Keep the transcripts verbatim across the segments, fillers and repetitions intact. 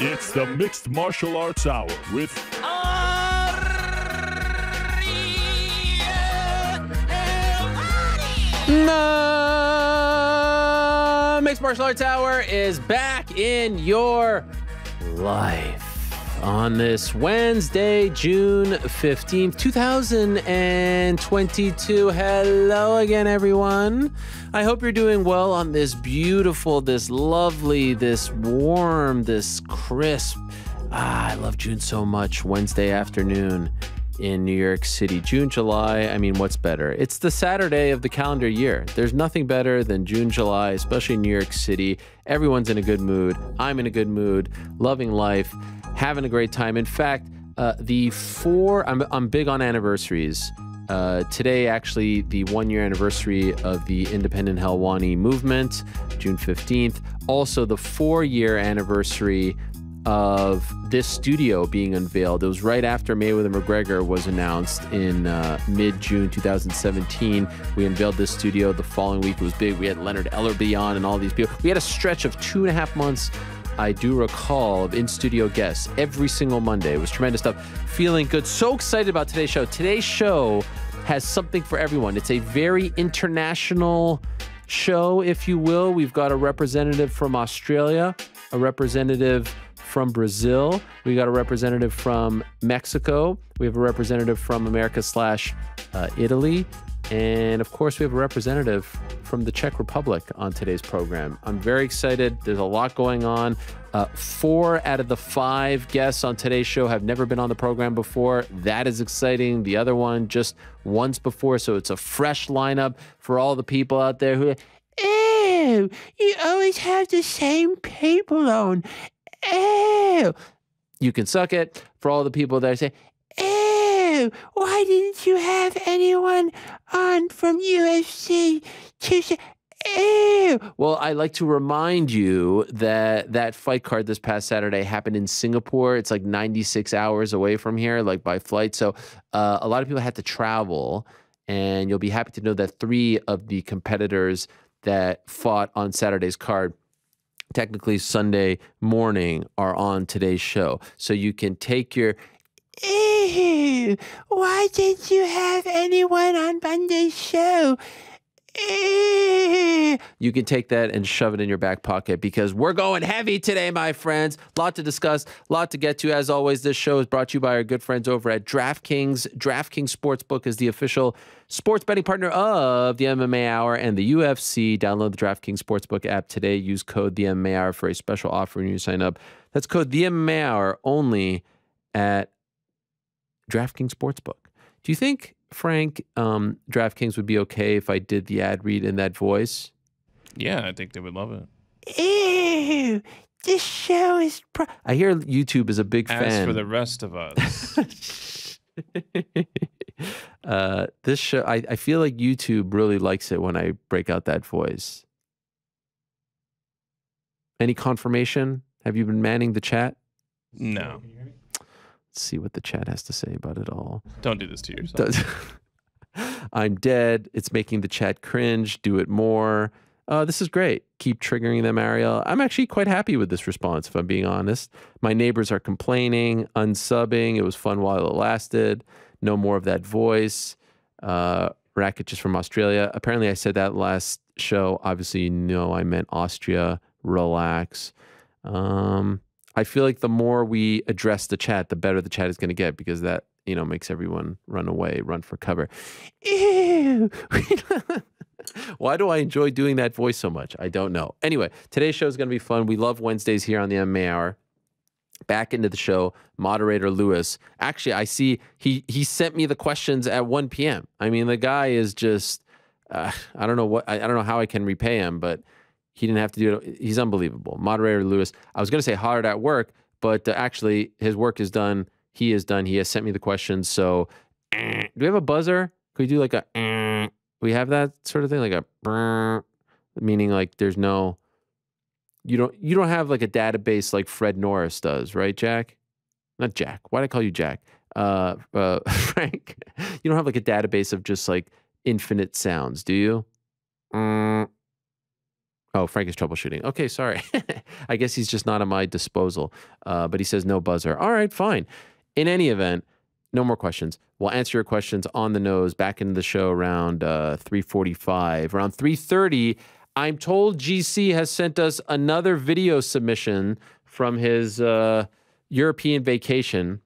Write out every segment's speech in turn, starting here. It's the Mixed Martial Arts Hour with Ariel Helwani. The Mixed Martial Arts Hour is back in your life on this Wednesday, June fifteenth, two thousand twenty-two. Hello again, everyone. I hope you're doing well on this beautiful, this lovely, this warm, this crisp, ah, I love June so much, Wednesday afternoon in New York City. June, July, I mean, what's better? It's the Saturday of the calendar year. There's nothing better than June, July, especially in New York City. Everyone's in a good mood. I'm in a good mood, loving life, having a great time. In fact, uh, the four, I'm, I'm big on anniversaries. Uh, today, actually, the one-year anniversary of the Independent Helwani movement, June fifteenth. Also, the four-year anniversary of this studio being unveiled. It was right after Mayweather-McGregor was announced in uh, mid June two thousand seventeen. We unveiled this studio. The following week was big. We had Leonard Ellerbe on and all these people. We had a stretch of two and a half months, I do recall, of in-studio guests every single Monday. It was tremendous stuff. Feeling good. So excited about today's show. Today's show has something for everyone. It's a very international show, if you will. We've got a representative from Australia, a representative from Brazil. We got a representative from Mexico. We have a representative from America slash uh, Italy. And of course, we have a representative from the Czech Republic on today's program. I'm very excited. There's a lot going on. Uh, four out of the five guests on today's show have never been on the program before. That is exciting. The other one just once before. So it's a fresh lineup for all the people out there who, ew, you always have the same people on. Ew. You can suck it. For all the people that say, ew, why didn't you have anyone on from U F C to say, ew? Well, I like to remind you that that fight card this past Saturday happened in Singapore. It's like ninety-six hours away from here, like by flight. So uh, a lot of people had to travel, and you'll be happy to know that three of the competitors that fought on Saturday's card, technically Sunday morning, are on today's show. So you can take your, ew, why didn't you have anyone on Monday's show? Ew. You can take that and shove it in your back pocket, because we're going heavy today, my friends. A lot to discuss, a lot to get to. As always, this show is brought to you by our good friends over at DraftKings. DraftKings Sportsbook is the official sports betting partner of the M M A Hour and the U F C. Download the DraftKings Sportsbook app today. Use code the M M A Hour for a special offer when you sign up. That's code the M M A Hour only at DraftKings Sportsbook. Do you think, Frank, um, DraftKings would be okay if I did the ad read in that voice? Yeah, I think they would love it. Ew, this show is pro I hear YouTube is a big As fan. As for the rest of us. Uh, this show, I, I feel like YouTube really likes it when I break out that voice. Any confirmation? Have you been manning the chat? No. Let's see what the chat has to say about it all. Don't do this to yourself. I'm dead. It's making the chat cringe. Do it more. Uh, this is great. Keep triggering them, Ariel. I'm actually quite happy with this response, if I'm being honest. My neighbors are complaining, unsubbing. It was fun while it lasted. No more of that voice. Uh, Rakic is from Australia. Apparently, I said that last show. Obviously, you know I meant Austria. Relax. Um, I feel like the more we address the chat, the better the chat is going to get, because that, you know, makes everyone run away, run for cover. Ew. Why do I enjoy doing that voice so much? I don't know. Anyway, today's show is going to be fun. We love Wednesdays here on the M M A Hour. Back into the show, moderator Lewis. Actually, I see he he sent me the questions at one P M I mean, the guy is just uh, I don't know what I, I don't know how I can repay him, but he didn't have to do it. He's unbelievable, moderator Lewis. I was going to say hard at work, but uh, actually his work is done. He is done. He has sent me the questions. So, eh. Do we have a buzzer? Could we do like a? Eh. We have that sort of thing, like a, meaning like there's no. You don't you don't have like a database like Fred Norris does, right, Jack? Not Jack. Why did I call you Jack? Uh, uh, Frank. You don't have like a database of just like infinite sounds, do you? Mm. Oh, Frank is troubleshooting. Okay, sorry. I guess he's just not at my disposal. Uh, but he says no buzzer. All right, fine. In any event, no more questions. We'll answer your questions on the nose back into the show around uh, three forty-five. Around three thirty, I'm told G C has sent us another video submission from his uh, European vacation.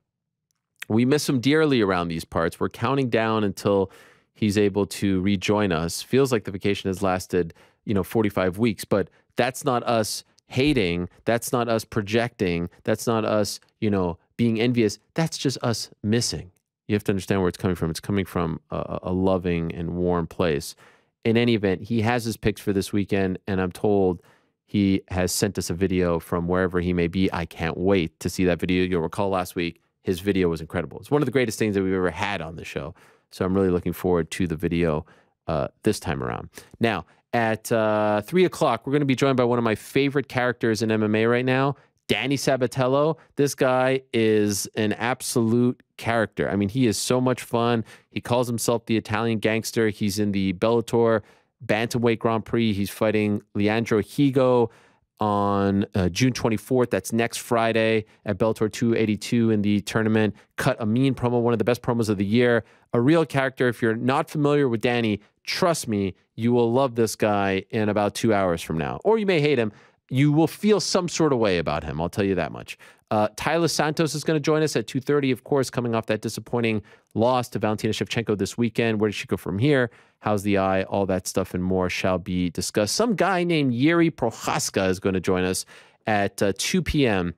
We miss him dearly around these parts. We're counting down until he's able to rejoin us. Feels like the vacation has lasted, you know, forty-five weeks, but that's not us hating. That's not us projecting. That's not us, you know, being envious. That's just us missing. You have to understand where it's coming from. It's coming from a, a loving and warm place. In any event, he has his picks for this weekend, and I'm told he has sent us a video from wherever he may be. I can't wait to see that video. You'll recall last week, his video was incredible. It's one of the greatest things that we've ever had on the show. So I'm really looking forward to the video uh, this time around. Now, at uh, three o'clock, we're going to be joined by one of my favorite characters in M M A right now, Danny Sabatello. This guy is an absolute character. I mean, he is so much fun. He calls himself the Italian gangster. He's in the Bellator Bantamweight Grand Prix. He's fighting Leandro Higo on uh, June twenty-fourth. That's next Friday at Bellator two eighty-two in the tournament. Cut a mean promo, one of the best promos of the year. A real character. If you're not familiar with Danny, trust me, you will love this guy in about two hours from now. Or you may hate him. You will feel some sort of way about him. I'll tell you that much. Uh, Taila Santos is going to join us at two thirty, of course, coming off that disappointing loss to Valentina Shevchenko this weekend. Where does she go from here? How's the eye? All that stuff and more shall be discussed. Some guy named Jiří Procházka is going to join us at uh, two p m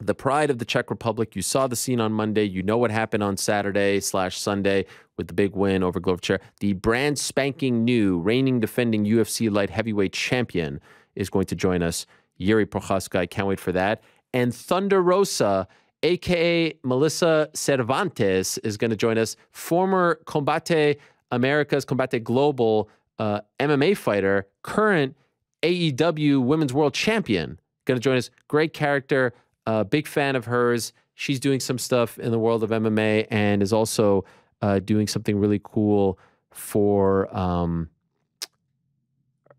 The pride of the Czech Republic. You saw the scene on Monday. You know what happened on Saturday slash Sunday with the big win over Glover Teixeira. The brand spanking new, reigning, defending U F C light heavyweight champion is going to join us. Jiří Procházka. I can't wait for that. And Thunder Rosa, a k a. Melissa Cervantes, is going to join us. Former Combate America's Combate Global uh, M M A fighter, current A E W Women's World Champion, going to join us. Great character, uh, big fan of hers. She's doing some stuff in the world of M M A and is also uh, doing something really cool for um,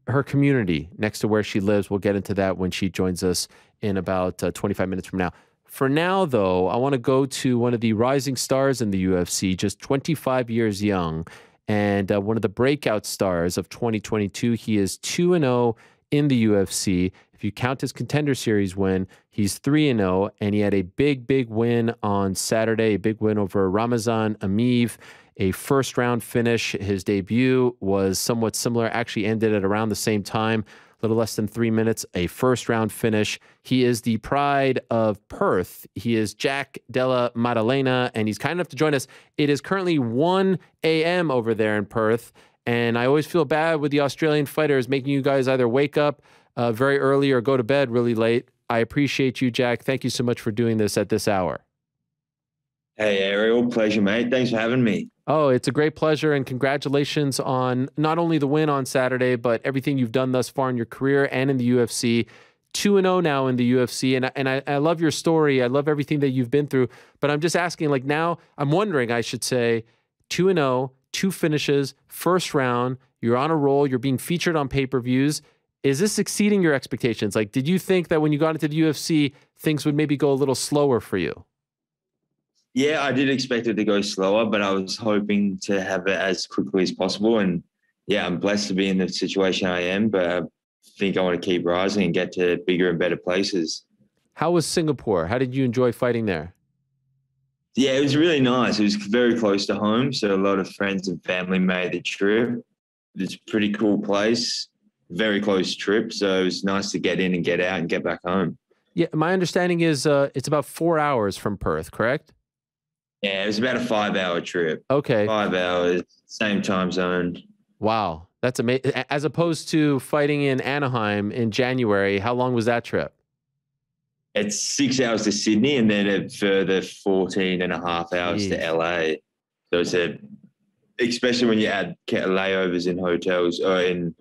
her community next to where she lives. We'll get into that when she joins us in about uh, twenty-five minutes from now. For now, though, I want to go to one of the rising stars in the U F C, just twenty-five years young, and uh, one of the breakout stars of twenty twenty-two. He is two and oh in the U F C. If you count his Contender Series win, he's three and oh, and he had a big, big win on Saturday, a big win over Ramazan Ameev, a first-round finish. His debut was somewhat similar, actually ended at around the same time, a little less than three minutes, a first-round finish. He is the pride of Perth. He is Jack Della Maddalena, and he's kind enough to join us. It is currently one a m over there in Perth, and I always feel bad with the Australian fighters making you guys either wake up uh, very early or go to bed really late. I appreciate you, Jack. Thank you so much for doing this at this hour. Hey, Ariel. Pleasure, mate. Thanks for having me. Oh, it's a great pleasure, and congratulations on not only the win on Saturday, but everything you've done thus far in your career and in the U F C. two and oh now in the U F C, and, and I, I love your story. I love everything that you've been through, but I'm just asking, like now, I'm wondering, I should say, two and oh, two finishes, first round, you're on a roll, you're being featured on pay-per-views. Is this exceeding your expectations? Like, did you think that when you got into the U F C, things would maybe go a little slower for you? Yeah, I did expect it to go slower, but I was hoping to have it as quickly as possible. And yeah, I'm blessed to be in the situation I am, but I think I want to keep rising and get to bigger and better places. How was Singapore? How did you enjoy fighting there? Yeah, it was really nice. It was very close to home, so a lot of friends and family made the trip. It's a pretty cool place, very close trip, so it was nice to get in and get out and get back home. Yeah, my understanding is uh, it's about four hours from Perth, correct? Yeah, it was about a five-hour trip. Okay. Five hours, same time zone. Wow, that's amazing. As opposed to fighting in Anaheim in January, how long was that trip? It's six hours to Sydney and then a further fourteen and a half hours Jeez. To L A. So it's a, especially when you add layovers in hotels or in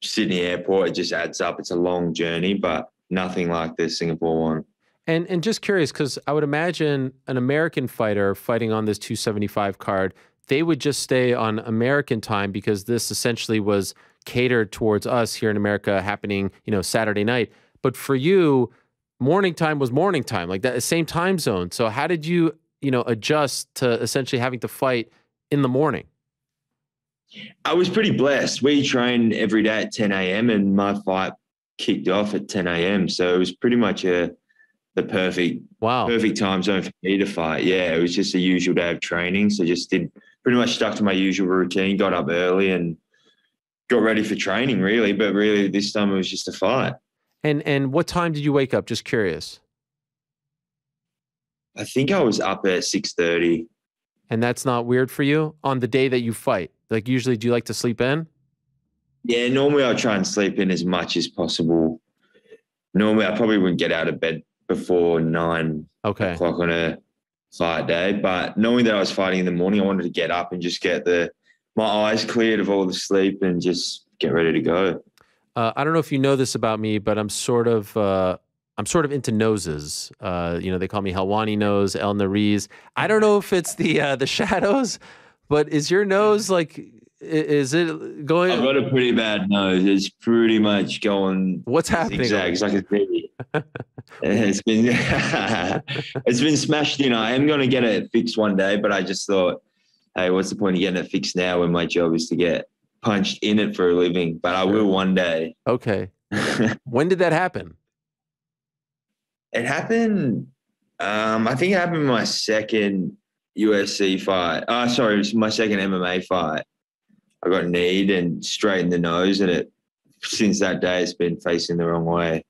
Sydney airport, it just adds up. It's a long journey, but nothing like the Singapore one. And and just curious, because I would imagine an American fighter fighting on this two seventy-five card, they would just stay on American time because this essentially was catered towards us here in America happening, you know, Saturday night. But for you, morning time was morning time, like that same time zone. So how did you, you know, adjust to essentially having to fight in the morning? I was pretty blessed. We trained every day at ten a m and my fight kicked off at ten a m So it was pretty much a the perfect wow. perfect time zone for me to fight. Yeah, it was just a usual day of training. So just did pretty much stuck to my usual routine, got up early and got ready for training really. But really this time it was just a fight. And and what time did you wake up? Just curious. I think I was up at six thirty. And that's not weird for you on the day that you fight? Like usually, do you like to sleep in? Yeah, normally I try and sleep in as much as possible. Normally I probably wouldn't get out of bed before nine okay. o'clock on a fight day. But knowing that I was fighting in the morning, I wanted to get up and just get the my eyes cleared of all the sleep and just get ready to go. Uh, I don't know if you know this about me, but I'm sort of uh, I'm sort of into noses. Uh, you know, they call me Helwani nose, El Nariz. I don't know if it's the uh, the shadows, but is your nose like? Is it going? I've got a pretty bad nose. It's pretty much going. What's happening? Zigzags like a baby. It's been it's been smashed in. I am going to get it fixed one day, but I just thought, hey, what's the point of getting it fixed now when my job is to get punched in it for a living? But I will one day. Okay. When did that happen? It happened. Um, I think it happened in my second U F C fight. Uh, sorry, it was my second M M A fight. I got kneed and straight in the nose, and it since that day it's been facing the wrong way.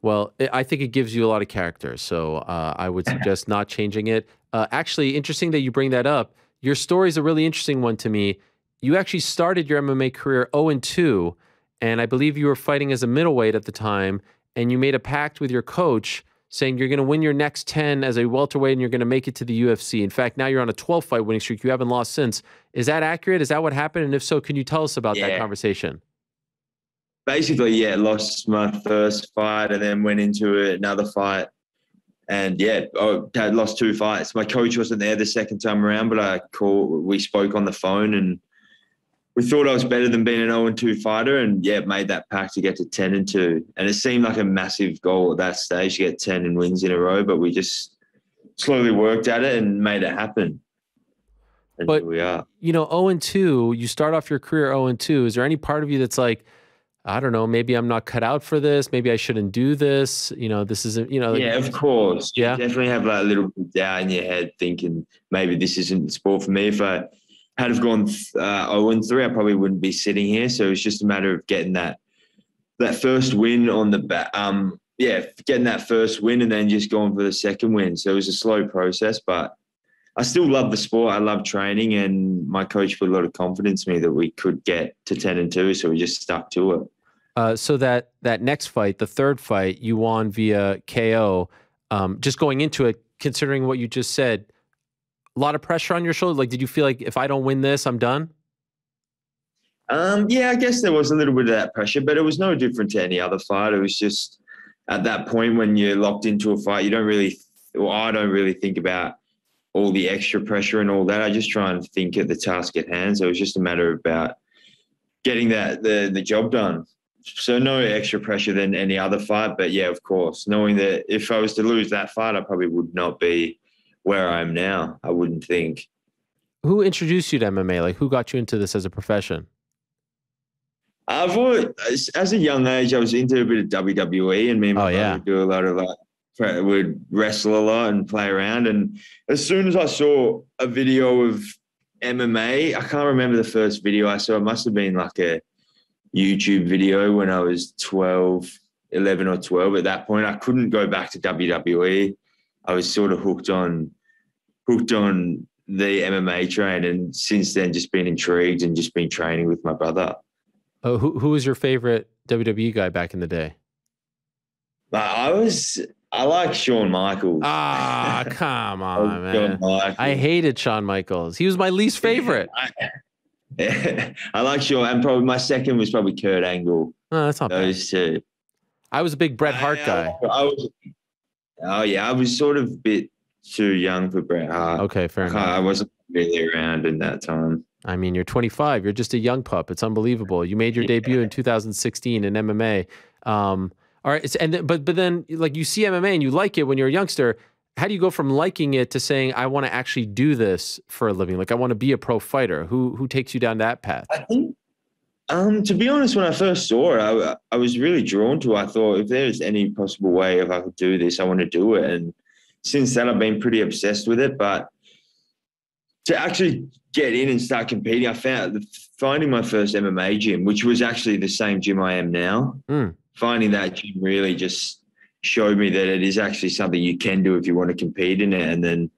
Well, I think it gives you a lot of character, so uh, I would suggest not changing it. Uh, actually, interesting that you bring that up. Your story is a really interesting one to me. You actually started your M M A career oh and two, and I believe you were fighting as a middleweight at the time, and you made a pact with your coach saying you're going to win your next ten as a welterweight and you're going to make it to the U F C. In fact, now you're on a twelve-fight winning streak. You haven't lost since. Is that accurate? Is that what happened? And if so, can you tell us about yeah. that conversation? Basically, yeah, lost my first fight and then went into another fight. And, yeah, I had lost two fights. My coach wasn't there the second time around, but I called, we spoke on the phone and we thought I was better than being an oh and two fighter and, yeah, made that pact to get to ten and two. And it seemed like a massive goal at that stage to get ten wins in a row, but we just slowly worked at it and made it happen. And but, here we are. You know, oh and two, you start off your career oh and two. Is there any part of you that's like, I don't know, maybe I'm not cut out for this, maybe I shouldn't do this, you know, this isn't, you know. Yeah, like, of course. Yeah. You definitely have like a little doubt in your head thinking maybe this isn't the sport for me. If I had have gone uh, oh and three, I probably wouldn't be sitting here. So it's just a matter of getting that that first win on the back. Um, yeah, getting that first win and then just going for the second win. So it was a slow process, but I still love the sport. I love training, and my coach put a lot of confidence in me that we could get to ten and two. So we just stuck to it. Uh, so that that next fight, the third fight, you won via K O. Um, just going into it, considering what you just said, a lot of pressure on your shoulder. Like, did you feel like if I don't win this, I'm done? Um, yeah, I guess there was a little bit of that pressure, but it was no different to any other fight. It was just at that point when you're locked into a fight, you don't really, well, I don't really think about all the extra pressure and all that. I just try and think of the task at hand. So it was just a matter about getting that, the, the job done. So no extra pressure than any other fight, but yeah, of course, knowing that if I was to lose that fight, I probably would not be where I am now, I wouldn't think. Who introduced you to M M A? Like, who got you into this as a profession? I've always, as a young age, I was into a bit of W W E, and me and my oh, brother yeah. would do a lot of like, would wrestle a lot and play around. And as soon as I saw a video of M M A, I can't remember the first video I saw. It must have been like a YouTube video when I was twelve, eleven or twelve. At that point, I couldn't go back to W W E. I was sort of hooked on, hooked on the M M A train, and since then just been intrigued and just been training with my brother. Oh, who who was your favorite W W E guy back in the day? Like, I was, I like Shawn Michaels. Ah, oh, come on, man! I hated Shawn Michaels. He was my least favorite. I, I like Shawn, and probably my second was probably Kurt Angle. No, that's not those bad. Two. I was a big Bret Hart I, guy. I, I was. Oh, yeah, I was sort of a bit too young for Bret Hart. Okay, fair enough. I wasn't really around in that time. I mean, you're twenty-five. You're just a young pup. It's unbelievable. You made your yeah. debut in two thousand sixteen in M M A. Um, all right, it's, and but but then like you see M M A and you like it when you're a youngster. How do you go from liking it to saying I want to actually do this for a living? Like I want to be a pro fighter. Who who takes you down that path? I think, um, to be honest, when I first saw it, I, I was really drawn to it. I thought if there's any possible way if I could do this, I want to do it. And since then, I've been pretty obsessed with it. But to actually get in and start competing, I found finding my first M M A gym, which was actually the same gym I am now. Mm. Finding that gym really just showed me that it is actually something you can do if you want to compete in it. And then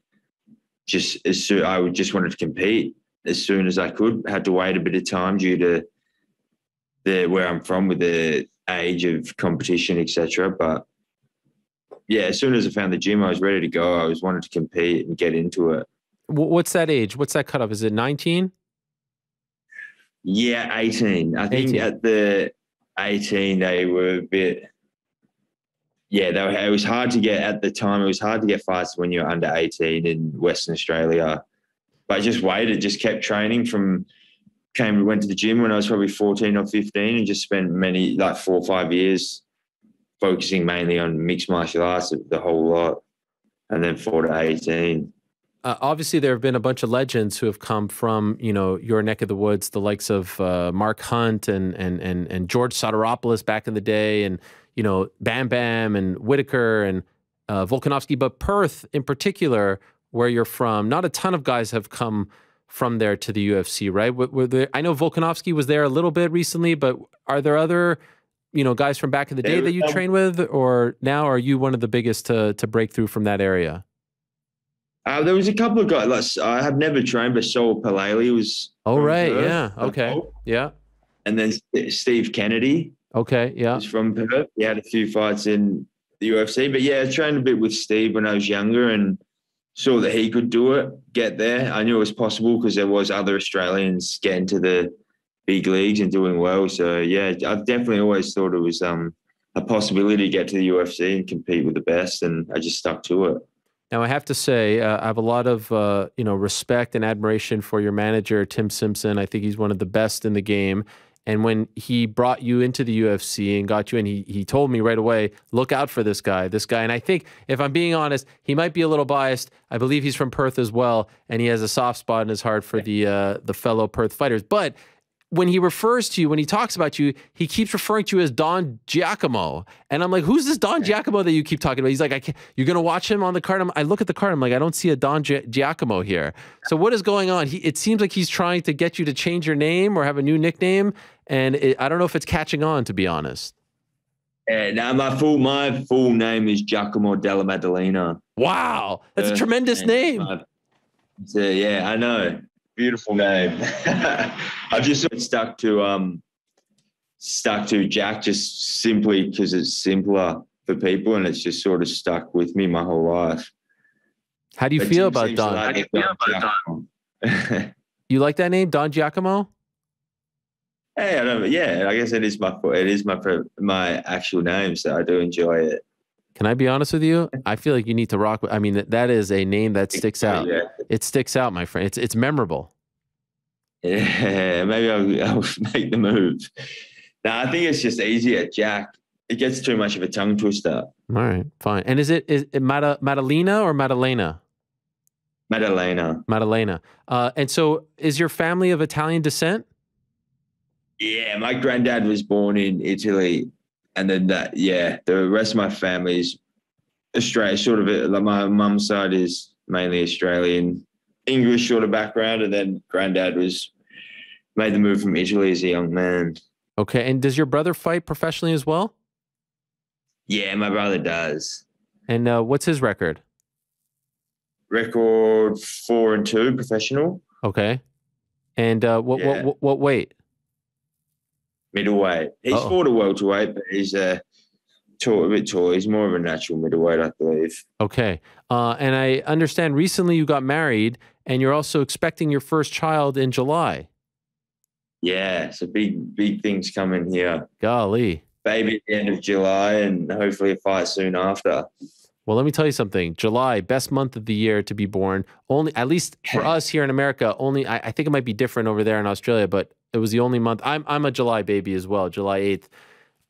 just as soon I would just wanted to compete as soon as I could. Had to wait a bit of time due to the where I'm from with the age of competition, et cetera. But yeah, as soon as I found the gym, I was ready to go. I was wanted to compete and get into it. What's that age? What's that cutoff? Is it nineteen? Yeah, eighteen. I think eighteen. At the eighteen, they were a bit. Yeah, they were, it was hard to get at the time. It was hard to get fights when you were under eighteen in Western Australia. But I just waited, just kept training. From came went to the gym when I was probably fourteen or fifteen, and just spent many like four or five years focusing mainly on mixed martial arts, the whole lot, and then four to eighteen. Uh, obviously, there have been a bunch of legends who have come from, you know, your neck of the woods, the likes of uh, Mark Hunt and and and and George Soteropoulos back in the day, and you know Bam Bam and Whitaker and uh, Volkanovski. But Perth, in particular, where you're from, not a ton of guys have come from there to the U F C, right? Were, were there, I know Volkanovski was there a little bit recently, but are there other, you know, guys from back in the day that you train with, or now are you one of the biggest to to break through from that area? Uh, there was a couple of guys. Like, I have never trained, but Saul Paleli was. Oh right, Perth, yeah, okay, yeah. And then Steve Kennedy. Okay, yeah. He's from Perth. He had a few fights in the U F C, but yeah, I trained a bit with Steve when I was younger and saw that he could do it, get there. I knew it was possible because there was other Australians getting to the big leagues and doing well. So yeah, I've definitely always thought it was um, a possibility to get to the U F C and compete with the best, and I just stuck to it. Now, I have to say, uh, I have a lot of uh, you know, respect and admiration for your manager, Tim Simpson. I think he's one of the best in the game. And when he brought you into the U F C and got you in, he, he told me right away, look out for this guy, this guy. And I think, if I'm being honest, he might be a little biased. I believe he's from Perth as well, and he has a soft spot in his heart for the, uh, the fellow Perth fighters. But when he refers to you, when he talks about you, he keeps referring to you as Don Giacomo. And I'm like, who's this Don Giacomo that you keep talking about? He's like, I can't, you're going to watch him on the card? I'm, I look at the card, I'm like, I don't see a Don Gi Giacomo here. So what is going on? He, it seems like he's trying to get you to change your name or have a new nickname. And it, I don't know if it's catching on, to be honest. Yeah, now my full, my full name is Giacomo Della Maddalena. Wow, that's a tremendous name. name. So, yeah, I know. Beautiful name. I just stuck to um, stuck to Jack just simply because it's simpler for people, and it's just sort of stuck with me my whole life. How do you feel about Don? How do you feel about Don? You like that name, Don Giacomo? Hey, I don't. Yeah, I guess it is my it is my my actual name, so I do enjoy it. Can I be honest with you? I feel like you need to rock with, I mean, that, that is a name that sticks out. Yeah. It sticks out, my friend. It's it's memorable. Yeah, maybe I'll, I'll make the move. No, I think it's just easier, Jack. It gets too much of a tongue twister. All right, fine. And is it, is it Mada, Maddalena or Maddalena? Maddalena. Maddalena. Uh, and so is your family of Italian descent? Yeah, my granddad was born in Italy. And then that, yeah, the rest of my family is Australia, sort of it, like my mum's side is mainly Australian, English sort of background. And then granddad was made the move from Italy as a young man. Okay. And does your brother fight professionally as well? Yeah, my brother does. And uh, what's his record? Record four and two professional. Okay. And uh, what, yeah. what, what, what weight? Middleweight. He's uh-oh. fought a welterweight, but he's uh, tall, a bit tall. He's more of a natural middleweight, I believe. Okay. Uh, and I understand recently you got married, and you're also expecting your first child in July. Yeah, so big, big things coming here. Golly. Baby at the end of July, and hopefully a fight soon after. Well, let me tell you something. July, best month of the year to be born. Only, at least for us here in America, only, I, I think it might be different over there in Australia, but it was the only month. I'm, I'm a July baby as well, July eighth.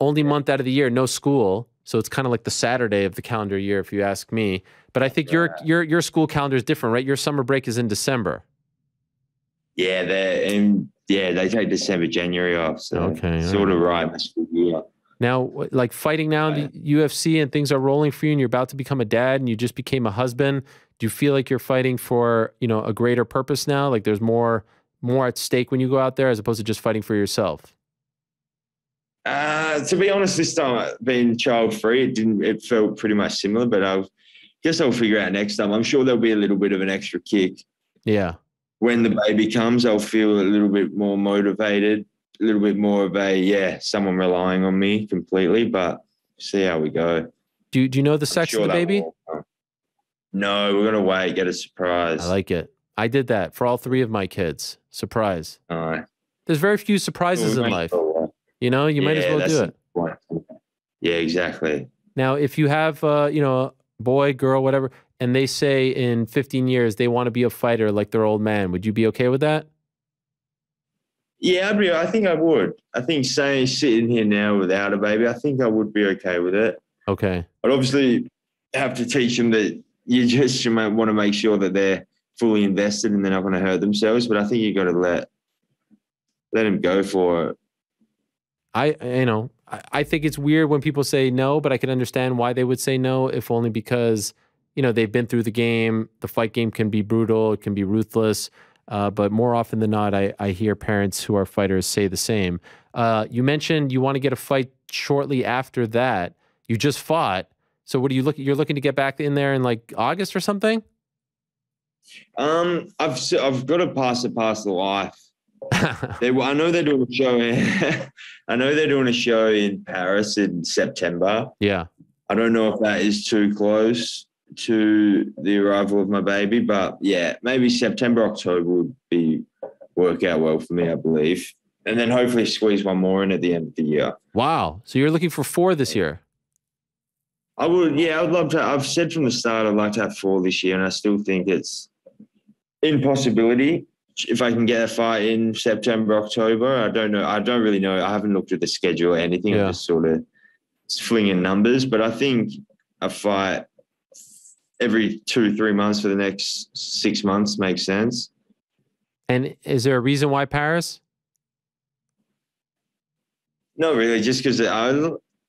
Only month out of the year, no school. So it's kind of like the Saturday of the calendar year, if you ask me. But I think yeah. your, your, your school calendar is different, right? Your summer break is in December. Yeah, they um, yeah they take December, January off. So okay, sort right. of right. My school year. Now, like fighting now in the U F C and things are rolling for you and you're about to become a dad and you just became a husband, do you feel like you're fighting for, you know, a greater purpose now? Like there's more more at stake when you go out there as opposed to just fighting for yourself? Uh, to be honest, this time being child-free, it didn't, it felt pretty much similar, but I guess I'll figure out next time. I'm sure there'll be a little bit of an extra kick. Yeah. When the baby comes, I'll feel a little bit more motivated. A little bit more of a, yeah, someone relying on me completely, but see how we go. Do, do you know the sex sure of the baby? No, we're going to wait, get a surprise. I like it. I did that for all three of my kids. Surprise. All right. There's very few surprises well, we in life. Well. You know, you yeah, might as well do it. Point. Yeah, exactly. Now, if you have, uh, you know, boy, girl, whatever, and they say in fifteen years they want to be a fighter like their old man, would you be okay with that? Yeah, I'd be, I think I would. I think saying sitting here now without a baby, I think I would be okay with it. Okay. I'd obviously have to teach them that you just you might want to make sure that they're fully invested and they're not going to hurt themselves. But I think you got to let let them go for it. I, you know, I, I think it's weird when people say no, but I can understand why they would say no, if only because, you know, they've been through the game. The fight game can be brutal. It can be ruthless. Uh, but more often than not, I, I hear parents who are fighters say the same. Uh, you mentioned you want to get a fight shortly after that. You just fought. So what are you looking, you're looking to get back in there in like August or something? Um, I've, I've got to pass the past the life. they, I know they're doing a show. In, I know they're doing a show in Paris in September. Yeah. I don't know if that is too close to the arrival of my baby, but yeah, maybe September, October would be work out well for me, I believe. And then hopefully squeeze one more in at the end of the year. Wow. So you're looking for four this year? I would, yeah, I would love to. I've said from the start, I'd like to have four this year, and I still think it's impossibility. If I can get a fight in September, October, I don't know. I don't really know. I haven't looked at the schedule or anything. Yeah. I'm just sort of flinging numbers, but I think a fight every two, three months for the next six months makes sense. And is there a reason why Paris? No, really, just because it,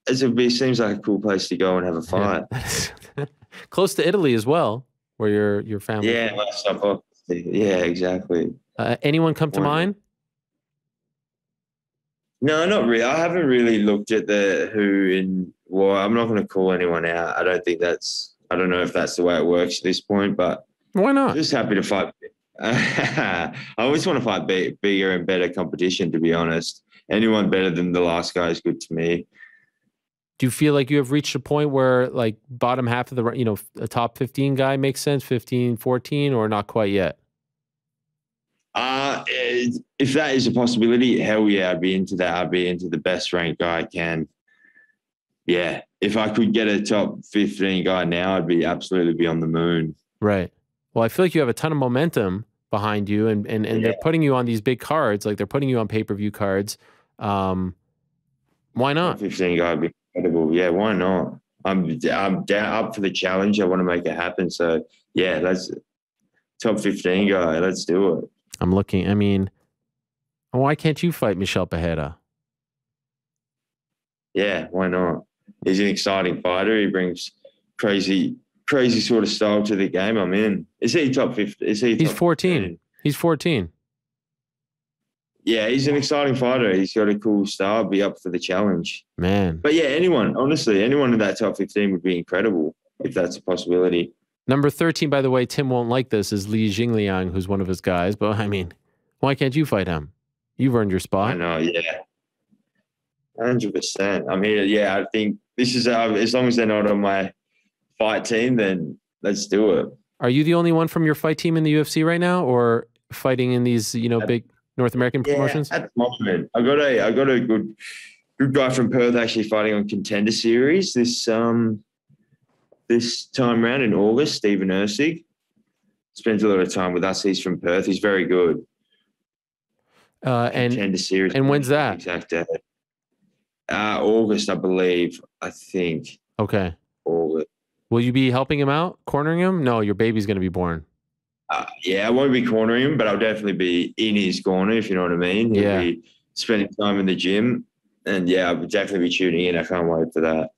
it seems like a cool place to go and have a fight. Yeah. Close to Italy as well, where your your family. Yeah, yeah, exactly. Uh, anyone come to yeah. mind? No, not really. I haven't really looked at the who in what. Well, I'm not going to call anyone out. I don't think that's. I don't know if that's the way it works at this point, but why not? I'm just happy to fight. I always want to fight big, bigger and better competition, to be honest. Anyone better than the last guy is good to me. Do you feel like you have reached a point where like bottom half of the, you know, a top fifteen guy makes sense, fifteen, fourteen, or not quite yet? Uh, if that is a possibility, hell yeah, I'd be into that. I'd be into the best ranked guy I can. Yeah. If I could get a top fifteen guy now, I'd be absolutely be on the moon. Right. Well, I feel like you have a ton of momentum behind you, and and, and yeah. they're putting you on these big cards. Like they're putting you on pay-per-view cards. Um, why not? Top fifteen guy would be incredible. Yeah, why not? I'm, I'm down, up for the challenge. I want to make it happen. So, yeah, let's top fifteen guy. Let's do it. I'm looking. I mean, why can't you fight Michel Pereira? Yeah, why not? He's an exciting fighter. He brings crazy, crazy sort of style to the game. I'm in. Is he top fifty? Is he? He's fourteen. He's fourteen. Yeah, he's an exciting fighter. He's got a cool style. Be up for the challenge, man. But yeah, anyone, honestly, anyone in that top fifteen would be incredible if that's a possibility. Number thirteen, by the way, Tim won't like this, is Li Jingliang, who's one of his guys. But I mean, why can't you fight him? You've earned your spot. I know. Yeah, hundred percent. I'm here. Yeah, I think. This is, uh, as long as they're not on my fight team, then let's do it. Are you the only one from your fight team in the U F C right now, or fighting in these, you know, big North American yeah, promotions? At the moment, I got a, I got a good, good guy from Perth actually fighting on Contender Series this um this time round in August, Stephen Erceg. Spends a lot of time with us. He's from Perth. He's very good. Uh, and Contender Series. And when's that? Exactly. Uh, August, I believe. I think. Okay. August. Will you be helping him out, cornering him? No, your baby's going to be born. Uh, yeah, I won't be cornering him, but I'll definitely be in his corner, if you know what I mean. He'll yeah. be spending time in the gym. And yeah, I'll definitely be tuning in. I can't wait for that.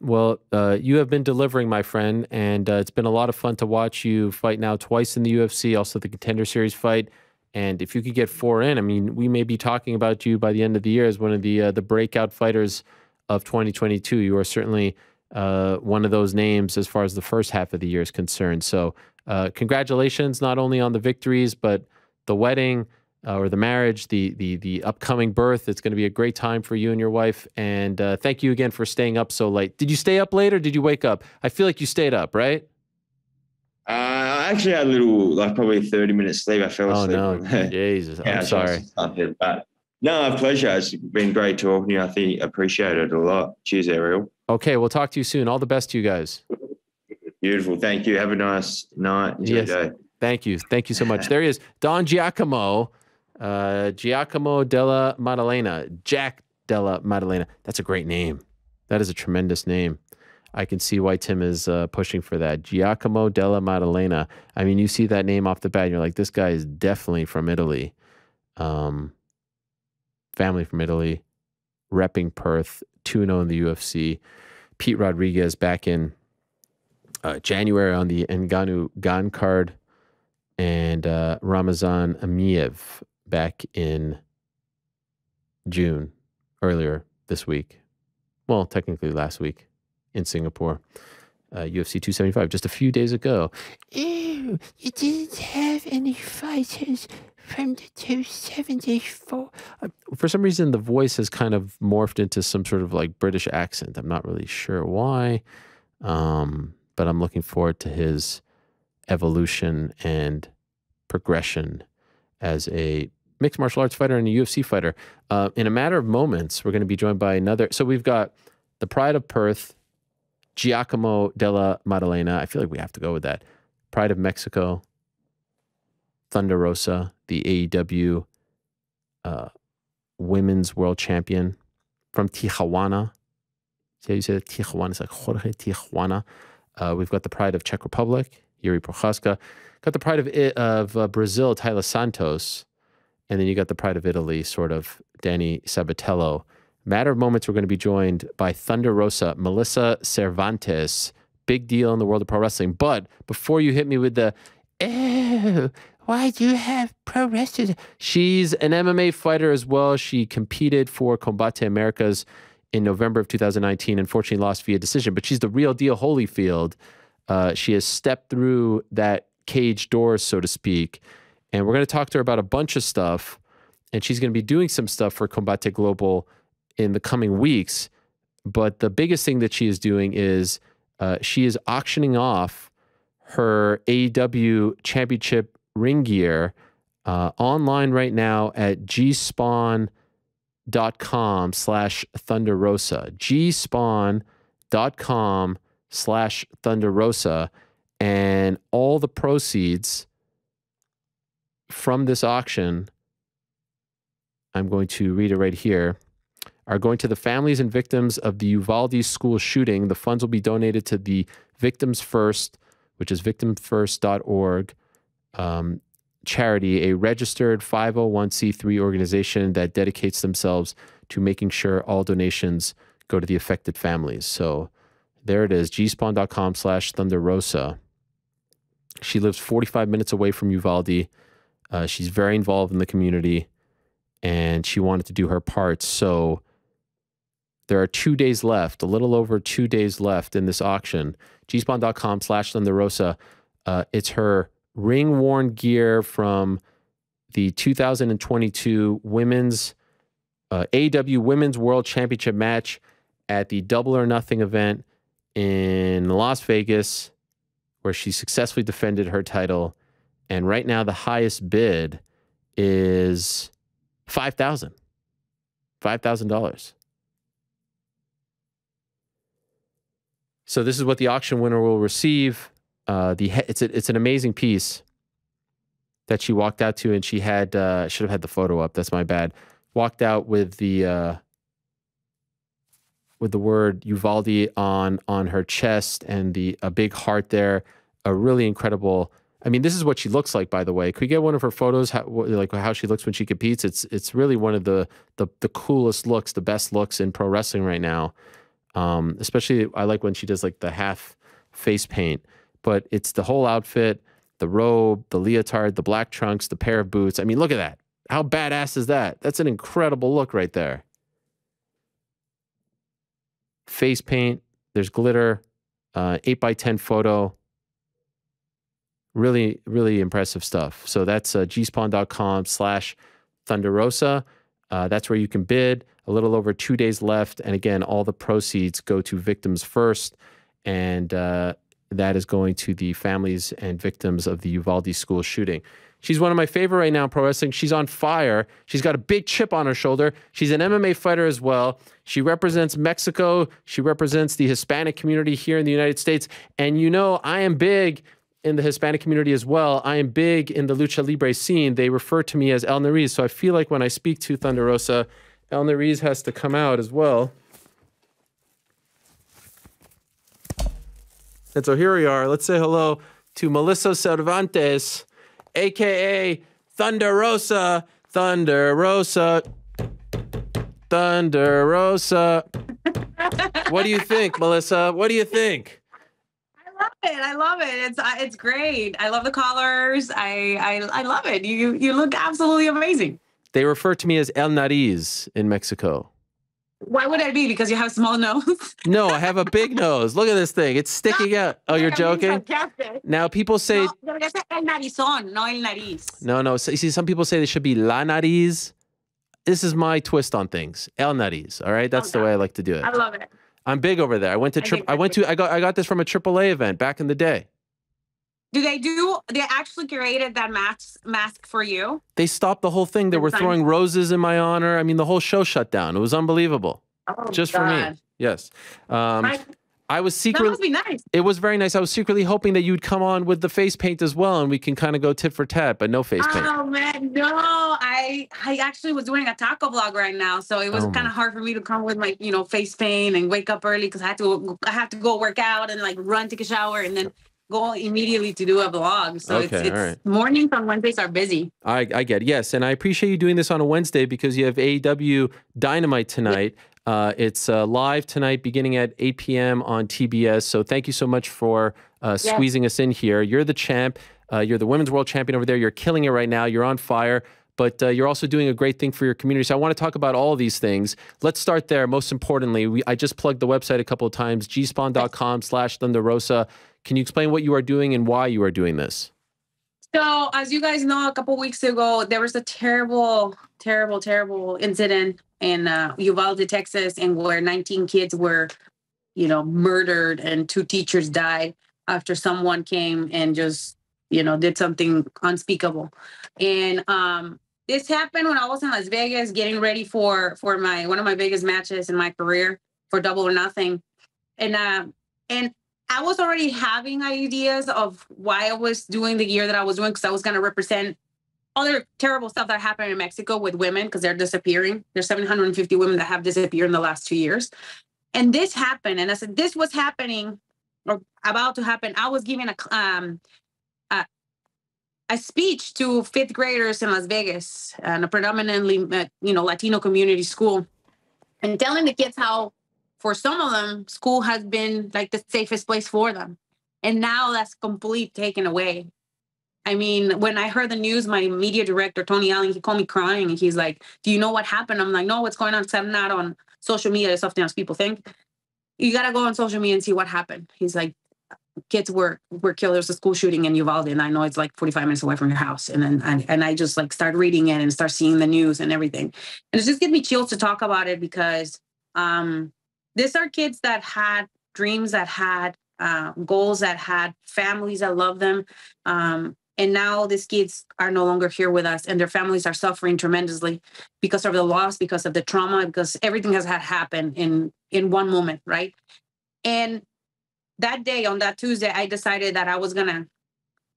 Well, uh, you have been delivering, my friend, and uh, it's been a lot of fun to watch you fight now twice in the U F C, also the Contender Series fight. And if you could get four in, I mean, we may be talking about you by the end of the year as one of the uh, the breakout fighters of twenty twenty-two. You are certainly uh, one of those names as far as the first half of the year is concerned. So uh, congratulations, not only on the victories, but the wedding uh, or the marriage, the, the, the upcoming birth. It's going to be a great time for you and your wife. And uh, thank you again for staying up so late. Did you stay up late or did you wake up? I feel like you stayed up, right? Uh, I actually had a little, like probably thirty minute sleep. I fell asleep. Oh, no. Jesus. yeah, I'm sorry. Started, but no, a pleasure. It's been great talking to you. I think appreciate it a lot. Cheers, Ariel. Okay. We'll talk to you soon. All the best to you guys. Beautiful. Thank you. Have a nice night. Enjoy yes. your day. Thank you. Thank you so much. There he is. Don Giacomo, uh, Giacomo Della Maddalena, Jack Della Maddalena. That's a great name. That is a tremendous name. I can see why Tim is uh, pushing for that. Giacomo Della Maddalena. I mean, you see that name off the bat, and you're like, this guy is definitely from Italy. Um, family from Italy, repping Perth, two and oh in the U F C. Pete Rodriguez back in uh, January on the Ngannou Gan card, and uh, Ramazan Amiev back in June, earlier this week. Well, technically last week. In Singapore, uh, U F C two seventy-five, just a few days ago. Ew, you didn't have any fighters from the two seventy-four. Uh, for some reason, the voice has kind of morphed into some sort of like British accent. I'm not really sure why, um, but I'm looking forward to his evolution and progression as a mixed martial arts fighter and a U F C fighter. Uh, in a matter of moments, we're going to be joined by another. So we've got the Pride of Perth, Giacomo Della Maddalena. I feel like we have to go with that. Pride of Mexico, Thunder Rosa, the A E W uh, women's world champion from Tijuana. See how you say that? Tijuana. It's like Jorge Tijuana. Uh, we've got the Pride of Czech Republic, Jiří Procházka. Got the Pride of of uh, Brazil, Taila Santos. And then you got the Pride of Italy, sort of, Danny Sabatello. Matter of moments, we're going to be joined by Thunder Rosa, Melissa Cervantes. Big deal in the world of pro wrestling. But before you hit me with the, ew, why do you have pro wrestlers? She's an M M A fighter as well. She competed for Combate Americas in November of two thousand nineteen. Unfortunately, lost via decision. But she's the real deal, Holyfield. Uh, she has stepped through that cage door, so to speak. And we're going to talk to her about a bunch of stuff. And she's going to be doing some stuff for Combate Global in the coming weeks, but the biggest thing that she is doing is uh, she is auctioning off her A E W championship ring gear uh, online right now at gspawn.com slash Thunder Rosa. gspawn.com slash Thunder Rosa, and all the proceeds from this auction, I'm going to read it right here, are going to the families and victims of the Uvalde school shooting. The funds will be donated to the Victims First, which is victim first dot org, um, charity, a registered five oh one c three organization that dedicates themselves to making sure all donations go to the affected families. So there it is, gspawn.com slash Thunder Rosa. She lives forty-five minutes away from Uvalde. Uh, she's very involved in the community, and she wanted to do her part. So there are two days left, a little over two days left in this auction. gspawn.com slash Thunder Rosa. Uh, it's her ring-worn gear from the two thousand twenty-two women's uh, A E W Women's World Championship match at the Double or Nothing event in Las Vegas, where she successfully defended her title. And right now, the highest bid is five thousand dollars. five thousand dollars. So this is what the auction winner will receive. Uh, the it's a, it's an amazing piece that she walked out to, and she had uh, should have had the photo up. That's my bad. Walked out with the uh, with the word Uvalde on on her chest and the a big heart there. A really incredible. I mean, this is what she looks like, by the way. Could we get one of her photos, how, like how she looks when she competes? It's it's really one of the the, the coolest looks, the best looks in pro wrestling right now. Um, especially, I like when she does like the half face paint. But it's the whole outfit, the robe, the leotard, the black trunks, the pair of boots. I mean, look at that. How badass is that? That's an incredible look right there. Face paint. There's glitter. Uh, eight by ten photo. Really, really impressive stuff. So that's uh, g spawn dot com slash Thunder Rosa. Uh, that's where you can bid. A little over two days left. And again, all the proceeds go to victims first. And uh, that is going to the families and victims of the Uvalde school shooting. She's one of my favorite right now in pro wrestling. She's on fire. She's got a big chip on her shoulder. She's an M M A fighter as well. She represents Mexico. She represents the Hispanic community here in the United States. And you know, I am big in the Hispanic community as well. I am big in the lucha libre scene. They refer to me as El Nariz. So I feel like when I speak to Thunder Rosa, El Nariz has to come out as well. And so here we are. Let's say hello to Melissa Cervantes, a k a. Thunder Rosa. Thunder Rosa. Thunder Rosa. What do you think, Melissa? What do you think? It. I love it. It's it's great. I love the collars. I, I I love it. You you look absolutely amazing. They refer to me as El Nariz in Mexico. Why would I be? Because you have a small nose. No, I have a big nose. Look at this thing. It's sticking out. Oh, you're joking. Now people say no, el narizón, no el nariz. No, no. So, you see, some people say they should be la nariz. This is my twist on things. El Nariz. All right, that's okay. The way I like to do it. I love it. I'm big over there. I went to tri I went to I got I got this from a triple A event back in the day. Do they do they actually created that mask mask for you? They stopped the whole thing. They were throwing roses in my honor. I mean, the whole show shut down. It was unbelievable. Oh, just God. For me. Yes. Um I, I was secretly that must be nice. It was very nice. I was secretly hoping that you'd come on with the face paint as well, and we can kind of go tit for tat, but no face oh, paint. Oh man, no. I, I actually was doing a taco vlog right now, so it was oh kind of hard for me to come with my, you know, face paint and wake up early because I had to I have to go work out and like run, take a shower, and then go immediately to do a vlog. So okay, it's, it's right. Mornings on Wednesdays are busy. I, I get it. Yes, and I appreciate you doing this on a Wednesday because you have A E W Dynamite tonight. Yeah. Uh, it's uh, live tonight beginning at eight p m on T B S. So thank you so much for uh, squeezing yeah. us in here. You're the champ. Uh, you're the women's world champion over there. You're killing it right now. You're on fire. But uh, you're also doing a great thing for your community. So I want to talk about all of these things. Let's start there. Most importantly, we, I just plugged the website a couple of times, g spawn dot com slash Thunder Rosa. Can you explain what you are doing and why you are doing this? So as you guys know, a couple of weeks ago, there was a terrible, terrible, terrible incident in uh, Uvalde, Texas, and where nineteen kids were, you know, murdered and two teachers died after someone came and just, you know, did something unspeakable. And um, this happened when I was in Las Vegas getting ready for for my one of my biggest matches in my career for Double or Nothing. And uh, and I was already having ideas of why I was doing the year that I was doing, because I was going to represent other terrible stuff that happened in Mexico with women, because they're disappearing. There's seven hundred fifty women that have disappeared in the last two years. And this happened. And I said, this was happening or about to happen. I was giving a um, Uh, a speech to fifth graders in Las Vegas and a predominantly, uh, you know, Latino community school, and telling the kids how, for some of them, school has been like the safest place for them. And now that's completely taken away. I mean, when I heard the news, my media director, Tony Allen, he called me crying. And he's like, do you know what happened? I'm like, no, what's going on? Because I'm not on social media as often as people think. You got to go on social media and see what happened. He's like, kids were were killed. There's a school shooting in Uvalde, and I know it's like forty-five minutes away from your house. And then and, and I just like start reading it and start seeing the news and everything. And it just gives me chills to talk about it, because um, these are kids that had dreams, that had uh, goals, that had families that love them. Um, and now these kids are no longer here with us, and their families are suffering tremendously because of the loss, because of the trauma, because everything has had happened in in one moment, right? And that day, on that Tuesday, I decided that I was going to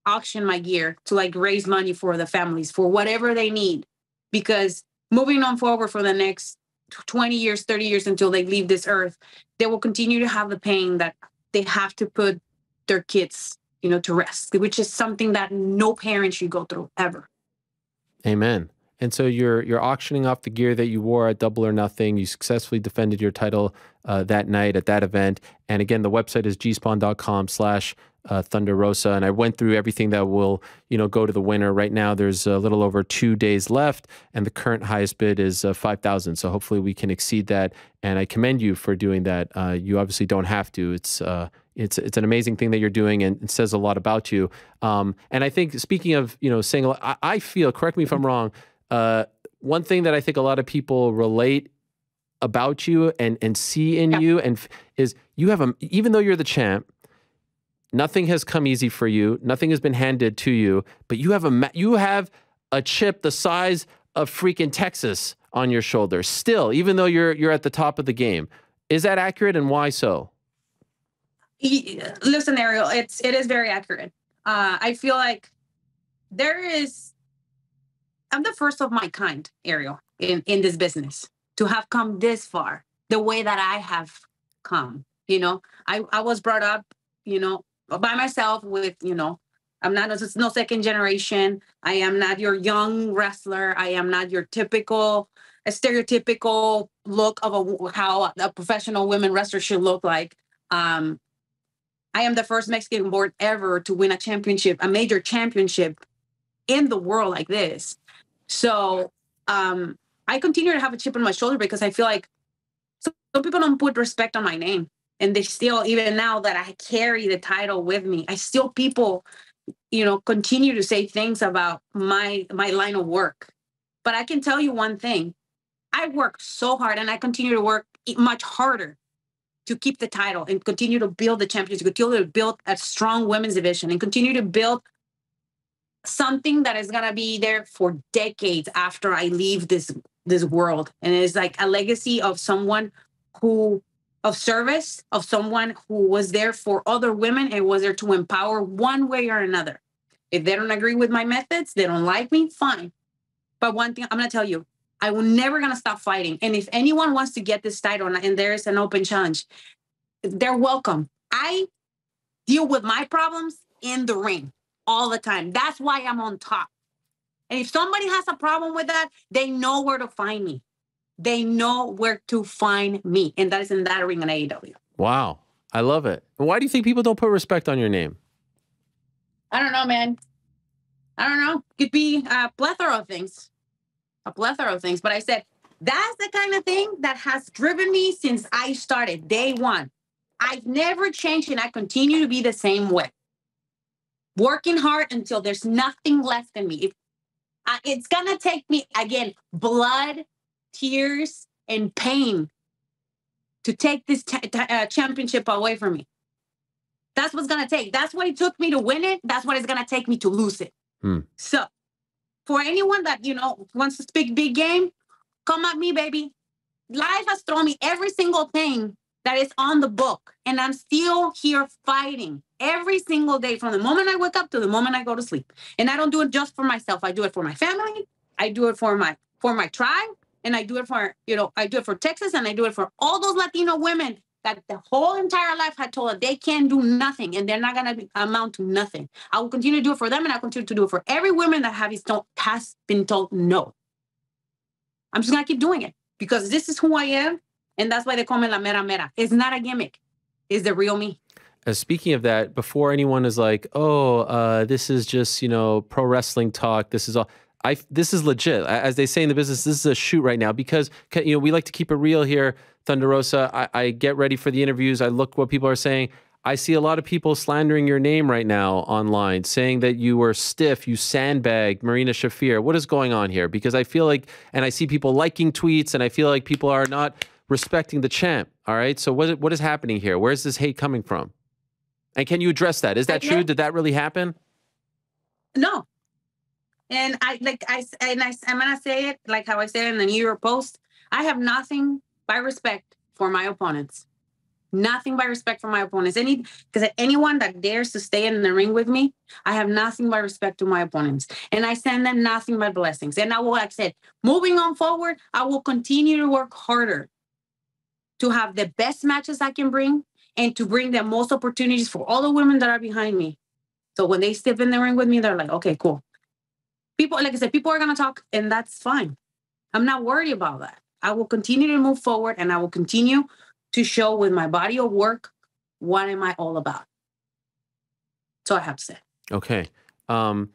auction my gear to like raise money for the families, for whatever they need, because moving on forward for the next twenty years, thirty years, until they leave this earth, they will continue to have the pain that they have to put their kids, you know, to rest, which is something that no parent should go through ever. Amen. And so you're you're auctioning off the gear that you wore at Double or Nothing. You successfully defended your title uh, that night at that event. And again, the website is g spawn dot com slash Thunder Rosa. And I went through everything that will, you know, go to the winner. Right now, there's a little over two days left, and the current highest bid is uh, five thousand dollars. So hopefully we can exceed that. And I commend you for doing that. Uh, you obviously don't have to. It's uh, It's it's an amazing thing that you're doing, and it says a lot about you. Um, and I think, speaking of, you know, saying a lot, I, I feel, correct me if I'm wrong, uh, one thing that I think a lot of people relate about you and and see in yeah. you and is you have a, even though you're the champ, nothing has come easy for you, nothing has been handed to you, but you have a you have a chip the size of freaking Texas on your shoulder still, even though you're you're at the top of the game. Is that accurate, and why so? Listen, Ariel, it's, it is very accurate. Uh, I feel like there is, I'm the first of my kind, Ariel, in, in this business to have come this far, the way that I have come. You know, I, I was brought up, you know, by myself with, you know, I'm not, it's no second generation. I am not your young wrestler. I am not your typical, a stereotypical look of a, how a professional women wrestler should look like. Um, I am the first Mexican born ever to win a championship, a major championship in the world like this. So um, I continue to have a chip on my shoulder because I feel like some, some people don't put respect on my name. And they still, even now that I carry the title with me, I still, people, you know, continue to say things about my, my line of work. But I can tell you one thing. I work so hard, and I continue to work much harder to keep the title and continue to build the champions, continue to build a strong women's division, and continue to build something that is going to be there for decades after I leave this this world. And it's like a legacy of someone who, of service, of someone who was there for other women and was there to empower one way or another. If they don't agree with my methods, they don't like me, fine. But one thing I'm going to tell you, I will never gonna stop fighting. And if anyone wants to get this title, and there is an open challenge, they're welcome. I deal with my problems in the ring all the time. That's why I'm on top. And if somebody has a problem with that, they know where to find me. They know where to find me. And that is in that ring on A E W. Wow. I love it. Why do you think people don't put respect on your name? I don't know, man. I don't know. Could be a plethora of things. a plethora of things, but I said, that's the kind of thing that has driven me since I started day one. I've never changed, and I continue to be the same way. Working hard until there's nothing left in me. If I, it's going to take me, again, blood, tears, and pain to take this t t uh, championship away from me. That's what's going to take. That's what it took me to win it. That's what it's going to take me to lose it. Mm. So, for anyone that, you know, wants to speak big game, come at me, baby. Life has thrown me every single thing that is on the book, and I'm still here fighting every single day from the moment I wake up to the moment I go to sleep. And I don't do it just for myself. I do it for my family. I do it for my for my tribe, and I do it for, you know, I do it for Texas, and I do it for all those Latino women that the whole entire life had told that they can do nothing and they're not going to amount to nothing. I will continue to do it for them, and I'll continue to do it for every woman that have told, has been told no. I'm just going to keep doing it because this is who I am, and that's why they call me La Mera Mera. It's not a gimmick. It's the real me. Uh, speaking of that, before anyone is like, oh, uh, this is just, you know, pro wrestling talk, this is all... I, this is legit. As they say in the business, this is a shoot right now because, you know, we like to keep it real here, Thunder Rosa. I, I get ready for the interviews. I look what people are saying. I see a lot of people slandering your name right now online, saying that you were stiff, you sandbagged Marina Shafir. What is going on here? Because I feel like, and I see people liking tweets, and I feel like people are not respecting the champ, all right? So what, what is happening here? Where is this hate coming from? And can you address that? Is that true? Did that really happen? No. And I like I and I I'm gonna say it like how I said in the New York Post. I have nothing but respect for my opponents. Nothing but respect for my opponents. Any because anyone that dares to stay in the ring with me, I have nothing but respect to my opponents. And I send them nothing but blessings. And I will accept. Moving on forward, I will continue to work harder to have the best matches I can bring and to bring the most opportunities for all the women that are behind me. So when they step in the ring with me, they're like, okay, cool. People, like I said, people are going to talk, and that's fine. I'm not worried about that. I will continue to move forward, and I will continue to show with my body of work, what am I all about? So I have said. Okay. Um,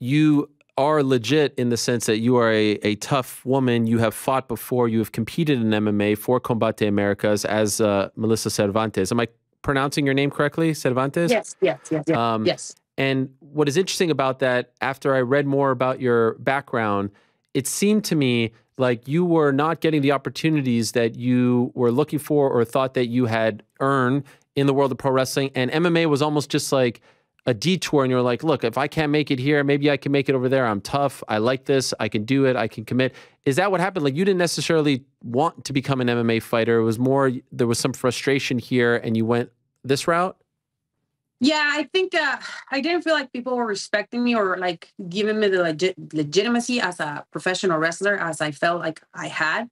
you are legit in the sense that you are a, a tough woman. You have fought before. You have competed in M M A for Combate Americas as uh, Melissa Cervantes. Am I pronouncing your name correctly, Cervantes? Yes, yes, yes, yes. Um, yes. And what is interesting about that, after I read more about your background, it seemed to me like you were not getting the opportunities that you were looking for or thought that you had earned in the world of pro wrestling. And M M A was almost just like a detour. And you're like, look, if I can't make it here, maybe I can make it over there. I'm tough. I like this. I can do it. I can commit. Is that what happened? Like, you didn't necessarily want to become an M M A fighter. It was more, there was some frustration here and you went this route? Yeah, I think uh, I didn't feel like people were respecting me or like giving me the legit legitimacy as a professional wrestler as I felt like I had.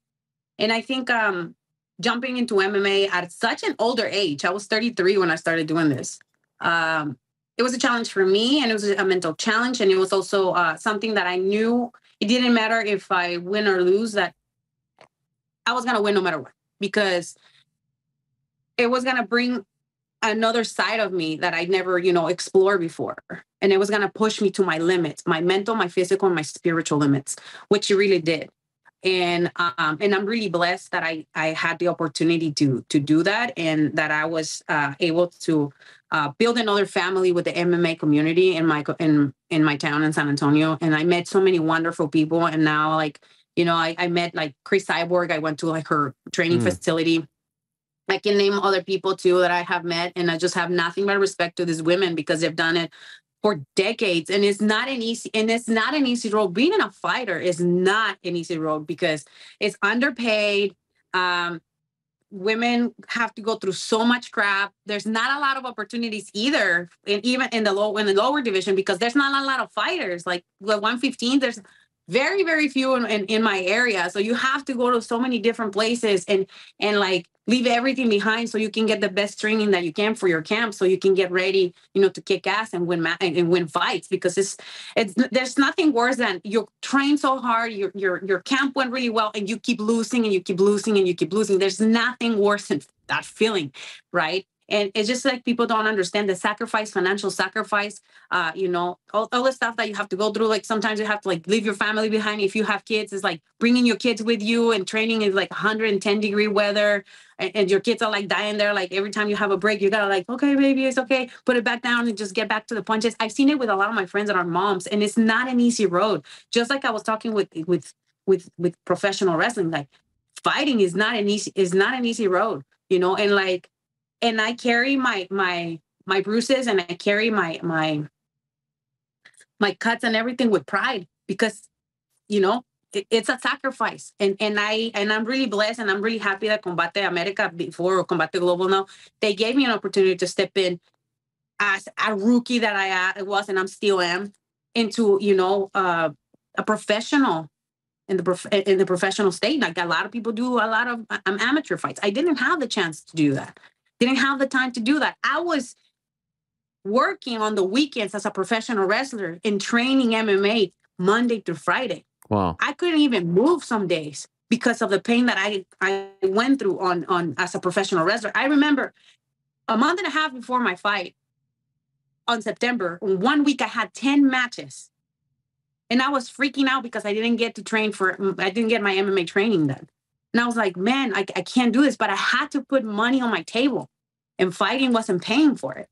And I think um, jumping into M M A at such an older age, I was thirty-three when I started doing this. Um, it was a challenge for me, and it was a mental challenge. And it was also uh, something that I knew it didn't matter if I win or lose, that I was going to win no matter what, because it was going to bring another side of me that I never, you know, explored before. And it was going to push me to my limits, my mental, my physical, and my spiritual limits, which it really did. And, um, and I'm really blessed that I, I had the opportunity to, to do that, and that I was uh, able to uh, build another family with the M M A community in my, in, in my town in San Antonio. And I met so many wonderful people. And now, like, you know, I, I met like Chris Cyborg. I went to like her training mm. facility. I can name other people, too, that I have met. And I just have nothing but respect to these women, because they've done it for decades. And it's not an easy and it's not an easy role. Being a fighter is not an easy role, because it's underpaid. Um, women have to go through so much crap. There's not a lot of opportunities either. And even in the low in the lower division, because there's not a lot of fighters like the one fifteen. There's very, very few in, in, in my area. So you have to go to so many different places and and like leave everything behind so you can get the best training that you can for your camp, so you can get ready, you know, to kick ass and win and win fights, because it's it's there's nothing worse than you train so hard, your your your camp went really well, and you keep losing and you keep losing and you keep losing. There's nothing worse than that feeling, right? And it's just like people don't understand the sacrifice, financial sacrifice, uh, you know, all, all the stuff that you have to go through. Like sometimes you have to like leave your family behind. If you have kids, it's like bringing your kids with you and training is like one hundred ten degree weather. And, and your kids are like dying there. Like every time you have a break, you got to like, okay, baby, it's okay. Put it back down and just get back to the punches. I've seen it with a lot of my friends that are moms, and it's not an easy road. Just like I was talking with with with, with professional wrestling, like fighting is not an easy, is not an easy road, you know, and like, and I carry my my my bruises, and I carry my my my cuts and everything with pride, because, you know, it, it's a sacrifice. And and I and I'm really blessed, and I'm really happy that Combate America before, or Combate Global now, they gave me an opportunity to step in as a rookie that I was, and I'm still am, into, you know, uh, a professional. In the prof in the professional state, like a lot of people do, a lot of um, amateur fights. I didn't have the chance to do that. Didn't have the time to do that. I was working on the weekends as a professional wrestler and training M M A Monday through Friday. Wow. I couldn't even move some days because of the pain that I, I went through on, on as a professional wrestler. I remember a month and a half before my fight on September, one week I had ten matches. And I was freaking out because I didn't get to train for, I didn't get my M M A training then. And I was like, man, I, I can't do this, but I had to put money on my table, and fighting wasn't paying for it.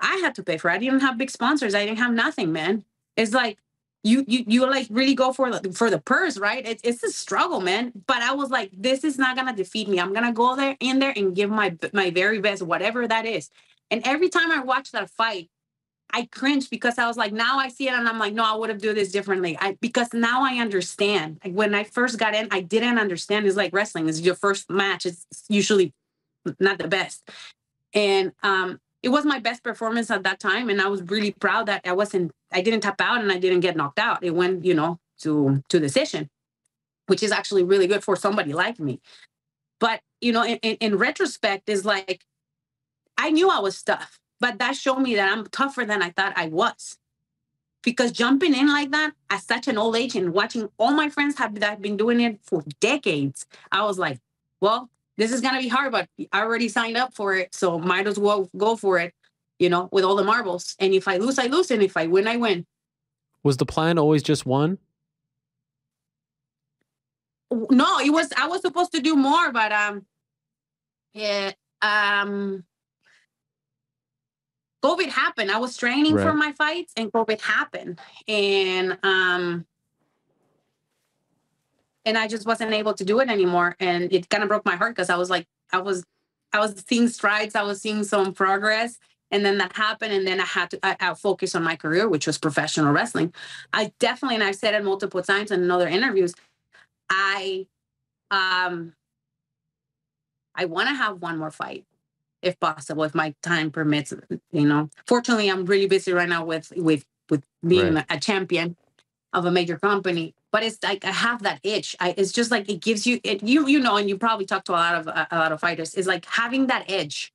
I had to pay for it. I didn't have big sponsors. I didn't have nothing, man. It's like, you you you like really go for the, for the purse, right? It's, it's a struggle, man. But I was like, this is not going to defeat me. I'm going to go there in there and give my, my very best, whatever that is. And every time I watch that fight, I cringe, because I was like, now I see it and I'm like, no, I would have done this differently. I, because now I understand. Like when I first got in, I didn't understand. It's like wrestling. It's your first match. It's usually not the best. And um, it was my best performance at that time. And I was really proud that I wasn't, I didn't tap out and I didn't get knocked out. It went, you know, to, to decision, which is actually really good for somebody like me. But, you know, in, in, in retrospect, is like, I knew I was tough, but that showed me that I'm tougher than I thought I was. Because jumping in like that at such an old age and watching all my friends have that been doing it for decades, I was like, well, this is going to be hard, but I already signed up for it. So might as well go for it, you know, with all the marbles. And if I lose, I lose. And if I win, I win. Was the plan always just one? No, it was, I was supposed to do more, but, um, yeah, um, COVID happened. I was training right. for my fights and COVID happened. And, um, and I just wasn't able to do it anymore. And it kind of broke my heart because I was like, I was, I was seeing strides. I was seeing some progress. And then that happened. And then I had to I, I focus on my career, which was professional wrestling. I definitely, and I've said it multiple times in other interviews, I, um, I want to have one more fight. If possible, if my time permits, you know. Fortunately, I'm really busy right now with with with being right. a champion of a major company. But it's like I have that itch. I, it's just like it gives you it. You you know, and you probably talk to a lot of a, a lot of fighters. It's like having that edge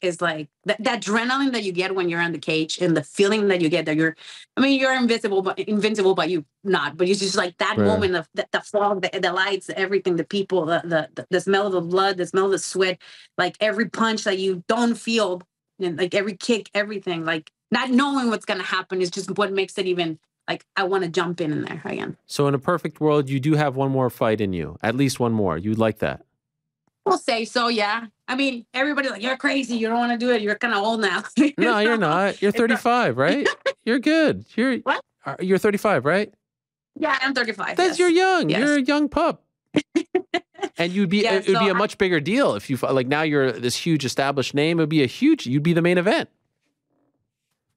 is like that that adrenaline that you get when you're on the cage and the feeling that you get that you're. I mean, you're invincible, but invincible, but you not. But it's just like that right. moment of the, the fog, the, the lights, everything, the people, the, the the smell of the blood, the smell of the sweat, like every punch that you don't feel, and like every kick, everything, like not knowing what's gonna happen is just what makes it even like I want to jump in in there again. So in a perfect world, you do have one more fight in you, at least one more. You'd like that. We'll say so, yeah. I mean, everybody's like, you're crazy. You don't want to do it. You're kind of old now. you no, know? You're not. You're thirty-five, right? You're good. You're what? You're thirty-five, right? Yeah, I'm thirty-five. That's yes. You're young. Yes. You're a young pup. And you'd be yeah, it would so be a much I, bigger deal if you like now you're this huge established name. It would be a huge. You'd be the main event.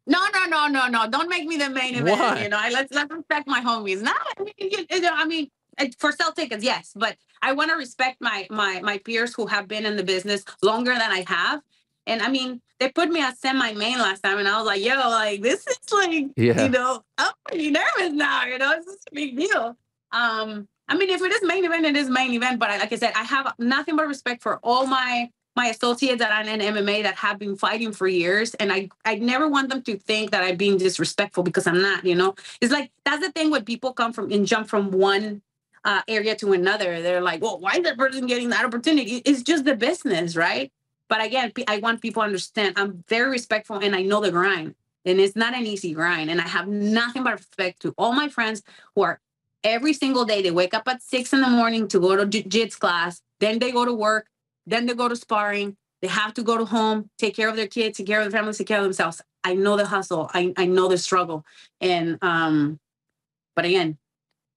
No, no, no, no, no. Don't make me the main event. Why? You know, I, let's let's respect my homies. No, I mean, you, you know, I mean. For sell tickets, yes, but I want to respect my my my peers who have been in the business longer than I have, and I mean they put me at semi-main last time, and I was like, yo, like this is like, yeah. you know, I'm pretty nervous now, you know, it's just a big deal. Um, I mean, if it is main event, it is main event, but I, like I said, I have nothing but respect for all my my associates that are in M M A that have been fighting for years, and I I never want them to think that I'm being disrespectful because I'm not, you know. It's like that's the thing when people come from and jump from one. Uh, area to another. They're like, well, why is that person getting that opportunity? It's just the business, right? But again, I want people to understand I'm very respectful and I know the grind and it's not an easy grind. And I have nothing but respect to all my friends who are every single day, they wake up at six in the morning to go to jiu-jitsu class. Then they go to work. Then they go to sparring. They have to go to home, take care of their kids, take care of their families, take care of themselves. I know the hustle. I, I know the struggle. And, um, but again,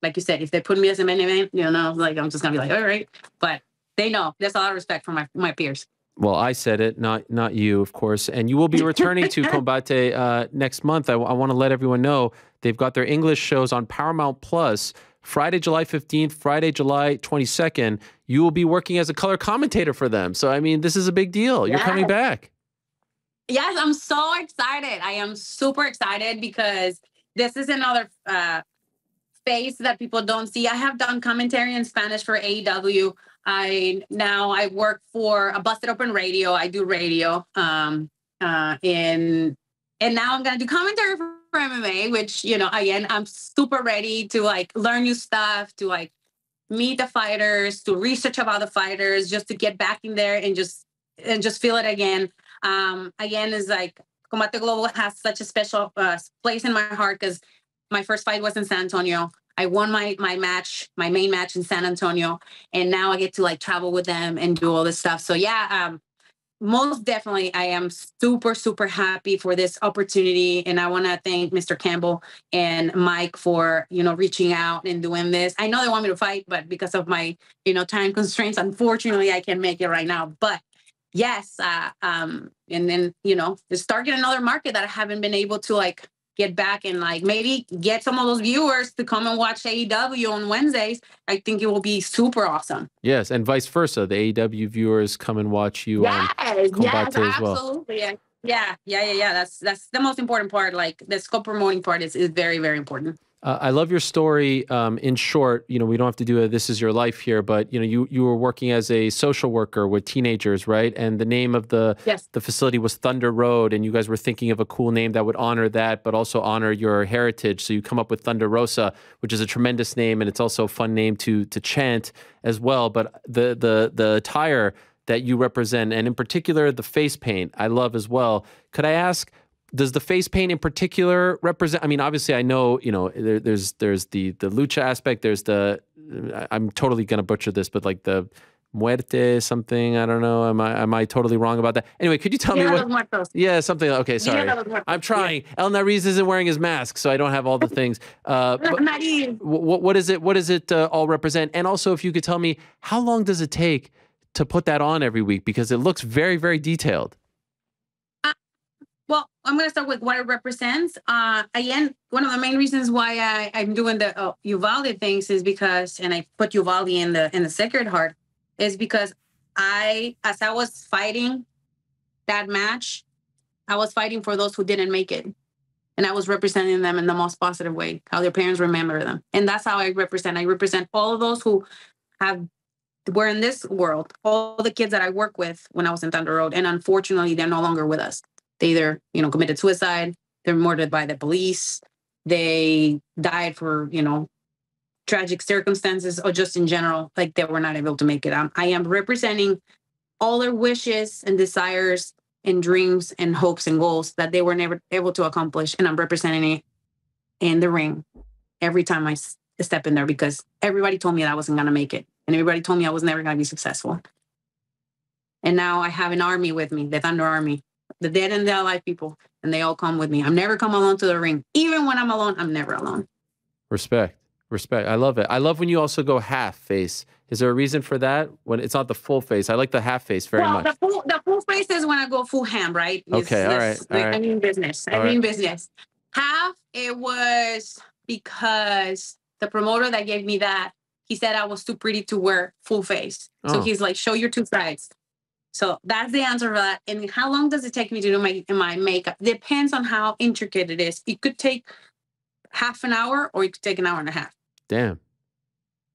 like you said, if they put me as a main event, you know, like I'm just gonna be like, all right. But they know there's a lot of respect for my my peers. Well, I said it, not not you, of course. And you will be returning to Combate uh, next month. I, I want to let everyone know they've got their English shows on Paramount Plus Friday, July fifteenth, Friday, July twenty-second. You will be working as a color commentator for them. So I mean, this is a big deal. Yes. You're coming back. Yes, I'm so excited. I am super excited because this is another. Uh, Face that people don't see. I have done commentary in Spanish for A E W. I now I work for a Busted Open Radio. I do radio. Um, uh, and and now I'm gonna do commentary for, for M M A, which you know again I'm super ready to like learn new stuff, to like meet the fighters, to research about the fighters, just to get back in there and just and just feel it again. Um, again is like Combate Global has such a special uh, place in my heart because. My first fight was in San Antonio. I won my my match, my main match in San Antonio, and now I get to like travel with them and do all this stuff. So yeah, um, most definitely, I am super super happy for this opportunity, and I want to thank Mister Campbell and Mike for you know reaching out and doing this. I know they want me to fight, but because of my you know time constraints, unfortunately, I can't make it right now. But yes, uh, um, and then you know, start getting another market that I haven't been able to like. get back and like maybe get some of those viewers to come and watch A E W on Wednesdays. I think it will be super awesome. Yes, and vice versa. The A E W viewers come and watch you yes, on Combate yes, as well. Absolutely. Yeah. Yeah, yeah, yeah, yeah. That's that's the most important part. Like the scope promoting part is, is very, very important. Uh, I love your story. Um, in short, you know, we don't have to do a This Is Your Life here, but you know, you you were working as a social worker with teenagers, right? And the name of the yes. the facility was Thunder Road, and you guys were thinking of a cool name that would honor that, but also honor your heritage. So you come up with Thunder Rosa, which is a tremendous name, and it's also a fun name to to chant as well. But the the the attire that you represent, and in particular the face paint, I love as well. Could I ask, does the face paint in particular represent? I mean, obviously, I know you know there, there's there's the the lucha aspect. There's the I'm totally gonna butcher this, but like the muerte something. I don't know. Am I am I totally wrong about that? Anyway, could you tell Dia me what? Muertos. Yeah, something. Okay, sorry. I'm trying. Yeah. El Nariz isn't wearing his mask, so I don't have all the things. Uh, what what is it? What does it uh, all represent? And also, if you could tell me, how long does it take to put that on every week, because it looks very, very detailed? Uh, well, I'm going to start with what it represents. Uh, again, one of the main reasons why I, I'm doing the uh, Uvalde things is because, and I put Uvalde in the in the Sacred Heart, is because I, as I was fighting that match, I was fighting for those who didn't make it. And I was representing them in the most positive way, how their parents remember them. And that's how I represent. I represent all of those who have we're in this world, all the kids that I work with when I was in Thunder Road, and unfortunately, they're no longer with us. They either, you know, committed suicide, they're murdered by the police, they died for, you know, tragic circumstances, or just in general, like they were not able to make it. I'm, I am representing all their wishes and desires and dreams and hopes and goals that they were never able to accomplish. And I'm representing it in the ring every time I step in there, because everybody told me that I wasn't going to make it. And everybody told me I was never going to be successful. And now I have an army with me, the Thunder Army, the dead and the alive people, and they all come with me. I've never come alone to the ring. Even when I'm alone, I'm never alone. Respect. Respect. I love it. I love when you also go half face. Is there a reason for that? When it's not the full face. I like the half face very well, much. The full, the full face is when I go full ham, right? It's, okay, all right. All right. I mean business. I all mean right. business. Half, it was because the promoter that gave me that, he said I was too pretty to wear full face. So oh. he's like, show your two sides. So that's the answer for that. And how long does it take me to do my, my makeup? Depends on how intricate it is. It could take half an hour or it could take an hour and a half. Damn.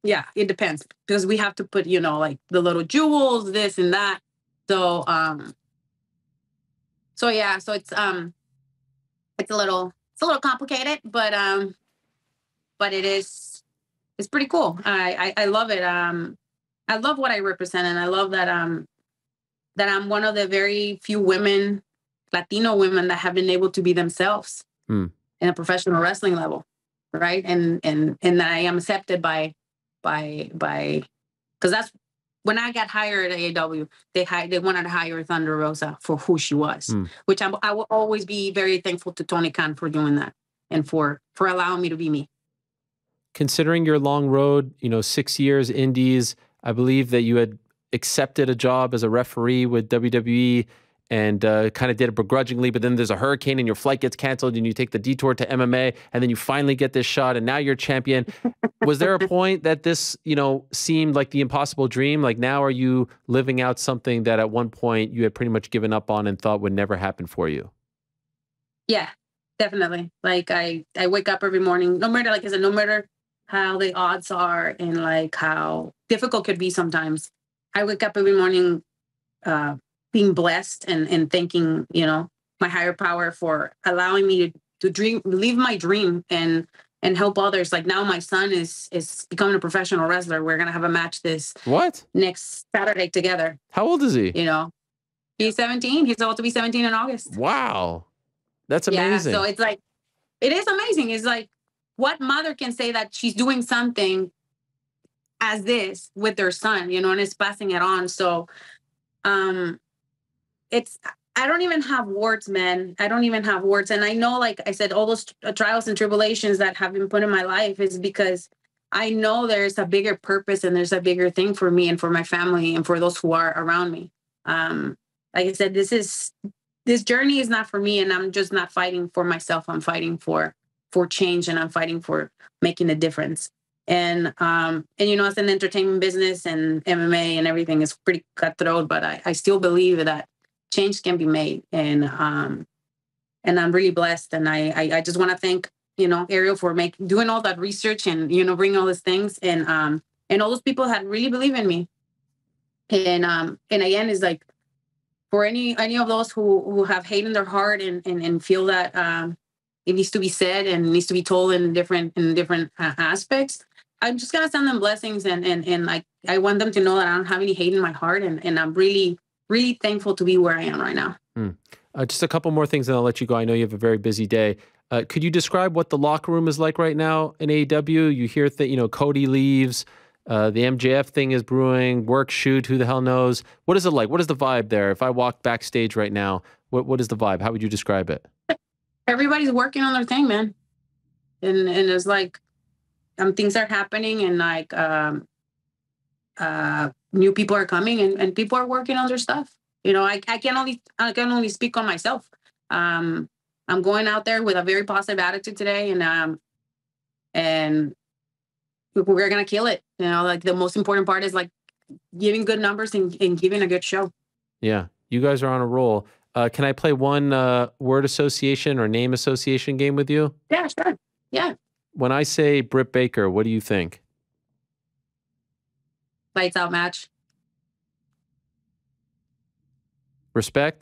Yeah, it depends. Because we have to put, you know, like the little jewels, this and that. So, um, so yeah, so it's, um, it's a little, it's a little complicated, but, um, but it is, it's pretty cool. I, I I love it. Um, I love what I represent, and I love that um that I'm one of the very few women, Latino women, that have been able to be themselves mm. in a professional wrestling level, right? And and and that I am accepted by by by because that's when I got hired at A E W. They hired they wanted to hire Thunder Rosa for who she was, mm. which I I will always be very thankful to Tony Khan for doing that and for for allowing me to be me. Considering your long road, you know, six years, indies, I believe that you had accepted a job as a referee with W W E and uh, kind of did it begrudgingly, but then there's a hurricane and your flight gets canceled and you take the detour to M M A and then you finally get this shot and now you're champion. Was there a point that this, you know, seemed like the impossible dream? Like now are you living out something that at one point you had pretty much given up on and thought would never happen for you? Yeah, definitely. Like I, I wake up every morning, no matter, like I said, no matter how the odds are and like how difficult could be sometimes. I wake up every morning uh, being blessed and, and thanking, you know, my higher power for allowing me to, to dream, live my dream and and help others. Like now my son is is becoming a professional wrestler. We're going to have a match this what next Saturday together. How old is he? You know, he's seventeen. He's about to be seventeen in August. Wow. That's amazing. Yeah, so it's like, it is amazing. It's like, what mother can say that she's doing something as this with their son, you know, and is passing it on. So um, it's, I don't even have words, man. I don't even have words. And I know, like I said, all those uh, trials and tribulations that have been put in my life is because I know there's a bigger purpose and there's a bigger thing for me and for my family and for those who are around me. Um, like I said, this is, this journey is not for me, and I'm just not fighting for myself. I'm fighting for for change, and I'm fighting for making a difference. And, um, and you know, it's an entertainment business, and M M A and everything is pretty cutthroat, but I, I still believe that change can be made. And um, and I'm really blessed. And I I, I just want to thank, you know, Ariel for make, doing all that research and, you know, bringing all these things. And um, and all those people that really believe in me. And um, and again, it's like, for any any of those who, who have hate in their heart and and, and feel that um, it needs to be said and needs to be told in different in different uh, aspects, I'm just going to send them blessings. And, and, and like, I want them to know that I don't have any hate in my heart. And, and I'm really, really thankful to be where I am right now. Mm. Uh, just a couple more things and I'll let you go. I know you have a very busy day. Uh, could you describe what the locker room is like right now in A E W? You hear that, you know, Cody leaves, uh, the M J F thing is brewing, work, shoot, who the hell knows? What is it like? What is the vibe there? If I walked backstage right now, what, what is the vibe? How would you describe it? Everybody's working on their thing, man. And, and it's like, Um, things are happening, and like um, uh, new people are coming, and, and people are working on their stuff. You know, I, I can only I can only speak on myself. Um, I'm going out there with a very positive attitude today, and um, and we're gonna kill it. You know, like the most important part is like giving good numbers and, and giving a good show. Yeah, you guys are on a roll. Uh, can I play one uh, word association or name association game with you? Yeah, sure. Yeah. When I say Britt Baker, what do you think? Lights out match. Respect?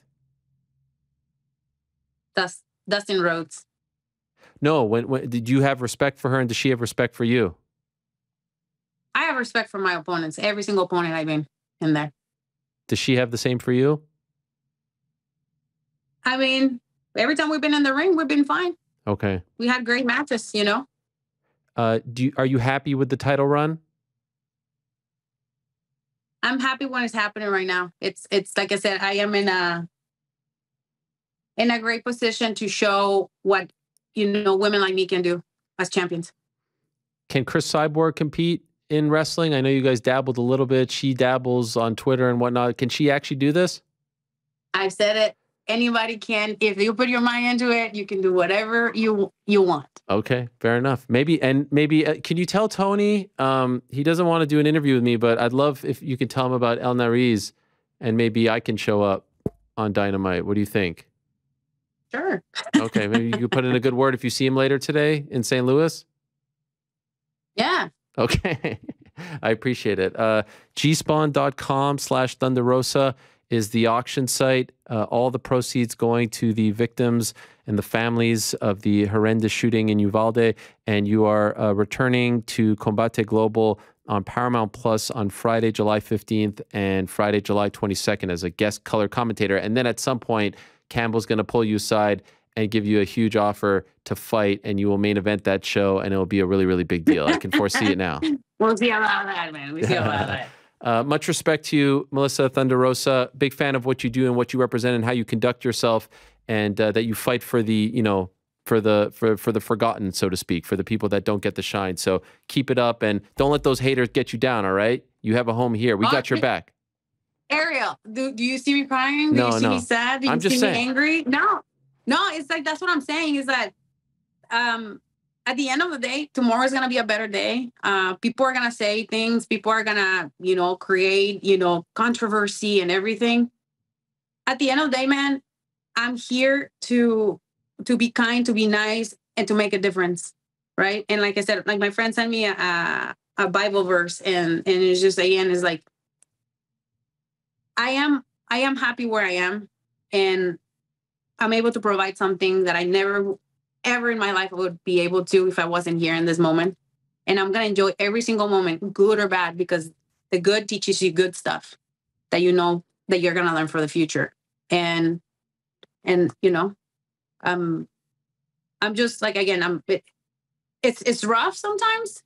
Dust, Dustin Rhodes. No, when, when did you have respect for her, and does she have respect for you? I have respect for my opponents. Every single opponent I've been in there. Does she have the same for you? I mean, every time we've been in the ring, we've been fine. Okay. We had great matches, you know? Uh, do you, are you happy with the title run? I'm happy when it's happening right now. It's it's like I said, I am in a in a great position to show what, you know, women like me can do as champions. Can Chris Cyborg compete in wrestling? I know you guys dabbled a little bit. She dabbles on Twitter and whatnot. Can she actually do this? I've said it. Anybody can. If you put your mind into it, you can do whatever you you want. Okay, fair enough. Maybe, and maybe, uh, can you tell Tony, um, he doesn't want to do an interview with me, but I'd love if you could tell him about El Nariz, and maybe I can show up on Dynamite. What do you think? Sure. Okay, maybe you could put in a good word if you see him later today in Saint Louis? Yeah. Okay, I appreciate it. Uh, g spawn dot com slash Thunder Rosa. Is the auction site, uh, all the proceeds going to the victims and the families of the horrendous shooting in Uvalde, and you are uh, returning to Combate Global on Paramount Plus on Friday, July fifteenth and Friday, July twenty-second as a guest color commentator. And then at some point, Campbell's going to pull you aside and give you a huge offer to fight, and you will main event that show, and it'll be a really, really big deal. I can foresee it now. We'll see about that, man. We'll see about that. Uh, much respect to you, Melissa Thunder Rosa. Big fan of what you do and what you represent and how you conduct yourself, and uh, that you fight for the, you know, for the for for the forgotten, so to speak, for the people that don't get the shine. So keep it up, and don't let those haters get you down. All right, you have a home here. We got your back. Ariel, do do you see me crying? Do no, you see no. me sad? Do you I'm see just me saying. angry? No, no. It's like that's what I'm saying. Is that um, at the end of the day, tomorrow is going to be a better day. Uh, people are going to say things. People are going to, you know, create, you know, controversy and everything. At the end of the day, man, I'm here to to be kind, to be nice, and to make a difference, right? And like I said, like my friend sent me a, a Bible verse, and and it's just, again, it's like, I am, I am happy where I am, and I'm able to provide something that I never ever in my life I would be able to if I wasn't here in this moment. And I'm going to enjoy every single moment, good or bad, because the good teaches you good stuff that you know that you're going to learn for the future. And, and you know, um, I'm just like, again, I'm it, it's it's rough sometimes,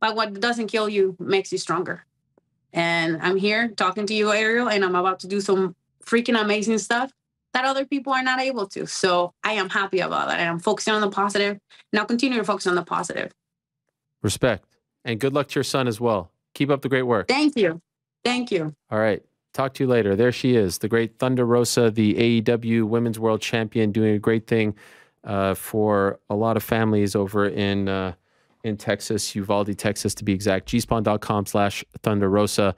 but what doesn't kill you makes you stronger. And I'm here talking to you, Ariel, and I'm about to do some freaking amazing stuff that other people are not able to. So I am happy about that. And I'm focusing on the positive, and I'll continue to focus on the positive. Respect. And good luck to your son as well. Keep up the great work. Thank you. Thank you. All right. Talk to you later. There she is, the great Thunder Rosa, the A E W Women's World Champion, doing a great thing uh, for a lot of families over in uh, in Texas, Uvalde, Texas, to be exact. g spawn dot com slash Thunder Rosa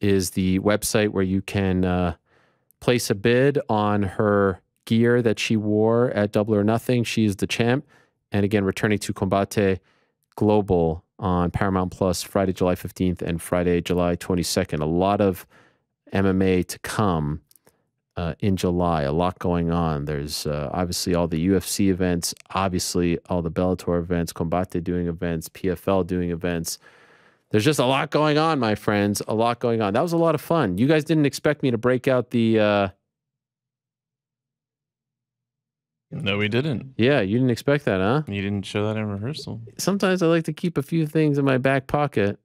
is the website where you can uh, place a bid on her gear that she wore at Double or Nothing. She is the champ. And again, returning to Combate Global on Paramount Plus Friday, July fifteenth and Friday, July twenty-second. A lot of M M A to come uh, in July. A lot going on. There's uh, obviously all the U F C events, obviously all the Bellator events, Combate doing events, P F L doing events. There's just a lot going on, my friends. A lot going on. That was a lot of fun. You guys didn't expect me to break out the... Uh... No, we didn't. Yeah, you didn't expect that, huh? You didn't show that in rehearsal. Sometimes I like to keep a few things in my back pocket.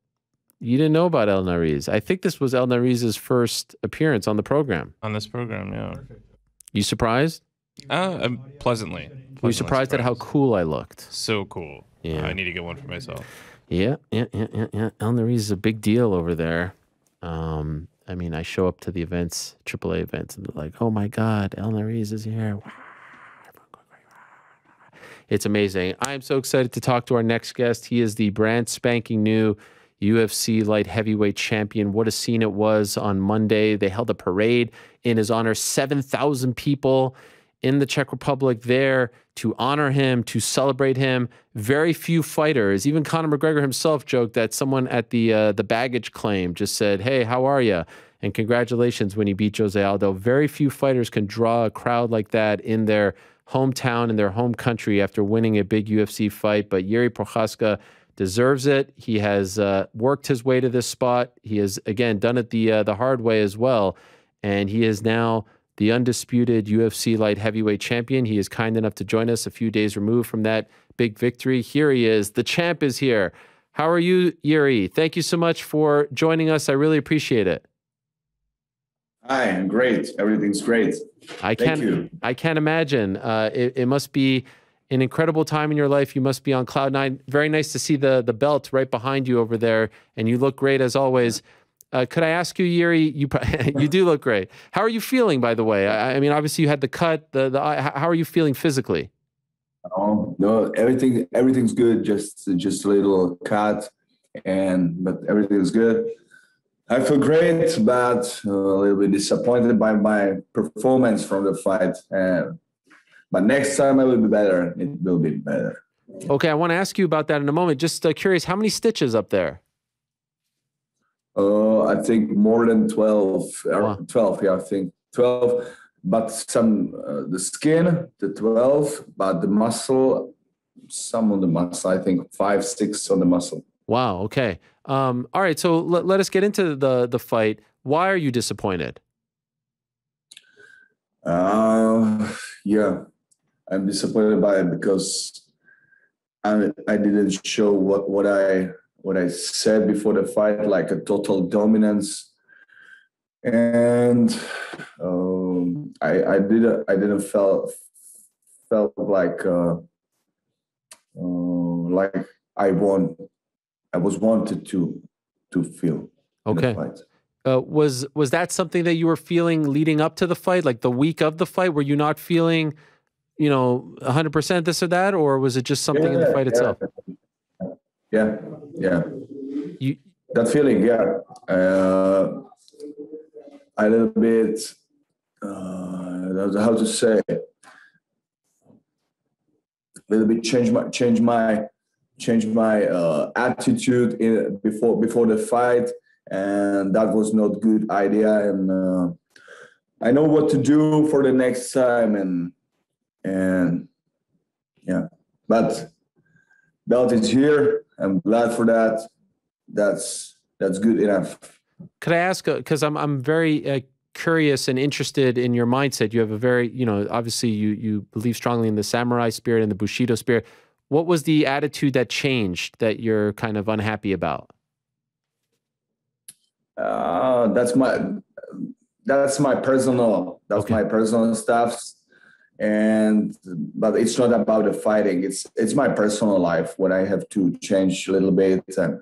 You didn't know about El Nariz. I think this was El Nariz's first appearance on the program. On this program, yeah. You surprised? Uh, um, pleasantly. pleasantly. Were you surprised, surprised at how cool I looked? So cool. Yeah. I need to get one for myself. Yeah, yeah, yeah, yeah, yeah. El Nariz is a big deal over there. Um, I mean, I show up to the events, triple A events, and they're like, oh my God, El Nariz is here. It's amazing. I am so excited to talk to our next guest. He is the brand spanking new U F C light heavyweight champion. What a scene it was on Monday. They held a parade in his honor. seven thousand people in the Czech Republic there to honor him, to celebrate him. Very few fighters. Even Conor McGregor himself joked that someone at the uh, the baggage claim just said, hey, how are you? And congratulations when he beat Jose Aldo. Very few fighters can draw a crowd like that in their hometown, in their home country, after winning a big U F C fight. But Jiří Procházka deserves it. He has uh, worked his way to this spot. He has, again, done it the, uh, the hard way as well. And he is now the undisputed U F C light heavyweight champion. He is kind enough to join us a few days removed from that big victory. Here he is. The champ is here. How are you, Jiří? Thank you so much for joining us. I really appreciate it. Hi, I'm great. Everything's great. I can't, Thank you. I can't imagine. Uh, it, it must be an incredible time in your life. You must be on cloud nine. Very nice to see the, the belt right behind you over there. And you look great as always. Uh, could I ask you, Jiří, you, you do look great. How are you feeling, by the way? I, I mean, obviously you had the cut. The, the, how are you feeling physically? Oh, no, everything, everything's good. Just, just a little cut, and, but everything's good. I feel great, but a little bit disappointed by my performance from the fight. Uh, but next time I will be better. It will be better. Okay, I want to ask you about that in a moment. Just uh, curious, how many stitches up there? Oh, uh, I think more than twelve. Wow. twelve, yeah, I think twelve. But some uh, the skin, the twelve, but the muscle, some on the muscle. I think five, six on the muscle. Wow. Okay. Um, all right. So let, let us get into the the fight. Why are you disappointed? Uh, yeah, I'm disappointed by it because I I didn't show what what I what I said before the fight, like a total dominance, and um, I I didn't I didn't felt felt like uh, uh, like I won. I was wanted to to feel. Okay. Uh, was was that something that you were feeling leading up to the fight, like the week of the fight? Were you not feeling, you know, one hundred percent this or that, or was it just something yeah, in the fight yeah. itself? Yeah, yeah. You, that feeling, yeah. Uh, a little bit. Uh, how to say? A little bit change my change my. Changed my uh, attitude in, before before the fight, and that was not a good idea. And uh, I know what to do for the next time, and and yeah. But belt is here. I'm glad for that. That's that's good enough. Could I ask? Because I'm I'm very uh, curious and interested in your mindset. You have a very you know obviously you you believe strongly in the samurai spirit and the Bushido spirit. What was the attitude that changed that you're kind of unhappy about? Uh, that's my, that's my personal, that's okay. my personal stuff. And, but it's not about the fighting. It's, it's my personal life when I have to change a little bit, and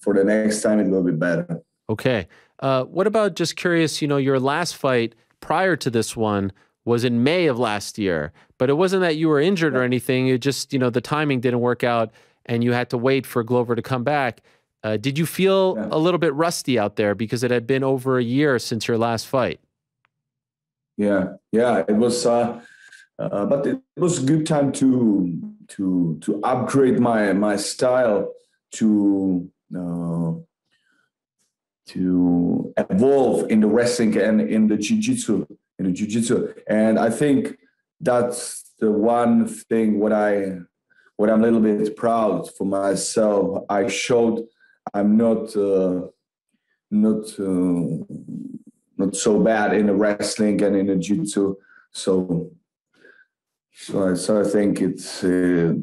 for the next time it will be better. Okay. Uh, what about, just curious, you know, your last fight prior to this one was in May of last year, but it wasn't that you were injured or anything. It just, you know, the timing didn't work out and you had to wait for Glover to come back. Uh, did you feel yeah. a little bit rusty out there because it had been over a year since your last fight? Yeah, yeah, it was, uh, uh, but it was a good time to to to upgrade my my style, to uh, to evolve in the wrestling and in the jiu-jitsu, in the jiu-jitsu, and I think that's the one thing what I what I'm a little bit proud for myself. I showed I'm not uh, not uh, not so bad in the wrestling and in the jiu-jitsu. So, so I so I think it's uh,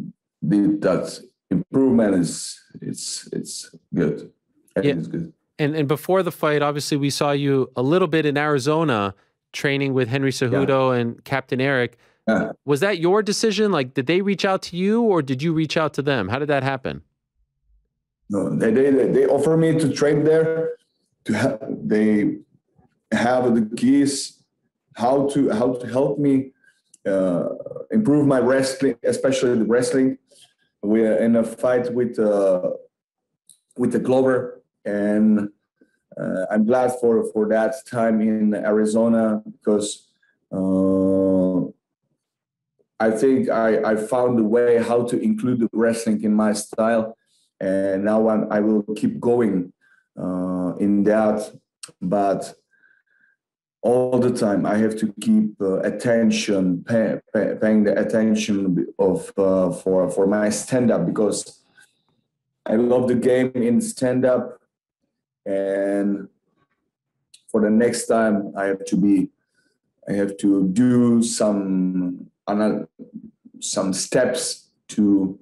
the, that improvement is it's it's good. I yeah. think it's good. And and before the fight, obviously we saw you a little bit in Arizona training with Henry Cejudo yeah. and Captain Eric. Yeah. Was that your decision? Like, did they reach out to you or did you reach out to them? How did that happen? No, they they they offered me to train there. To have, they have the keys how to how to help me uh, improve my wrestling, especially the wrestling. We are in a fight with uh, with the Glover, and uh, I'm glad for for that time in Arizona, because uh, I think I I found a way how to include the wrestling in my style. And now I'm, I will keep going uh, in that, but all the time I have to keep uh, attention, pay, pay, paying the attention of uh, for for my stand-up, because I love the game in stand-up, and for the next time I have to be, I have to do some some steps to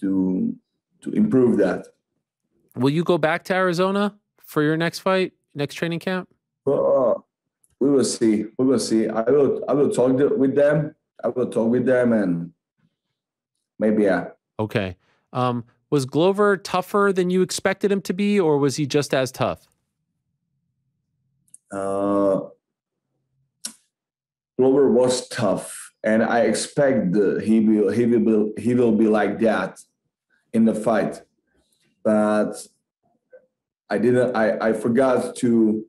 to. to improve that. Will you go back to Arizona for your next fight, next training camp? Well, uh, we will see. We will see. I will. I will talk to, with them. I will talk with them, and maybe yeah. Okay. Um, was Glover tougher than you expected him to be, or was he just as tough? Uh, Glover was tough, and I expect the, he will. He will. He will be like that in the fight, but I didn't. I, I forgot to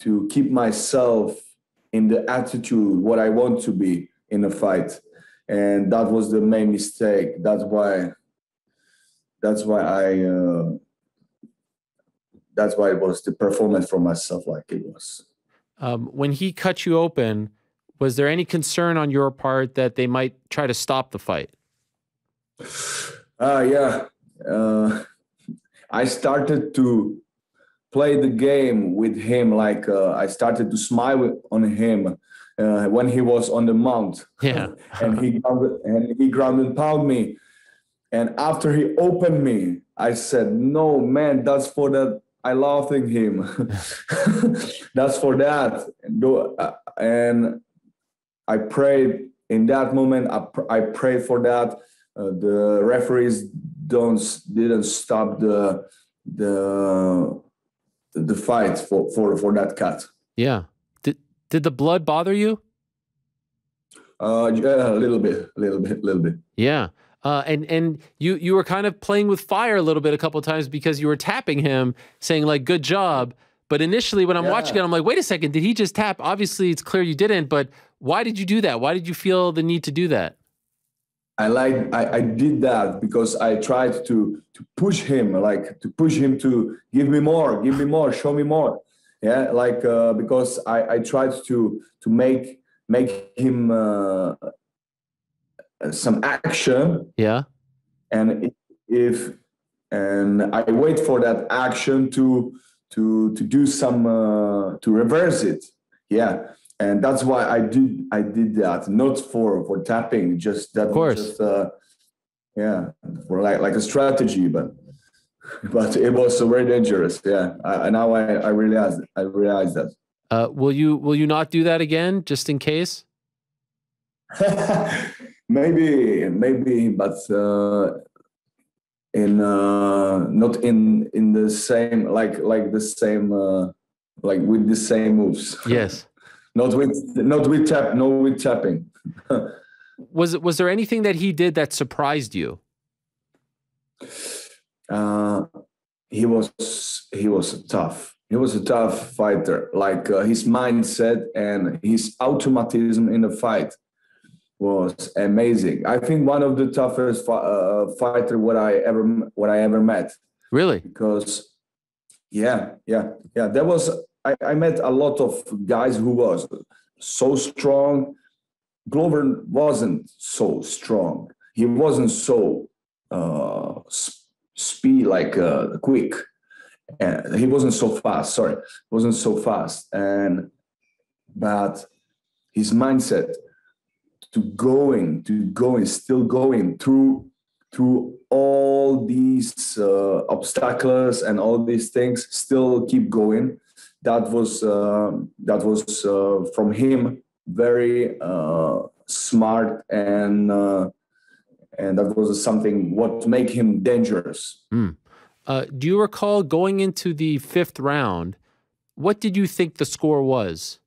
to keep myself in the attitude what I want to be in the fight, and that was the main mistake. That's why. That's why I. Uh, that's why it was the performance for myself like it was. Um, when he cut you open, was there any concern on your part that they might try to stop the fight? Ah, uh, yeah. Uh, I started to play the game with him. Like uh, I started to smile on him uh, when he was on the mount. Yeah. and he grounded, and he ground and pound me. And after he opened me, I said, "No, man, that's for that." I laughing him. That's for that. And I prayed in that moment. I pr I prayed for that. Uh, the referees don't didn't stop the the the fight for for for that cut. Yeah. Did did the blood bother you? Uh, yeah, a little bit, a little bit, a little bit. Yeah. Uh, and and you you were kind of playing with fire a little bit a couple of times because you were tapping him, saying like "good job." But initially, when I'm yeah. watching it, I'm like, "Wait a second, did he just tap?" Obviously, it's clear you didn't. But why did you do that? Why did you feel the need to do that? I like I, I did that because I tried to to push him, like to push him to give me more, give me more, show me more, yeah. Like uh, because I I tried to to make make him uh, some action, yeah. And if and I wait for that action to to to do some uh, to reverse it, yeah. And that's why I did I did that, not for for tapping, just that, of course. Just, uh, yeah, for like like a strategy, but but it was very dangerous. Yeah, I, now I I realize I realize that. Uh, will you will you not do that again, just in case? maybe maybe, but uh, in uh, not in in the same like like the same uh, like with the same moves. Yes. Not with not with tap, no with tapping. was was there anything that he did that surprised you? Uh, he was he was tough. He was a tough fighter. Like uh, his mindset and his automatism in the fight was amazing. I think one of the toughest uh, fighter what I ever what I ever met. Really? Because yeah, yeah, yeah. There was. I, I met a lot of guys who was so strong. Glover wasn't so strong. He wasn't so uh, speed like uh, quick. And he wasn't so fast. Sorry, wasn't so fast. And but his mindset to going, to going, still going through through all these uh, obstacles and all these things, still keep going. That was uh, that was uh, from him very uh, smart and uh, and that was something what made him dangerous. Mm. Uh, do you recall going into the fifth round? What did you think the score was?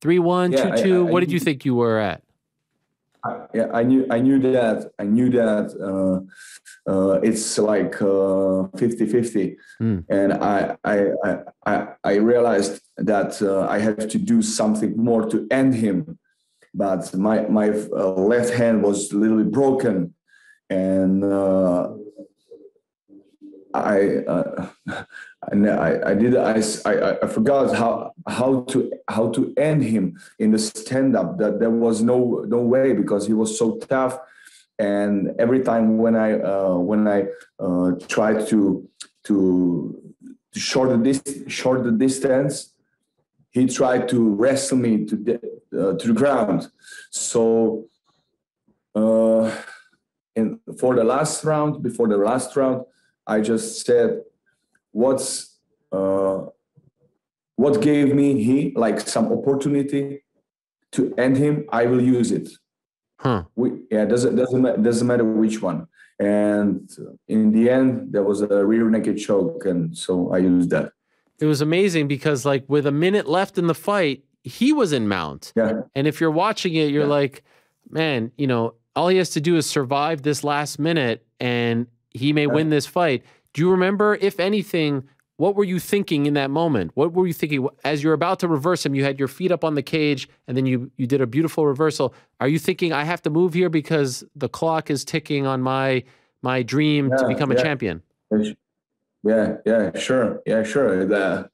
three one, yeah, two two. What did you think you were at? I, yeah, I knew I knew that I knew that uh, uh, it's like fifty fifty, uh, mm. and I I I I realized that uh, I have to do something more to end him, but my my uh, left hand was literally broken, and uh, I uh, and I I did I, I I forgot how how to how to end him in the stand up. That there was no no way because he was so tough, and every time when I uh, when I uh, tried to to short the dist short the distance, he tried to wrestle me to the uh, to the ground. So, uh, and for the last round, before the last round. I just said, what's uh, what gave me he like some opportunity to end him? I will use it. Huh. We, yeah, doesn't doesn't doesn't matter which one. And in the end, there was a rear naked choke, and so I used that. It was amazing because, like, with a minute left in the fight, he was in mount. Yeah. And if you're watching it, you're yeah. like, man, you know, all he has to do is survive this last minute and. He may win this fight. Do you remember, if anything, what were you thinking in that moment? What were you thinking? As you're about to reverse him, you had your feet up on the cage, and then you, you did a beautiful reversal. Are you thinking, I have to move here because the clock is ticking on my my dream yeah, to become yeah. a champion? Yeah, yeah, sure. Yeah, sure. That,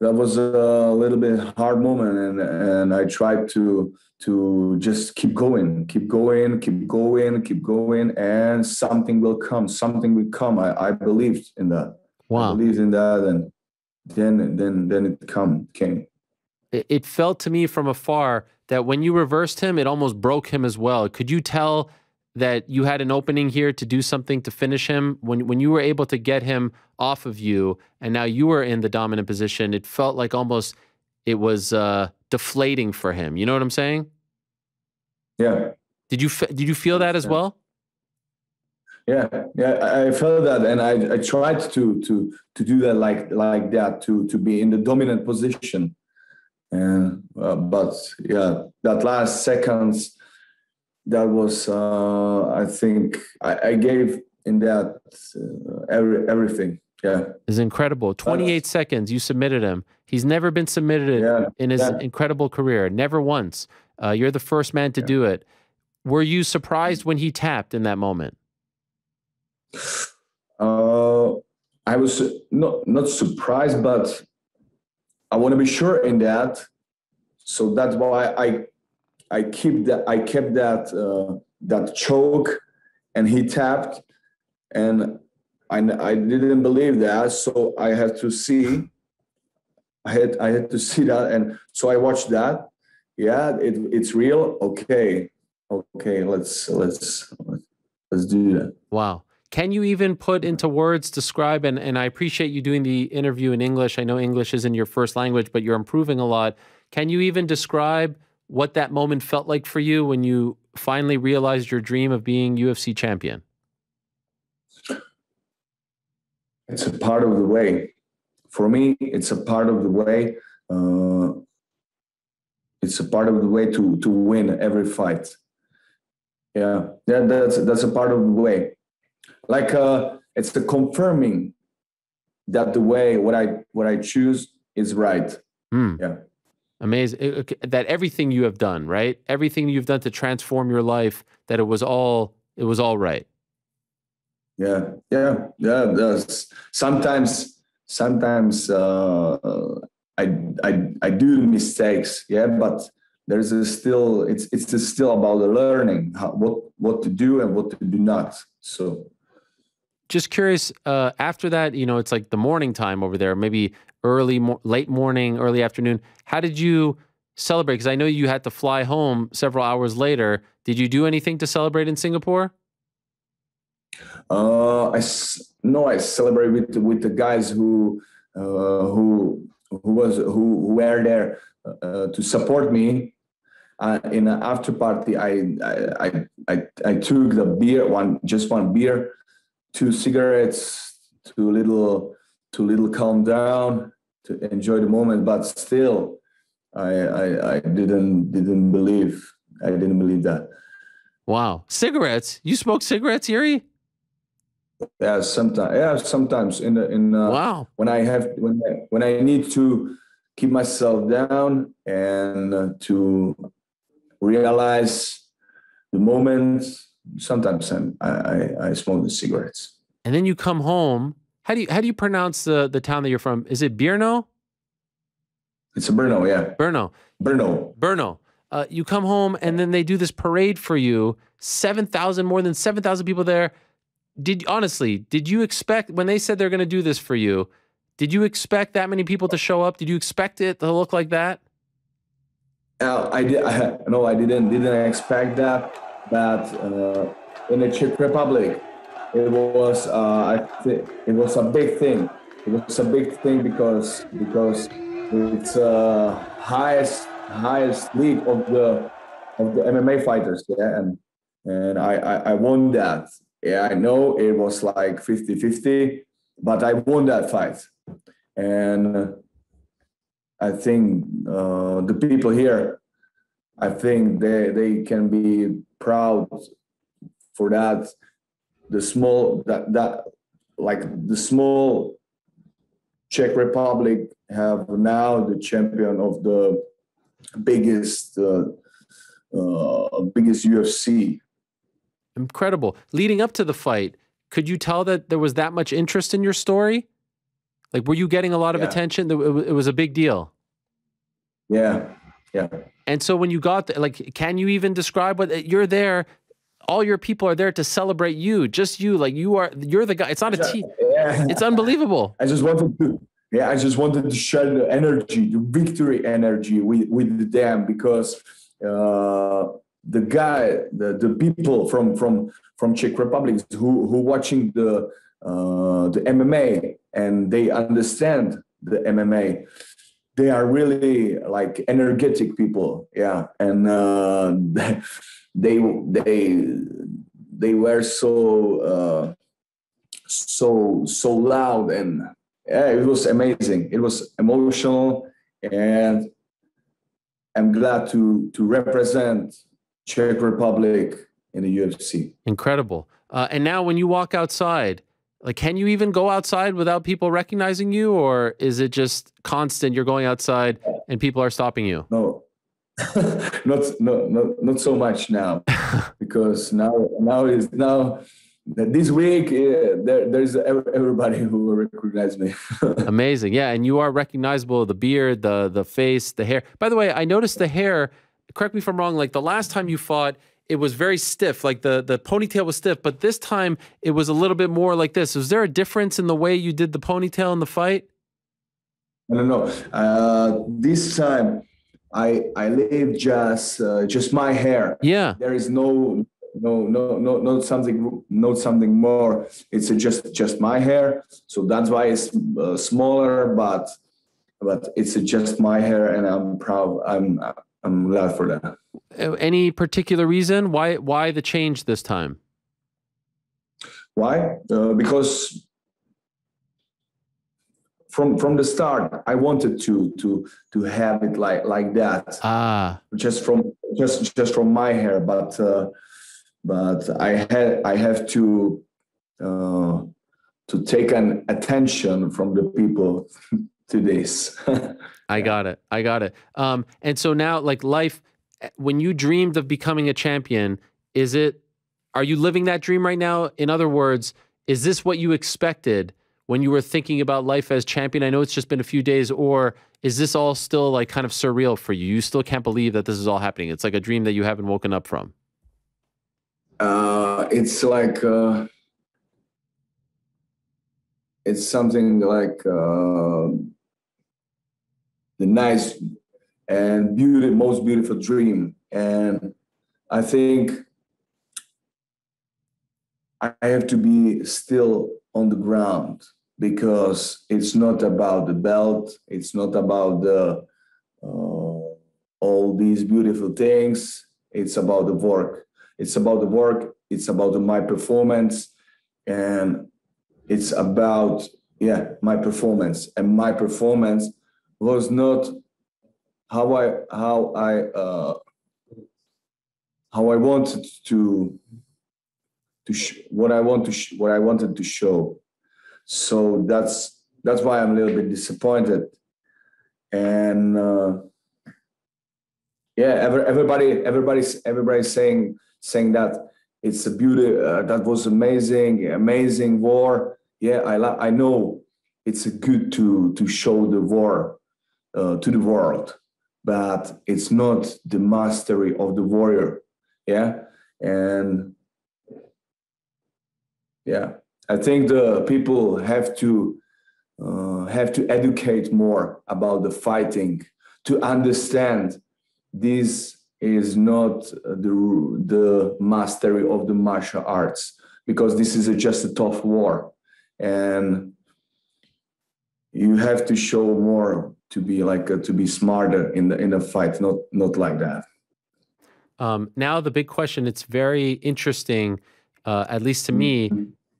that was a little bit hard moment, and, and I tried to... to just keep going, keep going, keep going, keep going, and something will come. Something will come. I, I believed in that. Wow. I believed in that, and then then then it come came. It, it felt to me from afar that when you reversed him, it almost broke him as well. Could you tell that you had an opening here to do something to finish him? When when you were able to get him off of you, and now you were in the dominant position, it felt like almost it was... Uh, deflating for him. You know what I'm saying? Yeah. Did you, did you feel that as yeah. well? Yeah. Yeah. I felt that. And I, I tried to, to, to do that like, like that, to, to be in the dominant position. And, uh, but yeah, that last seconds, that was, uh, I think I, I gave in that uh, every, everything. Yeah. It's incredible. twenty-eight seconds. You submitted him. He's never been submitted yeah, in his yeah. incredible career. Never once. Uh, you're the first man to yeah. do it. Were you surprised when he tapped in that moment? Uh, I was not, not surprised, but I want to be sure in that. So that's why I, I keep that, I kept that, uh, that choke, and he tapped, and I, I didn't believe that. So I had to see. I had I had to see that, and so I watched that. Yeah, it it's real. Okay, okay, let's let's let's do that. Wow, can you even put into words describe? And and I appreciate you doing the interview in English. I know English isn't your first language, but you're improving a lot. Can you even describe what that moment felt like for you when you finally realized your dream of being U F C champion? It's a part of the way. For me, it's a part of the way. Uh, it's a part of the way to to win every fight. Yeah, that, that's that's a part of the way. Like uh, it's the confirming that the way what I what I choose is right. Mm. Yeah. Amazing. That everything you have done, right? Everything you've done to transform your life, that it was all, it was all right. Yeah. Yeah. Yeah. Sometimes, sometimes, uh, I, I, I do mistakes. Yeah. But there's a still, it's, it's just still about the learning how, what, what to do and what to do not. So just curious, uh, after that, you know, it's like the morning time over there, maybe early, mo late morning, early afternoon. How did you celebrate? Because I know you had to fly home several hours later. Did you do anything to celebrate in Singapore? Uh, I no, I celebrated with with the guys who uh, who who was who were there uh, to support me. Uh, in an after party, I I I I took the beer, one just one beer, two cigarettes, two little. to little calm down, to enjoy the moment, but still I, I I didn't didn't believe I didn't believe that. Wow. Cigarettes? You smoke cigarettes, Jiří? Yeah, sometimes. Yeah, sometimes in the, in uh, wow. when I have when I, when I need to keep myself down and uh, to realize the moment, sometimes I'm, I I I smoke the cigarettes. And then you come home. How do you how do you pronounce the the town that you're from? Is it Brno? It's a Brno, yeah. Brno. Brno. Brno. Uh, you come home and then they do this parade for you. Seven thousand, more than seven thousand people there. Did honestly, did you expect when they said they're going to do this for you? Did you expect that many people to show up? Did you expect it to look like that? Uh, I did. I, no, I didn't. Didn't expect that. But uh, in the Czech Republic. It was, uh, I think, it was a big thing. It was a big thing because because it's the uh, highest highest league of the of the M M A fighters, yeah, and and I, I, I won that. Yeah, I know it was like fifty fifty, but I won that fight, and I think uh, the people here, I think they they can be proud for that. The small that that like the small Czech Republic have now the champion of the biggest uh, uh, biggest U F C. Incredible. Leading up to the fight, could you tell that there was that much interest in your story? Like, were you getting a lot of yeah. attention? It was a big deal. Yeah, yeah. And so when you got there, like, can you even describe what you're there? All your people are there to celebrate you, just you. Like you are, you're the guy. It's not a team. Yeah. It's unbelievable. I just wanted to, yeah, I just wanted to share the energy, the victory energy with, with them, because uh, the guy, the, the people from from from Czech Republic who who watching the uh, the M M A and they understand the M M A. They are really like energetic people, yeah, and uh, they they they were so uh, so so loud, and yeah, it was amazing. It was emotional, and I'm glad to to represent Czech Republic in the U F C. Incredible. Uh, and now, when you walk outside. Like, can you even go outside without people recognizing you, or is it just constant? You're going outside and people are stopping you. No, not, no, no, not so much now, because now, now is now this week, uh, there, there's everybody who recognizes me. Amazing. Yeah. And you are recognizable. The beard, the, the face, the hair, by the way, I noticed the hair, correct me if I'm wrong. Like the last time you fought, it was very stiff, like the, the ponytail was stiff, but this time it was a little bit more like this. Was there a difference in the way you did the ponytail in the fight? I don't know. Uh, this time I I leave just uh, just my hair. Yeah. There is no no no no no something no something more. It's just just my hair. So that's why it's uh, smaller, but but it's just my hair, and I'm proud. I'm I'm glad for that. Any particular reason why why the change this time? Why? Uh, because from from the start, I wanted to to to have it like like that. Ah, just from just just from my hair, but uh, but I had I have to uh, to take an attention from the people to this. I got it. I got it. Um, and so now, like life, when you dreamed of becoming a champion, is it? Are you living that dream right now? In other words, is this what you expected when you were thinking about life as champion? I know it's just been a few days, or is this all still like kind of surreal for you? You still can't believe that this is all happening. It's like a dream that you haven't woken up from. Uh, it's like, uh, it's something like uh, the nice and beauty, most beautiful dream. And I think I have to be still on the ground, because it's not about the belt. It's not about the, uh, all these beautiful things. It's about the work. It's about the work. It's about my performance. And it's about, yeah, my performance. And my performance was not how I, how I, uh, how I wanted to, To sh what I want to sh what I wanted to show, so that's that's why I'm a little bit disappointed, and uh, yeah, every, everybody, everybody's everybody's saying saying that it's a beauty, uh, that was amazing, amazing war. Yeah, I la I know it's a good to to show the war uh, to the world, but it's not the mastery of the warrior. Yeah, and. Yeah, I think the people have to uh, have to educate more about the fighting to understand this is not the the mastery of the martial arts, because this is a, just a tough war, and you have to show more to be like a, to be smarter in the in the fight, not not like that. Um, now the big question. It's very interesting. Uh, at least to me,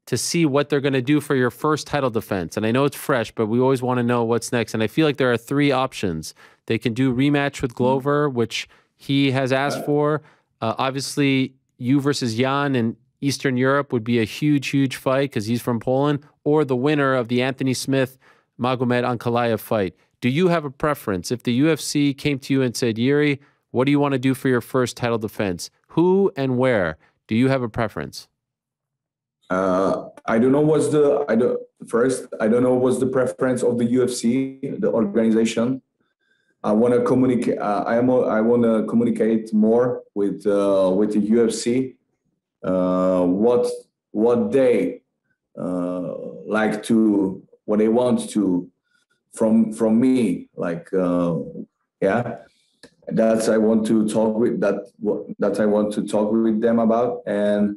to see what they're going to do for your first title defense. And I know it's fresh, but we always want to know what's next. And I feel like there are three options. They can do rematch with Glover, which he has asked for. Uh, obviously, you versus Jan in Eastern Europe would be a huge, huge fight because he's from Poland, or the winner of the Anthony Smith-Magomed Ankalaev fight. Do you have a preference? If the U F C came to you and said, Jiří, what do you want to do for your first title defense? Who and where? Do you have a preference? Uh, I don't know what's the I don't first. I don't know what's the preference of the U F C, the organization. I want to communicate. Uh, I am. A, I want to communicate more with uh, with the U F C. Uh, what what they uh, like to what they want to from from me. Like uh, yeah, that's I want to talk with that. That I want to talk with them about. And.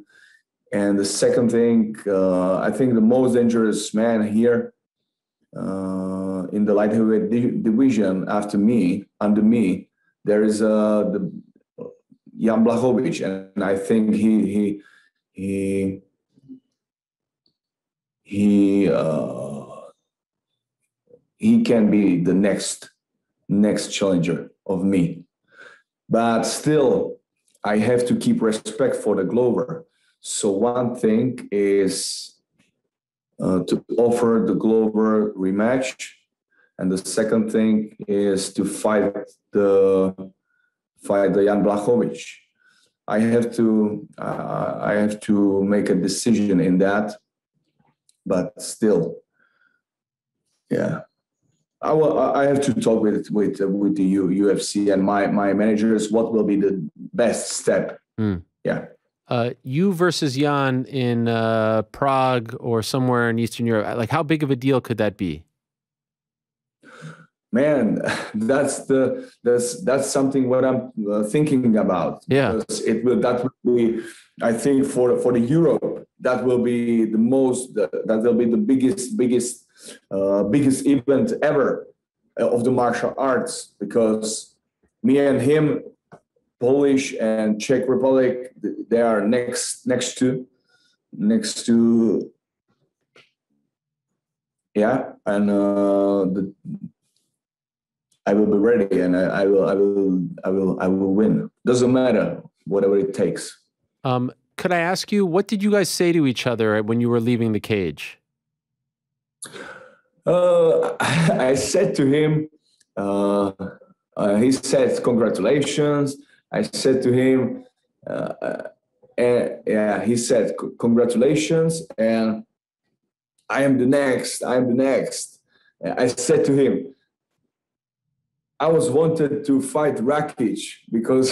And the second thing, uh, I think the most dangerous man here uh, in the light heavyweight di division after me, under me, there is uh, the Jan Błachowicz, and I think he he he he uh, he can be the next next challenger of me. But still, I have to keep respect for the Glover. So one thing is uh, to offer the Glover rematch, and the second thing is to fight the fight the Jan Błachowicz. I have to uh, I have to make a decision in that, but still, yeah, I will. I have to talk with with uh, with the U F C and my my managers. What will be the best step? Mm. Yeah. Uh, you versus Jan in uh, Prague or somewhere in Eastern Europe, like how big of a deal could that be? Man, that's the that's that's something what I'm uh, thinking about. Yeah, because it will that will be, I think for for the Europe that will be the most uh, that will be the biggest biggest uh, biggest event ever of the martial arts, because me and him. Polish and Czech Republic, they are next next to, next to, yeah, and uh, the, I will be ready, and I, I will, I will, I will, I will win. Doesn't matter, whatever it takes. Um, could I ask you, what did you guys say to each other when you were leaving the cage? Uh, I said to him, uh, uh, he said, congratulations. I said to him, uh, uh, yeah, he said, congratulations. And I am the next, I am the next. I said to him, I was wanted to fight Rakic because,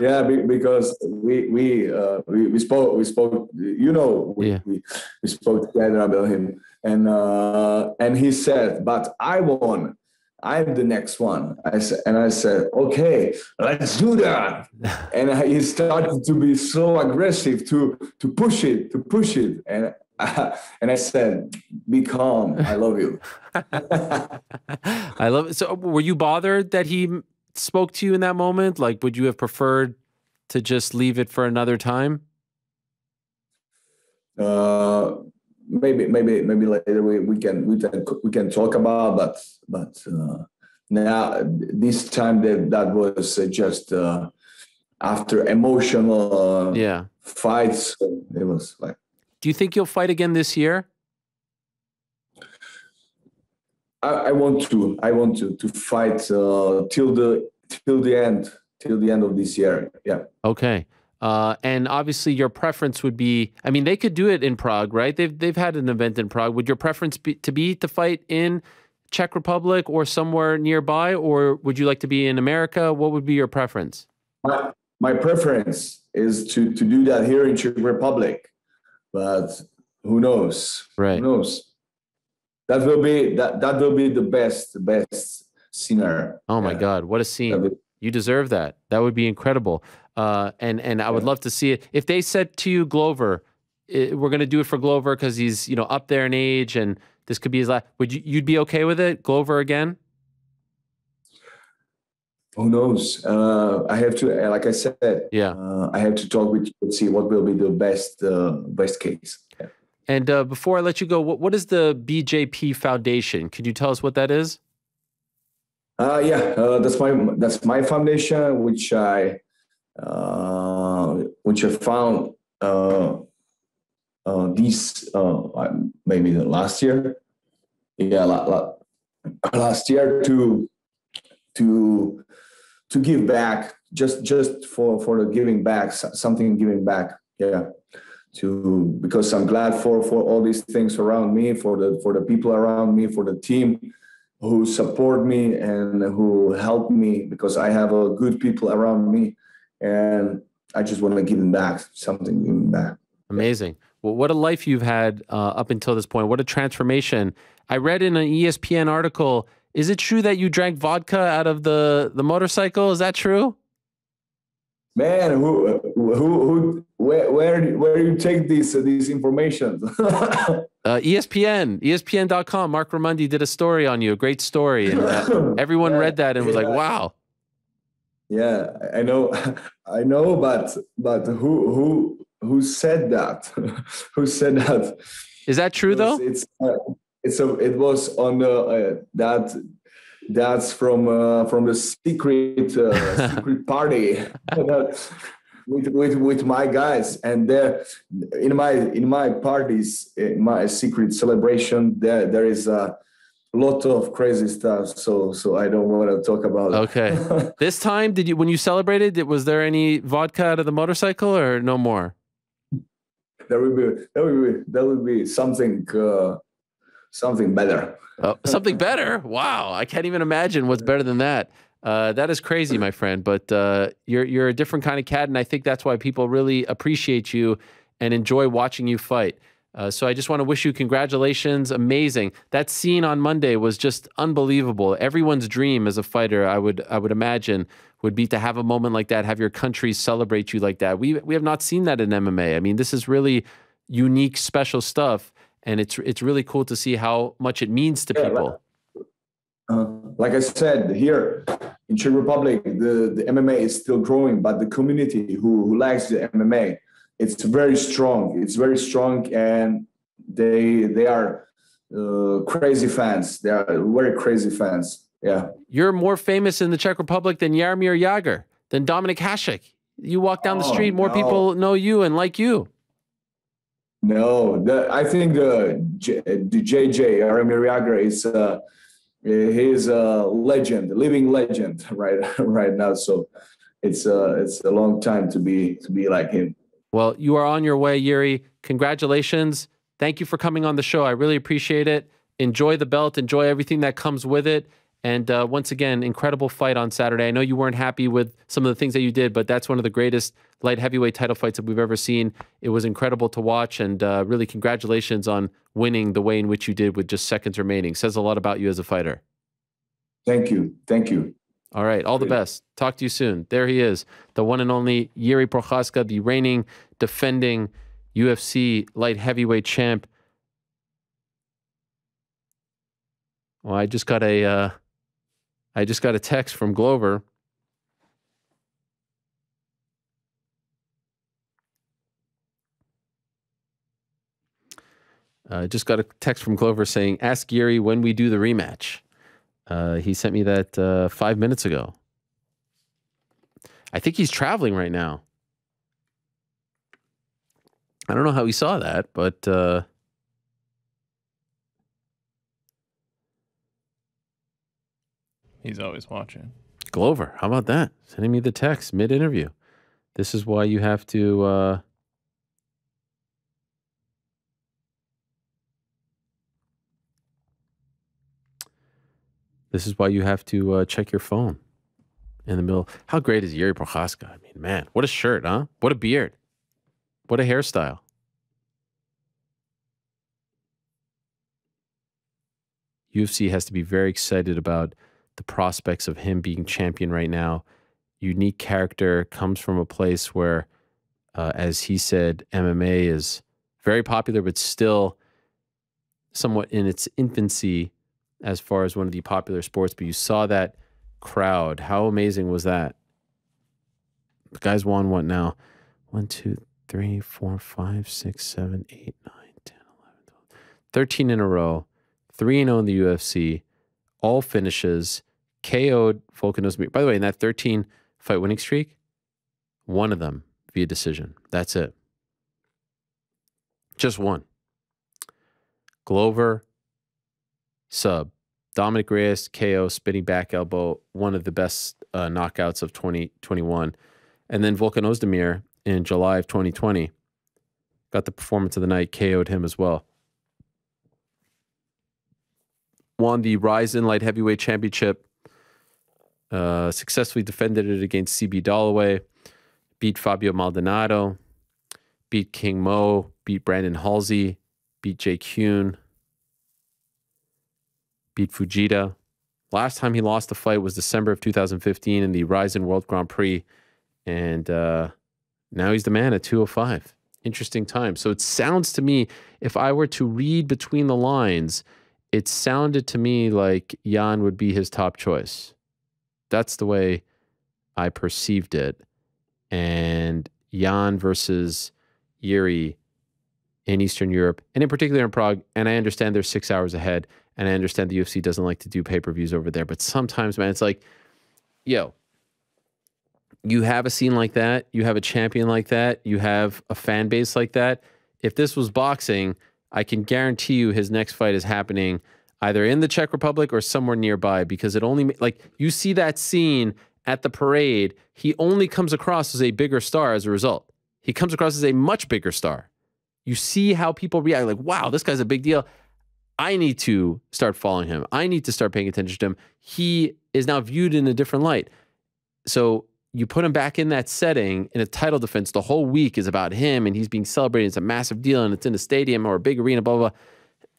yeah, be, because we we, uh, we we spoke we spoke you know we yeah. we, we spoke together about him, and uh, and he said, but I won, I'm the next one. I said, and I said, okay, let's do that. And I, he started to be so aggressive to to push it to push it, and I, and I said, be calm, I love you. I love it. So were you bothered that he spoke to you in that moment? Like, would you have preferred to just leave it for another time? Uh, maybe, maybe, maybe later we, we can, we can, we can talk about, but, but, uh, now this time that that was just, uh, after emotional, uh, yeah. fights. It was like, do you think you'll fight again this year? I want to. I want to to fight uh, till the till the end, till the end of this year. Yeah. Okay. Uh, and obviously, your preference would be. I mean, they could do it in Prague, right? They've they've had an event in Prague. Would your preference be to be to fight in Czech Republic or somewhere nearby, or would you like to be in America? What would be your preference? My, my preference is to to do that here in Czech Republic, but who knows? Right. Who knows? That will be that. That will be the best, the best scenario. Oh my yeah. God! What a scene! You deserve that. That would be incredible. Uh, and and I would yeah. love to see it. If they said to you, Glover, it, we're going to do it for Glover because he's you know up there in age, and this could be his last. Would you you'd be okay with it, Glover again? Who knows? Uh, I have to, like I said, yeah. Uh, I have to talk with you and see what will be the best uh, best case. Yeah. And uh, before I let you go, what, what is the B J P Foundation? Could you tell us what that is? Uh, yeah, uh, that's my that's my foundation, which I uh, which I found uh, uh, these uh, maybe the last year, yeah, la la last year to to to give back, just just for for the giving back, something giving back, yeah. To because I'm glad for for all these things around me, for the for the people around me, for the team who support me and who help me, because I have a good people around me, and I just want to give them back something, give them back. Amazing. Well, what a life you've had uh, up until this point. What a transformation. I read in an E S P N article. Is it true that you drank vodka out of the the motorcycle? Is that true? Man, who, who, who, where, where, where do you take these, uh, these information? uh, E S P N, E S P N dot com. Mark Ramondi did a story on you, a great story. And uh, everyone yeah, read that and was yeah. like, wow. Yeah, I know, I know, but, but who, who, who said that? Who said that? Is that true though? It's, uh, it's a, it was on, uh, uh, that, that's from uh, from the secret uh, secret party with, with with my guys, and there in my in my parties, in my secret celebration, there there is a lot of crazy stuff. So so I don't want to talk about it. Okay, this time did you when you celebrated? Was there any vodka out of the motorcycle or no more? There will be there will be there will be something uh, something better. Oh, something better? Wow. I can't even imagine what's better than that. Uh, that is crazy, my friend. But uh, you're, you're a different kind of cat, and I think that's why people really appreciate you and enjoy watching you fight. Uh, so I just want to wish you congratulations. Amazing. That scene on Monday was just unbelievable. Everyone's dream as a fighter, I would, I would imagine, would be to have a moment like that, have your country celebrate you like that. We, we have not seen that in M M A. I mean, this is really unique, special stuff. And it's it's really cool to see how much it means to yeah, people. Uh, like I said, here in Czech Republic, the, the M M A is still growing, but the community who, who likes the M M A it's very strong. It's very strong, and they they are uh, crazy fans. They are very crazy fans. Yeah. You're more famous in the Czech Republic than Jaromír Jágr, than Dominik Hasek. You walk down oh, the street, more no. people know you and like you. No, the, I think the, the J J, Jaromír Jágr, is uh, he's a legend, a living legend right right now. So it's uh, it's a long time to be to be like him. Well, you are on your way, Jiří. Congratulations. Thank you for coming on the show. I really appreciate it. Enjoy the belt. Enjoy everything that comes with it. And uh, once again, incredible fight on Saturday. I know you weren't happy with some of the things that you did, but that's one of the greatest light heavyweight title fights that we've ever seen. It was incredible to watch, and uh, really congratulations on winning the way in which you did with just seconds remaining. Says a lot about you as a fighter. Thank you. Thank you. All right. All the best. Talk to you soon. There he is, the one and only Jiří Procházka, the reigning, defending U F C light heavyweight champ. Well, I just got a... Uh, I just got a text from Glover. I uh, just got a text from Glover saying, ask Jiří when we do the rematch. Uh, he sent me that uh, five minutes ago. I think he's traveling right now. I don't know how he saw that, but... Uh, he's always watching. Glover, how about that? Sending me the text mid-interview. This is why you have to... Uh... This is why you have to uh, check your phone in the middle. How great is Jiří Procházka? I mean, man, what a shirt, huh? What a beard. What a hairstyle. U F C has to be very excited about... the prospects of him being champion right now. Unique character, comes from a place where, uh, as he said, M M A is very popular, but still somewhat in its infancy as far as one of the popular sports. But you saw that crowd. How amazing was that? The guys won what now? One, two, three, four, five, six, seven, eight, nine, ten, eleven, twelve, thirteen in a row, three and zero in the U F C. All finishes, K O'd Volkanovski. By the way, in that thirteen fight winning streak, one of them via decision. That's it. Just one. Glover, sub. Dominic Reyes, K O, spinning back elbow. One of the best uh, knockouts of twenty twenty-one. And then Volkan Ozdemir in July of twenty twenty. Got the performance of the night, K O'd him as well. Won the Rizin Light Heavyweight Championship, uh, successfully defended it against C B Dalloway, beat Fabio Maldonado, beat King Mo, beat Brandon Halsey, beat Jake Hune, beat Fujita. Last time he lost the fight was December of two thousand fifteen in the Rizin World Grand Prix, and uh, now he's the man at two oh five. Interesting time. So it sounds to me, if I were to read between the lines, it sounded to me like Jan would be his top choice. That's the way I perceived it. And Jan versus Jiří in Eastern Europe, and in particular in Prague, and I understand they're six hours ahead, and I understand the U F C doesn't like to do pay-per-views over there, but sometimes, man, it's like, yo, you have a scene like that, you have a champion like that, you have a fan base like that. If this was boxing... I can guarantee you his next fight is happening either in the Czech Republic or somewhere nearby, because it only, like, you see that scene at the parade, he only comes across as a bigger star as a result. He comes across as a much bigger star. You see how people react, like, wow, this guy's a big deal. I need to start following him. I need to start paying attention to him. He is now viewed in a different light. So you put him back in that setting in a title defense. The whole week is about him, and he's being celebrated. It's a massive deal, and it's in a stadium or a big arena, blah, blah, blah.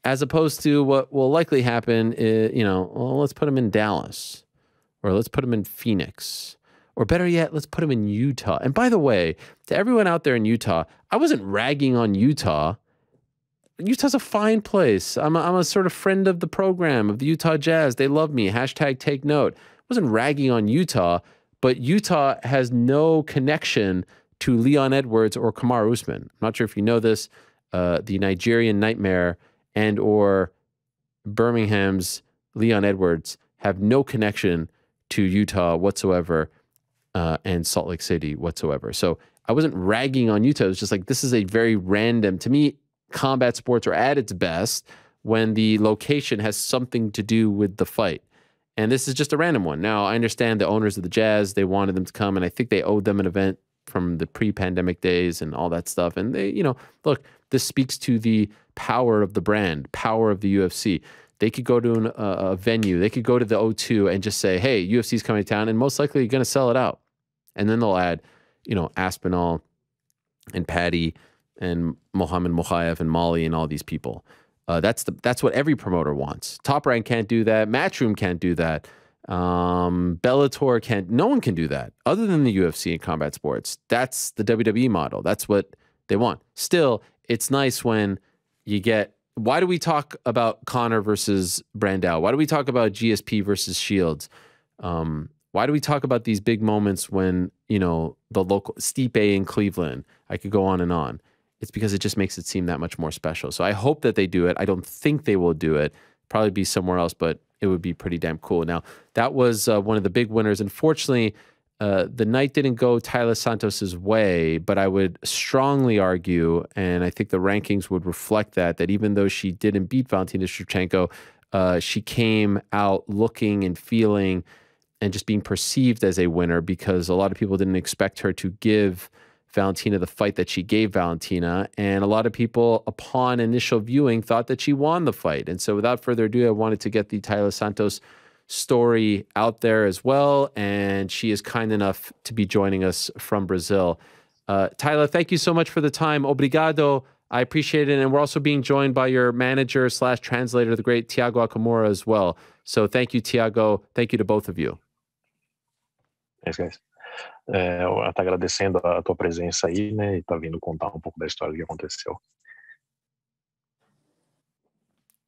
As opposed to what will likely happen, is, you know, well, let's put him in Dallas, or let's put him in Phoenix, or better yet, let's put him in Utah. And by the way, to everyone out there in Utah, I wasn't ragging on Utah. Utah's a fine place. I'm a, I'm a sort of friend of the program, of the Utah Jazz. They love me. Hashtag take note. I wasn't ragging on Utah. But Utah has no connection to Leon Edwards or Kamaru Usman. I'm not sure if you know this, uh, the Nigerian Nightmare and or Birmingham's Leon Edwards have no connection to Utah whatsoever uh, and Salt Lake City whatsoever. So I wasn't ragging on Utah. It's just like, this is a very random, to me, combat sports are at its best when the location has something to do with the fight. And this is just a random one. Now, I understand the owners of the Jazz, they wanted them to come, and I think they owed them an event from the pre-pandemic days and all that stuff. And they, you know, look, this speaks to the power of the brand, power of the U F C. They could go to an, uh, a venue. They could go to the O two and just say, hey, U F C's coming to town, and most likely you're going to sell it out. And then they'll add, you know, Aspinall and Patty and Mohammed Mokaev and Molly and all these people. Uh, that's the that's what every promoter wants. Top Rank can't do that. Matchroom can't do that. Um, Bellator can't. No one can do that other than the U F C and combat sports. That's the W W E model. That's what they want. Still, it's nice when you get. Why do we talk about Conor versus Brandao? Why do we talk about G S P versus Shields? Um, why do we talk about these big moments when you know the local Stipe in Cleveland? I could go on and on. It's because it just makes it seem that much more special. So I hope that they do it. I don't think they will do it. Probably be somewhere else, but it would be pretty damn cool. Now, that was uh, one of the big winners. Unfortunately, uh, the night didn't go Taila Santos's way, but I would strongly argue, and I think the rankings would reflect that, that even though she didn't beat Valentina Shevchenko, uh, she came out looking and feeling and just being perceived as a winner because a lot of people didn't expect her to give Valentina the fight that she gave Valentina, and a lot of people upon initial viewing thought that she won the fight. And so without further ado, I wanted to get the Taila Santos story out there as well, and she is kind enough to be joining us from Brazil. Uh, Taila, thank you so much for the time. Obrigado. I appreciate it. And we're also being joined by your manager slash translator, the great Tiago Akamura as well. So thank you, Tiago. Thank you to both of you. Thanks, guys. É, tá agradecendo a tua presença aí, né, e tá vindo contar um pouco da história que aconteceu.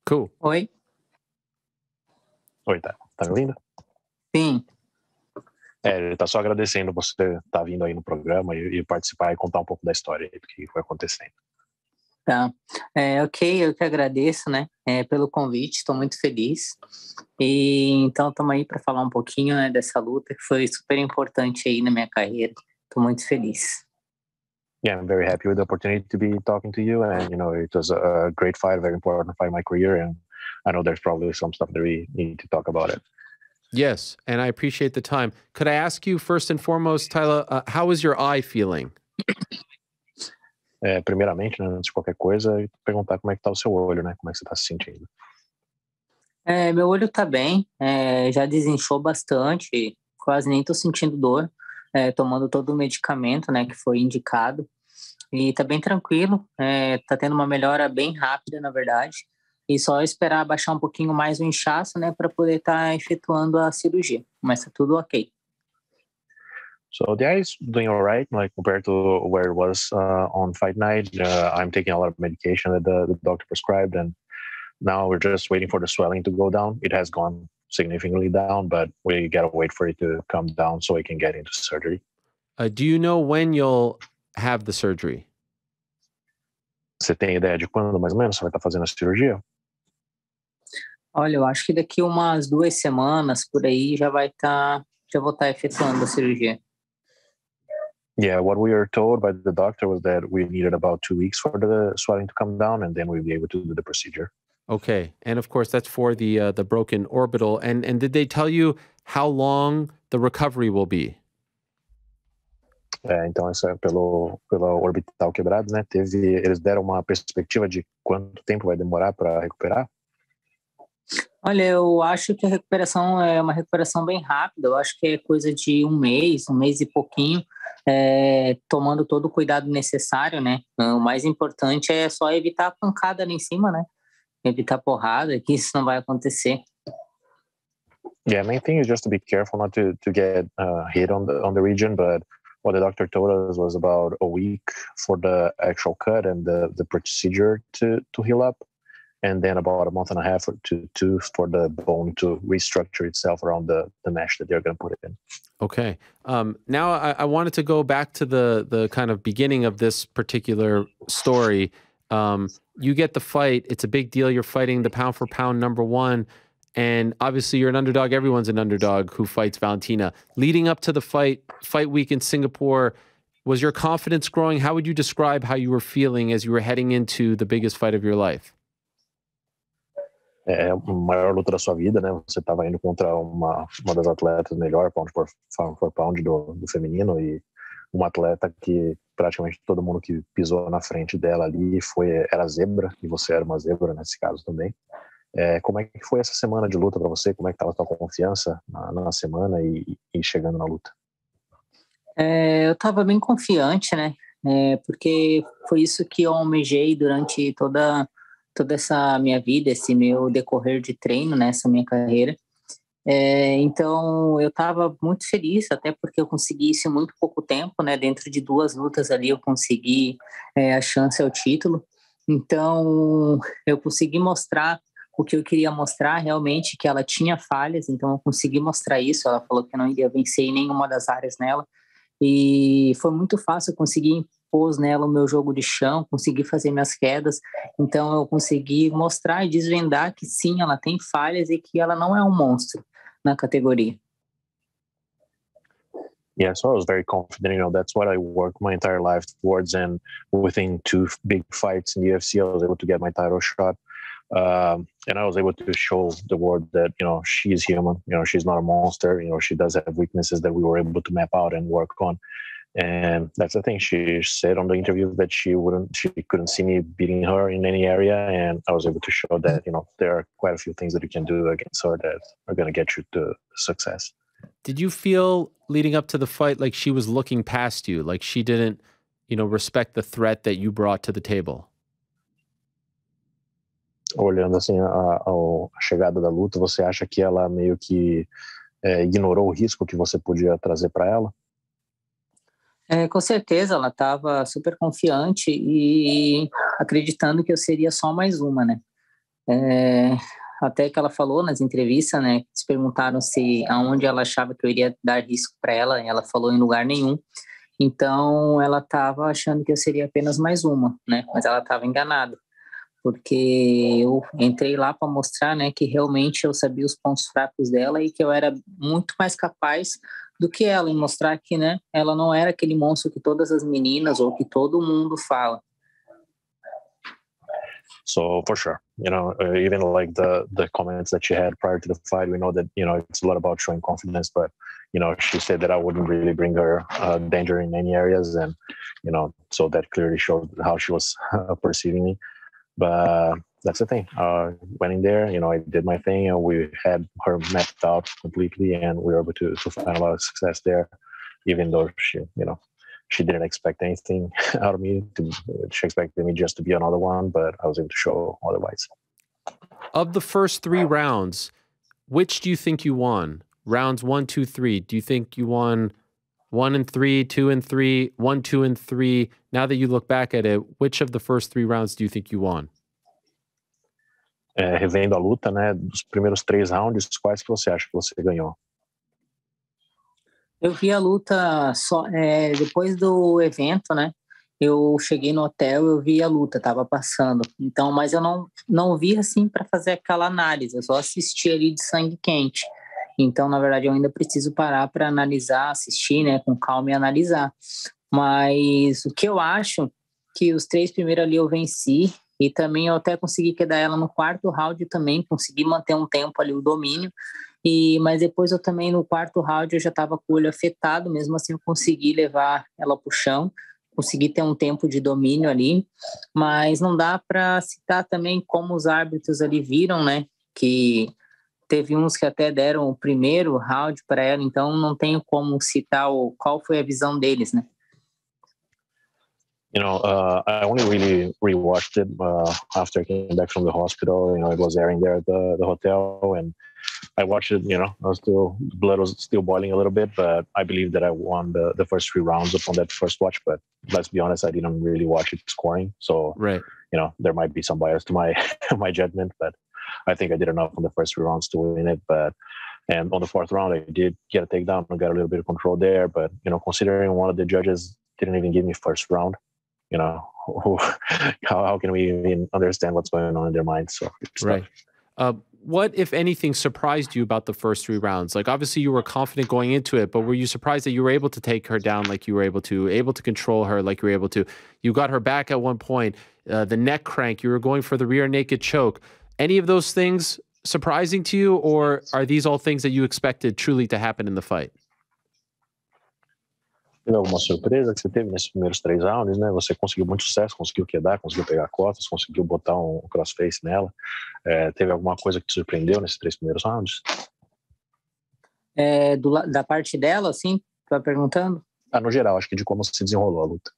Cool. Oi. Oi, tá, tá me ouvindo? Sim. É, ele tá só agradecendo você tá vindo aí no programa e, e participar e contar um pouco da história do que foi acontecendo. Tá, é, ok, eu que agradeço, né, é, pelo convite, estou muito feliz, e então estamos aí para falar um pouquinho, né, dessa luta que foi super importante aí na minha carreira, estou muito feliz. Yeah, I'm very happy with the opportunity to be talking to you, and you know, it was a great fight, a very important fight in my career, and I know there's probably some stuff that we need to talk about it. Yes, and I appreciate the time. Could I ask you first and foremost, Taila, uh, how is your eye feeling? É, primeiramente, né, antes de qualquer coisa, perguntar como é que está o seu olho, né? Como é que você está se sentindo? É, meu olho está bem, é, já desinchou bastante, quase nem estou sentindo dor, é, tomando todo o medicamento, né, que foi indicado. E está bem tranquilo, está é, tendo uma melhora bem rápida, na verdade, e só esperar baixar um pouquinho mais o inchaço, né, para poder estar tá efetuando a cirurgia. Mas está tudo ok. So the eye is doing all right, like compared to where it was uh, on fight night. Uh, I'm taking a lot of medication that the, the doctor prescribed, and now we're just waiting for the swelling to go down. It has gone significantly down, but we gotta wait for it to come down so we can get into surgery. Uh, do you know when you'll have the surgery? Você tem ideia de quando mais ou menos você vai estar fazendo a cirurgia? Olha, eu acho que daqui umas duas semanas por aí já vai estar, já vou estar efetuando a cirurgia. Yeah, what we were told by the doctor was that we needed about two weeks for the swelling to come down, and then we'll be able to do the procedure. Okay, and of course that's for the uh, the broken orbital. And and did they tell you how long the recovery will be? É, então essa pelo pelo orbital quebrado, né? Teve eles deram uma perspectiva de quanto tempo vai demorar para recuperar? Olha, eu acho que a recuperação é uma recuperação bem rápida. Eu acho que é coisa de um mês, um mês e pouquinho. É, tomando todo o cuidado necessário, né? O mais importante é só evitar a pancada ali em cima, né? Evitar porrada, que isso não vai acontecer. Yeah, main thing is just to be careful not to to get uh, hit on the on the region. But what the doctor told us was about a week for the actual cut and the the procedure to to heal up. and then about a month and a half to two for the bone to restructure itself around the, the mesh that they're going to put it in. Okay. Um, now I, I wanted to go back to the, the kind of beginning of this particular story. Um, you get the fight. It's a big deal. You're fighting the pound for pound number one. And obviously you're an underdog. Everyone's an underdog who fights Valentina. Leading up to the fight, fight week in Singapore, was your confidence growing? How would you describe how you were feeling as you were heading into the biggest fight of your life? É a maior luta da sua vida, né? Você estava indo contra uma uma das atletas melhor pound for pound, for pound do, do feminino, e uma atleta que praticamente todo mundo que pisou na frente dela ali foi era zebra, e você era uma zebra nesse caso também. É, como é que foi essa semana de luta para você? Como é que estava a sua confiança na, na semana e, e chegando na luta? É, eu estava bem confiante, né? É, porque foi isso que eu almejei durante toda toda essa minha vida, esse meu decorrer de treino, né, essa minha carreira. É, então, eu estava muito feliz, até porque eu consegui isso em muito pouco tempo, né, dentro de duas lutas ali eu consegui é, a chance ao título. Então, eu consegui mostrar o que eu queria mostrar realmente, que ela tinha falhas, então eu consegui mostrar isso. Ela falou que eu não iria vencer em nenhuma das áreas nela, e foi muito fácil, eu consegui pôs nela o meu jogo de chão, consegui fazer minhas quedas, então eu consegui mostrar e desvendar que sim, ela tem falhas e que ela não é um monstro na categoria. Yeah, so I was very confident, you know, that's what I worked my entire life towards, and within two big fights in the U F C, I was able to get my title shot. Um, and I was able to show the world that, you know, she's human, you know, she's not a monster, you know, she does have weaknesses that we were able to map out and work on. And that's the thing, she said on the interview that she wouldn't, she couldn't see me beating her in any area, and I was able to show that, you know, there are quite a few things that you can do against her that are going to get you to success. Did you feel leading up to the fight like she was looking past you, like she didn't, you know, respect the threat that you brought to the table? Olhando assim a, a chegada da luta, você acha que ela meio que é, ignorou o risco que você podia trazer para ela? É, com certeza, ela estava super confiante e acreditando que eu seria só mais uma, né? É, até que ela falou nas entrevistas, né? Se perguntaram se aonde ela achava que eu iria dar risco para ela, e ela falou em lugar nenhum. Então, ela estava achando que eu seria apenas mais uma, né? Mas ela estava enganada, porque eu entrei lá para mostrar, né, que realmente eu sabia os pontos fracos dela e que eu era muito mais capaz do que ela, em mostrar que, né, ela não era aquele monstro que todas as meninas ou que todo mundo fala. So for sure, you know, uh, even like the the comments that she had prior to the fight, we know that, you know, it's a lot about showing confidence, but, you know, she said that I wouldn't really bring her uh, danger in any areas, and, you know, so that clearly showed how she was uh, perceiving me. But that's the thing. I uh, went in there, you know, I did my thing, and we had her mapped out completely, and we were able to, to find a lot of success there, even though she, you know, she didn't expect anything out of me. To, she expected me just to be another one, but I was able to show otherwise. Of the first three rounds, which do you think you won? Rounds one, two, three. Do you think you won one and three, two and three, one, two and three? Now that you look back at it, which of the first three rounds do you think you won? É, revendo a luta, né, dos primeiros três rounds, quais que você acha que você ganhou? Eu vi a luta só é, depois do evento, né? Eu cheguei no hotel, eu vi a luta, tava passando. Então, mas eu não não vi assim para fazer aquela análise. Eu só assisti ali de sangue quente. Então, na verdade, eu ainda preciso parar para analisar, assistir, né, com calma e analisar. Mas o que eu acho que os três primeiros ali eu venci, e também eu até consegui quedar ela no quarto round também, consegui manter um tempo ali o domínio, e, mas depois eu também no quarto round eu já estava com o olho afetado, mesmo assim eu consegui levar ela para o chão, consegui ter um tempo de domínio ali, mas não dá para citar também como os árbitros ali viram, né, que teve uns que até deram o primeiro round para ela, então não tenho como citar o, qual foi a visão deles, né. You know, uh, I only really rewatched it uh, after I came back from the hospital. You know, it was airing there at the, the hotel, and I watched it, you know, I was still, the blood was still boiling a little bit, but I believe that I won the, the first three rounds upon that first watch. But let's be honest, I didn't really watch it scoring. So, right. you know, there might be some bias to my, my judgment, but I think I did enough on the first three rounds to win it. But, and on the fourth round, I did get a takedown and got a little bit of control there. But, you know, considering one of the judges didn't even give me first round, you know, who, how, how can we even understand what's going on in their minds? So, right. Uh, what, if anything, surprised you about the first three rounds? Like, obviously, you were confident going into it, but were you surprised that you were able to take her down like you were able to, able to control her like you were able to? You got her back at one point, uh, the neck crank, you were going for the rear naked choke. Any of those things surprising to you, or are these all things that you expected truly to happen in the fight? Uma surpresa que você teve nesses primeiros três rounds, né? Você conseguiu muito sucesso, conseguiu quedar, conseguiu pegar costas, conseguiu botar um crossface nela. É, teve alguma coisa que te surpreendeu nesses três primeiros rounds? É, do, da parte dela, assim, tá perguntando? Ah, no geral, acho que de como se desenrolou a luta.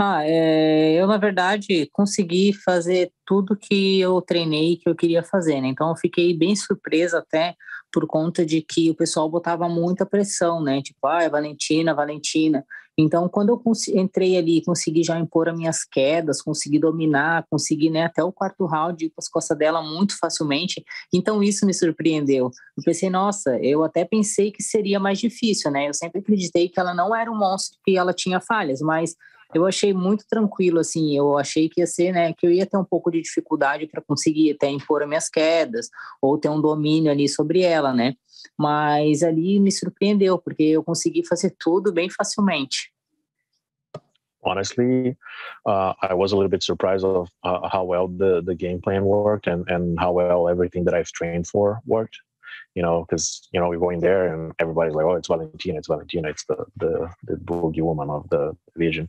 Ah, é, eu, na verdade, consegui fazer tudo que eu treinei, que eu queria fazer, né? Então, eu fiquei bem surpresa até por conta de que o pessoal botava muita pressão, né? Tipo, ah, é Valentina, Valentina. Então, quando eu entrei ali, consegui já impor as minhas quedas, consegui dominar, consegui, né, até o quarto round ir para as costas dela muito facilmente. Então, isso me surpreendeu. Eu pensei, nossa, eu até pensei que seria mais difícil, né? Eu sempre acreditei que ela não era um monstro, que ela tinha falhas, mas eu achei muito tranquilo, assim. Eu achei que ia ser, né, que eu ia ter um pouco de dificuldade para conseguir até impor as minhas quedas ou ter um domínio ali sobre ela, né? Mas ali me surpreendeu porque eu consegui fazer tudo bem facilmente. Honestly, uh, I was a little bit surprised of uh, how well the the game plan worked and and how well everything that I've trained for worked. You know, because, you know, we go in there and everybody's like, oh, it's Valentina, it's Valentina, it's the, the, the boogie woman of the division.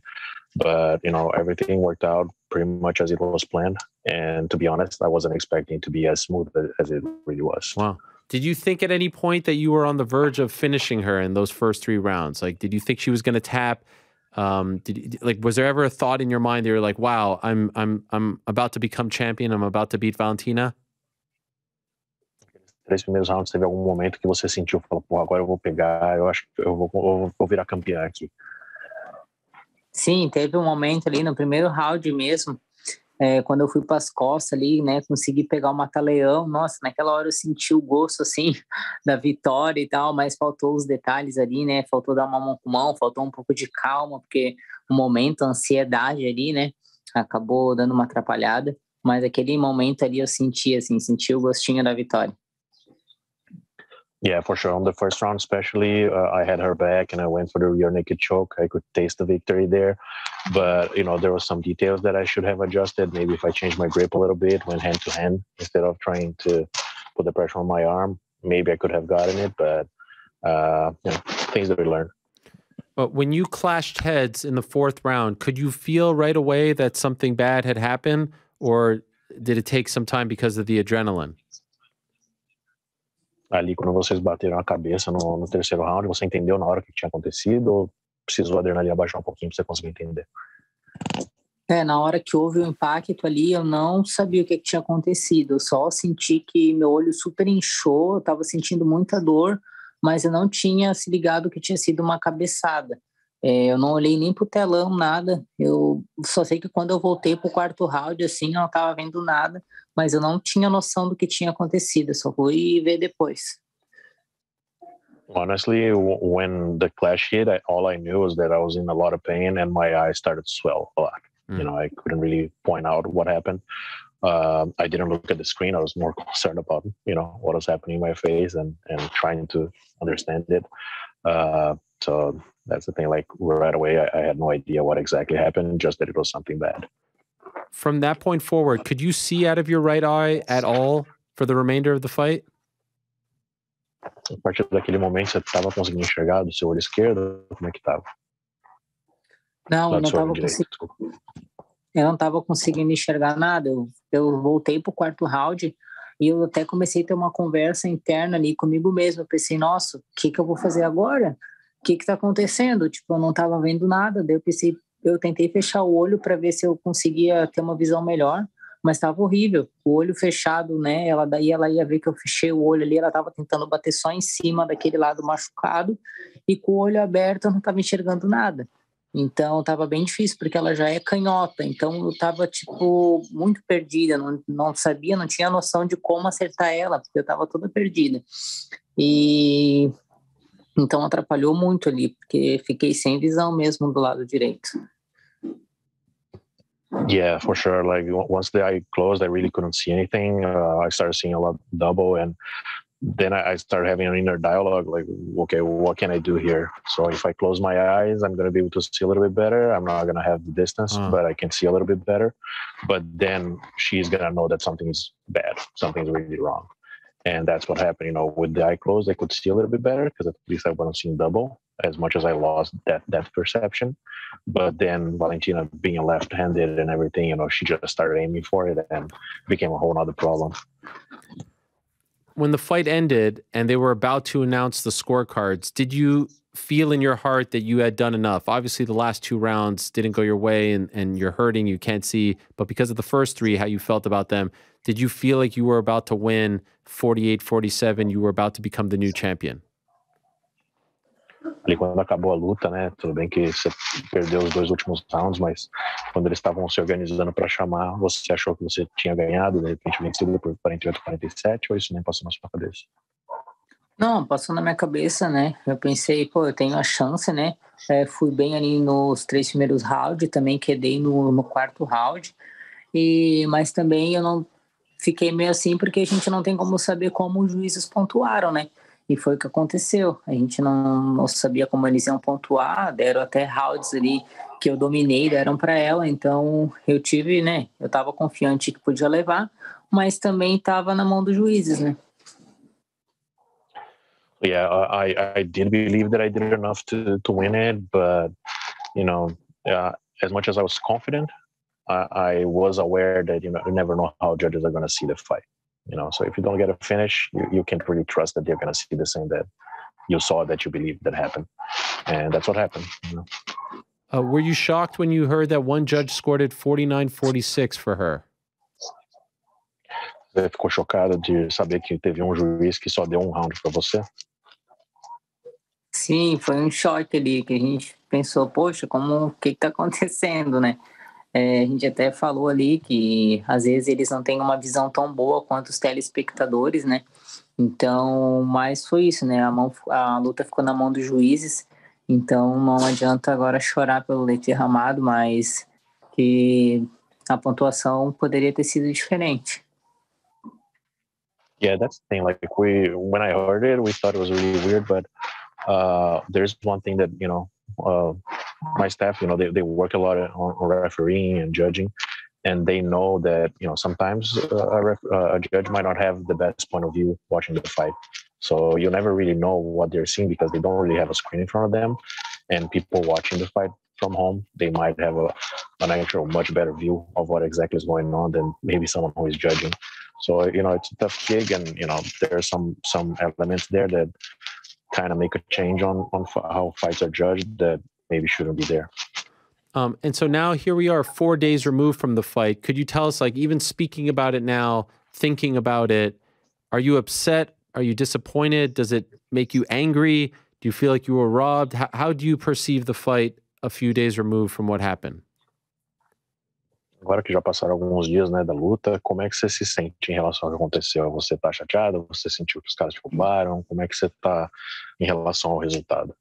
But, you know, everything worked out pretty much as it was planned. And to be honest, I wasn't expecting it to be as smooth as it really was. Wow. Did you think at any point that you were on the verge of finishing her in those first three rounds? Like, did you think she was going to tap? Um, did you, like, was there ever a thought in your mind that you were like, wow, I'm, I'm, I'm about to become champion. I'm about to beat Valentina? Três primeiros rounds, teve algum momento que você sentiu, falou, pô, agora eu vou pegar, eu acho que eu vou, eu vou virar campeã aqui? Sim, teve um momento ali no primeiro round mesmo, é, quando eu fui para as costas ali, né, consegui pegar o mata-leão. Nossa, naquela hora eu senti o gosto, assim, da vitória e tal, mas faltou os detalhes ali, né, faltou dar uma mão com mão, faltou um pouco de calma, porque o momento, a ansiedade ali, né, acabou dando uma atrapalhada, mas aquele momento ali eu senti, assim, senti o gostinho da vitória. Yeah, for sure. On the first round, especially, uh, I had her back and I went for the rear naked choke. I could taste the victory there. But, you know, there were some details that I should have adjusted. Maybe if I changed my grip a little bit, went hand to hand instead of trying to put the pressure on my arm, maybe I could have gotten it. But, uh, you know, things that we learn. But when you clashed heads in the fourth round, could you feel right away that something bad had happened? Or did it take some time because of the adrenaline? Ali, quando vocês bateram a cabeça no, no terceiro round, você entendeu na hora o que tinha acontecido ou precisou a adrenalina baixar um pouquinho para você conseguir entender? É, na hora que houve o impacto ali, eu não sabia o que, que tinha acontecido. Eu só senti que meu olho super inchou, eu estava sentindo muita dor, mas eu não tinha se ligado que tinha sido uma cabeçada. É, eu não olhei nem pro telão, nada. Eu só sei que quando eu voltei pro quarto round, assim, eu não tava vendo nada, mas eu não tinha noção do que tinha acontecido. Eu só fui ver depois. Honestly, when the clash hit, I, all I knew was that I was in a lot of pain and my eyes started to swell a lot. Mm. You know, I couldn't really point out what happened. Uh, I didn't look at the screen. I was more concerned about, you know, what was happening in my face and, and trying to understand it. Uh, so... That's the thing, like right away, I, I had no idea what exactly happened, just that it was something bad. From that point forward, could you see out of your right eye at all for the remainder of the fight? A partir daquele momento, você estava conseguindo enxergar do seu olho esquerdo? Como é que estava? Não, eu não estava conseguindo. Eu não estava conseguindo enxergar nada. Eu, eu voltei para o quarto round. E eu até comecei a ter uma conversa interna ali comigo mesmo. Eu pensei, nossa, o que, que eu vou fazer agora? O que está acontecendo? Tipo, eu não estava vendo nada. Daí eu pensei, eu tentei fechar o olho para ver se eu conseguia ter uma visão melhor, mas estava horrível, o olho fechado, né? Ela, daí ela ia ver que eu fechei o olho ali, ela estava tentando bater só em cima daquele lado machucado, e com o olho aberto eu não estava enxergando nada. Então estava bem difícil, porque ela já é canhota, então eu estava tipo muito perdida, não, não sabia, não tinha noção de como acertar ela, porque eu estava toda perdida. E então atrapalhou muito ali, porque fiquei sem visão mesmo do lado direito. Yeah, for sure. Like once the eye closed, I really couldn't see anything. Uh, I started seeing a lot double, and then I started having an inner dialogue, like, okay, what can I do here? So if I close my eyes, I'm going to be able to see a little bit better. I'm not going to have the distance, mm. but I can see a little bit better. But then she's going to know that something is bad. Something's really wrong. And that's what happened, you know, with the eye closed, I could see a little bit better because at least I wasn't seeing double as much as I lost that, that perception. But then Valentina being left-handed and everything, you know, she just started aiming for it and became a whole other problem. When the fight ended and they were about to announce the scorecards, did you feel in your heart that you had done enough? Obviously, the last two rounds didn't go your way and, and you're hurting, you can't see. But because of the first three, how you felt about them, did you feel like you were about to win forty-eight forty-seven, you were about to become the new champion? Ali quando acabou a luta, né, tudo bem que você perdeu os dois últimos rounds, mas quando eles estavam se organizando para chamar, você achou que você tinha ganhado, de repente vencido por quarenta e oito a quarenta e sete, ou isso nem passou na sua cabeça? Não, passou na minha cabeça, né, eu pensei, pô, eu tenho a chance, né, é, fui bem ali nos três primeiros rounds, também quedei no, no quarto round, e, mas também eu não fiquei meio assim, porque a gente não tem como saber como os juízes pontuaram, né, e foi o que aconteceu, a gente não, não sabia como eles iam pontuar, deram até rounds ali que eu dominei, deram para ela, então eu tive, né, eu estava confiante que podia levar, mas também estava na mão dos juízes, né. Yeah, I, I did believe that I did enough to, to win it, but, you know, uh, as much as I was confident, I, I was aware that, you know, you never know how judges are going to see the fight. You know, so if you don't get a finish, you, you can't really trust that they're going to see the same that you saw, that you believed that happened. And that's what happened. You know? Uh, were you shocked when you heard that one judge scored it forty-nine forty-six for her? Você ficou chocado de saber que teve um juiz que só deu um round para você? Sim, foi um choque ali, que a gente pensou, poxa, como, o que está acontecendo, né? É, a gente até falou ali que às vezes eles não têm uma visão tão boa quanto os telespectadores, né? Então, mas foi isso, né? A, mão, a luta ficou na mão dos juízes, então não adianta agora chorar pelo leite derramado, mas que a pontuação poderia ter sido diferente. Yeah, that's the thing. Like we, when I heard it, we thought it was really weird, but uh, there's one thing that, you know, uh, my staff, you know, they, they work a lot on refereeing and judging, and they know that, you know, sometimes a, ref, uh, a judge might not have the best point of view watching the fight. So you never really know what they're seeing because they don't really have a screen in front of them, and people watching the fight from home, they might have a, an actual much better view of what exactly is going on than maybe someone who is judging. So, you know, it's a tough gig, and, you know, there are some some elements there that kind of make a change on, on how fights are judged that maybe shouldn't be there. Um, and so now here we are four days removed from the fight. Could you tell us, like, even speaking about it now, thinking about it, are you upset? Are you disappointed? Does it make you angry? Do you feel like you were robbed? How, how do you perceive the fight a few days removed from what happened? Agora que já passaram alguns dias, né, da luta, como é que você se sente em relação ao que aconteceu? Você tá chateado? Você sentiu que os caras te roubaram? Como é que você tá em relação ao resultado?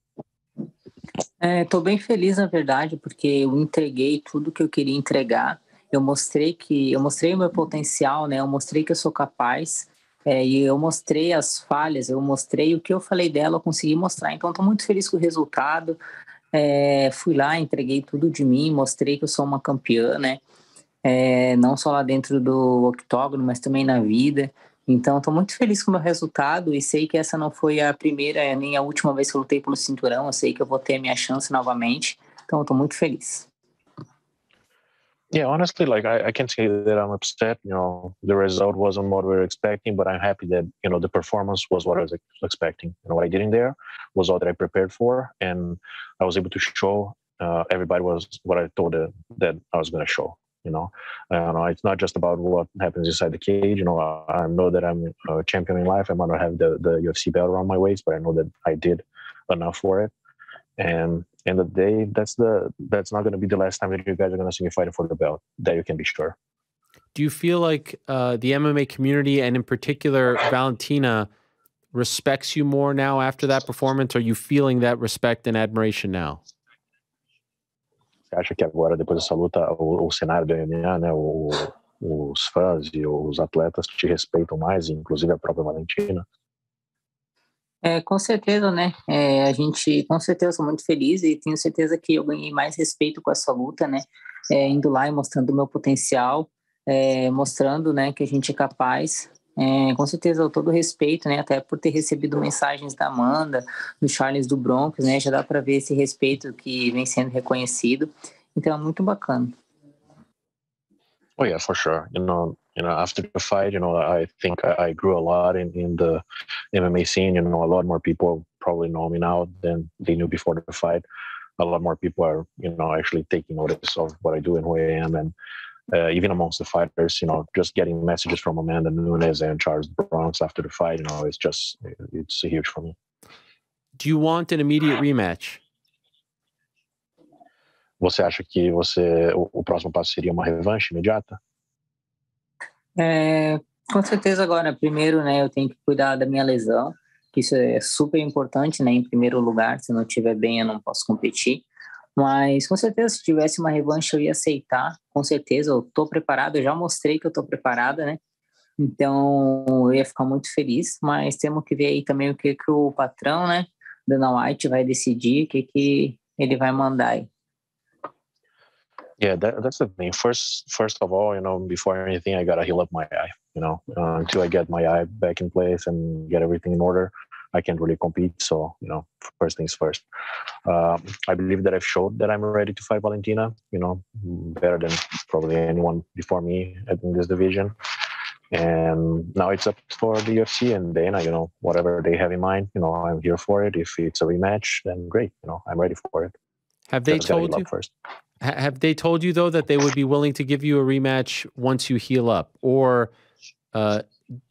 É, tô bem feliz, na verdade, porque eu entreguei tudo que eu queria entregar. Eu mostrei que eu mostrei o meu potencial, né? Eu mostrei que eu sou capaz. É, e eu mostrei as falhas, eu mostrei o que eu falei dela, eu consegui mostrar. Então, tô muito feliz com o resultado. É, fui lá, entreguei tudo de mim, mostrei que eu sou uma campeã, né? É, não só lá dentro do octógono, mas também na vida. Então, estou muito feliz com o meu resultado e sei que essa não foi a primeira nem a última vez que eu lutei pelo cinturão. Eu sei que eu vou ter a minha chance novamente. Então, estou muito feliz. Yeah, honestly, like I, I can't say that I'm upset. You know, the result wasn't what we were expecting, but I'm happy that, you know, the performance was what I was expecting. You know, what I did in there was all that I prepared for, and I was able to show uh, everybody was what I thought that I was going to show. You know, uh, it's not just about what happens inside the cage. You know, I know that I'm a champion in life. I might not have the, the U F C belt around my waist, but I know that I did enough for it. And end of the day, that's the that's not going to be the last time that you guys are going to see me fighting for the belt. That you can be sure. Do you feel like uh, the M M A community, and in particular Valentina, respects you more now after that performance? Are you feeling that respect and admiration now? Acho que agora, depois dessa luta, o, o cenário do M M A, né, o, os fãs e os atletas te respeitam mais, inclusive a própria Valentina. É, com certeza, né? É, a gente, com certeza, sou muito feliz e tenho certeza que eu ganhei mais respeito com essa luta, né? É, indo lá e mostrando o meu potencial, é, mostrando, né, que a gente é capaz. É, com certeza, todo respeito, né? Até por ter recebido mensagens da Amanda, do Charles do Bronx, né? Já dá para ver esse respeito que vem sendo reconhecido. Então, é muito bacana. Oh yeah, for sure. You know, you know, after the fight, you know, I think I grew a lot in, in the M M A scene. You know, a lot more people probably know me now than they knew before the fight. A lot more people are, you know, actually taking notice of what I do and who I am. And Uh, even amongst the fighters, you know, just getting messages from Amanda Nunes and Charles Bronx after the fight, you know, it's just, it's huge for me. Do you want an immediate rematch? Você acha que você, o, o próximo passo seria uma revanche imediata? É, com certeza agora. Primeiro, né, eu tenho que cuidar da minha lesão, que isso é super importante, né, em primeiro lugar. Se não estiver bem, eu não posso competir. Mas, com certeza, se tivesse uma revanche, eu ia aceitar. Com certeza, eu estou preparado. Eu já mostrei que eu estou preparada, né? Então, eu ia ficar muito feliz. Mas temos que ver aí também o que, que o patrão, né? Dana White vai decidir, o que, que ele vai mandar aí. Yeah, that, that's the thing. First, first of all, you know, before anything, I gotta heal up my eye, you know? Uh, until I get my eye back in place and get everything in order, I can't really compete, so, you know, first things first. Uh, I believe that I've showed that I'm ready to fight Valentina, you know, better than probably anyone before me in this division. And now it's up for the U F C and Dana, you know, whatever they have in mind, you know, I'm here for it. If it's a rematch, then great, you know, I'm ready for it. Have they told you, first. Have they told you, though, that they would be willing to give you a rematch once you heal up? Or... Uh,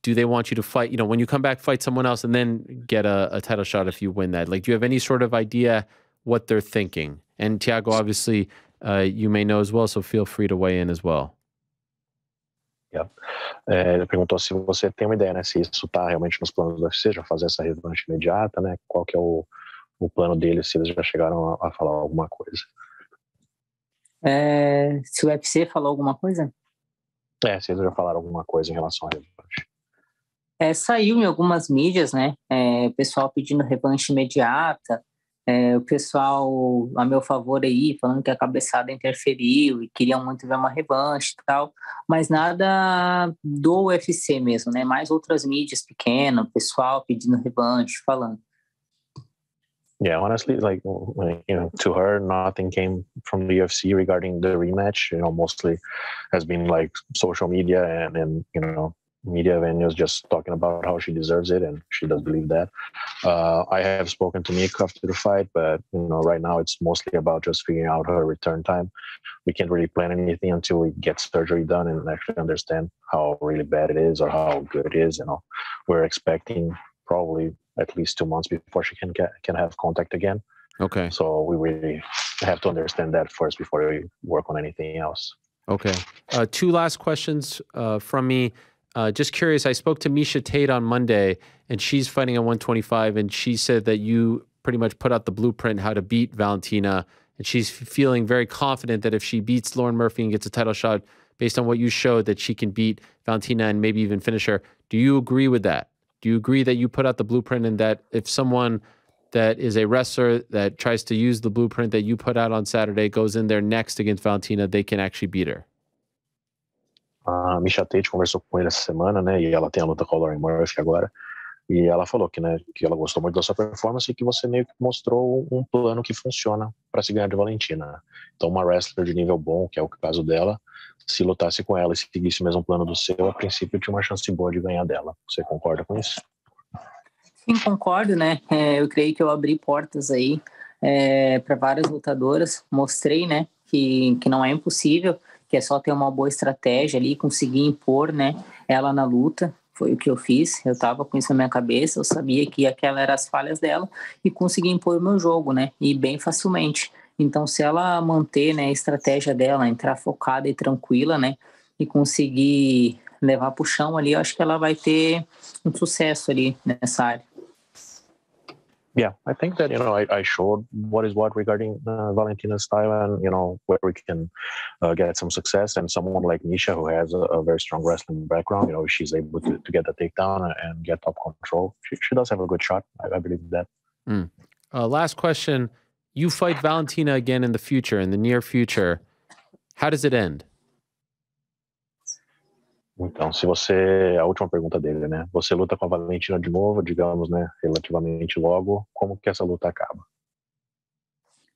do they want you to fight, you know, when you come back, fight someone else and then get a, a title shot if you win that? Like, do you have any sort of idea what they're thinking? And Thiago, obviously, uh, you may know as well, so feel free to weigh in as well. Yeah. É, ele perguntou se você tem uma ideia, né, se isso está realmente nos planos do U F C, já fazer essa revanche imediata, né, qual que é o, o plano deles, se eles já chegaram a, a falar alguma coisa. É, se o U F C falou alguma coisa? É, vocês já falaram alguma coisa em relação à revanche? É, saiu em algumas mídias, né? É, o pessoal pedindo revanche imediata, é, o pessoal a meu favor aí, falando que a cabeçada interferiu e queriam muito ver uma revanche e tal, mas nada do U F C mesmo, né? Mais outras mídias pequenas, o pessoal pedindo revanche, falando. Yeah, honestly, like, you know, to her, nothing came from the U F C regarding the rematch. You know, mostly has been like social media and, and you know, media venues just talking about how she deserves it, and she does believe that. Uh, I have spoken to Nick after the fight, but, you know, right now it's mostly about just figuring out her return time. We can't really plan anything until we get surgery done and actually understand how really bad it is or how good it is. You know, we're expecting probably at least two months before she can get, can have contact again. Okay. So we really have to understand that first before we work on anything else. Okay. Uh, two last questions uh, from me. Uh, just curious, I spoke to Misha Tate on Monday, and she's fighting at one twenty-five, and she said that you pretty much put out the blueprint how to beat Valentina, and she's feeling very confident that if she beats Lauren Murphy and gets a title shot, based on what you showed, that she can beat Valentina and maybe even finish her. Do you agree with that? Do you agree that you put out the blueprint, and that if someone that is a wrestler that tries to use the blueprint that you put out on Saturday goes in there next against Valentina, they can actually beat her? A Misha Tate conversou com ele essa semana, né? E ela tem a luta com a Lauren Murphy agora. E ela falou que, né, que ela gostou muito da sua performance e que você meio que mostrou um plano que funciona para se ganhar de Valentina. Então, uma wrestler de nível bom, que é o caso dela, se lutasse com ela e seguisse o mesmo plano do seu, a princípio tinha uma chance boa de ganhar dela. Você concorda com isso? Sim, concordo, né? É, eu creio que eu abri portas aí é, para várias lutadoras, mostrei, né, que, que não é impossível, que é só ter uma boa estratégia ali, conseguir impor, né, ela na luta. Foi o que eu fiz, eu estava com isso na minha cabeça, eu sabia que aquelas eram as falhas dela e consegui impor o meu jogo, né, e bem facilmente. Então, se ela manter, né, a estratégia dela, entrar focada e tranquila, né, e conseguir levar para o chão ali, eu acho que ela vai ter um sucesso ali nessa área. Yeah, I think that, you know, I, I showed what is what regarding uh, Valentina's style and, you know, where we can uh, get some success. And someone like Nisha, who has a, a very strong wrestling background, you know, she's able to, to get the takedown and get top control. She, she does have a good shot. I, I believe that. Mm. Uh, last question. You fight Valentina again in the future, in the near future. How does it end? Então, se você... A última pergunta dele, né? Você luta com a Valentina de novo, digamos, né? Relativamente logo. Como que essa luta acaba?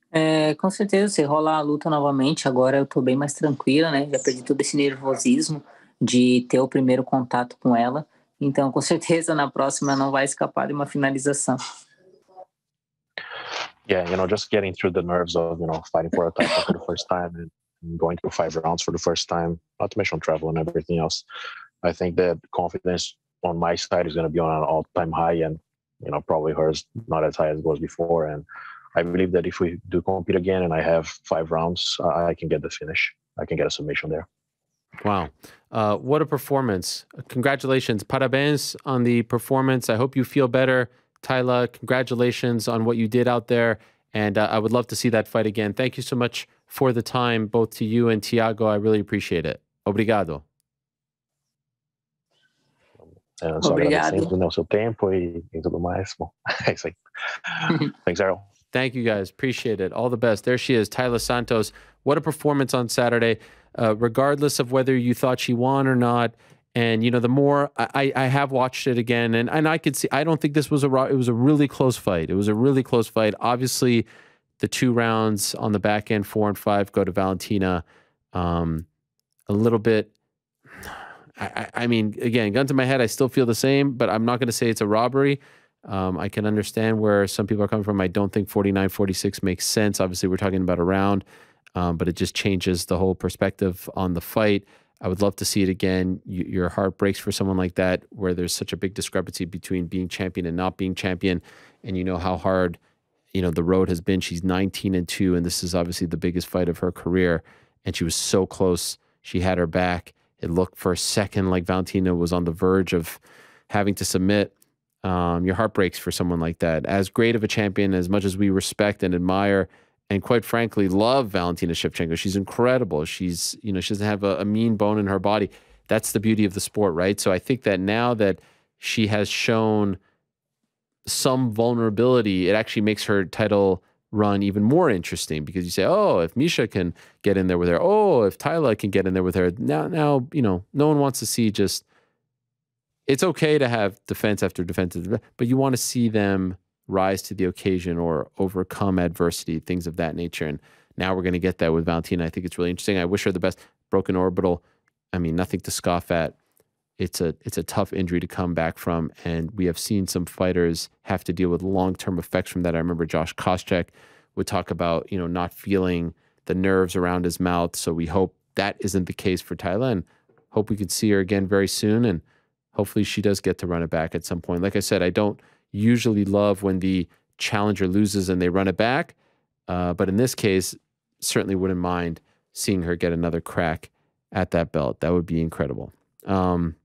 É, com certeza, se rolar a luta novamente, agora eu tô bem mais tranquila, né? Já perdi todo esse nervosismo de ter o primeiro contato com ela. Então, com certeza, na próxima não vai escapar de uma finalização. Yeah, you know, just getting through the nerves of, you know, fighting for a title for the first time and going through five rounds for the first time, not to mention travel and everything else. I think that confidence on my side is going to be on an all-time high and, you know, probably hers not as high as it was before. And I believe that if we do compete again and I have five rounds, uh, I can get the finish. I can get a submission there. Wow. Uh, what a performance. Congratulations. Parabéns on the performance. I hope you feel better. Taila, congratulations on what you did out there. And uh, I would love to see that fight again. Thank you so much for the time, both to you and Tiago. I really appreciate it. Obrigado. É, só agradecendo o seu tempo e, e tudo mais. Bom, é isso aí. Thanks, Ariel. Thank you, guys. Appreciate it. All the best. There she is, Taila Santos. What a performance on Saturday, uh, regardless of whether you thought she won or not. And, you know, the more I, I have watched it again, and, and I could see, I don't think this was a, it was a really close fight. It was a really close fight. Obviously, the two rounds on the back end, four and five, go to Valentina. Um, a little bit, I, I mean, again, gun to my head, I still feel the same, but I'm not going to say it's a robbery. Um, I can understand where some people are coming from. I don't think forty-nine forty-six makes sense. Obviously, we're talking about a round, um, but it just changes the whole perspective on the fight. I would love to see it again. You, your heart breaks for someone like that, where there's such a big discrepancy between being champion and not being champion. And you know how hard, you know, the road has been. She's nineteen and two, and this is obviously the biggest fight of her career. And she was so close. She had her back. It looked for a second like Valentina was on the verge of having to submit. Um, your heart breaks for someone like that. As great of a champion, as much as we respect and admire and quite frankly love Valentina Shevchenko, she's incredible. She's, you know, she doesn't have a, a mean bone in her body. That's the beauty of the sport, right? So I think that now that she has shown some vulnerability, it actually makes her title run even more interesting, because you say, oh, if Misha can get in there with her, oh, if Taila can get in there with her, now, now you know, no one wants to see just, it's okay to have defense after defense, but you want to see them rise to the occasion or overcome adversity, things of that nature. And now we're going to get that with Valentina. I think it's really interesting. I wish her the best. Broken orbital, I mean, nothing to scoff at. It's a, it's a tough injury to come back from, and we have seen some fighters have to deal with long-term effects from that. I remember Josh Koscheck would talk about, you know, not feeling the nerves around his mouth. So we hope that isn't the case for Taila, and hope we could see her again very soon, and hopefully she does get to run it back at some point. Like I said, I don't usually love when the challenger loses and they run it back, uh, but in this case, certainly wouldn't mind seeing her get another crack at that belt. That would be incredible. Um,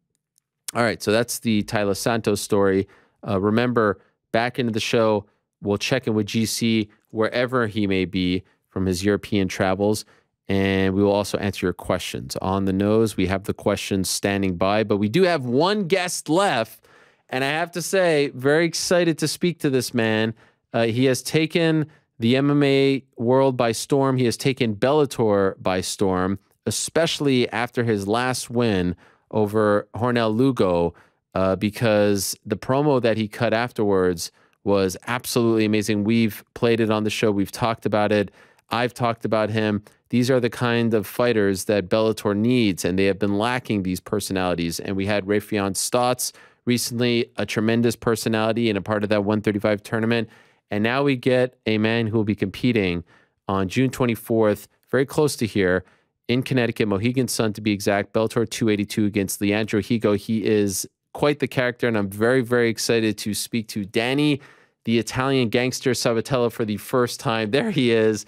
All right, so that's the Taila Santos story. Uh, remember, back into the show, we'll check in with G C wherever he may be from his European travels, and we will also answer your questions. On the nose, we have the questions standing by, but we do have one guest left, and I have to say, very excited to speak to this man. Uh, he has taken the M M A world by storm. He has taken Bellator by storm, especially after his last win over Hornell Lugo, uh, because the promo that he cut afterwards was absolutely amazing. We've played it on the show. We've talked about it. I've talked about him. These are the kind of fighters that Bellator needs, and they have been lacking these personalities. And we had Raytheon Stotts recently, a tremendous personality and a part of that one thirty-five tournament. And now we get a man who will be competing on June twenty-fourth, very close to here, in Connecticut, Mohegan Sun to be exact. Bellator two eighty-two against Leandro Higo. He is quite the character, and I'm very, very excited to speak to Danny, the Italian gangster Sabatello, for the first time. There he is.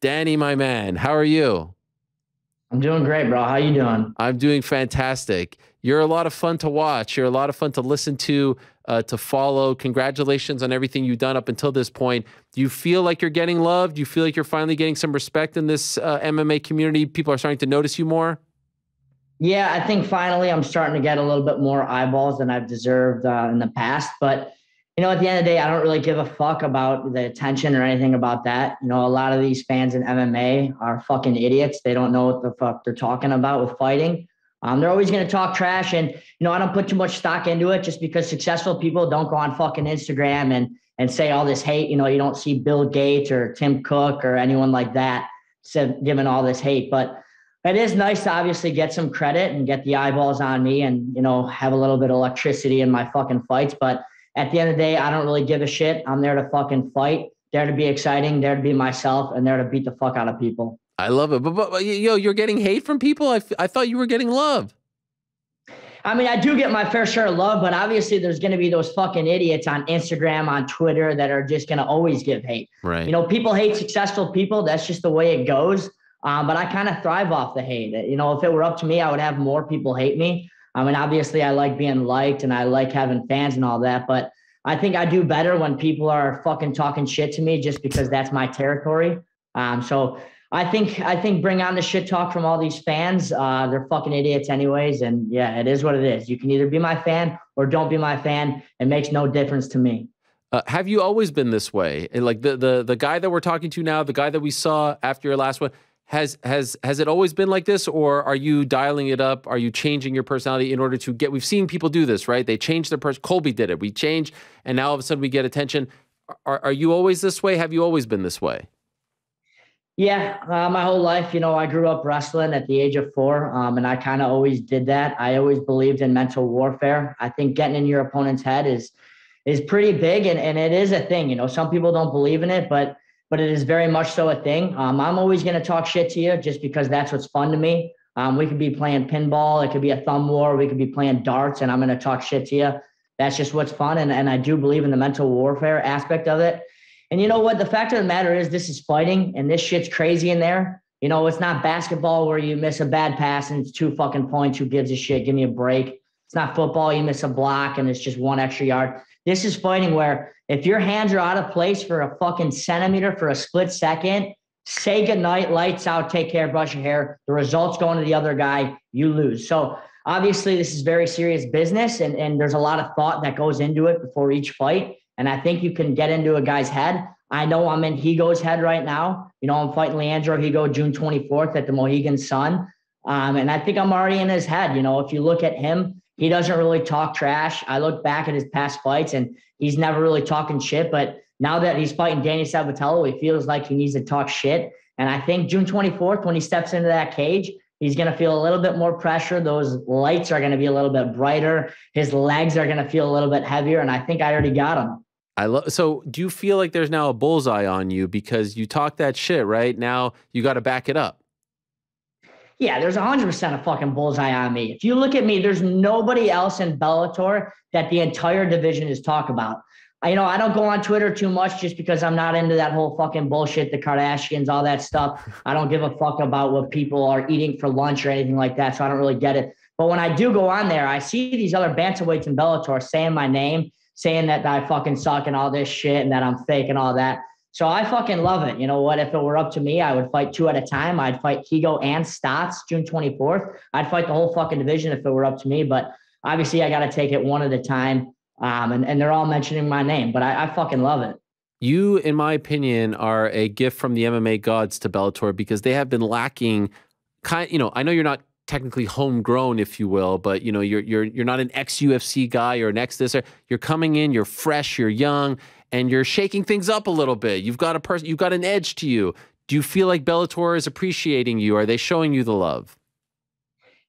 Danny, my man, how are you? I'm doing great, bro. How you doing? I'm doing fantastic. You're a lot of fun to watch. You're a lot of fun to listen to, uh, to follow. Congratulations on everything you've done up until this point. Do you feel like you're getting loved? Do you feel like you're finally getting some respect in this uh, M M A community? People are starting to notice you more? Yeah, I think finally I'm starting to get a little bit more eyeballs than I've deserved uh, in the past. But, you know, at the end of the day, I don't really give a fuck about the attention or anything about that. You know, a lot of these fans in M M A are fucking idiots. They don't know what the fuck they're talking about with fighting. Um, they're always going to talk trash, and, you know, I don't put too much stock into it just because successful people don't go on fucking Instagram and, and say all this hate. You know, you don't see Bill Gates or Tim Cook or anyone like that so, giving all this hate, but it is nice to obviously get some credit and get the eyeballs on me and, you know, have a little bit of electricity in my fucking fights. But at the end of the day, I don't really give a shit. I'm there to fucking fight, there to be exciting, there to be myself, and there to beat the fuck out of people. I love it. But, but, but yo, you're getting hate from people? I, f I thought you were getting love. I mean, I do get my fair share of love, but obviously there's going to be those fucking idiots on Instagram, on Twitter that are just going to always give hate. Right. You know, people hate successful people. That's just the way it goes. Um, but I kind of thrive off the hate. You know, if it were up to me, I would have more people hate me. I mean, obviously I like being liked and I like having fans and all that, but I think I do better when people are fucking talking shit to me just because that's my territory. Um, so I think, I think bring on the shit talk from all these fans. Uh, they're fucking idiots anyways. And yeah, it is what it is. You can either be my fan or don't be my fan. It makes no difference to me. Uh, have you always been this way? Like the, the, the guy that we're talking to now, the guy that we saw after your last one, has, has, has it always been like this, or are you dialing it up? Are you changing your personality in order to get, we've seen people do this, right? They change their person. Colby did it. We change. And now all of a sudden we get attention. Are, are you always this way? Have you always been this way? Yeah, uh, my whole life, you know, I grew up wrestling at the age of four, um, and I kind of always did that. I always believed in mental warfare. I think getting in your opponent's head is is pretty big, and, and it is a thing. You know, some people don't believe in it, but but it is very much so a thing. Um, I'm always going to talk shit to you just because that's what's fun to me. Um, we could be playing pinball. It could be a thumb war. We could be playing darts, and I'm going to talk shit to you. That's just what's fun, and, and I do believe in the mental warfare aspect of it. And you know what? The fact of the matter is this is fighting, and this shit's crazy in there. You know, it's not basketball where you miss a bad pass and it's two fucking points. Who gives a shit? Give me a break. It's not football. You miss a block and it's just one extra yard. This is fighting where if your hands are out of place for a fucking centimeter, for a split second, say goodnight, lights out, take care, brush your hair. The result's going to the other guy. You lose. So obviously this is very serious business, and, and there's a lot of thought that goes into it before each fight. And I think you can get into a guy's head. I know I'm in Higo's head right now. You know, I'm fighting Leandro Higo June twenty-fourth at the Mohegan Sun. Um, and I think I'm already in his head. You know, if you look at him, he doesn't really talk trash. I look back at his past fights and he's never really talking shit. But now that he's fighting Danny Sabatello, he feels like he needs to talk shit. And I think June twenty-fourth, when he steps into that cage, he's going to feel a little bit more pressure. Those lights are going to be a little bit brighter. His legs are going to feel a little bit heavier. And I think I already got him. I love. So do you feel like there's now a bullseye on you because you talk that shit, right? Now you got to back it up. Yeah, there's one hundred percent a fucking bullseye on me. If you look at me, there's nobody else in Bellator that the entire division is talked about. I, you know, I don't go on Twitter too much just because I'm not into that whole fucking bullshit, the Kardashians, all that stuff. I don't give a fuck about what people are eating for lunch or anything like that. So I don't really get it. But when I do go on there, I see these other bantamweights in Bellator saying my name, saying that I fucking suck and all this shit and that I'm fake and all that. So I fucking love it. You know what? If it were up to me, I would fight two at a time. I'd fight Higo and Stotts June twenty-fourth. I'd fight the whole fucking division if it were up to me. But obviously, I got to take it one at a time. Um, and, and they're all mentioning my name, but I, I fucking love it. You, in my opinion, are a gift from the M M A gods to Bellator because they have been lacking kind, you know, I know you're not technically homegrown, if you will, but you know, you're you're you're not an ex U F C guy or an ex this or you're coming in, you're fresh, you're young, and you're shaking things up a little bit. You've got a person, you've got an edge to you. Do you feel like Bellator is appreciating you? Are they showing you the love?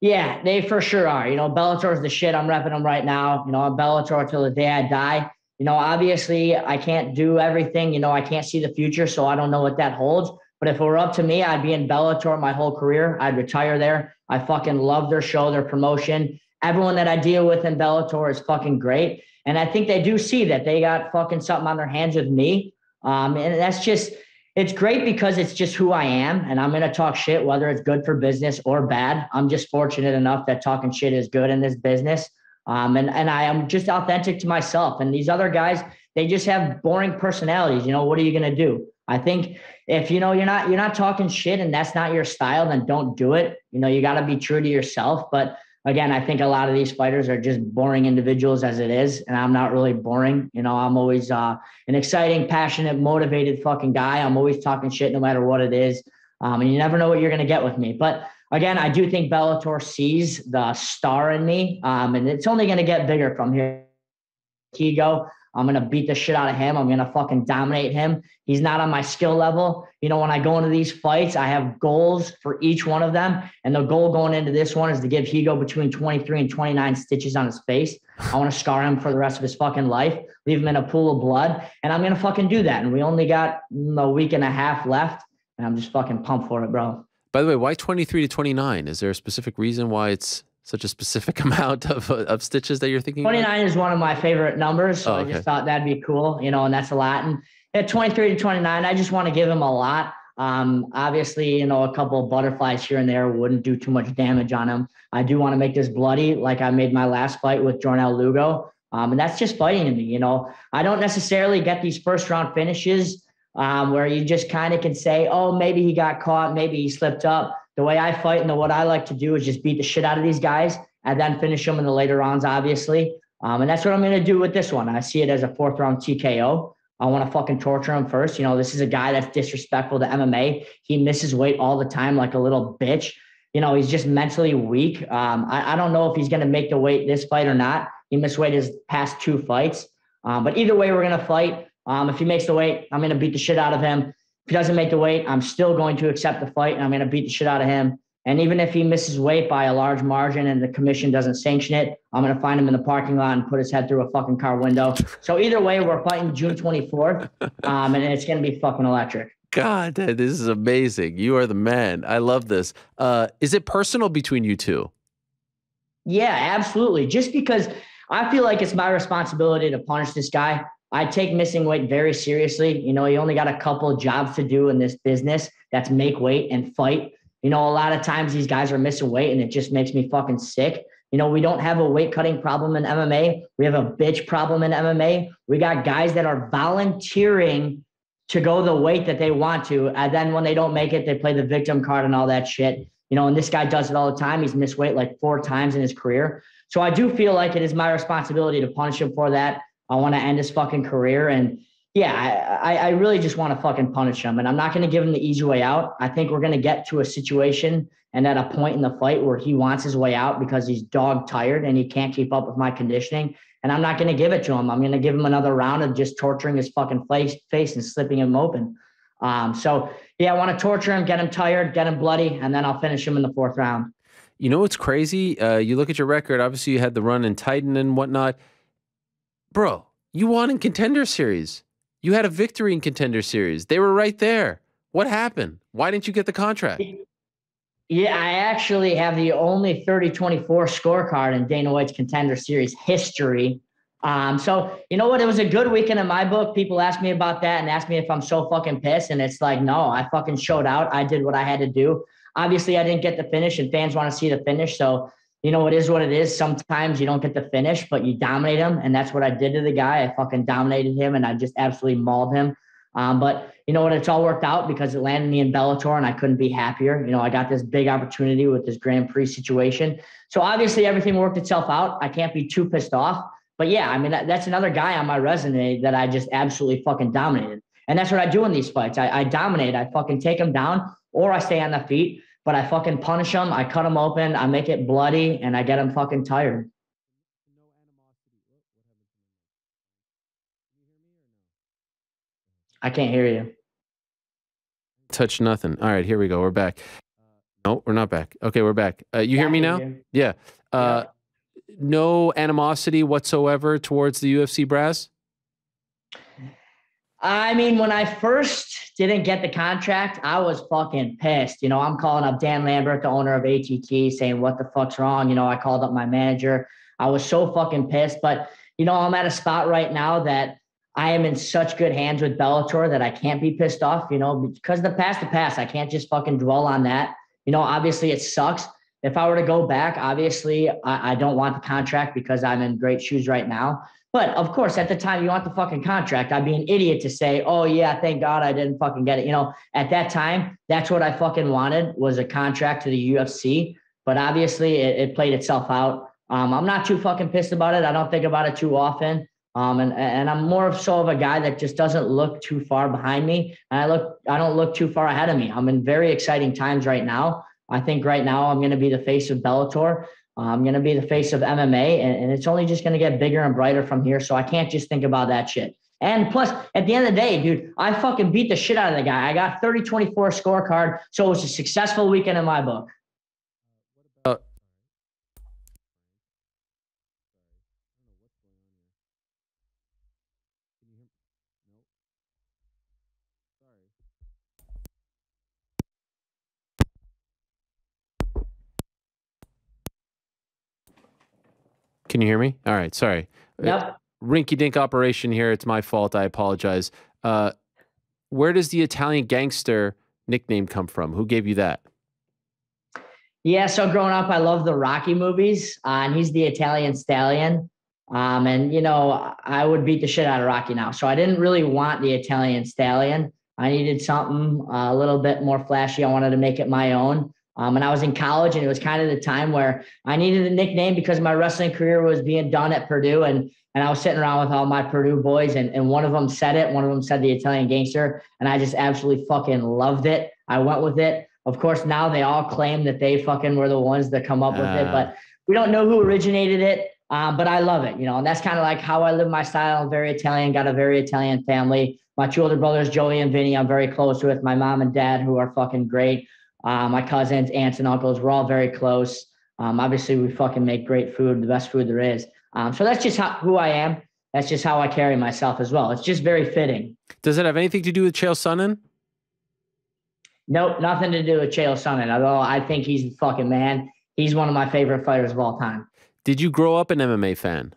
Yeah, they for sure are. You know, Bellator's the shit. I'm repping them right now. You know, I'm Bellator till the day I die. You know, obviously I can't do everything. You know, I can't see the future, so I don't know what that holds. But if it were up to me, I'd be in Bellator my whole career. I'd retire there. I fucking love their show, their promotion. Everyone that I deal with in Bellator is fucking great. And I think they do see that they got fucking something on their hands with me. Um, and that's just, it's great because it's just who I am. And I'm going to talk shit, whether it's good for business or bad. I'm just fortunate enough that talking shit is good in this business. Um, and, and I am just authentic to myself. And these other guys, they just have boring personalities. You know, what are you going to do? I think if, you know, you're not, you're not talking shit and that's not your style, then don't do it. You know, you got to be true to yourself. But again, I think a lot of these fighters are just boring individuals as it is. And I'm not really boring. You know, I'm always uh, an exciting, passionate, motivated fucking guy. I'm always talking shit no matter what it is. Um, and you never know what you're going to get with me. But again, I do think Bellator sees the star in me. Um, and it's only going to get bigger from here. Higo, I'm going to beat the shit out of him. I'm going to fucking dominate him. He's not on my skill level. You know, when I go into these fights, I have goals for each one of them. And the goal going into this one is to give Higo between twenty-three and twenty-nine stitches on his face. I want to scar him for the rest of his fucking life, leave him in a pool of blood. And I'm going to fucking do that. And we only got a week and a half left. And I'm just fucking pumped for it, bro. By the way, why twenty-three to twenty-nine? Is there a specific reason why it's such a specific amount of, of stitches that you're thinking? twenty-nine about? Is one of my favorite numbers. So oh, okay. I just thought that'd be cool, you know, and that's a lot. And at twenty-three to twenty-nine, I just want to give him a lot. Um, obviously, you know, a couple of butterflies here and there wouldn't do too much damage on him. I do want to make this bloody, like I made my last fight with Jornel Lugo. Um, and that's just fighting to me, you know. I don't necessarily get these first round finishes um, where you just kind of can say, oh, maybe he got caught, maybe he slipped up. The way I fight and the, what I like to do is just beat the shit out of these guys and then finish them in the later rounds, obviously. Um, and that's what I'm going to do with this one. I see it as a fourth round T K O. I want to fucking torture him first. You know, this is a guy that's disrespectful to M M A. He misses weight all the time like a little bitch. You know, he's just mentally weak. Um, I, I don't know if he's going to make the weight this fight or not. He missed weight his past two fights. Um, but either way, we're going to fight. Um, if he makes the weight, I'm going to beat the shit out of him. If he doesn't make the weight, I'm still going to accept the fight and I'm going to beat the shit out of him. And even if he misses weight by a large margin and the commission doesn't sanction it, I'm going to find him in the parking lot and put his head through a fucking car window. So either way, we're fighting June twenty-fourth um, and it's going to be fucking electric. God, this is amazing. You are the man. I love this. Uh, is it personal between you two? Yeah, absolutely. Just because I feel like it's my responsibility to punish this guy. I take missing weight very seriously. You know, you only got a couple jobs to do in this business. That's make weight and fight. You know, a lot of times these guys are missing weight and it just makes me fucking sick. You know, we don't have a weight cutting problem in M M A. We have a bitch problem in M M A. We got guys that are volunteering to go the weight that they want to. And then when they don't make it, they play the victim card and all that shit. You know, and this guy does it all the time. He's missed weight like four times in his career. So I do feel like it is my responsibility to punish him for that. I want to end his fucking career. And yeah, I, I really just want to fucking punish him. And I'm not going to give him the easy way out. I think we're going to get to a situation and at a point in the fight where he wants his way out because he's dog tired and he can't keep up with my conditioning. And I'm not going to give it to him. I'm going to give him another round of just torturing his fucking face, face and slipping him open. Um, so yeah, I want to torture him, get him tired, get him bloody, and then I'll finish him in the fourth round. You know what's crazy? Uh, you look at your record, obviously you had the run in Titan and whatnot. Bro, you won in Contender Series. You had a victory in Contender Series. They were right there. What happened? Why didn't you get the contract? Yeah, I actually have the only thirty twenty-four scorecard in Dana White's Contender Series history. Um, so, you know what? It was a good weekend in my book. People ask me about that and ask me if I'm so fucking pissed. And it's like, no, I fucking showed out. I did what I had to do. Obviously, I didn't get the finish, and fans want to see the finish. So, you know, it is what it is. Sometimes you don't get the finish, but you dominate him. And that's what I did to the guy. I fucking dominated him and I just absolutely mauled him. Um, but you know what? It's all worked out because it landed me in Bellator and I couldn't be happier. You know, I got this big opportunity with this Grand Prix situation. So obviously everything worked itself out. I can't be too pissed off, but yeah, I mean, that's another guy on my resume that I just absolutely fucking dominated. And that's what I do in these fights. I, I dominate. I fucking take him down or I stay on the feet. But I fucking punish them. I cut them open. I make it bloody, and I get them fucking tired. I can't hear you. Touch nothing. All right, here we go. We're back. No, we're not back. Okay, we're back. Uh, you yeah, hear me now? You. Yeah. Uh, yeah. No animosity whatsoever towards the U F C brass? I mean, when I first didn't get the contract, I was fucking pissed. You know, I'm calling up Dan Lambert, the owner of A T T, saying, what the fuck's wrong? You know, I called up my manager. I was so fucking pissed. But, you know, I'm at a spot right now that I am in such good hands with Bellator that I can't be pissed off, you know, because the past, the past, I can't just fucking dwell on that. You know, obviously it sucks. If I were to go back, obviously I, I don't want the contract because I'm in great shoes right now. But of course, at the time you want the fucking contract, I'd be an idiot to say, oh yeah, thank God I didn't fucking get it. You know, at that time, that's what I fucking wanted, was a contract to the U F C. But obviously it, it played itself out. Um, I'm not too fucking pissed about it. I don't think about it too often. Um, and, and I'm more of so of a guy that just doesn't look too far behind me. And I look, I don't look too far ahead of me. I'm in very exciting times right now. I think right now I'm going to be the face of Bellator. I'm going to be the face of M M A, and, and it's only just going to get bigger and brighter from here. So I can't just think about that shit. And plus, at the end of the day, dude, I fucking beat the shit out of the guy. I got thirty twenty-four scorecard. So it was a successful weekend in my book. Uh, Can you hear me? All right. Sorry. Yep. Rinky dink operation here. It's my fault. I apologize. Uh, where does the Italian gangster nickname come from? Who gave you that? Yeah. So growing up, I love the Rocky movies, uh, and he's the Italian stallion. Um, and you know, I would beat the shit out of Rocky now. So I didn't really want the Italian stallion. I needed something a little bit more flashy. I wanted to make it my own. Um, and I was in college, and it was kind of the time where I needed a nickname because my wrestling career was being done at Purdue, and and I was sitting around with all my Purdue boys, and, and one of them said it. One of them said the Italian gangster, and I just absolutely fucking loved it. I went with it. Of course, now they all claim that they fucking were the ones that come up uh. with it, but we don't know who originated it, um, but I love it. You know, and that's kind of like how I live my style. I'm very Italian, got a very Italian family. My two older brothers, Joey and Vinny, I'm very close with. My mom and dad, who are fucking great. Uh, my cousins, aunts, and uncles, we're all very close. Um, obviously, we fucking make great food, the best food there is. Um, so that's just how, who I am. That's just how I carry myself as well. It's just very fitting. Does it have anything to do with Chael Sonnen? Nope, nothing to do with Chael Sonnen. Although I think he's the fucking man. He's one of my favorite fighters of all time. Did you grow up an M M A fan?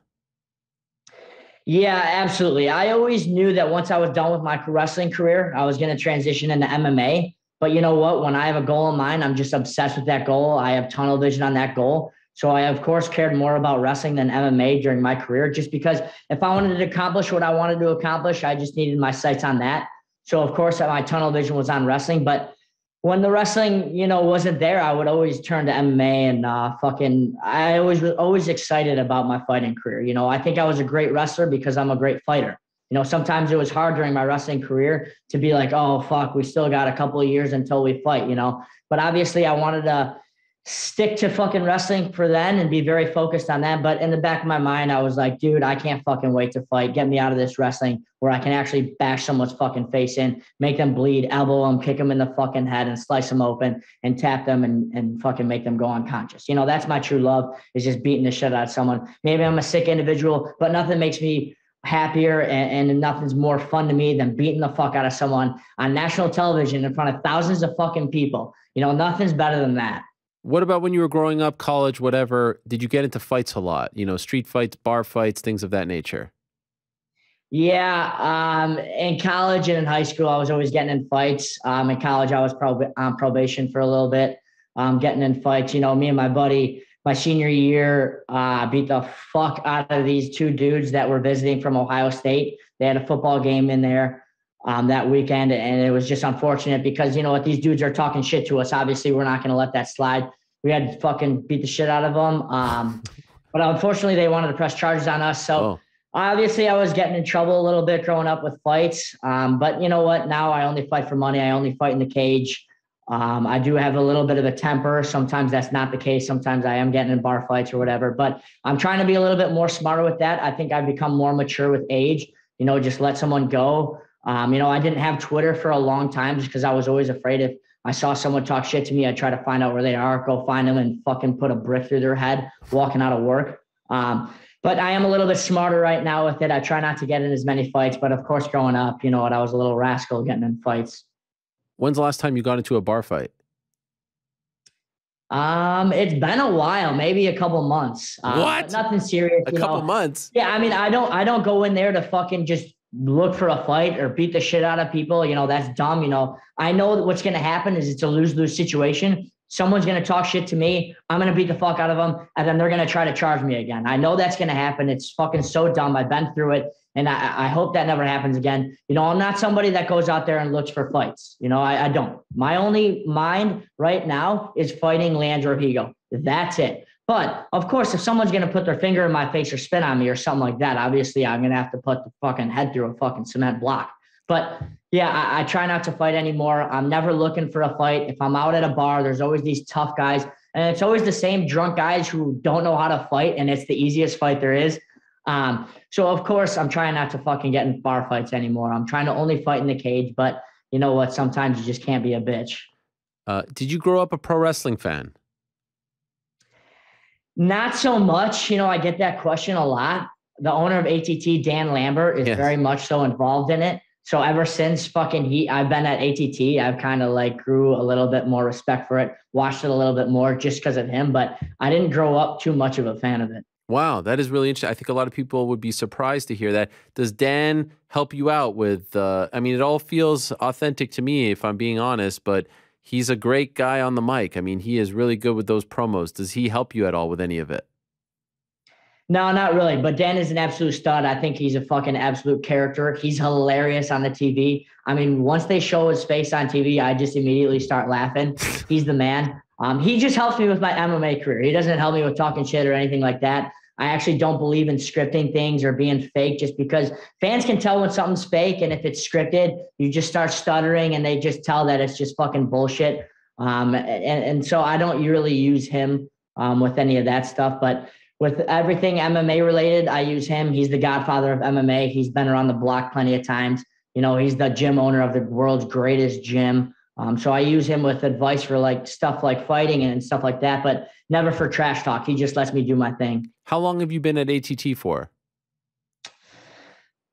Yeah, absolutely. I always knew that once I was done with my wrestling career, I was going to transition into M M A. But you know what? When I have a goal in mind, I'm just obsessed with that goal. I have tunnel vision on that goal. So I, of course, cared more about wrestling than M M A during my career, just because if I wanted to accomplish what I wanted to accomplish, I just needed my sights on that. So, of course, my tunnel vision was on wrestling. But when the wrestling, you know, wasn't there, I would always turn to M M A, and uh, fucking I always was always excited about my fighting career. You know, I think I was a great wrestler because I'm a great fighter. You know, sometimes it was hard during my wrestling career to be like, oh, fuck, we still got a couple of years until we fight, you know. But obviously I wanted to stick to fucking wrestling for then and be very focused on that. But in the back of my mind, I was like, dude, I can't fucking wait to fight. Get me out of this wrestling where I can actually bash someone's fucking face in, make them bleed, elbow them, kick them in the fucking head and slice them open and tap them and, and fucking make them go unconscious. You know, that's my true love, is just beating the shit out of someone. Maybe I'm a sick individual, but nothing makes me happier and, and nothing's more fun to me than beating the fuck out of someone on national television in front of thousands of fucking people. You know, nothing's better than that. What about when you were growing up, college, whatever, did you get into fights a lot? You know, street fights, bar fights, things of that nature? Yeah. Um, in college and in high school, I was always getting in fights. Um, in college, I was probably on probation for a little bit, um, getting in fights. You know, me and my buddy, my senior year, uh, beat the fuck out of these two dudes that were visiting from Ohio State. They had a football game in there um, that weekend, and it was just unfortunate because, you know what, these dudes are talking shit to us. Obviously, we're not going to let that slide. We had to fucking beat the shit out of them. Um, but unfortunately, they wanted to press charges on us. So oh. obviously, I was getting in trouble a little bit growing up with fights. Um, but you know what? Now I only fight for money. I only fight in the cage. Um, I do have a little bit of a temper. Sometimes that's not the case. Sometimes I am getting in bar fights or whatever, but I'm trying to be a little bit more smarter with that. I think I've become more mature with age, you know, just let someone go. Um, you know, I didn't have Twitter for a long time just because I was always afraid if I saw someone talk shit to me, I'd try to find out where they are, go find them and fucking put a brick through their head walking out of work. Um, but I am a little bit smarter right now with it. I try not to get in as many fights, but of course, growing up, you know what, I was a little rascal getting in fights. When's the last time you got into a bar fight? Um, it's been a while, maybe a couple months. Uh, what? Nothing serious. A you couple know. months. Yeah. I mean, I don't, I don't go in there to fucking just look for a fight or beat the shit out of people. You know, that's dumb. You know, I know that what's going to happen is it's a lose-lose situation. Someone's going to talk shit to me. I'm going to beat the fuck out of them. And then they're going to try to charge me again. I know that's going to happen. It's fucking so dumb. I've been through it. And I, I hope that never happens again. You know, I'm not somebody that goes out there and looks for fights. You know, I, I don't. My only mind right now is fighting Leandro Higo. That's it. But of course, if someone's going to put their finger in my face or spit on me or something like that, obviously I'm going to have to put the fucking head through a fucking cement block. But yeah, I, I try not to fight anymore. I'm never looking for a fight. If I'm out at a bar, there's always these tough guys. And it's always the same drunk guys who don't know how to fight. And it's the easiest fight there is. Um, so of course I'm trying not to fucking get in bar fights anymore. I'm trying to only fight in the cage, but you know what? Sometimes you just can't be a bitch. Uh, did you grow up a pro wrestling fan? Not so much. You know, I get that question a lot. The owner of A T T, Dan Lambert, is yes. very much so involved in it. So ever since fucking he, I've been at A T T, I've kind of like grew a little bit more respect for it, watched it a little bit more just because of him, but I didn't grow up too much of a fan of it. Wow, that is really interesting. I think a lot of people would be surprised to hear that. Does Dan help you out with, uh, I mean, it all feels authentic to me if I'm being honest, but he's a great guy on the mic. I mean, he is really good with those promos. Does he help you at all with any of it? No, not really. But Dan is an absolute stud. I think he's a fucking absolute character. He's hilarious on the T V. I mean, once they show his face on T V, I just immediately start laughing. He's the man. Um, he just helps me with my M M A career. He doesn't help me with talking shit or anything like that. I actually don't believe in scripting things or being fake just because fans can tell when something's fake. And if it's scripted, you just start stuttering and they just tell that it's just fucking bullshit. Um, and, and so I don't really use him um, with any of that stuff. But with everything M M A related, I use him. He's the godfather of M M A. He's been around the block plenty of times. You know, he's the gym owner of the world's greatest gym. Um, so I use him with advice for like stuff like fighting and stuff like that, but never for trash talk. He just lets me do my thing. How long have you been at A T T for?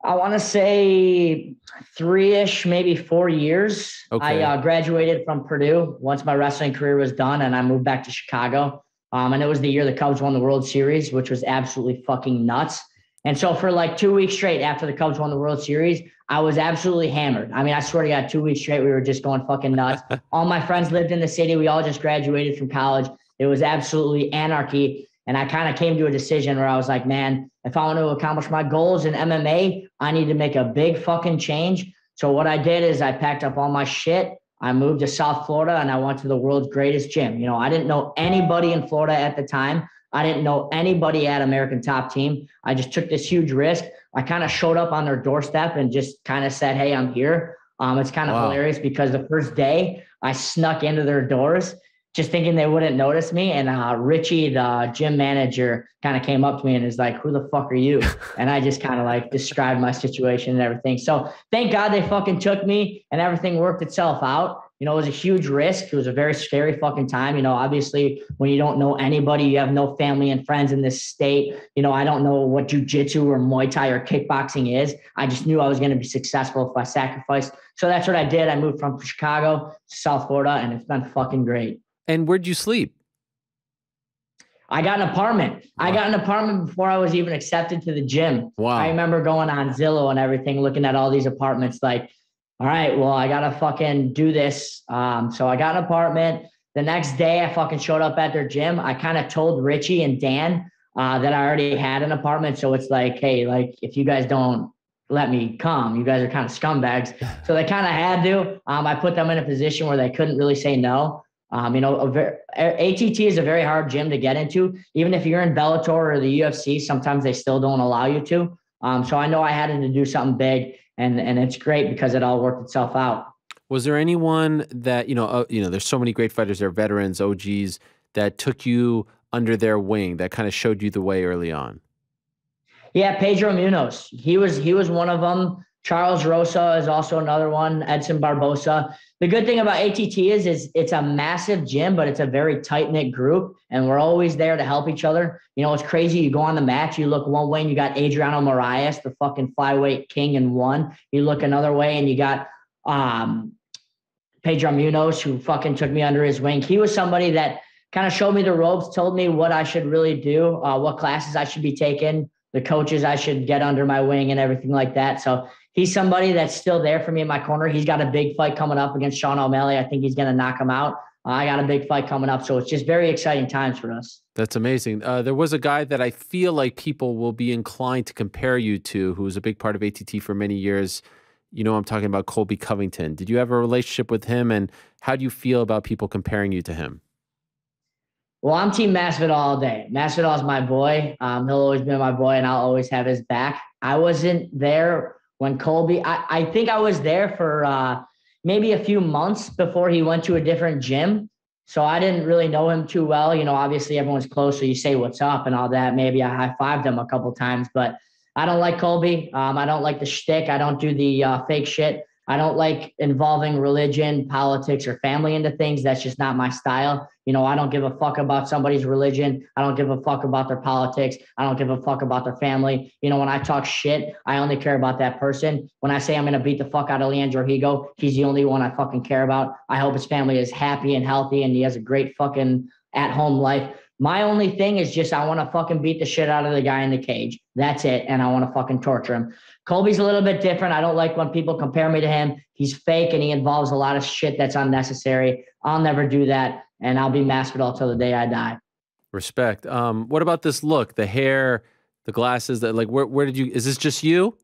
I want to say three-ish, maybe four years. Okay. I uh, graduated from Purdue once my wrestling career was done, and I moved back to Chicago. Um, and it was the year the Cubs won the World Series, which was absolutely fucking nuts. And so for like two weeks straight after the Cubs won the World Series, I was absolutely hammered. I mean, I swear to God, two weeks straight, we were just going fucking nuts. All my friends lived in the city. We all just graduated from college. It was absolutely anarchy. And I kind of came to a decision where I was like, man, if I want to accomplish my goals in M M A, I need to make a big fucking change. So what I did is I packed up all my shit. I moved to South Florida and I went to the world's greatest gym. You know, I didn't know anybody in Florida at the time. I didn't know anybody at American Top Team. I just took this huge risk. I kind of showed up on their doorstep and just kind of said, hey, I'm here. Um, it's kind of wow. hilarious because the first day I snuck into their doors just thinking they wouldn't notice me. And uh, Richie, the gym manager, kind of came up to me and is like, who the fuck are you? And I just kind of like described my situation and everything. So thank God they fucking took me and everything worked itself out. You know, it was a huge risk. It was a very scary fucking time. You know, obviously when you don't know anybody, you have no family and friends in this state. You know, I don't know what jujitsu or Muay Thai or kickboxing is. I just knew I was going to be successful if I sacrificed. So that's what I did. I moved from Chicago to South Florida and it's been fucking great. And where'd you sleep? I got an apartment. Wow. I got an apartment before I was even accepted to the gym. Wow. I remember going on Zillow and everything, looking at all these apartments like, all right, well, I got to fucking do this. Um, so I got an apartment. The next day I fucking showed up at their gym. I kind of told Richie and Dan uh, that I already had an apartment. So it's like, hey, like if you guys don't let me come, you guys are kind of scumbags. So they kind of had to. Um, I put them in a position where they couldn't really say no. Um, you know, a very, A T T is a very hard gym to get into. Even if you're in Bellator or the U F C, sometimes they still don't allow you to. Um, so I know I had to do something big. And, and it's great because it all worked itself out. Was there anyone that, you know, uh, you know, there's so many great fighters, there are veterans, O Gs, that took you under their wing, that kind of showed you the way early on? Yeah, Pedro Munoz. He was, he was one of them. Charles Rosa is also another one. Edson Barbosa. The good thing about A T T is, is it's a massive gym, but it's a very tight-knit group, and we're always there to help each other. You know, it's crazy. You go on the match, you look one way, and you got Adriano Moraes, the fucking flyweight king, and one. You look another way, and you got um, Pedro Munoz, who fucking took me under his wing. He was somebody that kind of showed me the ropes, told me what I should really do, uh, what classes I should be taking, the coaches I should get under my wing, and everything like that. So he's somebody that's still there for me in my corner. He's got a big fight coming up against Sean O'Malley. I think he's going to knock him out. Uh, I got a big fight coming up. So it's just very exciting times for us. That's amazing. Uh, there was a guy that I feel like people will be inclined to compare you to, who was a big part of A T T for many years. You know, I'm talking about Colby Covington. Did you have a relationship with him, and how do you feel about people comparing you to him? Well, I'm Team Masvidal all day. Masvidal is my boy. Um, he'll always be my boy, and I'll always have his back. I wasn't there when Colby, I, I think I was there for uh, maybe a few months before he went to a different gym. So I didn't really know him too well. You know, obviously everyone's close, so you say what's up and all that. Maybe I high-fived him a couple times, but I don't like Colby. Um, I don't like the shtick. I don't do the uh, fake shit. I don't like involving religion, politics, or family into things. That's just not my style. You know, I don't give a fuck about somebody's religion. I don't give a fuck about their politics. I don't give a fuck about their family. You know, when I talk shit, I only care about that person. When I say I'm going to beat the fuck out of Leandro Higo, he's the only one I fucking care about. I hope his family is happy and healthy and he has a great fucking at-home life. My only thing is just I want to fucking beat the shit out of the guy in the cage. That's it. And I want to fucking torture him. Colby's a little bit different. I don't like when people compare me to him. He's fake and he involves a lot of shit that's unnecessary. I'll never do that. And I'll be Masvidal till the day I die. Respect. Um, what about this look? The hair, the glasses, that like where where did you is this just you?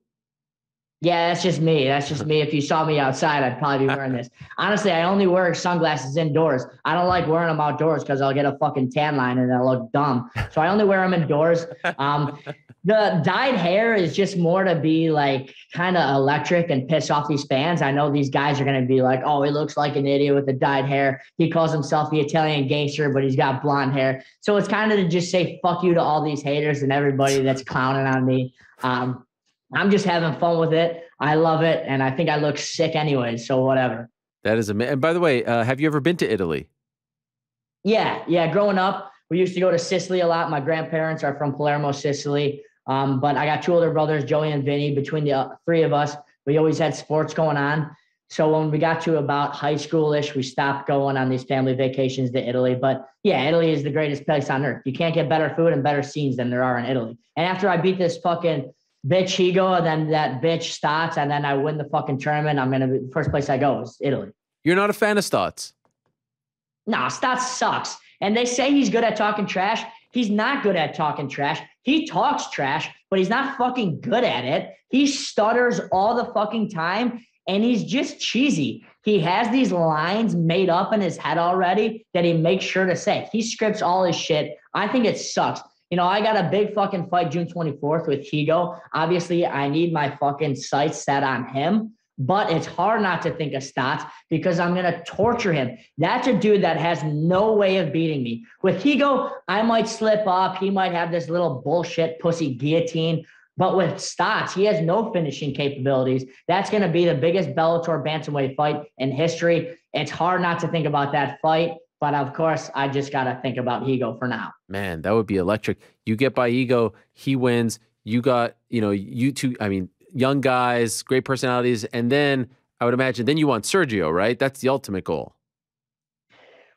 Yeah, that's just me. That's just me. If you saw me outside, I'd probably be wearing this. Honestly, I only wear sunglasses indoors. I don't like wearing them outdoors because I'll get a fucking tan line and I look dumb. So I only wear them indoors. Um, the dyed hair is just more to be like kind of electric and piss off these fans. I know these guys are going to be like, oh, he looks like an idiot with the dyed hair. He calls himself the Italian gangster, but he's got blonde hair. So it's kind of to just say fuck you to all these haters and everybody that's clowning on me. Um, I'm just having fun with it. I love it. And I think I look sick anyway. So whatever. That is amazing. And by the way, uh, have you ever been to Italy? Yeah. Yeah. Growing up, we used to go to Sicily a lot. My grandparents are from Palermo, Sicily. Um, but I got two older brothers, Joey and Vinny. Between the uh, three of us, we always had sports going on. So when we got to about high school-ish, we stopped going on these family vacations to Italy. But yeah, Italy is the greatest place on earth. You can't get better food and better scenes than there are in Italy. And after I beat this fucking bitch Higo, and then that bitch Stotts, and then I win the fucking tournament, I'm gonna be the first place I go is Italy. You're not a fan of Stotts? Nah, Stotts sucks. And they say he's good at talking trash. He's not good at talking trash. He talks trash, but he's not fucking good at it. He stutters all the fucking time, and he's just cheesy. He has these lines made up in his head already that he makes sure to say. He scripts all his shit. I think it sucks. You know, I got a big fucking fight June twenty-fourth with Higo. Obviously, I need my fucking sights set on him, but it's hard not to think of Stotts because I'm going to torture him. That's a dude that has no way of beating me. With Higo, I might slip up. He might have this little bullshit pussy guillotine. But with Stotts, he has no finishing capabilities. That's going to be the biggest Bellator bantamweight fight in history. It's hard not to think about that fight. But of course, I just got to think about Higo for now. Man, that would be electric. You get by Higo, he wins. You got, you know, you two, I mean, young guys, great personalities. And then I would imagine, then you want Sergio, right? That's the ultimate goal.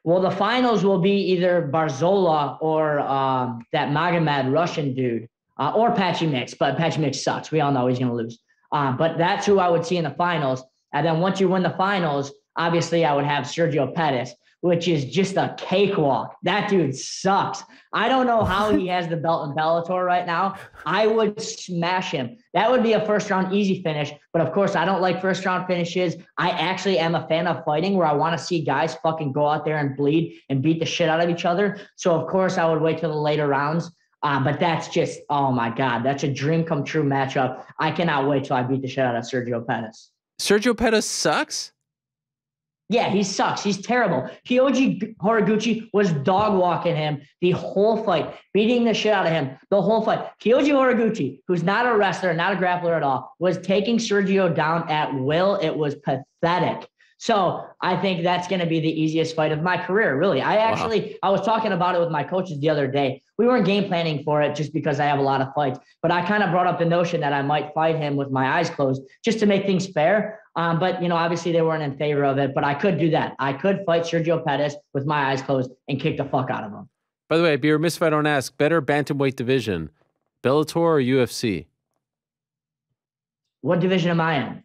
Well, the finals will be either Barzola or uh, that Magomed Russian dude uh, or Patchy Mix. But Patchy Mix sucks. We all know he's going to lose. Uh, but that's who I would see in the finals. And then once you win the finals, obviously I would have Sergio Pettis, which is just a cakewalk. That dude sucks. I don't know how he has the belt in Bellator right now. I would smash him. That would be a first-round easy finish, but of course, I don't like first-round finishes. I actually am a fan of fighting where I want to see guys fucking go out there and bleed and beat the shit out of each other. So, of course, I would wait till the later rounds, uh, but that's just, oh, my God, that's a dream-come-true matchup. I cannot wait till I beat the shit out of Sergio Pettis. Sergio Pettis sucks? Yeah, he sucks. He's terrible. Kyoji Horiguchi was dog walking him the whole fight, beating the shit out of him the whole fight. Kyoji Horiguchi, who's not a wrestler, not a grappler at all, was taking Sergio down at will. It was pathetic. So I think that's going to be the easiest fight of my career, really. I actually, wow. I was talking about it with my coaches the other day. We weren't game planning for it just because I have a lot of fights, but I kind of brought up the notion that I might fight him with my eyes closed just to make things fair. Um, but, you know, obviously they weren't in favor of it, but I could do that. I could fight Sergio Pettis with my eyes closed and kick the fuck out of him. By the way, I'd be remiss if I don't ask, better bantamweight division, Bellator or U F C? What division am I in?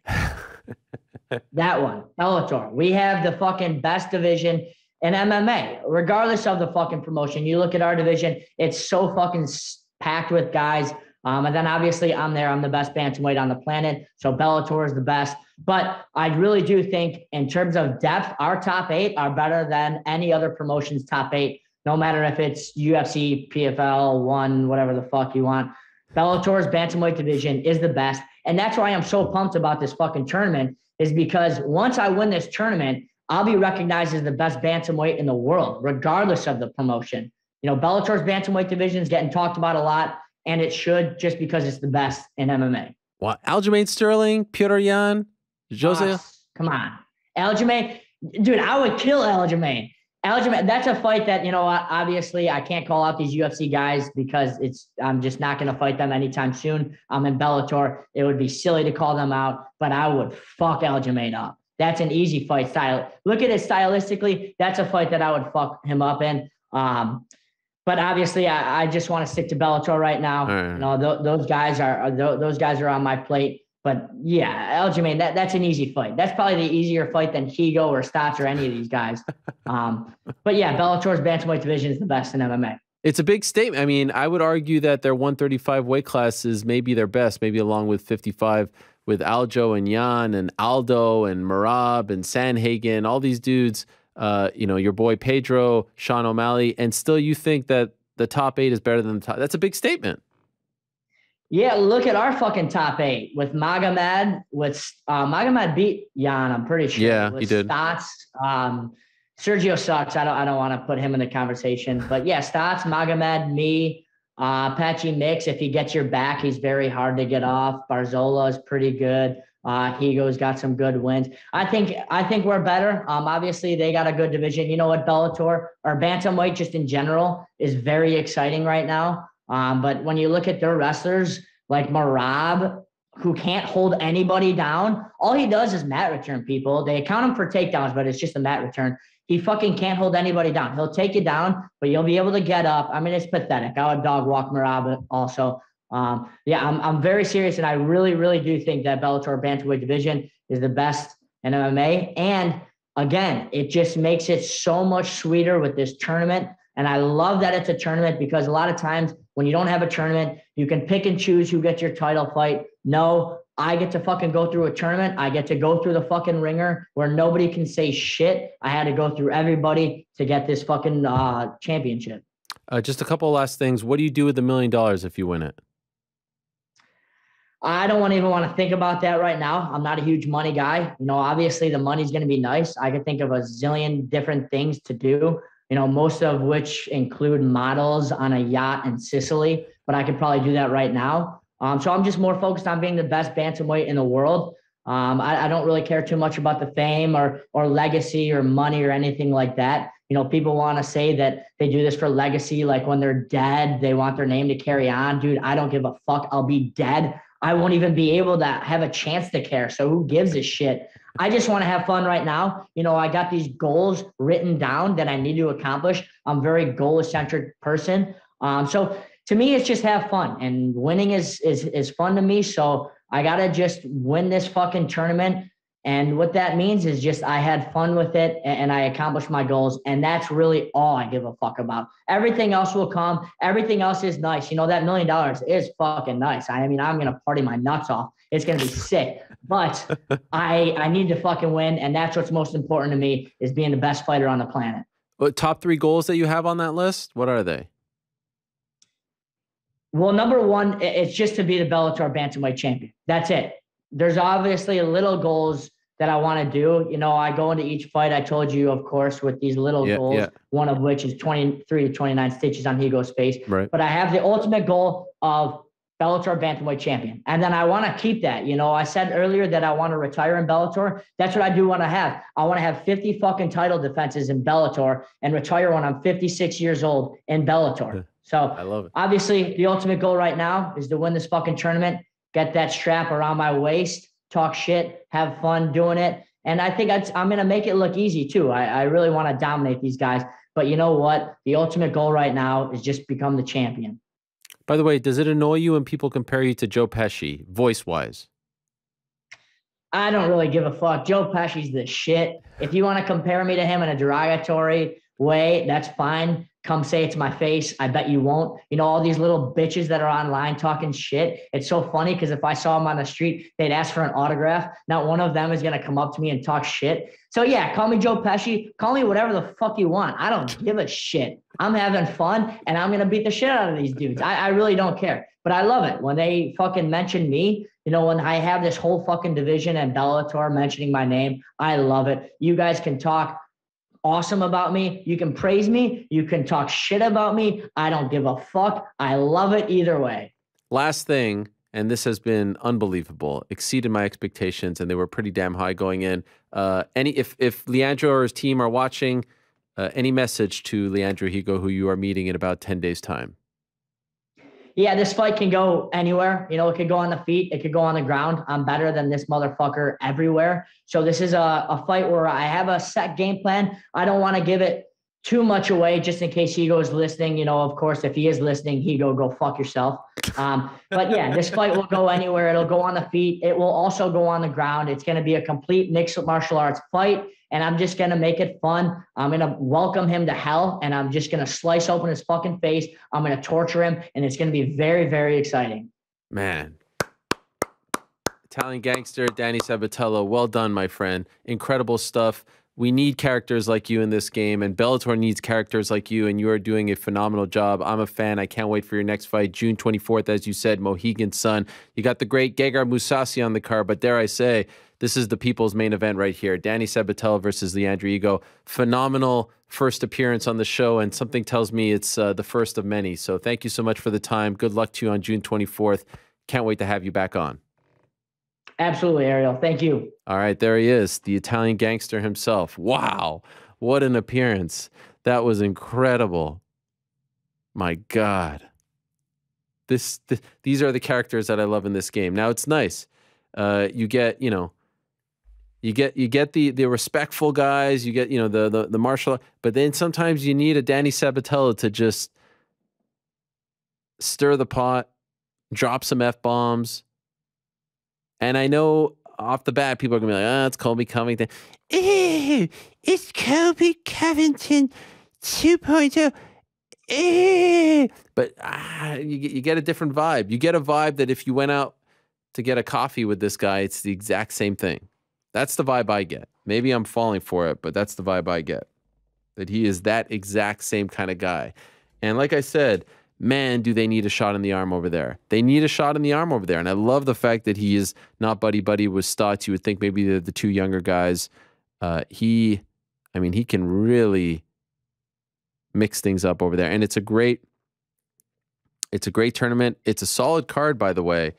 That one, Bellator. We have the fucking best division in M M A, regardless of the fucking promotion. You look at our division, it's so fucking packed with guys. Um, and then obviously I'm there. I'm the best bantamweight on the planet. So Bellator is the best. But I really do think in terms of depth, our top eight are better than any other promotion's top eight, no matter if it's U F C, P F L, one, whatever the fuck you want. Bellator's bantamweight division is the best. And that's why I'm so pumped about this fucking tournament, is because once I win this tournament, I'll be recognized as the best bantamweight in the world, regardless of the promotion. You know, Bellator's bantamweight division is getting talked about a lot, and it should, just because it's the best in M M A. Well, Aljamain Sterling, Petr Yan, Jose. Oh, come on. Aljamain, dude, I would kill Aljamain. Aljamain, that's a fight that, you know, obviously I can't call out these U F C guys because it's, I'm just not going to fight them anytime soon. I'm in Bellator. It would be silly to call them out, but I would fuck Aljamain up. That's an easy fight style. Look at it stylistically. That's a fight that I would fuck him up in. Um, but obviously I, I just want to stick to Bellator right now. Right. You know, th those guys are, are th those guys are on my plate. But yeah, Aljamain, that, that's an easy fight. That's probably the easier fight than Higo or Stotts or any of these guys. Um, but yeah, Bellator's bantamweight division is the best in M M A. It's a big statement. I mean, I would argue that their one thirty-five weight class is maybe their best, maybe along with fifty-five with Aljo and Jan and Aldo and Merab and Sanhagen, all these dudes, uh, you know, your boy Pedro, Sean O'Malley, and still you think that the top eight is better than the top. That's a big statement. Yeah, look at our fucking top eight with Magomed. With uh, Magomed beat Jan, I'm pretty sure. Yeah, with he did. Stotts, um, Sergio sucks. I don't. I don't want to put him in the conversation. But yeah, Stotts, Magomed, me, uh, Apache Mix. If he gets your back, he's very hard to get off. Barzola is pretty good. Uh, Higo's got some good wins. I think. I think we're better. Um, obviously they got a good division. You know what, Bellator or bantamweight just in general is very exciting right now. Um, but when you look at their wrestlers, like Merab, who can't hold anybody down, all he does is mat return people. They account him for takedowns, but it's just a mat return. He fucking can't hold anybody down. He'll take you down, but you'll be able to get up. I mean, it's pathetic. I would dog walk Merab also. Um, yeah, I'm, I'm very serious, and I really, really do think that Bellator bantamweight division is the best in M M A. And, again, it just makes it so much sweeter with this tournament. And I love that it's a tournament because a lot of times when you don't have a tournament, you can pick and choose who gets your title fight. No, I get to fucking go through a tournament. I get to go through the fucking ringer where nobody can say shit. I had to go through everybody to get this fucking uh, championship. Uh, just a couple of last things. What do you do with the million dollars if you win it? I don't want to even want to think about that right now. I'm not a huge money guy. You know, obviously the money's going to be nice. I can think of a zillion different things to do. You know, most of which include models on a yacht in Sicily, but I could probably do that right now. Um, so I'm just more focused on being the best bantamweight in the world. Um, I, I don't really care too much about the fame or, or legacy or money or anything like that. You know, people want to say that they do this for legacy. Like when they're dead, they want their name to carry on. Dude, I don't give a fuck. I'll be dead. I won't even be able to have a chance to care. So who gives a shit? I just want to have fun right now. You know, I got these goals written down that I need to accomplish. I'm a very goal-centric person. Um, so to me, it's just have fun, and winning is, is, is fun to me. So I got to just win this fucking tournament. And what that means is just, I had fun with it and I accomplished my goals. And that's really all I give a fuck about. Everything else will come. Everything else is nice. You know, that million dollars is fucking nice. I mean, I'm going to party my nuts off. It's going to be sick, but I, I need to fucking win. And that's what's most important to me, is being the best fighter on the planet. What top three goals that you have on that list? What are they? Well, number one, it's just to be the Bellator bantamweight champion. That's it. There's obviously little goals that I want to do. You know, I go into each fight, I told you, of course, with these little yeah, goals, yeah. one of which is twenty-three to twenty-nine stitches on Higo's face. Right. But I have the ultimate goal of Bellator bantamweight champion. And then I want to keep that. You know, I said earlier that I want to retire in Bellator. That's what I do want to have. I want to have fifty fucking title defenses in Bellator and retire when I'm fifty-six years old in Bellator. So I love it. Obviously the ultimate goal right now is to win this fucking tournament, get that strap around my waist, talk shit, have fun doing it. And I think I'd, I'm going to make it look easy too. I, I really want to dominate these guys, but you know what? The ultimate goal right now is just become the champion. By the way, does it annoy you when people compare you to Joe Pesci, voice-wise? I don't really give a fuck. Joe Pesci's the shit. If you want to compare me to him in a derogatory way, that's fine. Come say it's my face. I bet you won't. You know, all these little bitches that are online talking shit. It's so funny because if I saw them on the street, they'd ask for an autograph. Not one of them is going to come up to me and talk shit. So yeah, call me Joe Pesci. Call me whatever the fuck you want. I don't give a shit. I'm having fun and I'm going to beat the shit out of these dudes. I, I really don't care, but I love it when they fucking mention me. You know, when I have this whole fucking division and Bellator mentioning my name, I love it. You guys can talk awesome about me. You can praise me. You can talk shit about me. I don't give a fuck. I love it either way. Last thing, and this has been unbelievable, exceeded my expectations, and they were pretty damn high going in. Uh, any, if, if Leandro or his team are watching, uh, any message to Leandro Higo, who you are meeting in about ten days' time? Yeah, this fight can go anywhere. You know, it could go on the feet. It could go on the ground. I'm better than this motherfucker everywhere. So this is a, a fight where I have a set game plan. I don't want to give it too much away just in case Higo is listening. You know, of course, if he is listening, Higo, go fuck yourself. Um, but yeah, this fight will go anywhere. It'll go on the feet. It will also go on the ground. It's going to be a complete mixed martial arts fight. And I'm just going to make it fun. I'm going to welcome him to hell. And I'm just going to slice open his fucking face. I'm going to torture him. And it's going to be very, very exciting. Man. Italian gangster, Danny Sabatello. Well done, my friend. Incredible stuff. We need characters like you in this game. And Bellator needs characters like you. And you are doing a phenomenal job. I'm a fan. I can't wait for your next fight. June twenty-fourth, as you said, Mohegan Sun. You got the great Gegard Mousasi on the card. But dare I say, this is the people's main event right here. Danny Sabatello versus Leandro Higo. Phenomenal first appearance on the show, and something tells me it's uh, the first of many. So thank you so much for the time. Good luck to you on June twenty-fourth. Can't wait to have you back on. Absolutely, Ariel. Thank you. All right, there he is, the Italian gangster himself. Wow, what an appearance. That was incredible. My God. This, th these are the characters that I love in this game. Now, it's nice. Uh, you get, you know, You get you get the the respectful guys, you get you know the the, the martial, but then sometimes you need a Danny Sabatello to just stir the pot, drop some F bombs. And I know off the bat people are gonna be like, ah, oh, it's Colby Covington. Ew, it's Colby Covington two point oh. Ew. But ah, you get you get a different vibe. You get a vibe that if you went out to get a coffee with this guy, it's the exact same thing. That's the vibe I get. Maybe I'm falling for it, but that's the vibe I get. That he is that exact same kind of guy. And like I said, man, do they need a shot in the arm over there. They need a shot in the arm over there. And I love the fact that he is not buddy-buddy with Stotts. You would think maybe the, the two younger guys. Uh, he, I mean, he can really mix things up over there. And it's a great, it's a great tournament. It's a solid card, by the way,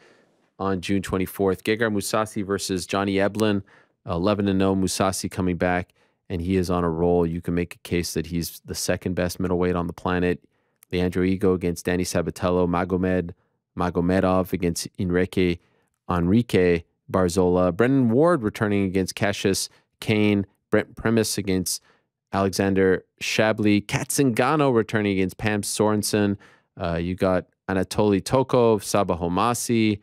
on June twenty-fourth. Gegard Mousasi versus Johnny Eblin. eleven and oh, Mousasi coming back, and he is on a roll. You can make a case that he's the second best middleweight on the planet. Leandro Higo against Danny Sabatello, Magomed Magomedov against Enrique Enrique Barzola, Brendan Ward returning against Cassius Kane, Brent Primus against Alexander Shabli, Katzengano returning against Pam Sorensen. Uh, you got Anatoly Tokov, Saba Homasi,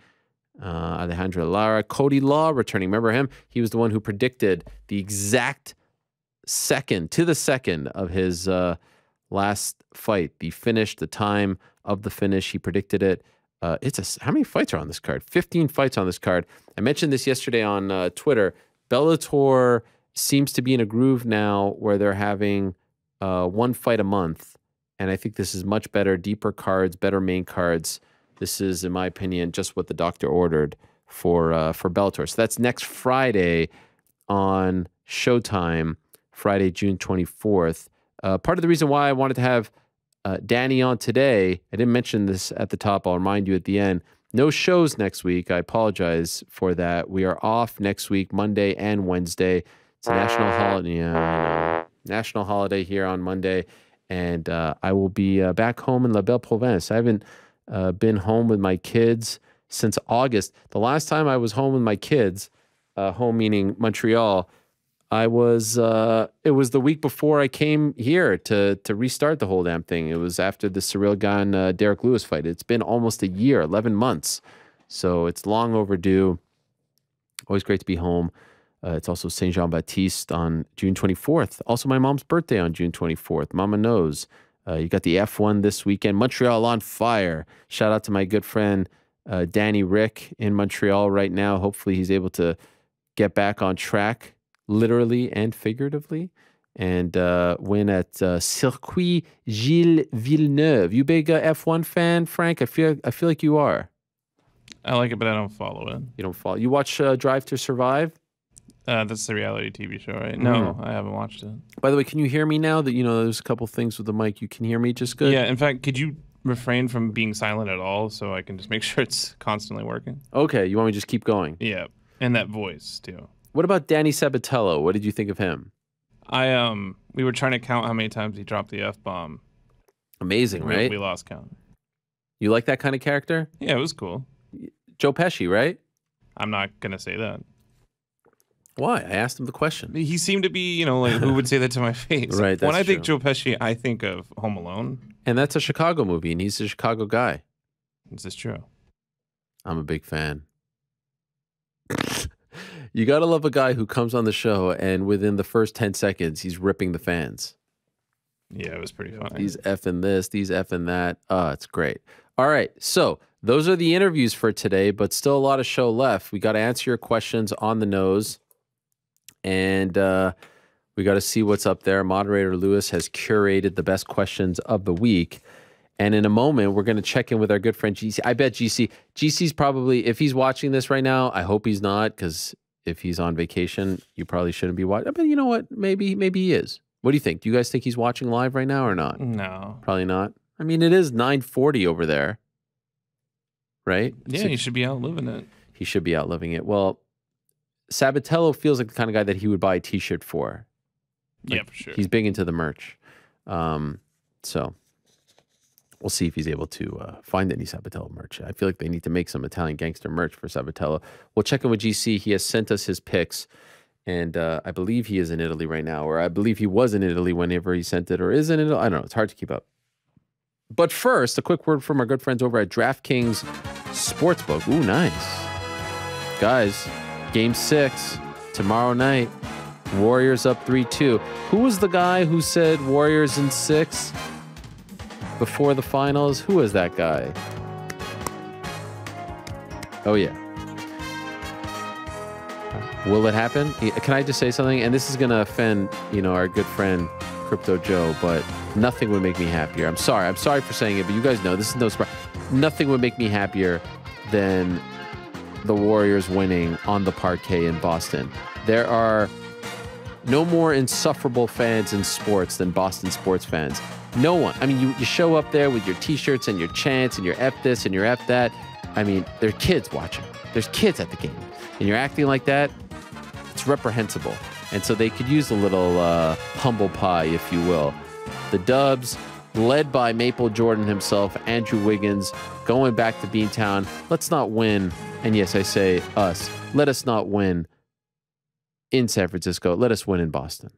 Uh, Alejandro Lara, Cody Law returning. Remember him? He was the one who predicted the exact second to the second of his uh, last fight, the finish, the time of the finish. He predicted it. Uh, it's a, how many fights are on this card? fifteen fights on this card. I mentioned this yesterday on uh, Twitter. Bellator seems to be in a groove now where they're having uh, one fight a month, and I think this is much better, deeper cards, better main cards. This is, in my opinion, just what the doctor ordered for uh, for Bellator. So that's next Friday on Showtime Friday, June twenty-fourth. Uh, part of the reason why I wanted to have uh, Danny on today, I didn't mention this at the top, I'll remind you at the end, no shows next week. I apologize for that. We are off next week, Monday and Wednesday. It's a national holiday, yeah, national holiday here on Monday, and uh, I will be uh, back home in La Belle Province. I haven't uh, been home with my kids since August. The last time I was home with my kids, uh, home meaning Montreal, I was. Uh, it was the week before I came here to to restart the whole damn thing. It was after the Ciryl Gane uh, Derek Lewis fight. It's been almost a year, eleven months, so it's long overdue. Always great to be home. Uh, it's also Saint Jean-Baptiste on June twenty-fourth. Also, my mom's birthday on June twenty-fourth. Mama knows. Uh, you got the F one this weekend. Montreal on fire. Shout out to my good friend uh, Danny Rick in Montreal right now. Hopefully, he's able to get back on track, literally and figuratively, and uh, win at uh, Circuit Gilles Villeneuve. You big uh, F one fan, Frank? I feel I feel like you are. I like it, but I don't follow it. You don't follow. You watch uh, Drive to Survive? Uh, that's the reality T V show, right? No, mm. I haven't watched it. By the way, can you hear me now? That you know, there's a couple things with the mic. You can hear me just good. Yeah. In fact, could you refrain from being silent at all so I can just make sure it's constantly working? Okay. You want me to just keep going? Yeah. And that voice too. What about Danny Sabatello? What did you think of him? I um, we were trying to count how many times he dropped the F bomb. Amazing, we, right? We lost count. You like that kind of character? Yeah, it was cool. Joe Pesci, right? I'm not gonna say that. Why? I asked him the question. He seemed to be, you know, like who would say that to my face? Right. That's when I true. think Joe Pesci, I think of Home Alone, and that's a Chicago movie, and he's a Chicago guy. Is this true? I'm a big fan. You gotta love a guy who comes on the show and within the first ten seconds he's ripping the fans. Yeah, it was pretty funny. He's effing this, these effing that. Oh, it's great. All right, so those are the interviews for today, but still a lot of show left. We got to answer your questions on the nose, and uh, we got to see what's up there. Moderator Lewis has curated the best questions of the week. And in a moment, we're going to check in with our good friend G C. I bet G C, G C's probably, if he's watching this right now, I hope he's not, because if he's on vacation, you probably shouldn't be watching. But you know what? Maybe, maybe he is. What do you think? Do you guys think he's watching live right now or not? No. Probably not. I mean, it is nine forty over there, right? Yeah, so he should be out living it. He should be out living it. Well, Sabatello feels like the kind of guy that he would buy a T-shirt for. Like, yeah, for sure. He's big into the merch. Um, so... We'll see if he's able to uh, find any Sabatello merch. I feel like they need to make some Italian gangster merch for Sabatello. We'll check in with G C. He has sent us his picks, and uh, I believe he is in Italy right now, or I believe he was in Italy whenever he sent it, or is in Italy. I don't know. It's hard to keep up. But first, a quick word from our good friends over at DraftKings Sportsbook. Ooh, nice. Guys, game six tomorrow night. Warriors up three two. Who was the guy who said Warriors in six? Before the finals, who is that guy? Oh, yeah. Will it happen? Can I just say something? And this is going to offend, you know, our good friend Crypto Joe, but nothing would make me happier. I'm sorry. I'm sorry for saying it, but you guys know this is no surprise. Nothing would make me happier than the Warriors winning on the parquet in Boston. There are no more insufferable fans in sports than Boston sports fans. No one. I mean, you, you show up there with your T-shirts and your chants and your F this and your F that. I mean, there are kids watching. There's kids at the game. And you're acting like that, it's reprehensible. And so they could use a little uh, humble pie, if you will. The Dubs, led by Maple Jordan himself, Andrew Wiggins, going back to Beantown. Let's not win. And yes, I say us. Let us not win in San Francisco. Let us win in Boston.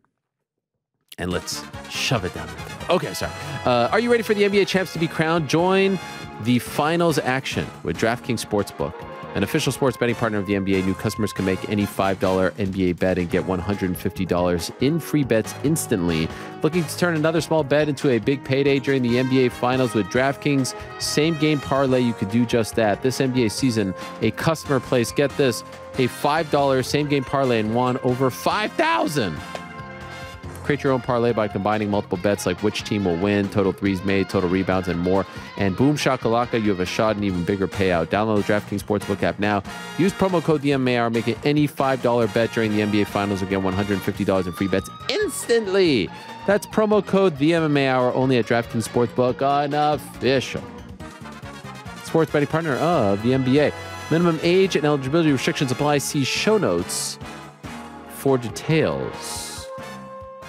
And let's shove it down. Okay, sorry. Uh, are you ready for the N B A champs to be crowned? Join the finals action with DraftKings Sportsbook, an official sports betting partner of the N B A. New customers can make any five dollar N B A bet and get one hundred fifty dollars in free bets instantly. Looking to turn another small bet into a big payday during the N B A Finals with DraftKings same-game parlay? You could do just that. This N B A season, a customer placed, get this, a five dollar same-game parlay and won over five thousand dollars. Create your own parlay by combining multiple bets like which team will win, total threes made, total rebounds, and more. And boom shakalaka, you have a shot at an even bigger payout. Download the DraftKings Sportsbook app now. Use promo code the M M A Hour. Make any five dollar bet during the N B A Finals and get one hundred fifty dollars in free bets instantly. That's promo code the M M A Hour only at DraftKings Sportsbook, unofficial sports betting partner of the N B A. Minimum age and eligibility restrictions apply. See show notes for details.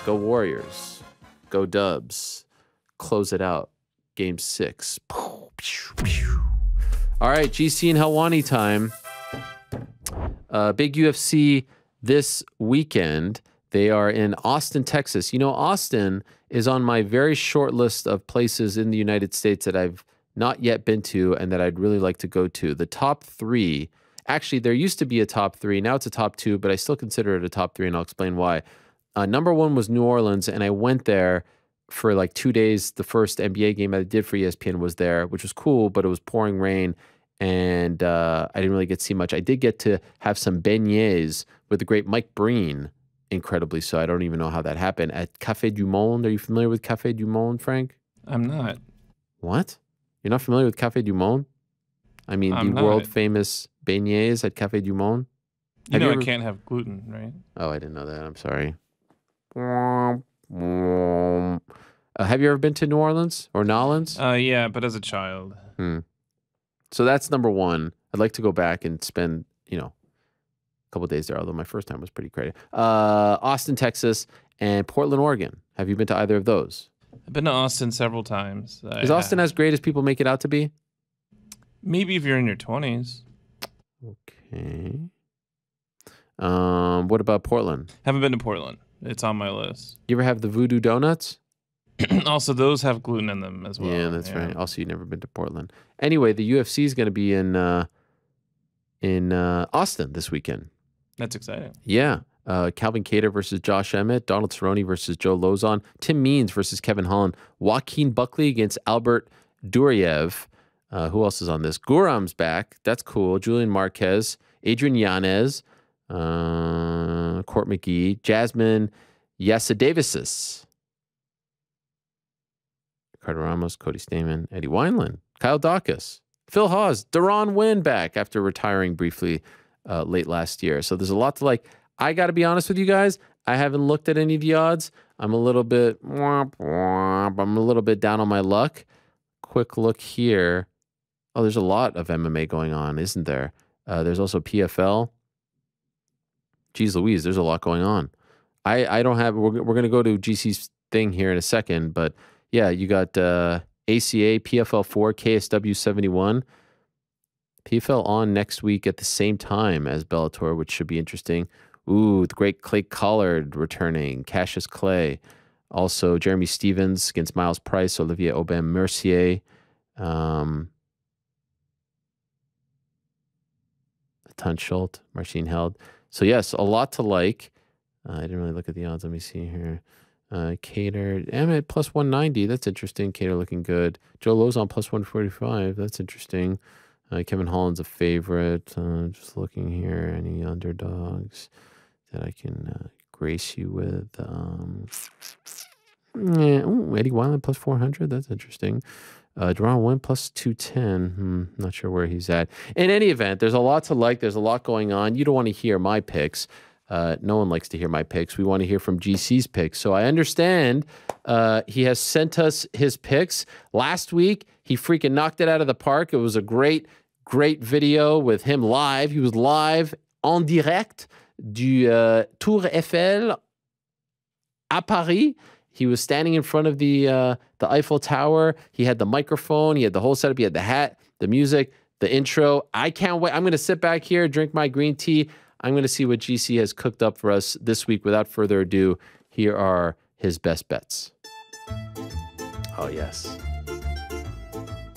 Go Warriors. Go Dubs. Close it out. Game six. All right, G C and Helwani time. Uh, big U F C this weekend. They are in Austin, Texas. You know, Austin is on my very short list of places in the United States that I've not yet been to and that I'd really like to go to. The top three, actually, there used to be a top three. Now it's a top two, but I still consider it a top three, and I'll explain why. Uh, number one was New Orleans, and I went there for like two days. The first N B A game I did for E S P N was there, which was cool, but it was pouring rain, and uh, I didn't really get to see much. I did get to have some beignets with the great Mike Breen, incredibly so. I don't even know how that happened. At Café du Monde. Are you familiar with Café du Monde, Frank? I'm not. What? You're not familiar with Café du Monde? I mean, I'm the world-famous beignets at Café du Monde. You have know you ever... I can't have gluten, right? Oh, I didn't know that. I'm sorry. Uh, have you ever been to New Orleans or Nolans? Uh, yeah, but as a child. Hmm. So that's number one. I'd like to go back and spend, you know, a couple of days there, although my first time was pretty crazy. Uh, Austin, Texas, and Portland, Oregon. Have you been to either of those? I've been to Austin several times. Is I Austin have. as great as people make it out to be? Maybe if you're in your twenties. Okay. Um, what about Portland? Haven't been to Portland. It's on my list. You ever have the Voodoo Donuts? Also, those have gluten in them as well. Yeah, that's yeah. right. Also, you've never been to Portland. Anyway, the U F C is going to be in uh, in uh, Austin this weekend. That's exciting. Yeah. Uh, Calvin Kattar versus Josh Emmett, Donald Cerrone versus Joe Lozon, Tim Means versus Kevin Holland, Joaquin Buckley against Albert Duryev. Uh, who else is on this? Guram's back. That's cool. Julian Marquez, Adrian Yanez, uh, Court McGee, Jasmine Yassidavis, Ricardo Ramos, Cody Stamen, Eddie Wineland, Kyle Daukaus, Phil Hawes, Deron Wynn back after retiring briefly uh, late last year. So there's a lot to like. I got to be honest with you guys. I haven't looked at any of the odds. I'm a little bit, womp, womp, I'm a little bit down on my luck. Quick look here. Oh, there's a lot of M M A going on, isn't there? Uh, there's also P F L. Geez Louise, there's a lot going on. I, I don't have, we're, we're going to go to G C's thing here in a second, but yeah, you got uh, A C A, P F L four, K S W seventy-one. P F L on next week at the same time as Bellator, which should be interesting. Ooh, the great Clay Collard returning. Cassius Clay. Also, Jeremy Stevens against Miles Price, Olivier Aubin-Mercier. Um, Natan Schultz, Marcin Held. So, yes, a lot to like. Uh, I didn't really look at the odds. Let me see here. Uh, Cater, Emmett, plus one ninety. That's interesting. Cater looking good. Joe Lozon, plus one forty-five. That's interesting. Uh, Kevin Holland's a favorite. Uh, just looking here. Any underdogs that I can uh, grace you with? Um, yeah. Ooh, Eddie Wineland plus four hundred. That's interesting. Uh, Deron Wynn plus two ten. Hmm, not sure where he's at. In any event, there's a lot to like. There's a lot going on. You don't want to hear my picks. Uh, no one likes to hear my picks. We want to hear from G C's picks. So I understand uh, he has sent us his picks. Last week, he freaking knocked it out of the park. It was a great, great video with him live. He was live en direct du uh, Tour Eiffel à Paris. He was standing in front of the, uh, the Eiffel Tower. He had the microphone. He had the whole setup. He had the hat, the music, the intro. I can't wait. I'm going to sit back here, drink my green tea. I'm going to see what G C has cooked up for us this week. Without further ado, here are his best bets. Oh, yes.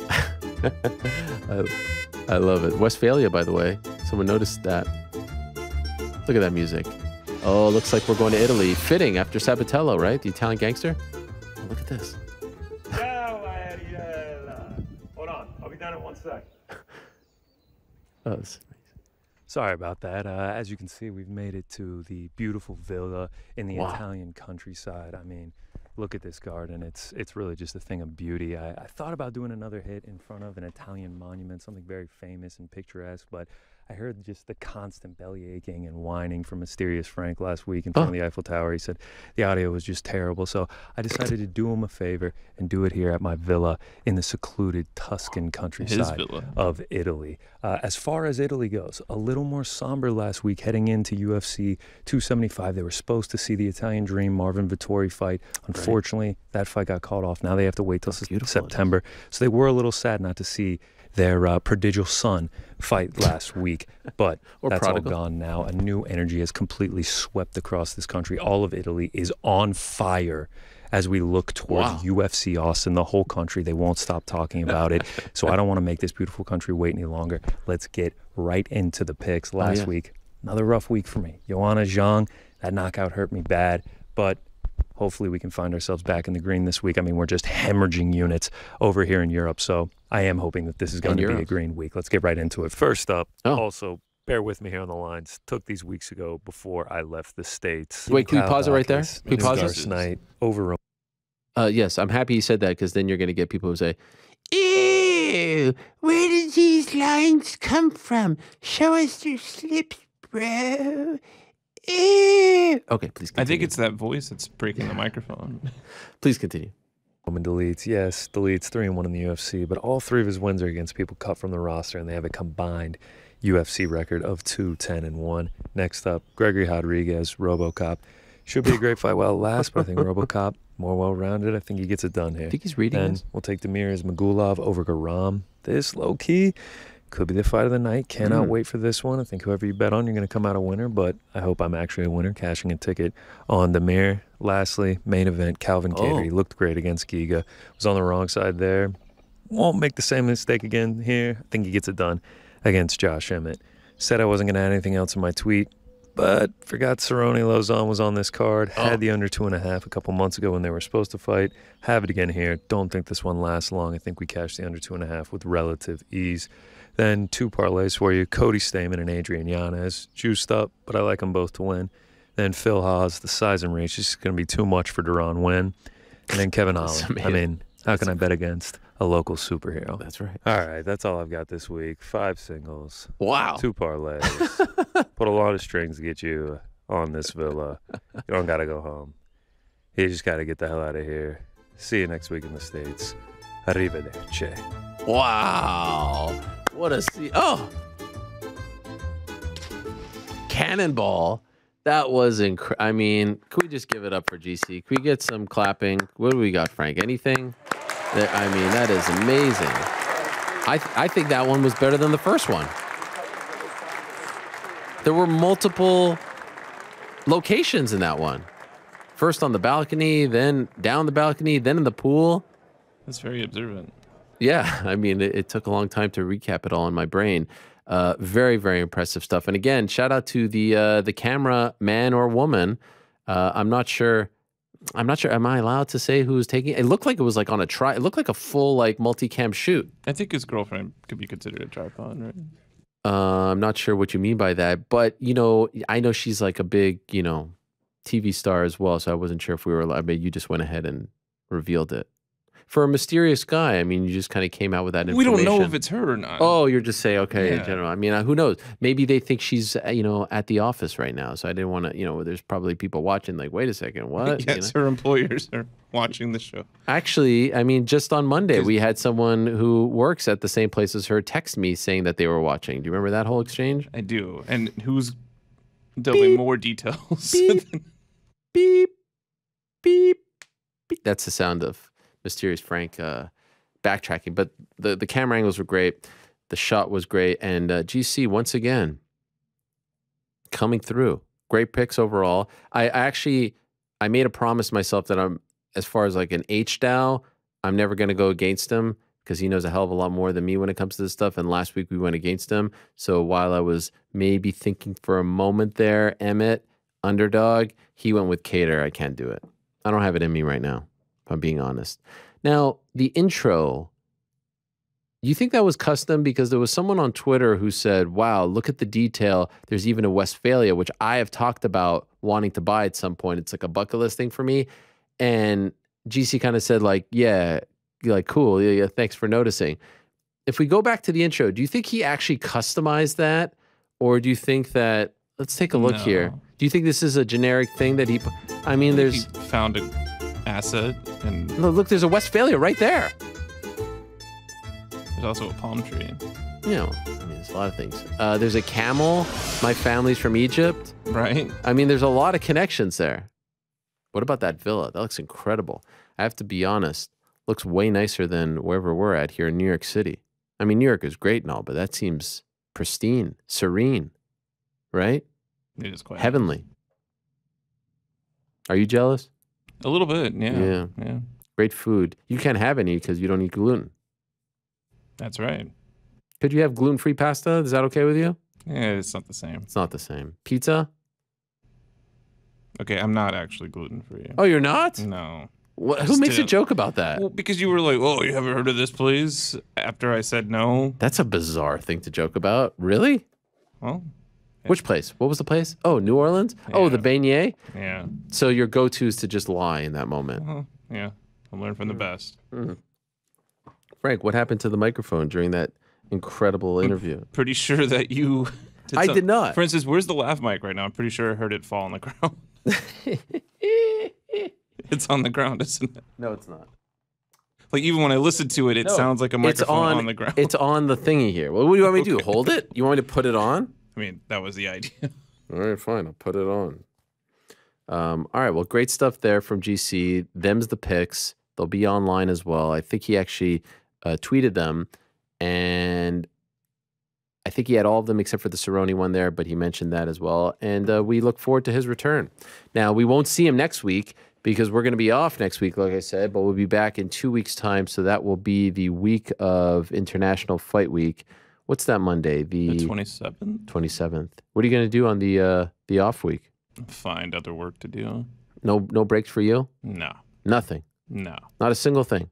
I, I love it. Westphalia, by the way. Someone noticed that. Look at that music. Oh, looks like we're going to Italy. Fitting after Sabatello, right? The Italian gangster. Oh, look at this. Ciao, Ariel. Hold on. I'll be down in one sec. Oh, this Sorry about that. Uh, as you can see, we've made it to the beautiful villa in the wow. Italian countryside. I mean, look at this garden. It's it's really just a thing of beauty. I, I thought about doing another hit in front of an Italian monument, something very famous and picturesque, but I heard just the constant belly aching and whining from Mysterious Frank last week in front oh. of the Eiffel Tower. He said the audio was just terrible, so I decided to do him a favor and do it here at my villa in the secluded Tuscan countryside of Italy. Uh, as far as Italy goes, a little more somber last week heading into U F C two seventy-five. They were supposed to see the Italian Dream Marvin Vettori fight. Unfortunately, right. that fight got called off. Now they have to wait till September. So they were a little sad not to see their uh, prodigal son fight last week, but or that's prodigal. all gone now. A new energy has completely swept across this country. All of Italy is on fire as we look towards wow. U F C Austin. The whole country, they won't stop talking about it. So I don't want to make this beautiful country wait any longer. Let's get right into the picks. Last oh, yeah. week, another rough week for me. Joanna Zhang, that knockout hurt me bad, but hopefully we can find ourselves back in the green this week. I mean, we're just hemorrhaging units over here in Europe, so I am hoping that this is going in to Europe. be a green week. Let's get right into it. First up, oh. also, bear with me here on the lines. Took these weeks ago before I left the States. Wait, can we pause it right there? Can we pause it? Over. Uh, yes, I'm happy you said that, because then you're going to get people who say, ew, where did these lines come from? Show us your slips, bro. Okay, please continue. I think it's that voice that's breaking yeah. the microphone. Please continue. Roman deletes, yes, deletes three and one in the U F C, but all three of his wins are against people cut from the roster, and they have a combined U F C record of two, ten, and one. Next up, Gregory Rodriguez, RoboCop. Should be a great fight. Well, last, but I think RoboCop more well-rounded. I think he gets it done here. I think he's reading. And we'll take Demir's Magulov over Garam. This low-key could be the fight of the night. Cannot mm. wait for this one. I think whoever you bet on, you're going to come out a winner, but I hope I'm actually a winner, cashing a ticket on Demir. Lastly, main event, Calvin oh. Kateri. He looked great against Giga. Was on the wrong side there. Won't make the same mistake again here. I think he gets it done against Josh Emmett. Said I wasn't going to add anything else in my tweet, but forgot Cerrone Lozon was on this card. Oh. Had the under two and a half a couple months ago when they were supposed to fight. Have it again here. Don't think this one lasts long. I think we cashed the under two and a half with relative ease. Then two parlays for you, Cody Stamen and Adrian Yanez. Juiced up, but I like them both to win. Then Phil Haas, the size and reach. This is going to be too much for Duran Wynn. And then Kevin Holland. I mean, how can I bet against a local superhero? That's right. All right, that's all I've got this week. Five singles. Wow. Two parlays. Put a lot of strings to get you on this villa. You don't got to go home. You just got to get the hell out of here. See you next week in the States. Arrivederci. Wow. What a see! Oh, cannonball! That was incredible. I mean, could we just give it up for G C? Could we get some clapping? What do we got, Frank? Anything? That, I mean, that is amazing. I th I think that one was better than the first one. There were multiple locations in that one. First on the balcony, then down the balcony, then in the pool. That's very observant. Yeah, I mean, it, it took a long time to recap it all in my brain. Uh, very, very impressive stuff. And again, shout out to the uh, the camera man or woman. Uh, I'm not sure. I'm not sure. Am I allowed to say who was taking it? It looked like it was like on a tri. It looked like a full like multi-cam shoot. I think his girlfriend could be considered a tripod, right? Uh, I'm not sure what you mean by that, but you know, I know she's like a big, you know, T V star as well. So I wasn't sure if we were allowed. I mean, you just went ahead and revealed it. For a mysterious guy, I mean, you just kind of came out with that information. We don't know if it's her or not. Oh, you're just saying, okay, yeah. in general. I mean, who knows? Maybe they think she's, you know, at the office right now. So I didn't want to, you know, there's probably people watching like, wait a second, what? Yes, you know? Her employers are watching the show. Actually, I mean, just on Monday, we had someone who works at the same place as her text me saying that they were watching. Do you remember that whole exchange? I do. And who's delving more details? Beep, beep, beep, beep. That's the sound of Mysterious Frank uh, backtracking. But the, the camera angles were great. The shot was great. And uh, G C, once again, coming through. Great picks overall. I, I actually, I made a promise to myself that I'm, as far as like an H D O W, I'm never going to go against him because he knows a hell of a lot more than me when it comes to this stuff. And last week we went against him. So while I was maybe thinking for a moment there, Emmett, underdog, he went with Cater. I can't do it. I don't have it in me right now. I'm being honest. Now, the intro You think that was custom? Because there was someone on Twitter who said, wow, look at the detail. There's even a Westphalia, which I have talked about wanting to buy at some point. It's like a bucket list thing for me. And G C kind of said like, yeah, like, cool. Yeah, yeah, thanks for noticing. If we go back to the intro, do you think he actually customized that? Or do you think that, let's take a look no. here. Do you think this is a generic thing that he, I mean, I there's... He found an asset and... No, look, there's a Westphalia right there. There's also a palm tree. You know, I mean, there's a lot of things. Uh, there's a camel. My family's from Egypt. Right. I mean, there's a lot of connections there. What about that villa? That looks incredible. I have to be honest. Looks way nicer than wherever we're at here in New York City. I mean, New York is great and all, but that seems pristine, serene, right? It is quite heavenly. Are you jealous? A little bit, yeah. Yeah. yeah. Great food. You can't have any because you don't eat gluten. That's right. Could you have gluten-free pasta? Is that okay with you? Yeah, it's not the same. It's not the same. Pizza? Okay, I'm not actually gluten-free. Oh, you're not? No. What, who makes to, a joke about that? Well, because you were like, oh, you haven't heard of this place? After I said no. That's a bizarre thing to joke about. Really? Well. Which place? What was the place? Oh, New Orleans? Yeah. Oh, the beignet? Yeah. So your go-to is to just lie in that moment. Well, yeah. I'll learn from the best. Mm-hmm. Frank, what happened to the microphone during that incredible interview? I'm pretty sure that you... Did I did not. For instance, where's the laugh mic right now? I'm pretty sure I heard it fall on the ground. It's on the ground, isn't it? No, it's not. Like, even when I listen to it, it no, sounds like a microphone on, on the ground. It's on the thingy here. Well, what do you want me to okay. do? Hold it? You want me to put it on? I mean, that was the idea. All right, fine. I'll put it on. Um, all right, well, great stuff there from G C. Them's the picks. They'll be online as well. I think he actually... Uh, tweeted them, and I think he had all of them except for the Cerrone one there, but he mentioned that as well, and uh, we look forward to his return. Now, we won't see him next week because we're going to be off next week, like I said, but we'll be back in two weeks' time, so that will be the week of International Fight Week. What's that Monday? The, the twenty-seventh? twenty-seventh. What are you going to do on the uh, the off week? Find other work to do. No, no breaks for you? No. Nothing? No. Not a single thing?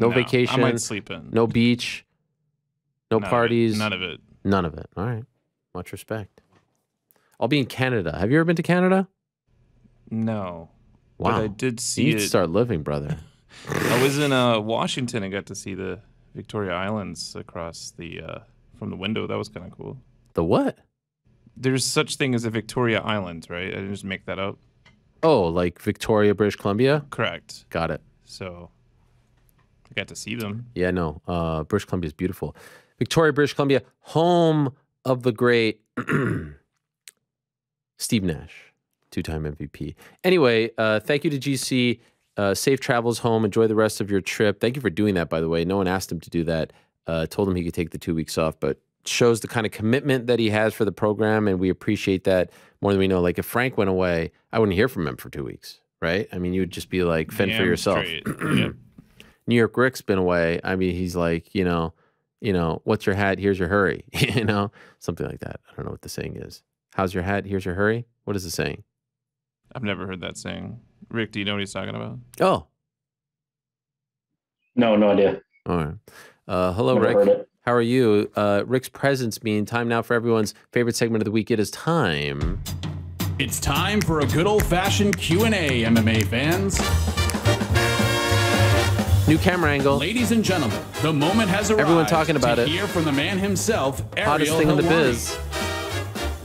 No, no vacation. I might sleep in. No beach. No none parties. Of none of it. None of it. All right. Much respect. I'll be in Canada. Have you ever been to Canada? No. Wow. But I did see you it. You start living, brother. I was in uh, Washington and got to see the Victoria Islands across the uh, from the window. That was kind of cool. The what? There's such thing as a Victoria Island, right? I didn't just make that up. Oh, like Victoria, British Columbia? Correct. Got it. So... I got to see them. Yeah, no. Uh, British Columbia is beautiful. Victoria, British Columbia, home of the great Steve Nash, two-time M V P. Anyway, uh, thank you to G C. Uh, safe travels home. Enjoy the rest of your trip. Thank you for doing that, by the way. No one asked him to do that. Uh, told him he could take the two weeks off, but shows the kind of commitment that he has for the program, and we appreciate that more than we know. Like, if Frank went away, I wouldn't hear from him for two weeks, right? I mean, you would just be like, fend yeah, for yourself. Yep. New York Rick's been away. I mean, he's like, you know, you know, what's your hat? Here's your hurry. You know, something like that. I don't know what the saying is. How's your hat? Here's your hurry. What is the saying? I've never heard that saying. Rick, do you know what he's talking about? Oh. No, no idea. All right. Uh, hello, never Rick. How are you? Uh, Rick's presence means time now for everyone's favorite segment of the week. It is time. It's time for a good old-fashioned Q and A, M M A fans. New camera angle. Ladies and gentlemen, the moment has arrived. Everyone talking about to it. Hear from the man himself, Ariel Helwani. Hottest thing in the biz.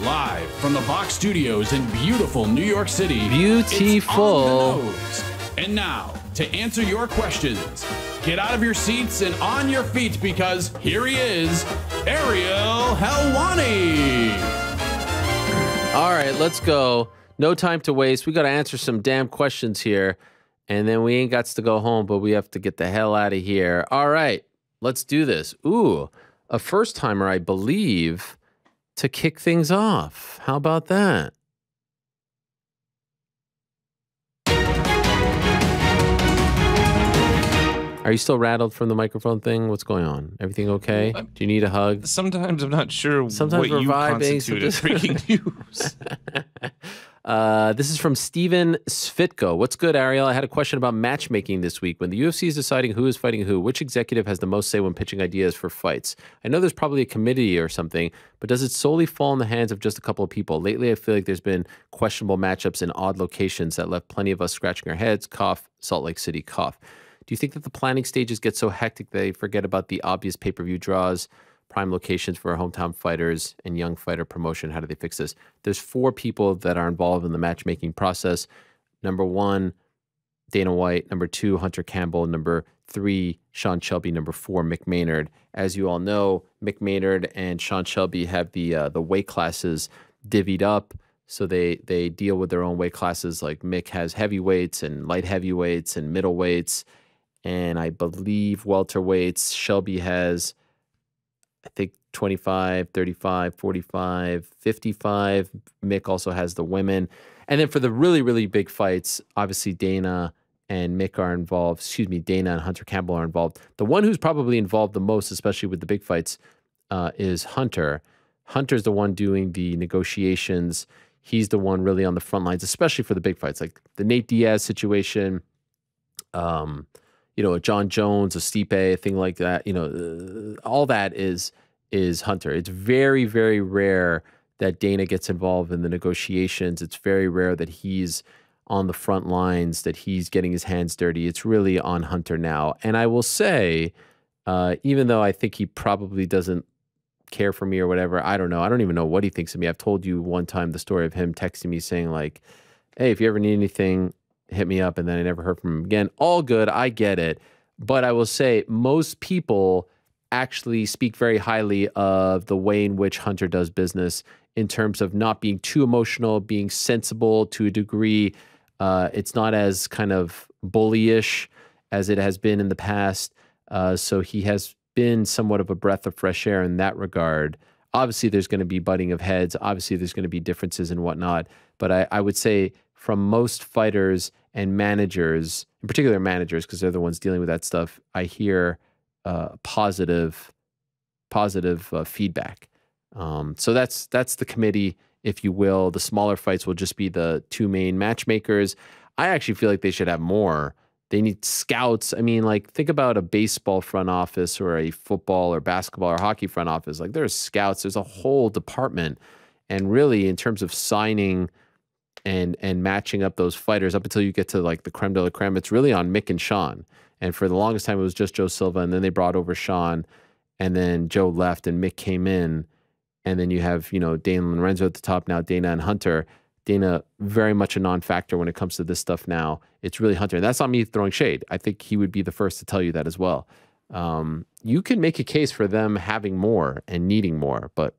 Live from the Box Studios in beautiful New York City. Beautiful. It's on the nose. And now, to answer your questions, get out of your seats and on your feet because here he is, Ariel Helwani. All right, let's go. No time to waste. We got to answer some damn questions here. And then we ain't got to go home, but we have to get the hell out of here. All right, let's do this. Ooh, a first-timer, I believe, to kick things off. How about that? Are you still rattled from the microphone thing? What's going on? Everything okay? Do you need a hug? Sometimes I'm not sure sometimes what you vibing, constitute as breaking news. Uh, this is from Steven Svitko. What's good, Ariel? I had a question about matchmaking this week. When the U F C is deciding who is fighting who, which executive has the most say when pitching ideas for fights? I know there's probably a committee or something, but does it solely fall in the hands of just a couple of people? Lately, I feel like there's been questionable matchups in odd locations that left plenty of us scratching our heads. Cough, Salt Lake City, cough. Do you think that the planning stages get so hectic they forget about the obvious pay-per-view draws, prime locations for our hometown fighters, and young fighter promotion? How do they fix this? There's four people that are involved in the matchmaking process. Number one, Dana White. Number two, Hunter Campbell. Number three, Sean Shelby. Number four, Mick Maynard. As you all know, Mick Maynard and Sean Shelby have the uh, the weight classes divvied up. So they, they deal with their own weight classes. Like Mick has heavyweights and light heavyweights and middleweights. And I believe welterweights. Shelby has, I think, twenty-five, thirty-five, forty-five, fifty-five. Mick also has the women. And then for the really, really big fights, obviously Dana and Mick are involved. Excuse me, Dana and Hunter Campbell are involved. The one who's probably involved the most, especially with the big fights, uh, is Hunter. Hunter's the one doing the negotiations. He's the one really on the front lines, especially for the big fights. Like the Nate Diaz situation, um... you know, a John Jones, a Stipe, a thing like that, you know, uh, all that is is Hunter. It's very, very rare that Dana gets involved in the negotiations. It's very rare that he's on the front lines, that he's getting his hands dirty. It's really on Hunter now. And I will say, uh, even though I think he probably doesn't care for me or whatever, I don't know. I don't even know what he thinks of me. I've told you one time the story of him texting me saying like, hey, if you ever need anything, hit me up, and then I never heard from him again. All good, I get it. But I will say most people actually speak very highly of the way in which Hunter does business in terms of not being too emotional, being sensible to a degree. Uh, it's not as kind of bullyish as it has been in the past. Uh, so he has been somewhat of a breath of fresh air in that regard. Obviously, there's going to be butting of heads. Obviously, there's going to be differences and whatnot. But I, I would say from most fighters and managers, in particular managers, because they're the ones dealing with that stuff, I hear uh, positive, positive uh, feedback. Um, so that's that's the committee, if you will. The smaller fights will just be the two main matchmakers. I actually feel like they should have more. They need scouts. I mean, like, think about a baseball front office or a football or basketball or hockey front office. Like, there's scouts. There's a whole department. And really, in terms of signing and and matching up those fighters, up until you get to, like, the creme de la creme, it's really on Mick and Sean. And for the longest time, it was just Joe Silva. And then they brought over Sean. And then Joe left and Mick came in. And then you have, you know, Dana and Lorenzo at the top now, Dana and Hunter. Dana, very much a non-factor when it comes to this stuff now. It's really Hunter. And that's not me throwing shade. I think he would be the first to tell you that as well. Um, you can make a case for them having more and needing more, but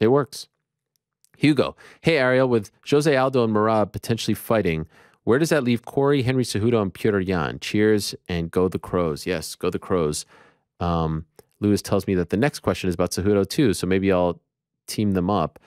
it works. Hugo. Hey, Ariel, with Jose Aldo and Merab potentially fighting, where does that leave Corey, Henry Cejudo, and Petr Yan? Cheers and go the Crows. Yes, go the Crows. Um, Lewis tells me that the next question is about Cejudo too, so maybe I'll team them up.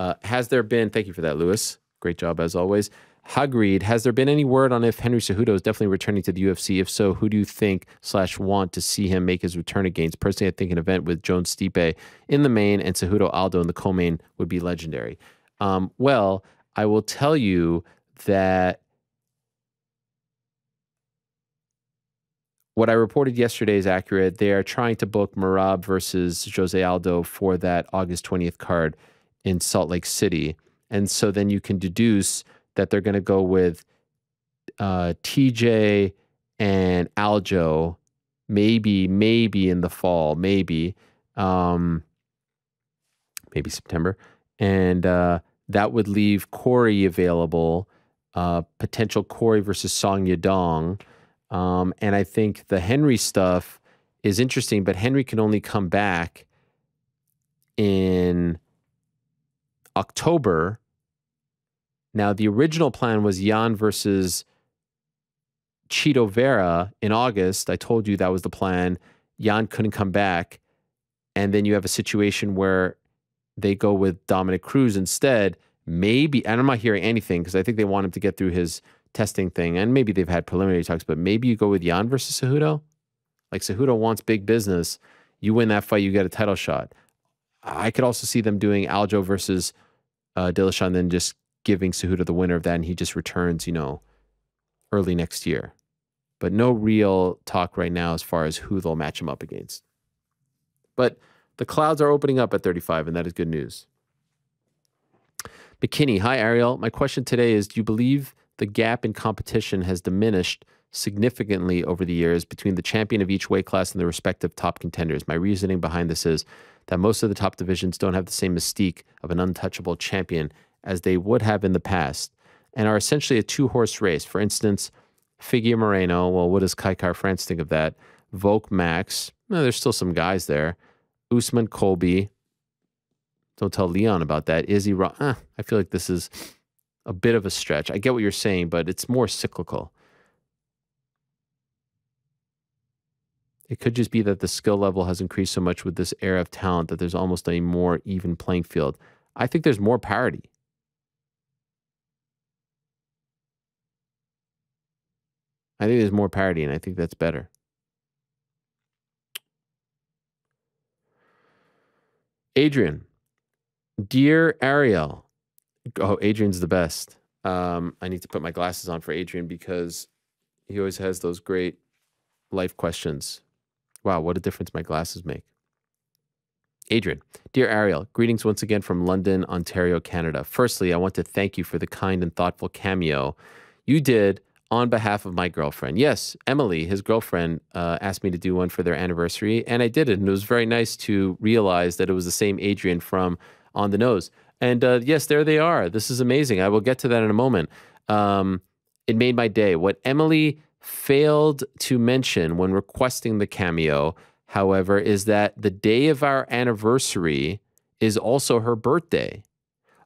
Uh, has there been, thank you for that, Lewis. Great job, as always. Hagrid, has there been any word on if Henry Cejudo is definitely returning to the U F C? If so, who do you think slash want to see him make his return against? Personally, I think an event with Jones Stipe in the main and Cejudo Aldo in the co-main would be legendary. Um, well, I will tell you that what I reported yesterday is accurate. They are trying to book Merab versus Jose Aldo for that August twentieth card in Salt Lake City. And so then you can deduce that they're going to go with uh, T J and Aljo, maybe, maybe in the fall, maybe, um, maybe September. And uh, that would leave Corey available, uh, potential Corey versus Song Yadong. Um, and I think the Henry stuff is interesting, but Henry can only come back in October. Now, the original plan was Jan versus Chito Vera in August. I told you that was the plan. Jan couldn't come back. And then you have a situation where they go with Dominic Cruz instead. Maybe, and I'm not hearing anything because I think they want him to get through his testing thing. And maybe they've had preliminary talks, but maybe you go with Jan versus Cejudo. Like, Cejudo wants big business. You win that fight, you get a title shot. I could also see them doing Aljo versus uh, Dillashaw and then just giving Cejudo the winner of that, and he just returns, you know, early next year. But no real talk right now as far as who they'll match him up against. But the clouds are opening up at thirty-five, and that is good news. McKinney, hi, Ariel. My question today is, do you believe the gap in competition has diminished significantly over the years between the champion of each weight class and the respective top contenders? My reasoning behind this is that most of the top divisions don't have the same mystique of an untouchable champion as they would have in the past and are essentially a two-horse race. For instance, Figure Moreno, well, what does Kai Car France think of that? Volk Max, no, there's still some guys there. Usman Colby, don't tell Leon about that. Izzy Ro- eh, I feel like this is a bit of a stretch. I get what you're saying, but it's more cyclical. It could just be that the skill level has increased so much with this era of talent that there's almost a more even playing field. I think there's more parity. I think there's more parity, and I think that's better. Adrian. Dear Ariel. Oh, Adrian's the best. Um, I need to put my glasses on for Adrian because he always has those great life questions. Wow, what a difference my glasses make. Adrian, dear Ariel, greetings once again from London, Ontario, Canada. Firstly, I want to thank you for the kind and thoughtful cameo you did on behalf of my girlfriend. Yes, Emily, his girlfriend, uh, asked me to do one for their anniversary, and I did it. And it was very nice to realize that it was the same Adrian from On the Nose. And uh, yes, there they are. This is amazing. I will get to that in a moment. Um, it made my day. What Emily failed to mention when requesting the cameo, however, is that the day of our anniversary is also her birthday.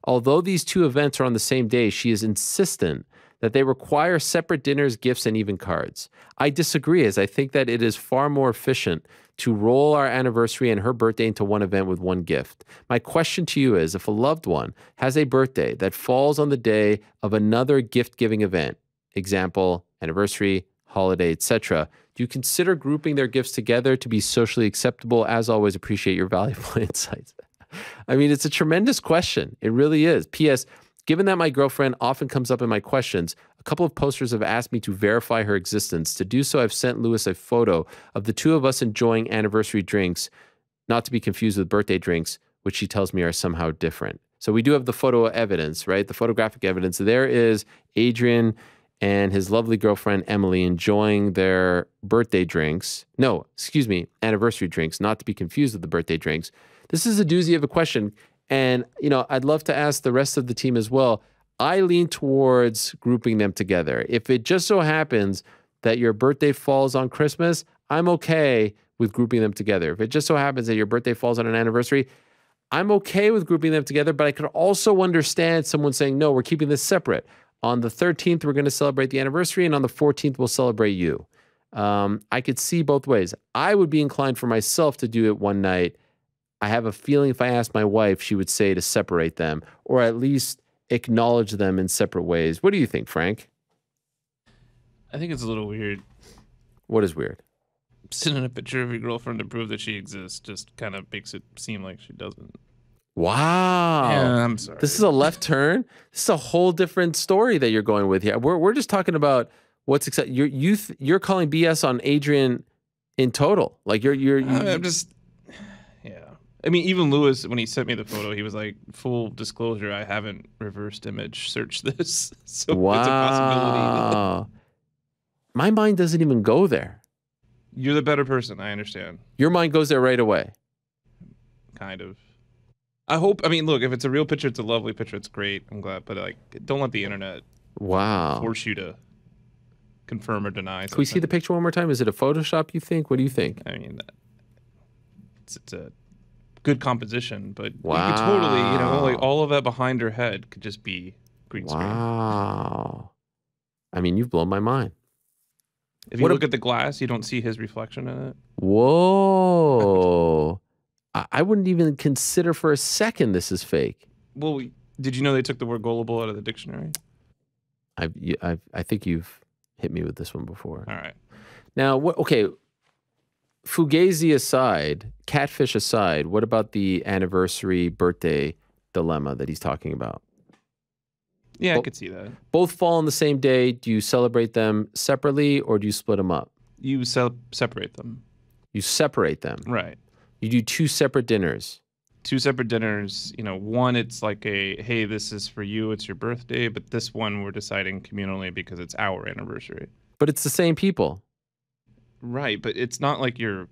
Although these two events are on the same day, she is insistent that they require separate dinners, gifts, and even cards. I disagree, as I think that it is far more efficient to roll our anniversary and her birthday into one event with one gift. My question to you is, if a loved one has a birthday that falls on the day of another gift-giving event, example, anniversary, holiday, et cetera, do you consider grouping their gifts together to be socially acceptable? As always, appreciate your valuable insights. I mean, it's a tremendous question. It really is. P S Given that my girlfriend often comes up in my questions, a couple of posters have asked me to verify her existence. To do so, I've sent Lewis a photo of the two of us enjoying anniversary drinks, not to be confused with birthday drinks, which she tells me are somehow different. So we do have the photo evidence, right? The photographic evidence. There is Adrian and his lovely girlfriend, Emily, enjoying their birthday drinks. No, excuse me, anniversary drinks, not to be confused with the birthday drinks. This is a doozy of a question. And, you know, I'd love to ask the rest of the team as well. I lean towards grouping them together. If it just so happens that your birthday falls on Christmas, I'm okay with grouping them together. If it just so happens that your birthday falls on an anniversary, I'm okay with grouping them together, but I could also understand someone saying, no, we're keeping this separate. On the thirteenth, we're going to celebrate the anniversary, and on the fourteenth, we'll celebrate you. Um, I could see both ways. I would be inclined for myself to do it one night. I have a feeling if I asked my wife, she would say to separate them or at least acknowledge them in separate ways. What do you think, Frank? I think it's a little weird. What is weird? Sending a picture of your girlfriend to prove that she exists just kind of makes it seem like she doesn't. Wow. Yeah, I'm sorry. This is a left turn. This is a whole different story that you're going with here. We're, we're just talking about what's exciting. You're, you you're calling B S on Adrian in total. Like you're, you're, you're I'm just, yeah. I mean, even Lewis, when he sent me the photo, he was like, full disclosure, I haven't reversed image searched this. So wow. It's a possibility. My mind doesn't even go there. You're the better person, I understand. Your mind goes there right away. Kind of. I hope, I mean, look, if it's a real picture, it's a lovely picture. It's great. I'm glad. But, like, don't let the internet wow. force you to confirm or deny something. Can we see the picture one more time? Is it a Photoshop, you think? What do you think? I mean, it's, it's a... good composition, but wow. you could totally, you know, like all of that behind her head could just be green wow. screen. Wow. I mean, you've blown my mind. If you what look a... at the glass, you don't see his reflection in it. Whoa. I wouldn't even consider for a second this is fake. Well, did you know they took the word gullible out of the dictionary? I've, I've, I think you've hit me with this one before. All right. Now, what? Okay. Fugazi aside, catfish aside, what about the anniversary birthday dilemma that he's talking about? Yeah, Bo I could see that. Both fall on the same day. Do you celebrate them separately or do you split them up? You se separate them. You separate them. Right. You do two separate dinners. Two separate dinners. You know, one, it's like a, hey, this is for you. It's your birthday. But this one we're deciding communally because it's our anniversary. But it's the same people. Right. But it's not like you're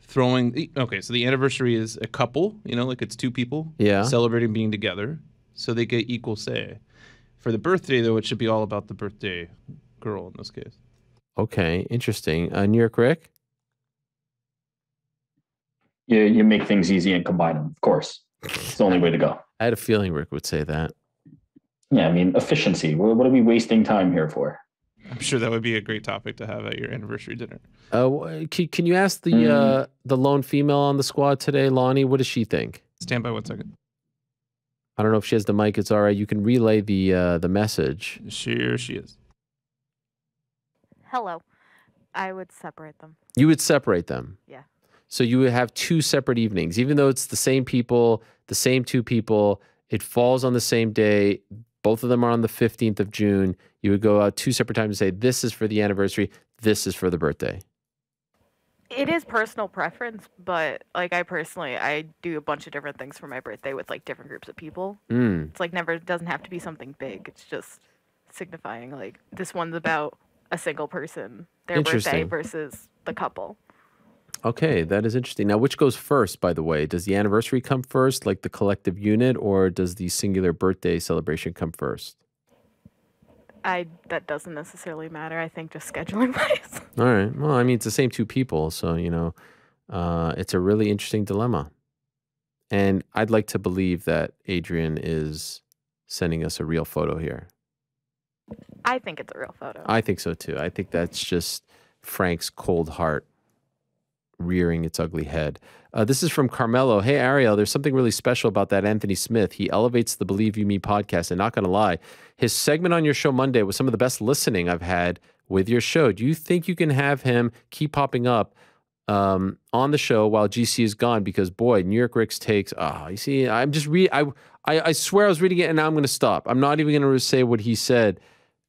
throwing. Okay. So the anniversary is a couple, you know, like it's two people. Yeah. Celebrating being together. So they get equal say. For the birthday, though, it should be all about the birthday girl in this case. Okay, interesting. Uh, New York Rick? You, you make things easy and combine them, of course. It's the only way to go. I had a feeling Rick would say that. Yeah, I mean, efficiency. What are we wasting time here for? I'm sure that would be a great topic to have at your anniversary dinner. Uh, can, can you ask the, mm. uh, the lone female on the squad today, Lonnie? What does she think? Stand by one second. I don't know if she has the mic. It's all right. You can relay the uh, the message. Here she is. Hello. I would separate them. You would separate them? Yeah. So you would have two separate evenings. Even though it's the same people, the same two people, it falls on the same day. Both of them are on the fifteenth of June. You would go out two separate times and say, this is for the anniversary, this is for the birthday. It is personal preference, but like I personally, I do a bunch of different things for my birthday with like different groups of people. Mm. It's like never, it doesn't have to be something big. It's just signifying like this one's about a single person, their birthday versus the couple. Okay, that is interesting. Now, which goes first, by the way? Does the anniversary come first, like the collective unit, or does the singular birthday celebration come first? I that doesn't necessarily matter. I think just scheduling wise. All right. Well, I mean, it's the same two people, so you know, uh, it's a really interesting dilemma. And I'd like to believe that Adrian is sending us a real photo here. I think it's a real photo. I think so too. I think that's just Frank's cold heart rearing its ugly head. Uh, this is from Carmelo. Hey, Ariel, there's something really special about that Anthony Smith. He elevates the Believe You Me podcast, and not going to lie, his segment on your show Monday was some of the best listening I've had with your show. Do you think you can have him keep popping up um, on the show while G C is gone? Because, boy, New York Rick's takes, ah, oh, you see, I'm just reading, I, I swear I was reading it, and now I'm going to stop. I'm not even going to say what he said,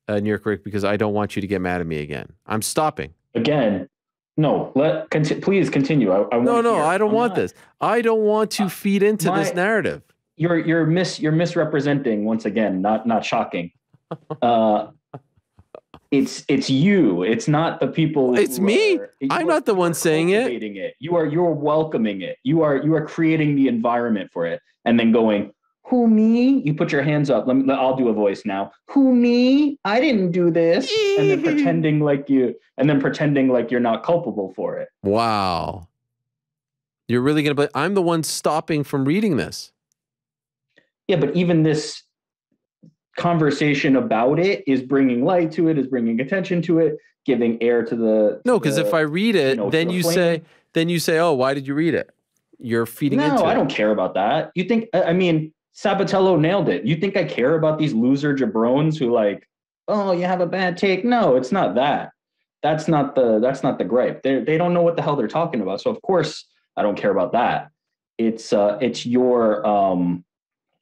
uh, New York Rick, because I don't want you to get mad at me again. I'm stopping. Again. No, let conti please continue. I, I no, no, I don't I'm want not. this. I don't want to feed into My, this narrative. You're you're mis you're misrepresenting once again. Not not shocking. Uh, it's it's you. It's not the people. It's me. Are, I'm not the one saying it. it. You are you're welcoming it. You are you are creating the environment for it, and then going, who me? You put your hands up. Let me. I'll do a voice now. Who me? I didn't do this. And then pretending like you. And then pretending like you're not culpable for it. Wow. You're really gonna. But I'm the one stopping from reading this. Yeah, but even this conversation about it is bringing light to it. Is bringing attention to it. Giving air to the. No, because if I read it, you know, then you flame. say, then you say, oh, why did you read it? You're feeding no, into it. No, I don't care about that. You think? I mean. Sabatello nailed it. You think I care about these loser jabrones who like, oh, you have a bad take? No, it's not that. That's not the that's not the gripe. They they don't know what the hell they're talking about. So of course I don't care about that. It's uh it's your um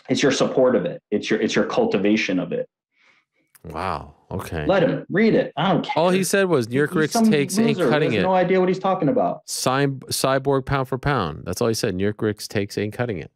it's your support of it. It's your it's your cultivation of it. Wow. Okay. Let him read it. I don't care. All he said was New York Rick's takes ain't cutting it. No idea what he's talking about. Cyborg pound for pound. That's all he said. New York Rick's takes ain't cutting it.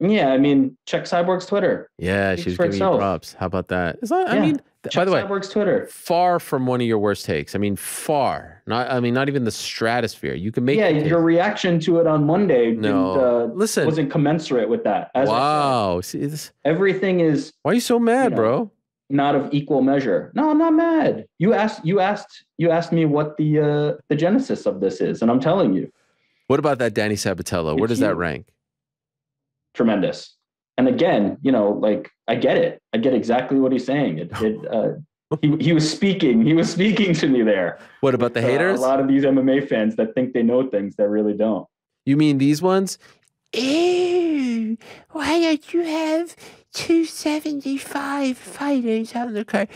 Yeah, I mean, check Cyborg's Twitter. Yeah, she's giving you props. How about that? It's not, yeah. I mean, check by the way, Cyborg's Twitter. Far from one of your worst takes. I mean, far. Not. I mean, not even the stratosphere. You can make. Yeah, your reaction to it on Monday. No, didn't, uh, listen, wasn't commensurate with that. As wow, See, this, everything is. Why are you so mad, you know, bro? Not of equal measure. No, I'm not mad. You asked. You asked. You asked me what the uh, the genesis of this is, and I'm telling you. What about that Danny Sabatello? Where does that rank? Tremendous. And again, you know, like I get it. I get exactly what he's saying. It, it, uh, he, he was speaking. He was speaking to me there. What about the uh, haters? A lot of these M M A fans that think they know things that really don't. You mean these ones? Ew, why don't you have two seventy-five fighters on the card?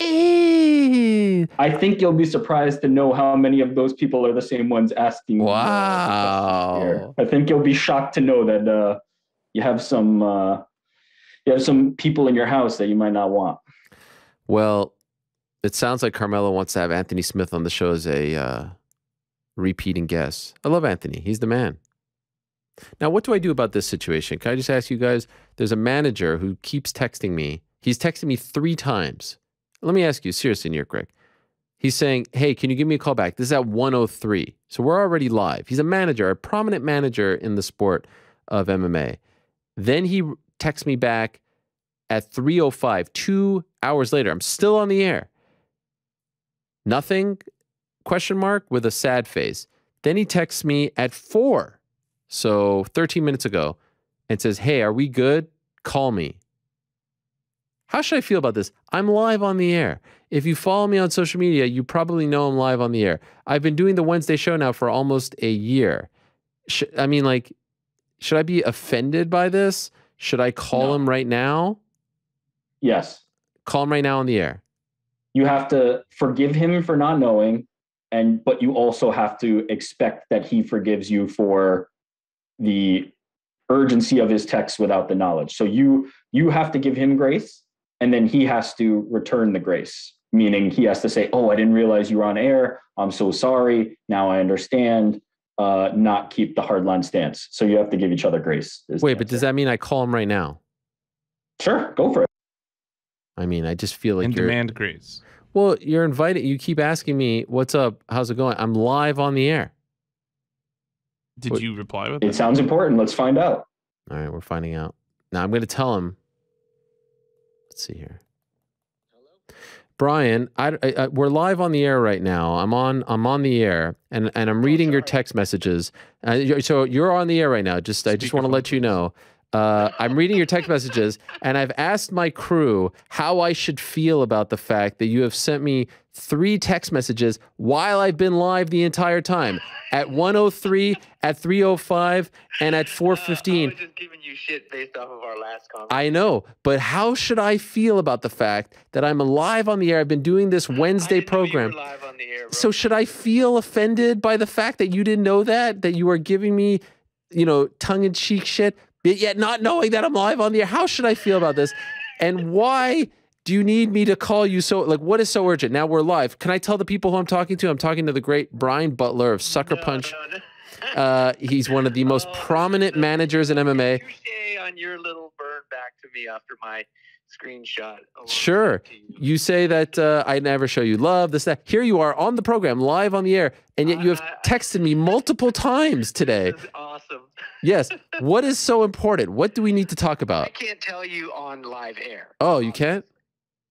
Ew. I think you'll be surprised to know how many of those people are the same ones asking. Wow. I think you'll be shocked to know that... Uh, You have some, uh, you have some people in your house that you might not want. Well, it sounds like Carmelo wants to have Anthony Smith on the show as a uh, repeating guest. I love Anthony. He's the man. Now, what do I do about this situation? Can I just ask you guys, there's a manager who keeps texting me. He's texted me three times. Let me ask you, seriously, New York Greg. He's saying, hey, can you give me a call back? This is at one oh three. So we're already live. He's a manager, a prominent manager in the sport of M M A. Then he texts me back at three oh five, two hours later. I'm still on the air. Nothing, question mark, with a sad face. Then he texts me at four, so thirteen minutes ago, and says, hey, are we good? Call me. How should I feel about this? I'm live on the air. If you follow me on social media, you probably know I'm live on the air. I've been doing the Wednesday show now for almost a year. Sh I mean, like, should I be offended by this? Should I call no. him right now? Yes. Call him right now on the air. You have to forgive him for not knowing, and but you also have to expect that he forgives you for the urgency of his text without the knowledge. So you you have to give him grace. And then he has to return the grace, meaning he has to say, oh, I didn't realize you were on air. I'm so sorry. Now I understand. Uh, not keep the hardline stance. So you have to give each other grace. Wait, but does that mean I call him right now? Sure. Go for it. I mean, I just feel like and you're... demand grace. Well, you're invited. You keep asking me, what's up? How's it going? I'm live on the air. Did what? you reply with it? It sounds important. Let's find out. All right, we're finding out. Now I'm going to tell him. Let's see here. Hello? Brian, I, I, I, we're live on the air right now. I'm on I'm on the air, and, and I'm reading oh, your text messages. Uh, you're, so you're on the air right now. Just Speaker I just want to let you know. Uh, I'm reading your text messages, and I've asked my crew how I should feel about the fact that you have sent me three text messages while I've been live the entire time. At one oh three, at three oh five, and at four fifteen. Uh, I was just giving you shit based off of our last conversation. I know, but how should I feel about the fact that I'm live on the air? I've been doing this Wednesday program. Live on the air, so should I feel offended by the fact that you didn't know that? That you are giving me, you know, tongue-in-cheek shit, but yet not knowing that I'm live on the air? How should I feel about this? And why do you need me to call you so, like, what is so urgent? Now we're live. Can I tell the people who I'm talking to? I'm talking to the great Brian Butler of Sucker no, Punch. No, no. Uh, he's one of the most oh, prominent no. managers in M M A. You say on your little burn back to me after my screenshot. Sure. You say that uh, I never show you love, this, that. Here you are on the program, live on the air, and yet you have uh, texted me multiple times today. This is awesome. Yes. What is so important? What do we need to talk about? I can't tell you on live air. Oh, you can't?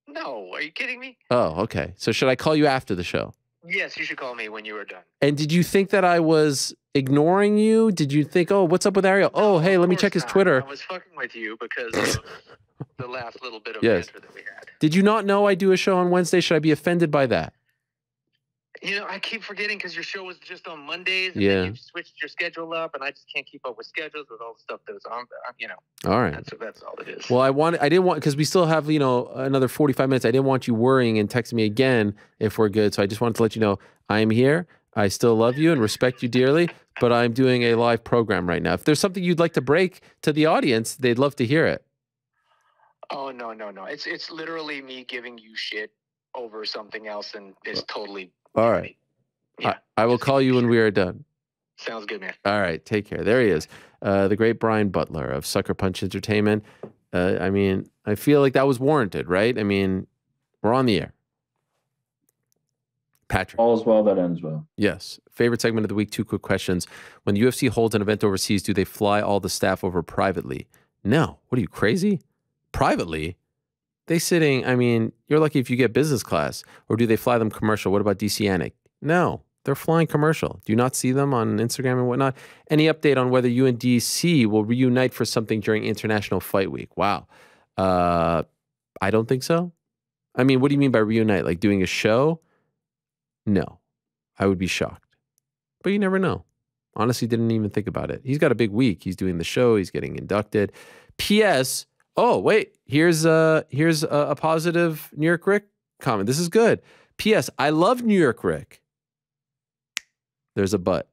No, are you kidding me? Oh, okay. So should I call you after the show? Yes, you should call me when you are done. And did you think that I was ignoring you? Did you think, oh, what's up with Ariel? No, oh, hey, let me check his not. Twitter. I was fucking with you because of the last little bit of yes. banter that we had. Did you not know I do a show on Wednesday? Should I be offended by that? You know, I keep forgetting because your show was just on Mondays. And yeah. Then you've switched your schedule up, and I just can't keep up with schedules with all the stuff that was on, you know. All right. That's, that's all it is. Well, I want, I didn't want, because we still have, you know, another forty-five minutes. I didn't want you worrying and texting me again if we're good. So I just wanted to let you know I am here. I still love you and respect you dearly, but I'm doing a live program right now. If there's something you'd like to break to the audience, they'd love to hear it. Oh, no, no, no. It's, it's literally me giving you shit over something else, and it's totally... All right. Yeah. I, I will call you when we are done. Sounds good, man. All right. Take care. There he is. Uh, the great Brian Butler of Sucker Punch Entertainment. Uh, I mean, I feel like that was warranted, right? I mean, we're on the air. Patrick. All's well that ends well. Yes. Favorite segment of the week, two quick questions. When the U F C holds an event overseas, do they fly all the staff over privately? No. What are you, crazy? Privately? They sitting, I mean, you're lucky if you get business class. Or do they fly them commercial? What about D C N I C? No, they're flying commercial. Do you not see them on Instagram and whatnot? Any update on whether you and D C will reunite for something during International Fight Week? Wow. Uh, I don't think so. I mean, what do you mean by reunite? Like doing a show? No, I would be shocked. But you never know. Honestly, didn't even think about it. He's got a big week. He's doing the show. He's getting inducted. P S Oh, wait, here's a, here's a, a positive New York Rick comment. This is good. P S I love New York Rick. There's a but.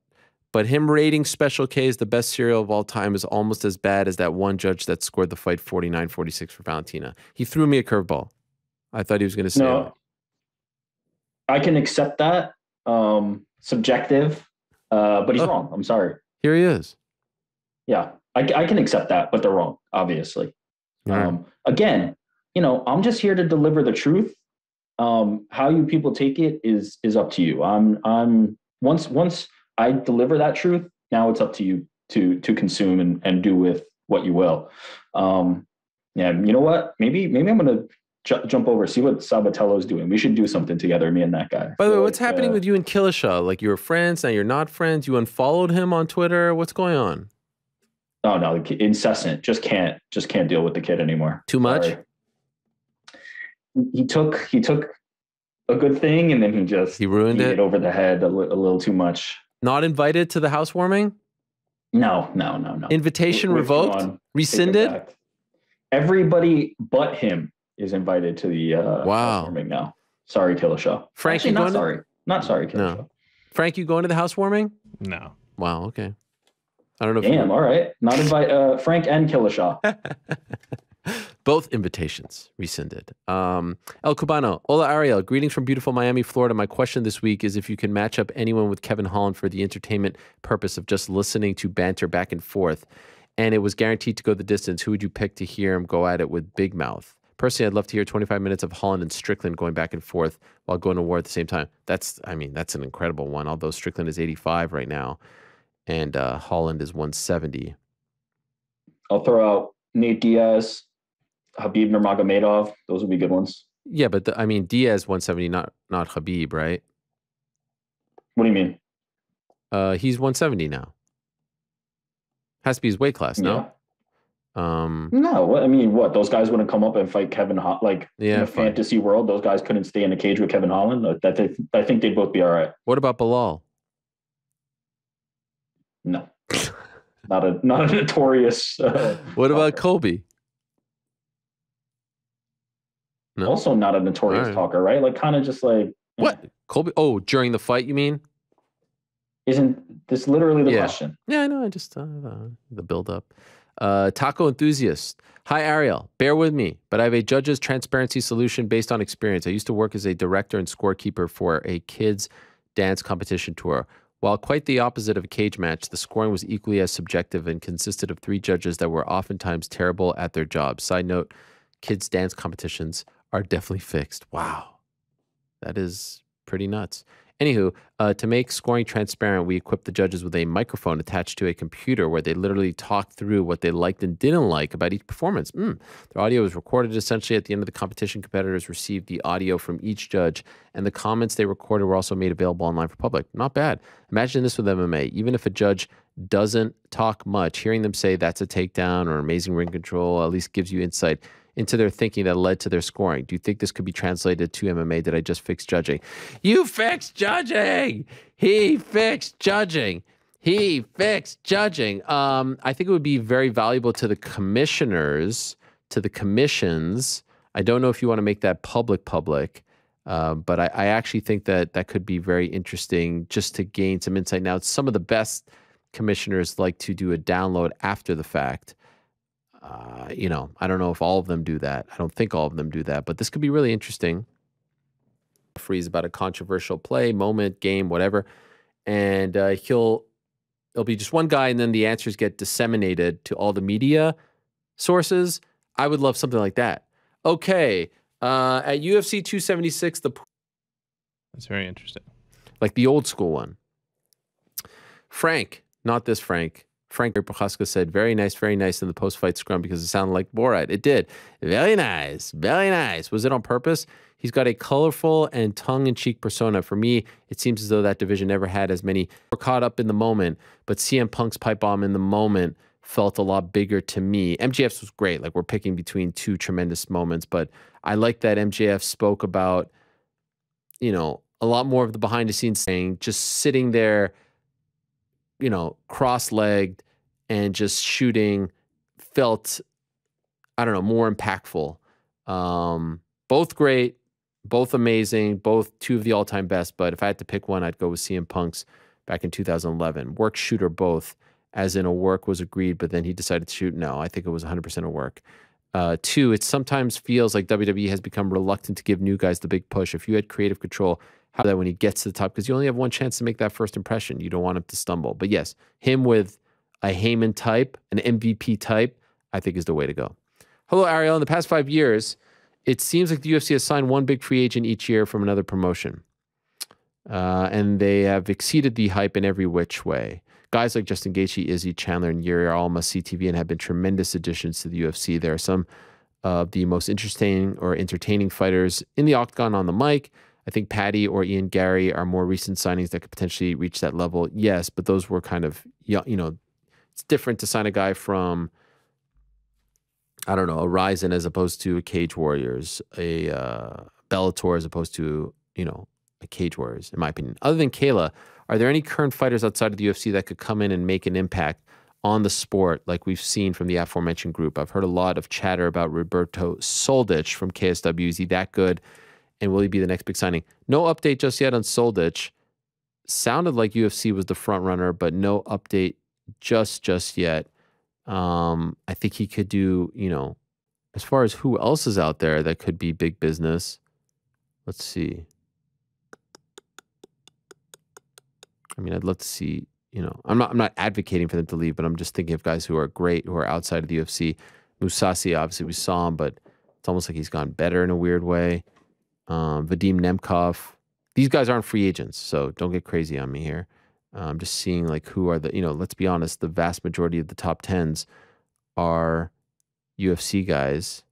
But him rating Special K as the best cereal of all time is almost as bad as that one judge that scored the fight forty-nine forty-six for Valentina. He threw me a curveball. I thought he was going to say no. It. I can accept that. Um, subjective. Uh, but he's oh. wrong. I'm sorry. Here he is. Yeah, I, I can accept that, but they're wrong, obviously. Right. Um, again, you know, I'm just here to deliver the truth. Um, how you people take it is is up to you. I'm I'm once once I deliver that truth, now it's up to you to to consume and, and do with what you will. Um, yeah, you know what? Maybe maybe I'm gonna ju jump over, see what Sabatello's doing. We should do something together, me and that guy. By the way, what's like, happening uh, with you and Killishaw? Like, you were friends, now you're not friends. You unfollowed him on Twitter. What's going on? Oh no, incessant. Just can't just can't deal with the kid anymore. Too much. Sorry. He took he took a good thing and then he just he ruined it over the head a, li a little too much. Not invited to the housewarming? No, no, no, no. Invitation revoked, rescinded. Everybody but him is invited to the uh, wow. housewarming now. Sorry, Killishaw. Frank, Actually, you not sorry, to... not sorry, Killishaw. No. Frank, you going to the housewarming? No. Wow. Okay. I don't know. Damn. If you... All right. Not invite uh, Frank and Killishaw. Both invitations rescinded. Um, El Cubano, hola Ariel, greetings from beautiful Miami, Florida. My question this week is if you can match up anyone with Kevin Holland for the entertainment purpose of just listening to banter back and forth, and it was guaranteed to go the distance, who would you pick to hear him go at it with Big Mouth? Personally, I'd love to hear twenty-five minutes of Holland and Strickland going back and forth while going to war at the same time. That's, I mean, that's an incredible one, although Strickland is eighty-five right now, and uh, Holland is one seventy. I'll throw out Nate Diaz, Khabib Nurmagomedov, those would be good ones. Yeah, but the, I mean, Diaz one seventy, not not Khabib, right? What do you mean? Uh, he's one seventy now. Has to be his weight class, no? Yeah. Um, no, I mean, what? Those guys wouldn't come up and fight Kevin Holland. Like, yeah, in a fantasy fine. world, those guys couldn't stay in a cage with Kevin Holland. That they, I think they'd both be all right. What about Bilal? No. not, a, not a notorious... Uh, what about Colby? No. Also not a notorious right. talker, right? Like, kind of just like... What? Eh. Colby? Oh, during the fight, you mean? Isn't this literally the yeah. question? Yeah, I know. I just... Uh, the build-up. Uh, Taco Enthusiast. Hi, Ariel. Bear with me, but I have a judge's transparency solution based on experience. I used to work as a director and scorekeeper for a kids' dance competition tour. While quite the opposite of a cage match, the scoring was equally as subjective and consisted of three judges that were oftentimes terrible at their jobs. Side note, kids' dance competitions... are definitely fixed. Wow. That is pretty nuts. Anywho, uh, to make scoring transparent, we equipped the judges with a microphone attached to a computer where they literally talked through what they liked and didn't like about each performance. Mm. Their audio was recorded essentially at the end of the competition. Competitors received the audio from each judge, and the comments they recorded were also made available online for public. Not bad. Imagine this with M M A. Even if a judge doesn't talk much, hearing them say that's a takedown or amazing ring control at least gives you insight into their thinking that led to their scoring. Do you think this could be translated to M M A? Did I just fix judging? You fixed judging! He fixed judging! He fixed judging! Um, I think it would be very valuable to the commissioners, to the commissions. I don't know if you want to make that public public, uh, but I, I actually think that that could be very interesting just to gain some insight. Now, some of the best commissioners like to do a download after the fact. Uh, you know, I don't know if all of them do that. I don't think all of them do that, but this could be really interesting. Freeze about a controversial play, moment, game, whatever. And uh, he'll, it'll be just one guy, and then the answers get disseminated to all the media sources. I would love something like that. Okay. Uh, at U F C two seventy-six, the... That's very interesting. Like the old school one. Frank, not this Frank. Frank Procházka said, very nice, very nice in the post-fight scrum because it sounded like Borat. It did. Very nice, very nice. Was it on purpose? He's got a colorful and tongue-in-cheek persona. For me, it seems as though that division never had as many. We're caught up in the moment, but C M Punk's pipe bomb in the moment felt a lot bigger to me. M J F's was great. Like, we're picking between two tremendous moments, but I like that M J F spoke about, you know, a lot more of the behind-the-scenes thing, just sitting there, you know, cross-legged and just shooting felt, I don't know, more impactful. Um, both great, both amazing, both two of the all-time best, but if I had to pick one, I'd go with C M Punk's back in two thousand eleven. Work, shoot, or both, as in a work was agreed, but then he decided to shoot. No, I think it was one hundred percent a work. Uh, two, it sometimes feels like W W E has become reluctant to give new guys the big push. If you had creative control, how that when he gets to the top, because you only have one chance to make that first impression. You don't want him to stumble. But yes, him with a Heyman type, an M V P type, I think is the way to go. Hello, Ariel. In the past five years, it seems like the U F C has signed one big free agent each year from another promotion. Uh, and they have exceeded the hype in every which way. Guys like Justin Gaethje, Izzy, Chandler, and Yuri are all must-see T V and have been tremendous additions to the U F C. There are some of the most interesting or entertaining fighters in the octagon on the mic. I think Paddy or Ian Gary are more recent signings that could potentially reach that level. Yes, but those were kind of, you know, it's different to sign a guy from, I don't know, a Ryzen as opposed to a Cage Warriors, a uh, Bellator as opposed to, you know, a Cage Warriors, in my opinion. Other than Kayla, are there any current fighters outside of the U F C that could come in and make an impact on the sport like we've seen from the aforementioned group? I've heard a lot of chatter about Roberto Soldic from K S W. Is he that good? And will he be the next big signing? No update just yet on Soldic. Sounded like U F C was the front runner, but no update just just yet. Um, I think he could do, you know, as far as who else is out there that could be big business. Let's see. I mean, I'd love to see, you know, I'm not I'm not advocating for them to leave, but I'm just thinking of guys who are great, who are outside of the U F C. Mousasi, obviously, we saw him, but it's almost like he's gone better in a weird way. Um, Vadim Nemkov. These guys aren't free agents, so don't get crazy on me here. I'm um, just seeing like who are the, you know, let's be honest, the vast majority of the top tens are U F C guys.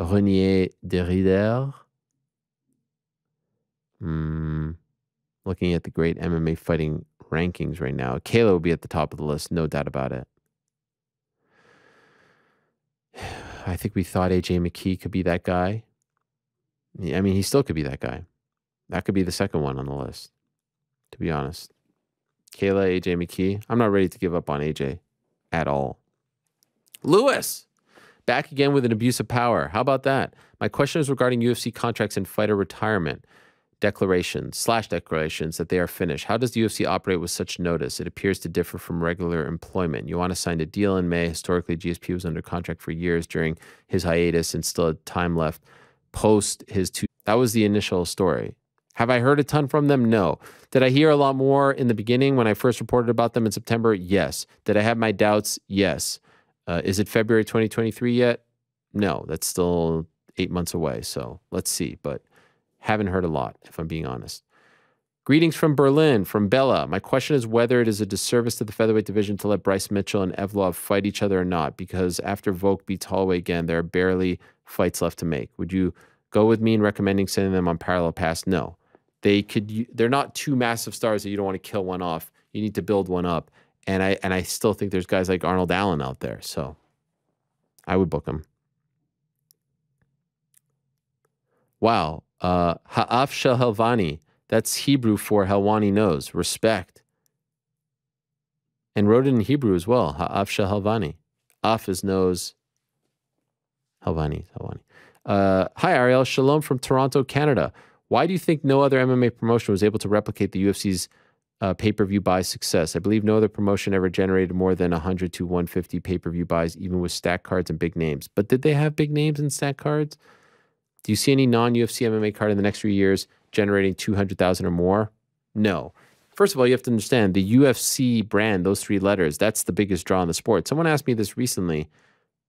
Renier Derrider. Hmm. Looking at the great M M A fighting rankings right now, Kayla will be at the top of the list, no doubt about it. I think we thought A J McKee could be that guy. I mean, he still could be that guy. That could be the second one on the list, to be honest. Kayla, A J McKee. I'm not ready to give up on A J at all. Lewis, back again with an abuse of power. How about that? My question is regarding U F C contracts and fighter retirement declarations slash declarations that they are finished. How does the U F C operate with such notice? It appears to differ from regular employment. You want to sign a deal in May. Historically, G S P was under contract for years during his hiatus and still had time left post his two. That was the initial story. Have I heard a ton from them? No. Did I hear a lot more in the beginning when I first reported about them in September? Yes. Did I have my doubts? Yes. Uh, is it February twenty twenty-three yet? No. That's still eight months away. So let's see. But haven't heard a lot, if I'm being honest. Greetings from Berlin, from Bella. My question is whether it is a disservice to the featherweight division to let Bryce Mitchell and Evlov fight each other or not, because after Volk beats Holloway again, there are barely fights left to make. Would you go with me in recommending sending them on parallel paths? No. They could, they're not two massive stars that you don't want to kill one off. You need to build one up. And I, and I still think there's guys like Arnold Allen out there, so I would book him. Wow. Uh, Ha'afsha Helwani, that's Hebrew for Helwani knows, respect. And wrote it in Hebrew as well, Ha'afsha Helwani. Af is nose, Helwani, Helwani. Uh, hi Ariel, shalom from Toronto, Canada. Why do you think no other M M A promotion was able to replicate the U F C's uh, pay-per-view buy success? I believe no other promotion ever generated more than one hundred to one hundred fifty pay-per-view buys, even with stack cards and big names. But did they have big names and stack cards? Do you see any non-U F C M M A card in the next few years generating two hundred thousand or more? No. First of all, you have to understand the U F C brand, those three letters, that's the biggest draw in the sport. Someone asked me this recently,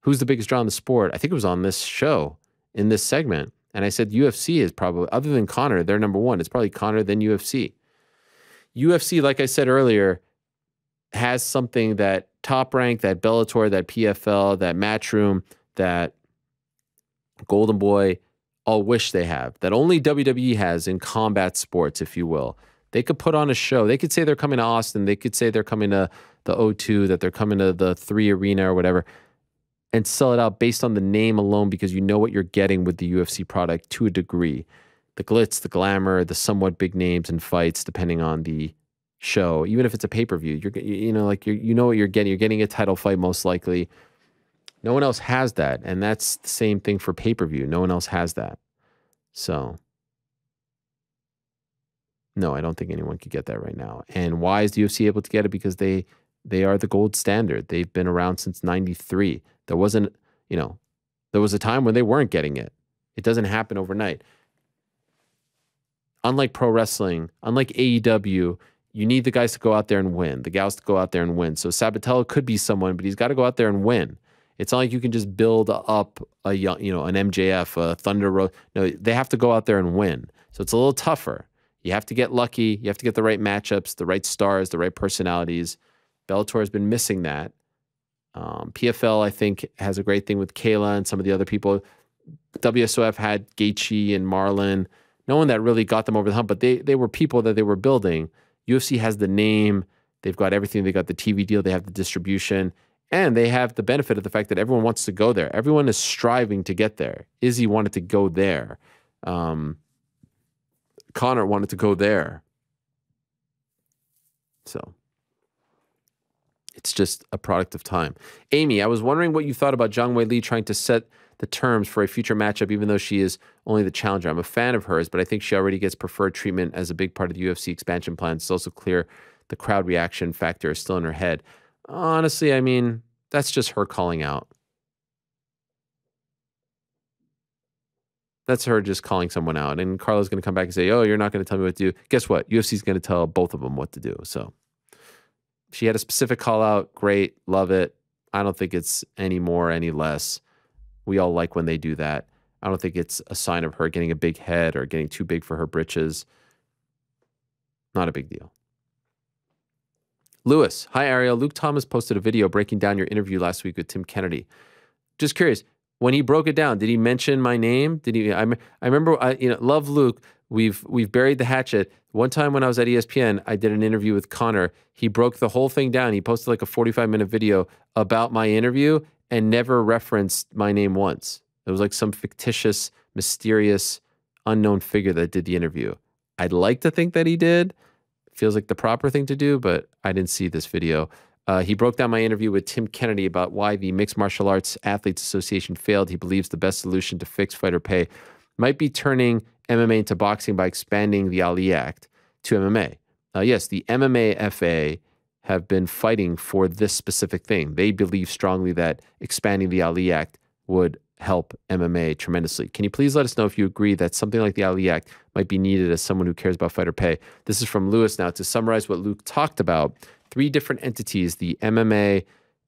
who's the biggest draw in the sport? I think it was on this show, in this segment. And I said U F C is probably, other than Conor, they're number one. It's probably Conor, then U F C. U F C, like I said earlier, has something that Top Rank, that Bellator, that P F L, that Matchroom, that Golden Boy, all wish they have, that only W W E has in combat sports, if you will. They could put on a show. They could say they're coming to Austin. They could say they're coming to the O two, that they're coming to the three arena or whatever, and sell it out based on the name alone because you know what you're getting with the U F C product to a degree. The glitz, the glamour, the somewhat big names and fights, depending on the show. Even if it's a pay-per-view, you're, you know, like you're, you know what you're getting. You're getting a title fight most likely. No one else has that, and that's the same thing for pay-per-view. No one else has that. So No, I don't think anyone could get that right now. And why is the U F C able to get it? Because they they are the gold standard. They've been around since ninety-three. There wasn't, you know, there was a time when they weren't getting it. It doesn't happen overnight. Unlike pro wrestling, unlike A E W, you need the guys to go out there and win. The gals to go out there and win. So Sabatello could be someone, but he's got to go out there and win. It's not like you can just build up a young, you know, an M J F, a Thunder Rosa. No, they have to go out there and win. So it's a little tougher. You have to get lucky. You have to get the right matchups, the right stars, the right personalities. Bellator has been missing that. Um, P F L, I think, has a great thing with Kayla and some of the other people. W S O F had Gaethje and Marlon. No one that really got them over the hump, but they, they were people that they were building. U F C has the name. They've got everything. They got the T V deal. They have the distribution. And they have the benefit of the fact that everyone wants to go there. Everyone is striving to get there. Izzy wanted to go there. Um, Connor wanted to go there. So it's just a product of time. Amy, I was wondering what you thought about Zhang Wei Li trying to set the terms for a future matchup, even though she is only the challenger. I'm a fan of hers, but I think she already gets preferred treatment as a big part of the U F C expansion plan. It's also clear the crowd reaction factor is still in her head. Honestly, I mean, that's just her calling out. That's her just calling someone out. And Carla's going to come back and say, oh, you're not going to tell me what to do. Guess what? U F C's going to tell both of them what to do. So she had a specific call out. Great. Love it. I don't think it's any more, any less. We all like when they do that. I don't think it's a sign of her getting a big head or getting too big for her britches. Not a big deal. Lewis, hi, Ariel. Luke Thomas posted a video breaking down your interview last week with Tim Kennedy. Just curious, when he broke it down, did he mention my name? Did he? I, I remember, I, you know, love Luke. We've we've buried the hatchet. One time when I was at E S P N, I did an interview with Connor. He broke the whole thing down. He posted like a forty-five minute video about my interview and never referenced my name once. It was like some fictitious, mysterious, unknown figure that did the interview. I'd like to think that he did. Feels like the proper thing to do, but I didn't see this video. Uh, he broke down my interview with Tim Kennedy about why the Mixed Martial Arts Athletes Association failed. He believes the best solution to fix fighter pay might be turning M M A into boxing by expanding the Ali Act to M M A. Uh, yes, the M M A F A have been fighting for this specific thing. They believe strongly that expanding the Ali Act would help M M A tremendously. Can you please let us know if you agree that something like the Ali Act might be needed as someone who cares about fighter pay? This is from Lewis now. To summarize what Luke talked about, three different entities, the M M A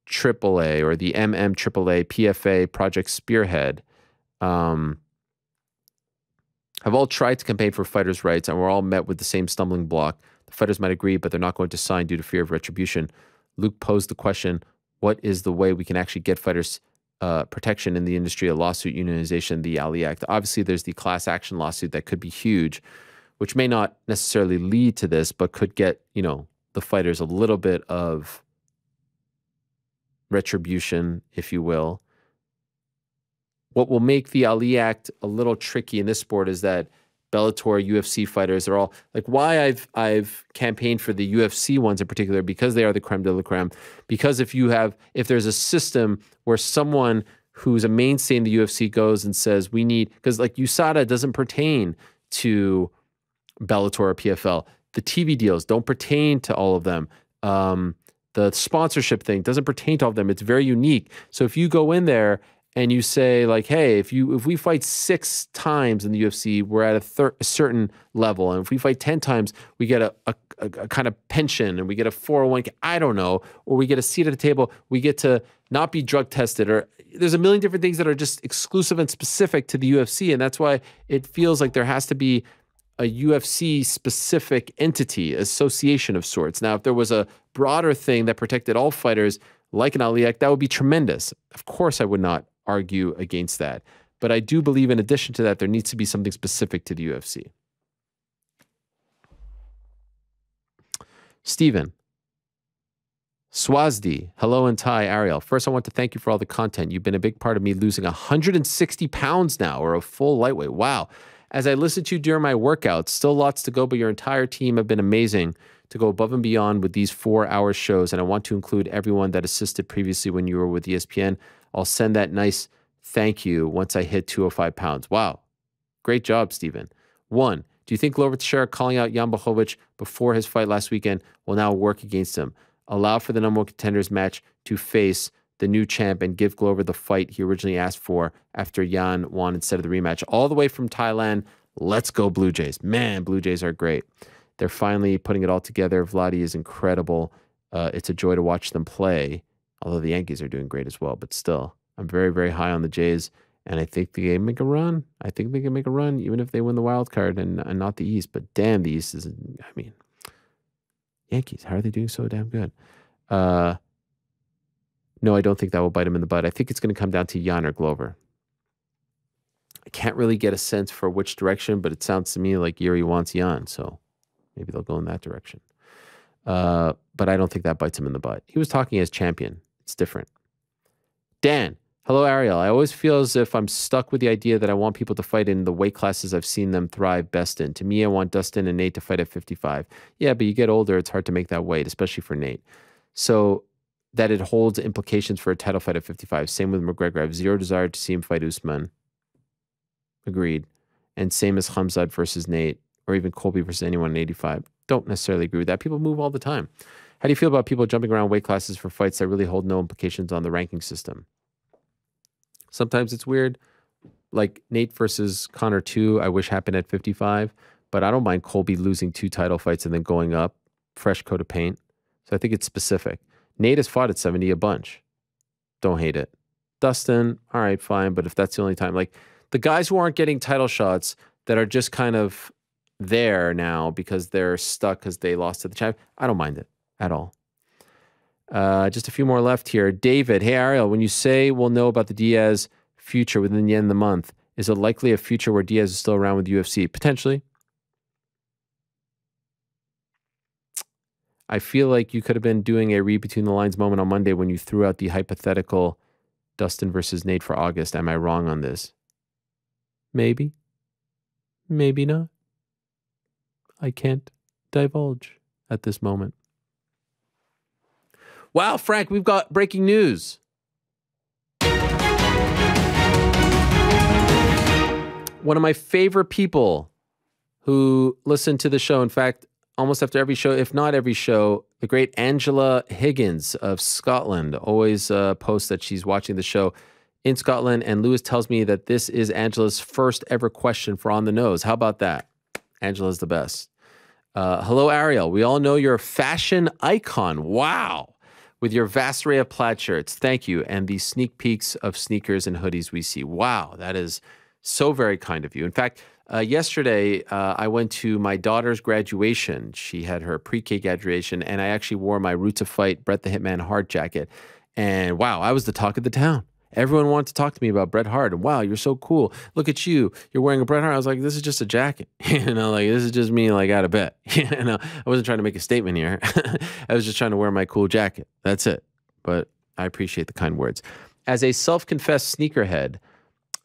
triple A or the M M triple A, P F A, Project Spearhead, um, have all tried to campaign for fighters' rights and were all met with the same stumbling block. The fighters might agree, but they're not going to sign due to fear of retribution. Luke posed the question, what is the way we can actually get fighters' Uh, protection in the industry, a lawsuit, unionization, the Ali Act. Obviously, there's the class action lawsuit that could be huge, which may not necessarily lead to this, but could get, you know, the fighters a little bit of retribution, if you will. What will make the Ali Act a little tricky in this sport is that Bellator, U F C fighters are all, like, why I've I've campaigned for the U F C ones in particular, because they are the creme de la creme. Because if you have, if there's a system where someone who's a mainstay in the U F C goes and says, we need, because like U S A D A doesn't pertain to Bellator or P F L. The T V deals don't pertain to all of them. Um, the sponsorship thing doesn't pertain to all of them. It's very unique. So if you go in there and you say, like, hey, if you if we fight six times in the U F C, we're at a, a certain level. And if we fight ten times, we get a, a, a, a kind of pension and we get a four oh one K, I don't know, or we get a seat at the table, we get to not be drug tested. Or there's a million different things that are just exclusive and specific to the U F C. And that's why it feels like there has to be a U F C-specific entity, association of sorts. Now, if there was a broader thing that protected all fighters, like an Ali Act, that would be tremendous. Of course, I would not argue against that. But I do believe, in addition to that, there needs to be something specific to the U F C. Steven, Swazdi, hello and Ty, Ariel. First, I want to thank you for all the content. You've been a big part of me losing one hundred sixty pounds now, or a full lightweight. Wow. As I listened to you during my workouts, still lots to go, but your entire team have been amazing to go above and beyond with these four hour shows. And I want to include everyone that assisted previously when you were with E S P N. I'll send that nice thank you once I hit two oh five pounds. Wow. Great job, Steven. One, Do you think Glover Teixeira calling out Jan Błachowicz before his fight last weekend will now work against him? Allow for the number one contenders match to face the new champ and give Glover the fight he originally asked for after Jan won instead of the rematch. All the way from Thailand, let's go Blue Jays. Man, Blue Jays are great. They're finally putting it all together. Vladi is incredible. Uh, it's a joy to watch them play, although the Yankees are doing great as well. But still, I'm very, very high on the Jays, and I think they can make a run. I think they can make a run, even if they win the wild card and, and not the East. But damn, the East is, I mean, Yankees, how are they doing so damn good? Uh, no, I don't think that will bite him in the butt. I think it's going to come down to Jan or Glover. I can't really get a sense for which direction, but it sounds to me like Jiří wants Jan, so maybe they'll go in that direction. Uh, but I don't think that bites him in the butt. He was talking as champion. It's different. Dan, hello, Ariel. I always feel as if I'm stuck with the idea that I want people to fight in the weight classes I've seen them thrive best in. To me, I want Dustin and Nate to fight at fifty-five. Yeah, but you get older, it's hard to make that weight, especially for Nate. So that it holds implications for a title fight at fifty-five. Same with McGregor. I have zero desire to see him fight Usman. Agreed. And same as Khamzat versus Nate, or even Colby versus anyone in eighty-five. Don't necessarily agree with that. People move all the time. How do you feel about people jumping around weight classes for fights that really hold no implications on the ranking system? Sometimes it's weird, like Nate versus Connor two, I wish happened at fifty-five, but I don't mind Colby losing two title fights and then going up, fresh coat of paint. So I think it's specific. Nate has fought at seventy a bunch. Don't hate it. Dustin, all right, fine, but if that's the only time, like the guys who aren't getting title shots that are just kind of there now because they're stuck because they lost to the champ, I don't mind it at all. Uh, just a few more left here. David, hey, Ariel, when you say we'll know about the Diaz future within the end of the month, is it likely a future where Diaz is still around with U F C? Potentially. I feel like you could have been doing a read between the lines moment on Monday when you threw out the hypothetical Dustin versus Nate for August. Am I wrong on this? Maybe. Maybe not. I can't divulge at this moment. Wow, Frank, we've got breaking news. One of my favorite people who listened to the show, in fact, almost after every show, if not every show, the great Angela Higgins of Scotland always uh, posts that she's watching the show in Scotland, and Lewis tells me that this is Angela's first ever question for On the Nose. How about that? Angela's the best. Uh, hello, Ariel. We all know you're a fashion icon. Wow. With your vast array of plaid shirts, thank you, and the sneak peeks of sneakers and hoodies we see. Wow, that is so very kind of you. In fact, uh, yesterday uh, I went to my daughter's graduation. She had her pre-K graduation, and I actually wore my Root to Fight Bret the Hitman Hart jacket. And wow, I was the talk of the town. Everyone wanted to talk to me about Bret Hart. And wow, you're so cool. Look at you. You're wearing a Bret Hart. I was like, this is just a jacket. You know, like this is just me like out of bed. You know, I wasn't trying to make a statement here. I was just trying to wear my cool jacket. That's it. But I appreciate the kind words. As a self-confessed sneakerhead,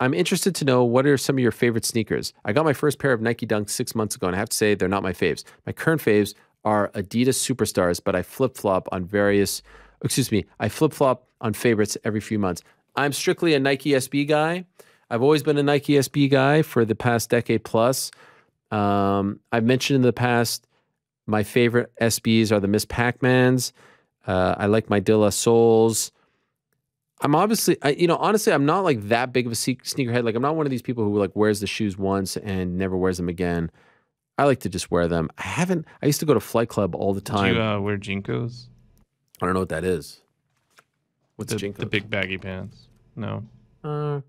I'm interested to know what are some of your favorite sneakers. I got my first pair of Nike Dunks six months ago, and I have to say they're not my faves. My current faves are Adidas Superstars, but I flip-flop on various, excuse me, I flip-flop on favorites every few months. I'm strictly a Nike S B guy. I've always been a Nike S B guy for the past decade plus. Um, I've mentioned in the past, my favorite S Bs are the Miss Pac-Mans. Uh, I like my De La Souls. I'm obviously, I, you know, honestly, I'm not like that big of a sneakerhead. Like I'm not one of these people who like wears the shoes once and never wears them again. I like to just wear them. I haven't, I used to go to Flight Club all the time. Do you uh, wear Jinkos? I don't know what that is. What's the, the big baggy pants? No, uh,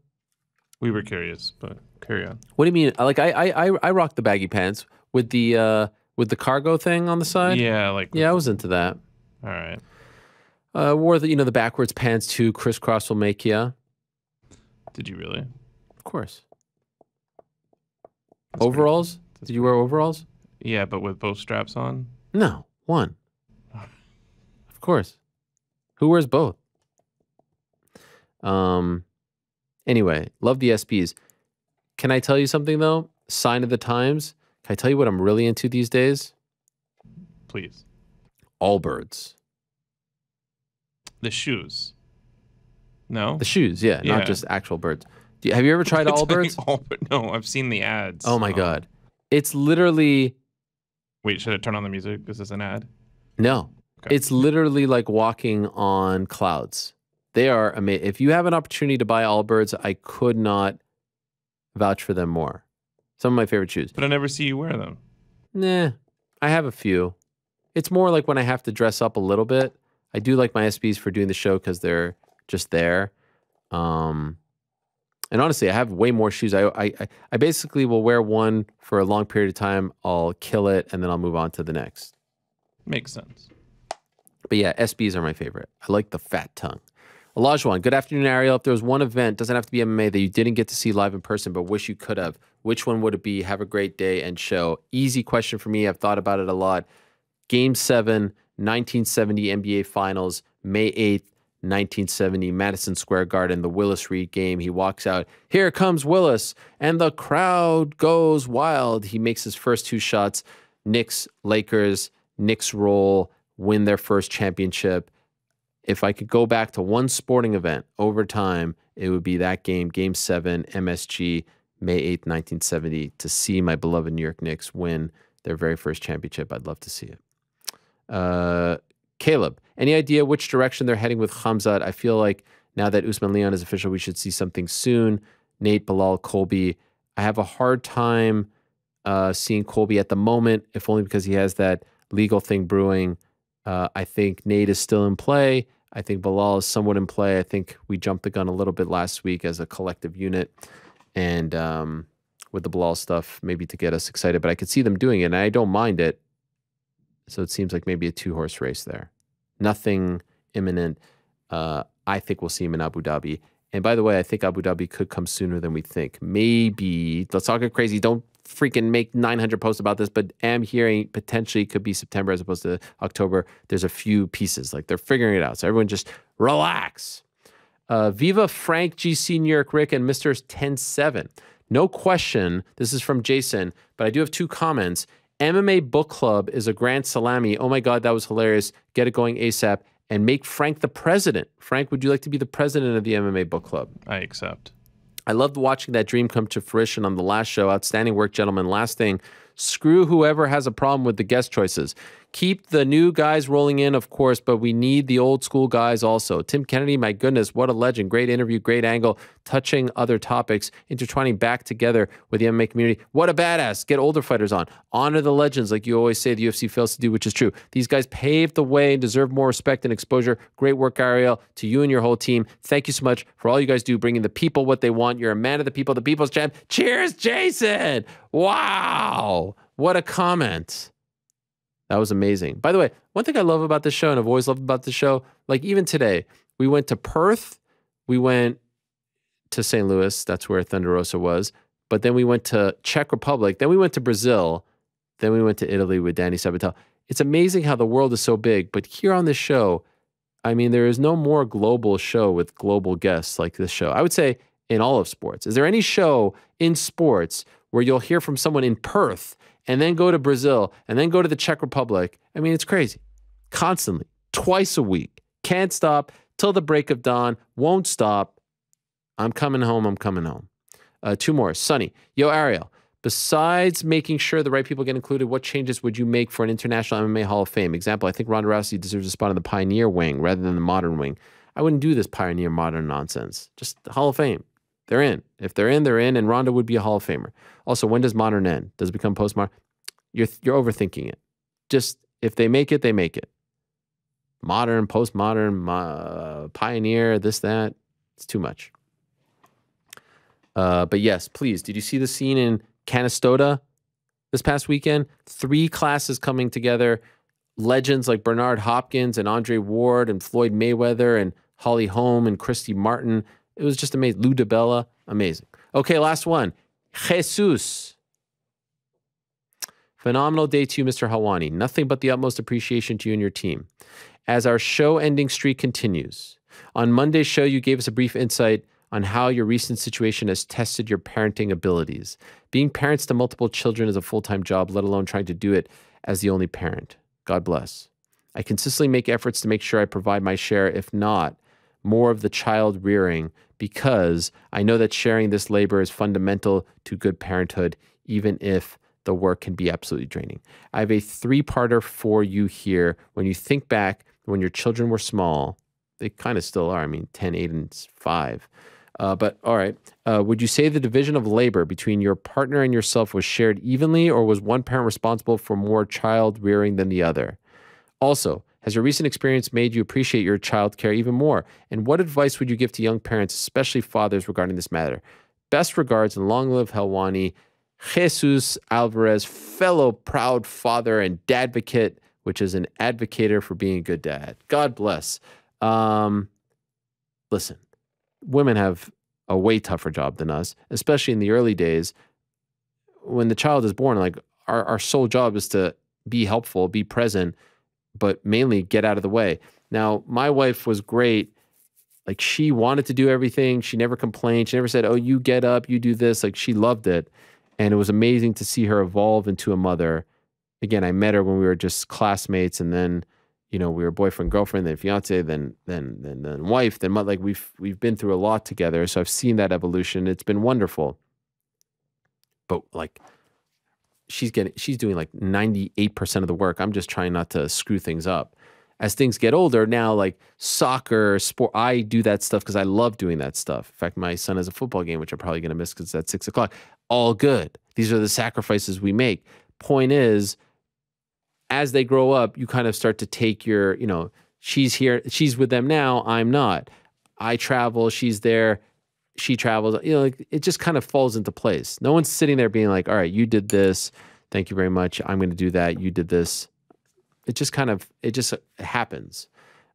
we were curious, but carry on. What do you mean? Like I, I, I, I rock the baggy pants with the uh, with the cargo thing on the side. Yeah, like yeah, I was into that. All right. Uh, wore the you know the backwards pants too. Crisscross will make ya. Did you really? Of course. That's overalls? Did you wear overalls? Yeah, but with both straps on. No, one. Of course. Who wears both? Um, anyway, love the S Bs. Can I tell you something though? Sign of the times. Can I tell you what I'm really into these days? Please. Allbirds. The shoes. No? The shoes, yeah, yeah. Not just actual birds. Do you, have you ever tried Allbirds? All, no, I've seen the ads. Oh my um, God. It's literally... Wait, should I turn on the music? Is this an ad? No. Okay. It's literally like walking on clouds. They are amazing. If you have an opportunity to buy Allbirds, I could not vouch for them more. Some of my favorite shoes. But I never see you wear them. Nah, I have a few. It's more like when I have to dress up a little bit. I do like my S Bs for doing the show because they're just there. Um, and honestly, I have way more shoes. I, I, I basically will wear one for a long period of time. I'll kill it, and then I'll move on to the next. Makes sense. But yeah, S Bs are my favorite. I like the fat tongue. Olajuwon, good afternoon, Ariel. If there was one event, doesn't have to be M M A, that you didn't get to see live in person but wish you could have, which one would it be? Have a great day and show. Easy question for me. I've thought about it a lot. Game seven, nineteen seventy N B A Finals, May eighth, nineteen seventy, Madison Square Garden, the Willis Reed game. He walks out. Here comes Willis, and the crowd goes wild. He makes his first two shots. Knicks, Lakers, Knicks roll, win their first championship. If I could go back to one sporting event over time, it would be that game, Game seven, M S G, May eighth, nineteen seventy, to see my beloved New York Knicks win their very first championship. I'd love to see it. Uh, Caleb, any idea which direction they're heading with Khamzat? I feel like now that Usman Leon is official, we should see something soon. Nate, Bilal, Colby. I have a hard time uh, seeing Colby at the moment, if only because he has that legal thing brewing. Uh, I think Nate is still in play. I think Bilal is somewhat in play. I think we jumped the gun a little bit last week as a collective unit, and um, with the Bilal stuff, maybe to get us excited. But I could see them doing it, and I don't mind it. So it seems like maybe a two-horse race there. Nothing imminent. Uh, I think we'll see him in Abu Dhabi. And by the way, I think Abu Dhabi could come sooner than we think. Maybe. Let's all get crazy. Don't freaking make nine hundred posts about this, but am hearing potentially could be September as opposed to October. There's a few pieces. Like, they're figuring it out. So everyone just relax. Uh, Viva Frank, G C, New York, Rick, and Mister ten seven. No question. This is from Jason, but I do have two comments. M M A Book Club is a grand salami. Oh my God, that was hilarious. Get it going ASAP and make Frank the president. Frank, would you like to be the president of the M M A Book Club? I accept. I loved watching that dream come to fruition on the last show. Outstanding work, gentlemen. Last thing, screw whoever has a problem with the guest choices. Keep the new guys rolling in, of course, but we need the old school guys also. Tim Kennedy, my goodness, what a legend. Great interview, great angle, touching other topics, intertwining back together with the M M A community. What a badass. Get older fighters on. Honor the legends, like you always say the U F C fails to do, which is true. These guys paved the way and deserve more respect and exposure. Great work, Ariel, to you and your whole team. Thank you so much for all you guys do, bringing the people what they want. You're a man of the people, the people's champ. Cheers, Jason. Wow. What a comment. That was amazing. By the way, one thing I love about this show, and I've always loved about this show, like even today, we went to Perth, we went to Saint Louis, that's where Thunder Rosa was, but then we went to Czech Republic, then we went to Brazil, then we went to Italy with Danny Sabatello. It's amazing how the world is so big, but here on this show, I mean, there is no more global show with global guests like this show. I would say in all of sports. Is there any show in sports where you'll hear from someone in Perth and then go to Brazil, and then go to the Czech Republic? I mean, it's crazy. Constantly, twice a week. Can't stop till the break of dawn. Won't stop. I'm coming home, I'm coming home. Uh, two more. Sonny. Yo, Ariel, besides making sure the right people get included, what changes would you make for an international M M A Hall of Fame? Example, I think Ronda Rousey deserves a spot in the Pioneer Wing rather than the Modern Wing. I wouldn't do this Pioneer Modern nonsense. Just the Hall of Fame. They're in. If they're in, they're in, and Ronda would be a Hall of Famer. Also, when does modern end? Does it become postmodern? You're, you're overthinking it. Just, if they make it, they make it. Modern, postmodern, uh, pioneer, this, that. It's too much. Uh, but yes, please, did you see the scene in Canastota this past weekend? Three classes coming together. Legends like Bernard Hopkins and Andre Ward and Floyd Mayweather and Holly Holm and Christy Martin. It was just amazing. Lou DiBella, amazing. Okay, last one. Jesus. Phenomenal day to you, Mister Helwani. Nothing but the utmost appreciation to you and your team. As our show-ending streak continues, on Monday's show, you gave us a brief insight on how your recent situation has tested your parenting abilities. Being parents to multiple children is a full-time job, let alone trying to do it as the only parent. God bless. I consistently make efforts to make sure I provide my share, if not more of the child rearing, because I know that sharing this labor is fundamental to good parenthood, even if the work can be absolutely draining. I have a three-parter for you here. When you think back, when your children were small, they kind of still are. I mean, ten, eight, and five. Uh, but all right. Uh, would you say the division of labor between your partner and yourself was shared evenly, or was one parent responsible for more child rearing than the other? Also, has your recent experience made you appreciate your child care even more? And what advice would you give to young parents, especially fathers, regarding this matter? Best regards and long live Helwani, Jesus Alvarez, fellow proud father and dadvocate, which is an advocator for being a good dad. God bless. Um, listen, women have a way tougher job than us, especially in the early days. When the child is born, like our, our sole job is to be helpful, be present, but mainly get out of the way. Now, my wife was great. Like, she wanted to do everything. She never complained. She never said, oh, you get up, you do this. Like, she loved it. And it was amazing to see her evolve into a mother. Again, I met her when we were just classmates, and then, you know, we were boyfriend, girlfriend, then fiance, then then then, then wife, then mother. Like, we've we've been through a lot together. So I've seen that evolution. It's been wonderful. But like, she's getting, she's doing like ninety-eight percent of the work. I'm just trying not to screw things up. As things get older now, like soccer, sport, I do that stuff because I love doing that stuff. In fact, my son has a football game, which I'm probably going to miss because it's at six o'clock. All good. These are the sacrifices we make. Point is, as they grow up, you kind of start to take your, you know, she's here, she's with them now, I'm not. I travel, she's there, she travels. You know, like, it just kind of falls into place. No one's sitting there being like, all right, you did this, thank you very much, I'm going to do that, you did this. It just kind of, it just happens.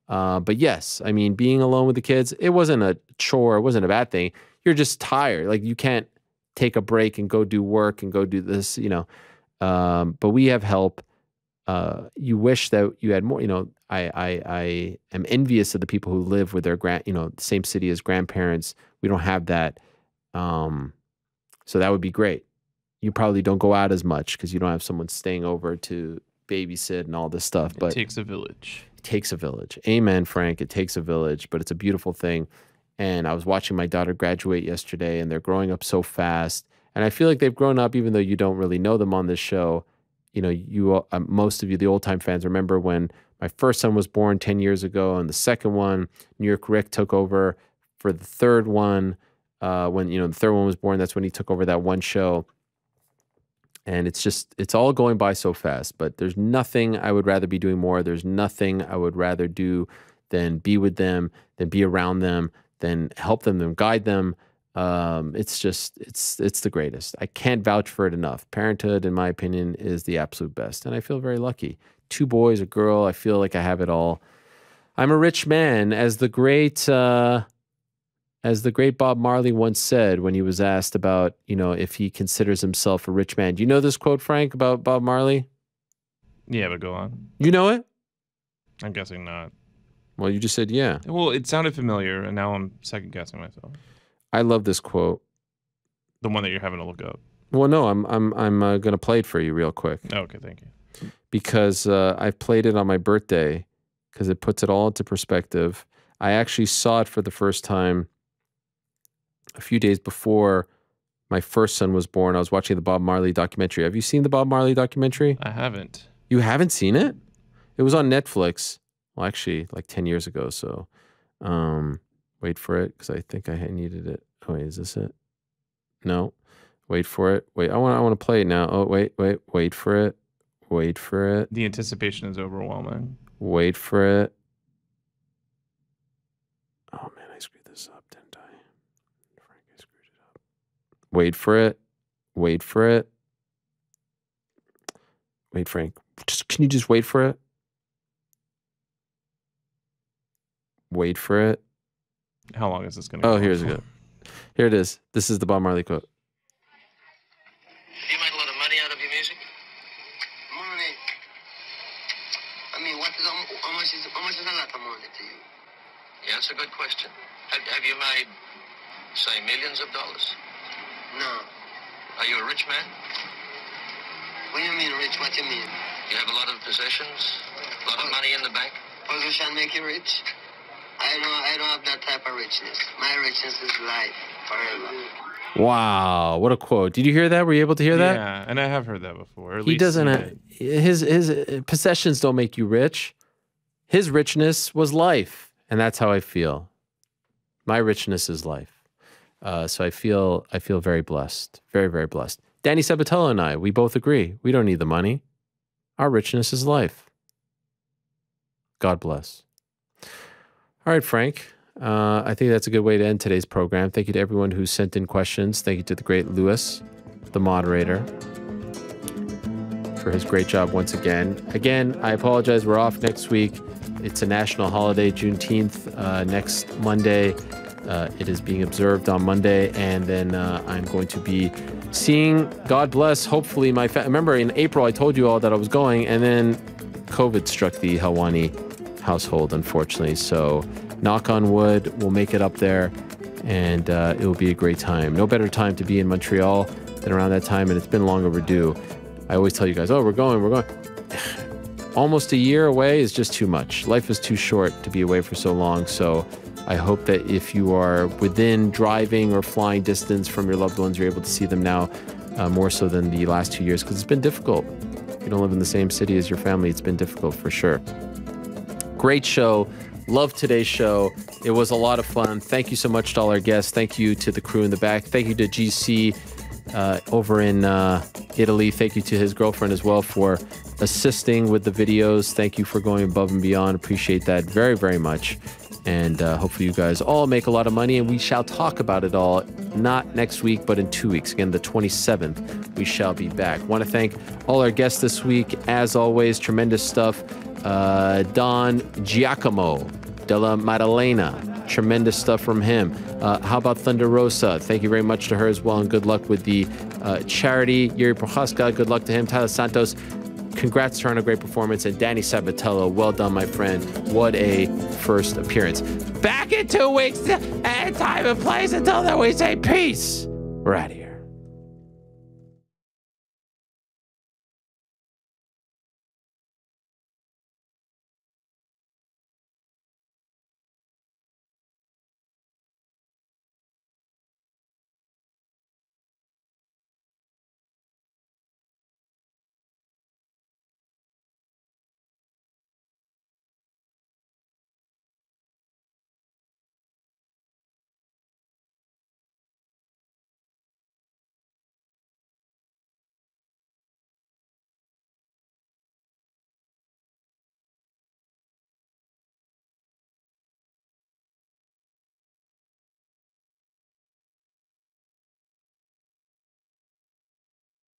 Uh, but yes, I mean, being alone with the kids, it wasn't a chore, it wasn't a bad thing. You're just tired. Like, you can't take a break and go do work and go do this, you know. Um, but we have help. Uh, you wish that you had more, you know, I, I, I am envious of the people who live with their grand, you know, same city as grandparents. We don't have that. Um, so that would be great. You probably don't go out as much because you don't have someone staying over to babysit and all this stuff. But it takes a village. It takes a village. Amen, Frank. It takes a village, but it's a beautiful thing. And I was watching my daughter graduate yesterday, and they're growing up so fast. And I feel like they've grown up, even though you don't really know them on this show. You know, you uh, most of you, the old-time fans, remember when my first son was born ten years ago, and the second one, New York Rick took over for the third one. Uh, when, you know, the third one was born, that's when he took over that one show. And it's just, it's all going by so fast. But there's nothing I would rather be doing more. There's nothing I would rather do than be with them, than be around them, than help them, than guide them. Um, it's just, it's, it's the greatest. I can't vouch for it enough. Parenthood, in my opinion, is the absolute best. And I feel very lucky. Two boys, a girl. I feel like I have it all. I'm a rich man, as the great, uh, as the great Bob Marley once said when he was asked about, you know, if he considers himself a rich man. Do you know this quote, Frank, about Bob Marley? Yeah, but go on. You know it? I'm guessing not. Well, you just said, yeah. Well, it sounded familiar, and now I'm second guessing myself. I love this quote. The one that you're having to look up. Well, no, I'm I'm I'm uh, gonna play it for you real quick. Okay, thank you. Because uh, I've played it on my birthday, because it puts it all into perspective. I actually saw it for the first time a few days before my first son was born. I was watching the Bob Marley documentary. Have you seen the Bob Marley documentary? I haven't. You haven't seen it? It was on Netflix. Well, actually, like ten years ago. So. Um, Wait for it, because I think I needed it. Oh, wait, is this it? No. Wait for it. Wait, I want I want to play it now. Oh, wait, wait, wait for it. Wait for it. The anticipation is overwhelming. Wait for it. Oh, man, I screwed this up, didn't I? Frank, I screwed it up. Wait for it. Wait for it. Wait, Frank. Just, can you just wait for it? Wait for it. How long is this going to go? Oh, here's it. Here it is. This is the Bob Marley quote. You make a lot of money out of your music? Money. I mean, what is, how much is, how much is a lot of money to you? Yeah, that's a good question. Have, have you made, say, millions of dollars? No. Are you a rich man? What do you mean rich? What do you mean? You have a lot of possessions? A lot of money in the bank? Possession make you rich? I don't, I don't have that type of richness. My richness is life forever. Wow, what a quote. Did you hear that? Were you able to hear that? Yeah, and I have heard that before. At he least doesn't have, his his possessions don't make you rich. His richness was life, and that's how I feel. My richness is life. Uh, so I feel I feel very blessed, very, very blessed. Danny Sabatello and I, we both agree. We don't need the money. Our richness is life. God bless. All right, Frank. Uh, I think that's a good way to end today's program. Thank you to everyone who sent in questions. Thank you to the great Lewis, the moderator, for his great job once again. Again, I apologize. We're off next week. It's a national holiday, Juneteenth, uh, next Monday. Uh, it is being observed on Monday, and then uh, I'm going to be seeing, God bless, hopefully my family. Remember, in April, I told you all that I was going, and then COVID struck the Helwani household, unfortunately. So knock on wood, we'll make it up there, and uh, it will be a great time. No better time to be in Montreal than around that time, and it's been long overdue. I always tell you guys, oh, we're going, we're going. Almost a year away is just too much. Life is too short to be away for so long, so I hope that if you are within driving or flying distance from your loved ones, you're able to see them now uh, more so than the last two years, because it's been difficult. If you don't live in the same city as your family, it's been difficult for sure. Great show. Love today's show. It was a lot of fun. Thank you so much to all our guests. Thank you to the crew in the back. Thank you to G C uh, over in uh, Italy. Thank you to his girlfriend as well for assisting with the videos. Thank you for going above and beyond. Appreciate that very, very much. And uh, hopefully you guys all make a lot of money, and we shall talk about it all, not next week, but in two weeks. Again, the twenty-seventh, we shall be back. Want to thank all our guests this week. As always, tremendous stuff. Uh, Don Giacomo, Della Maddalena, tremendous stuff from him. Uh, how about Thunder Rosa? Thank you very much to her as well, and good luck with the uh, charity. Jiří Procházka, good luck to him. Taila Santos, congrats to her on a great performance. And Danny Sabatello, well done, my friend. What a first appearance. Back in two weeks at time and place. Until then, we say peace. We're out of here.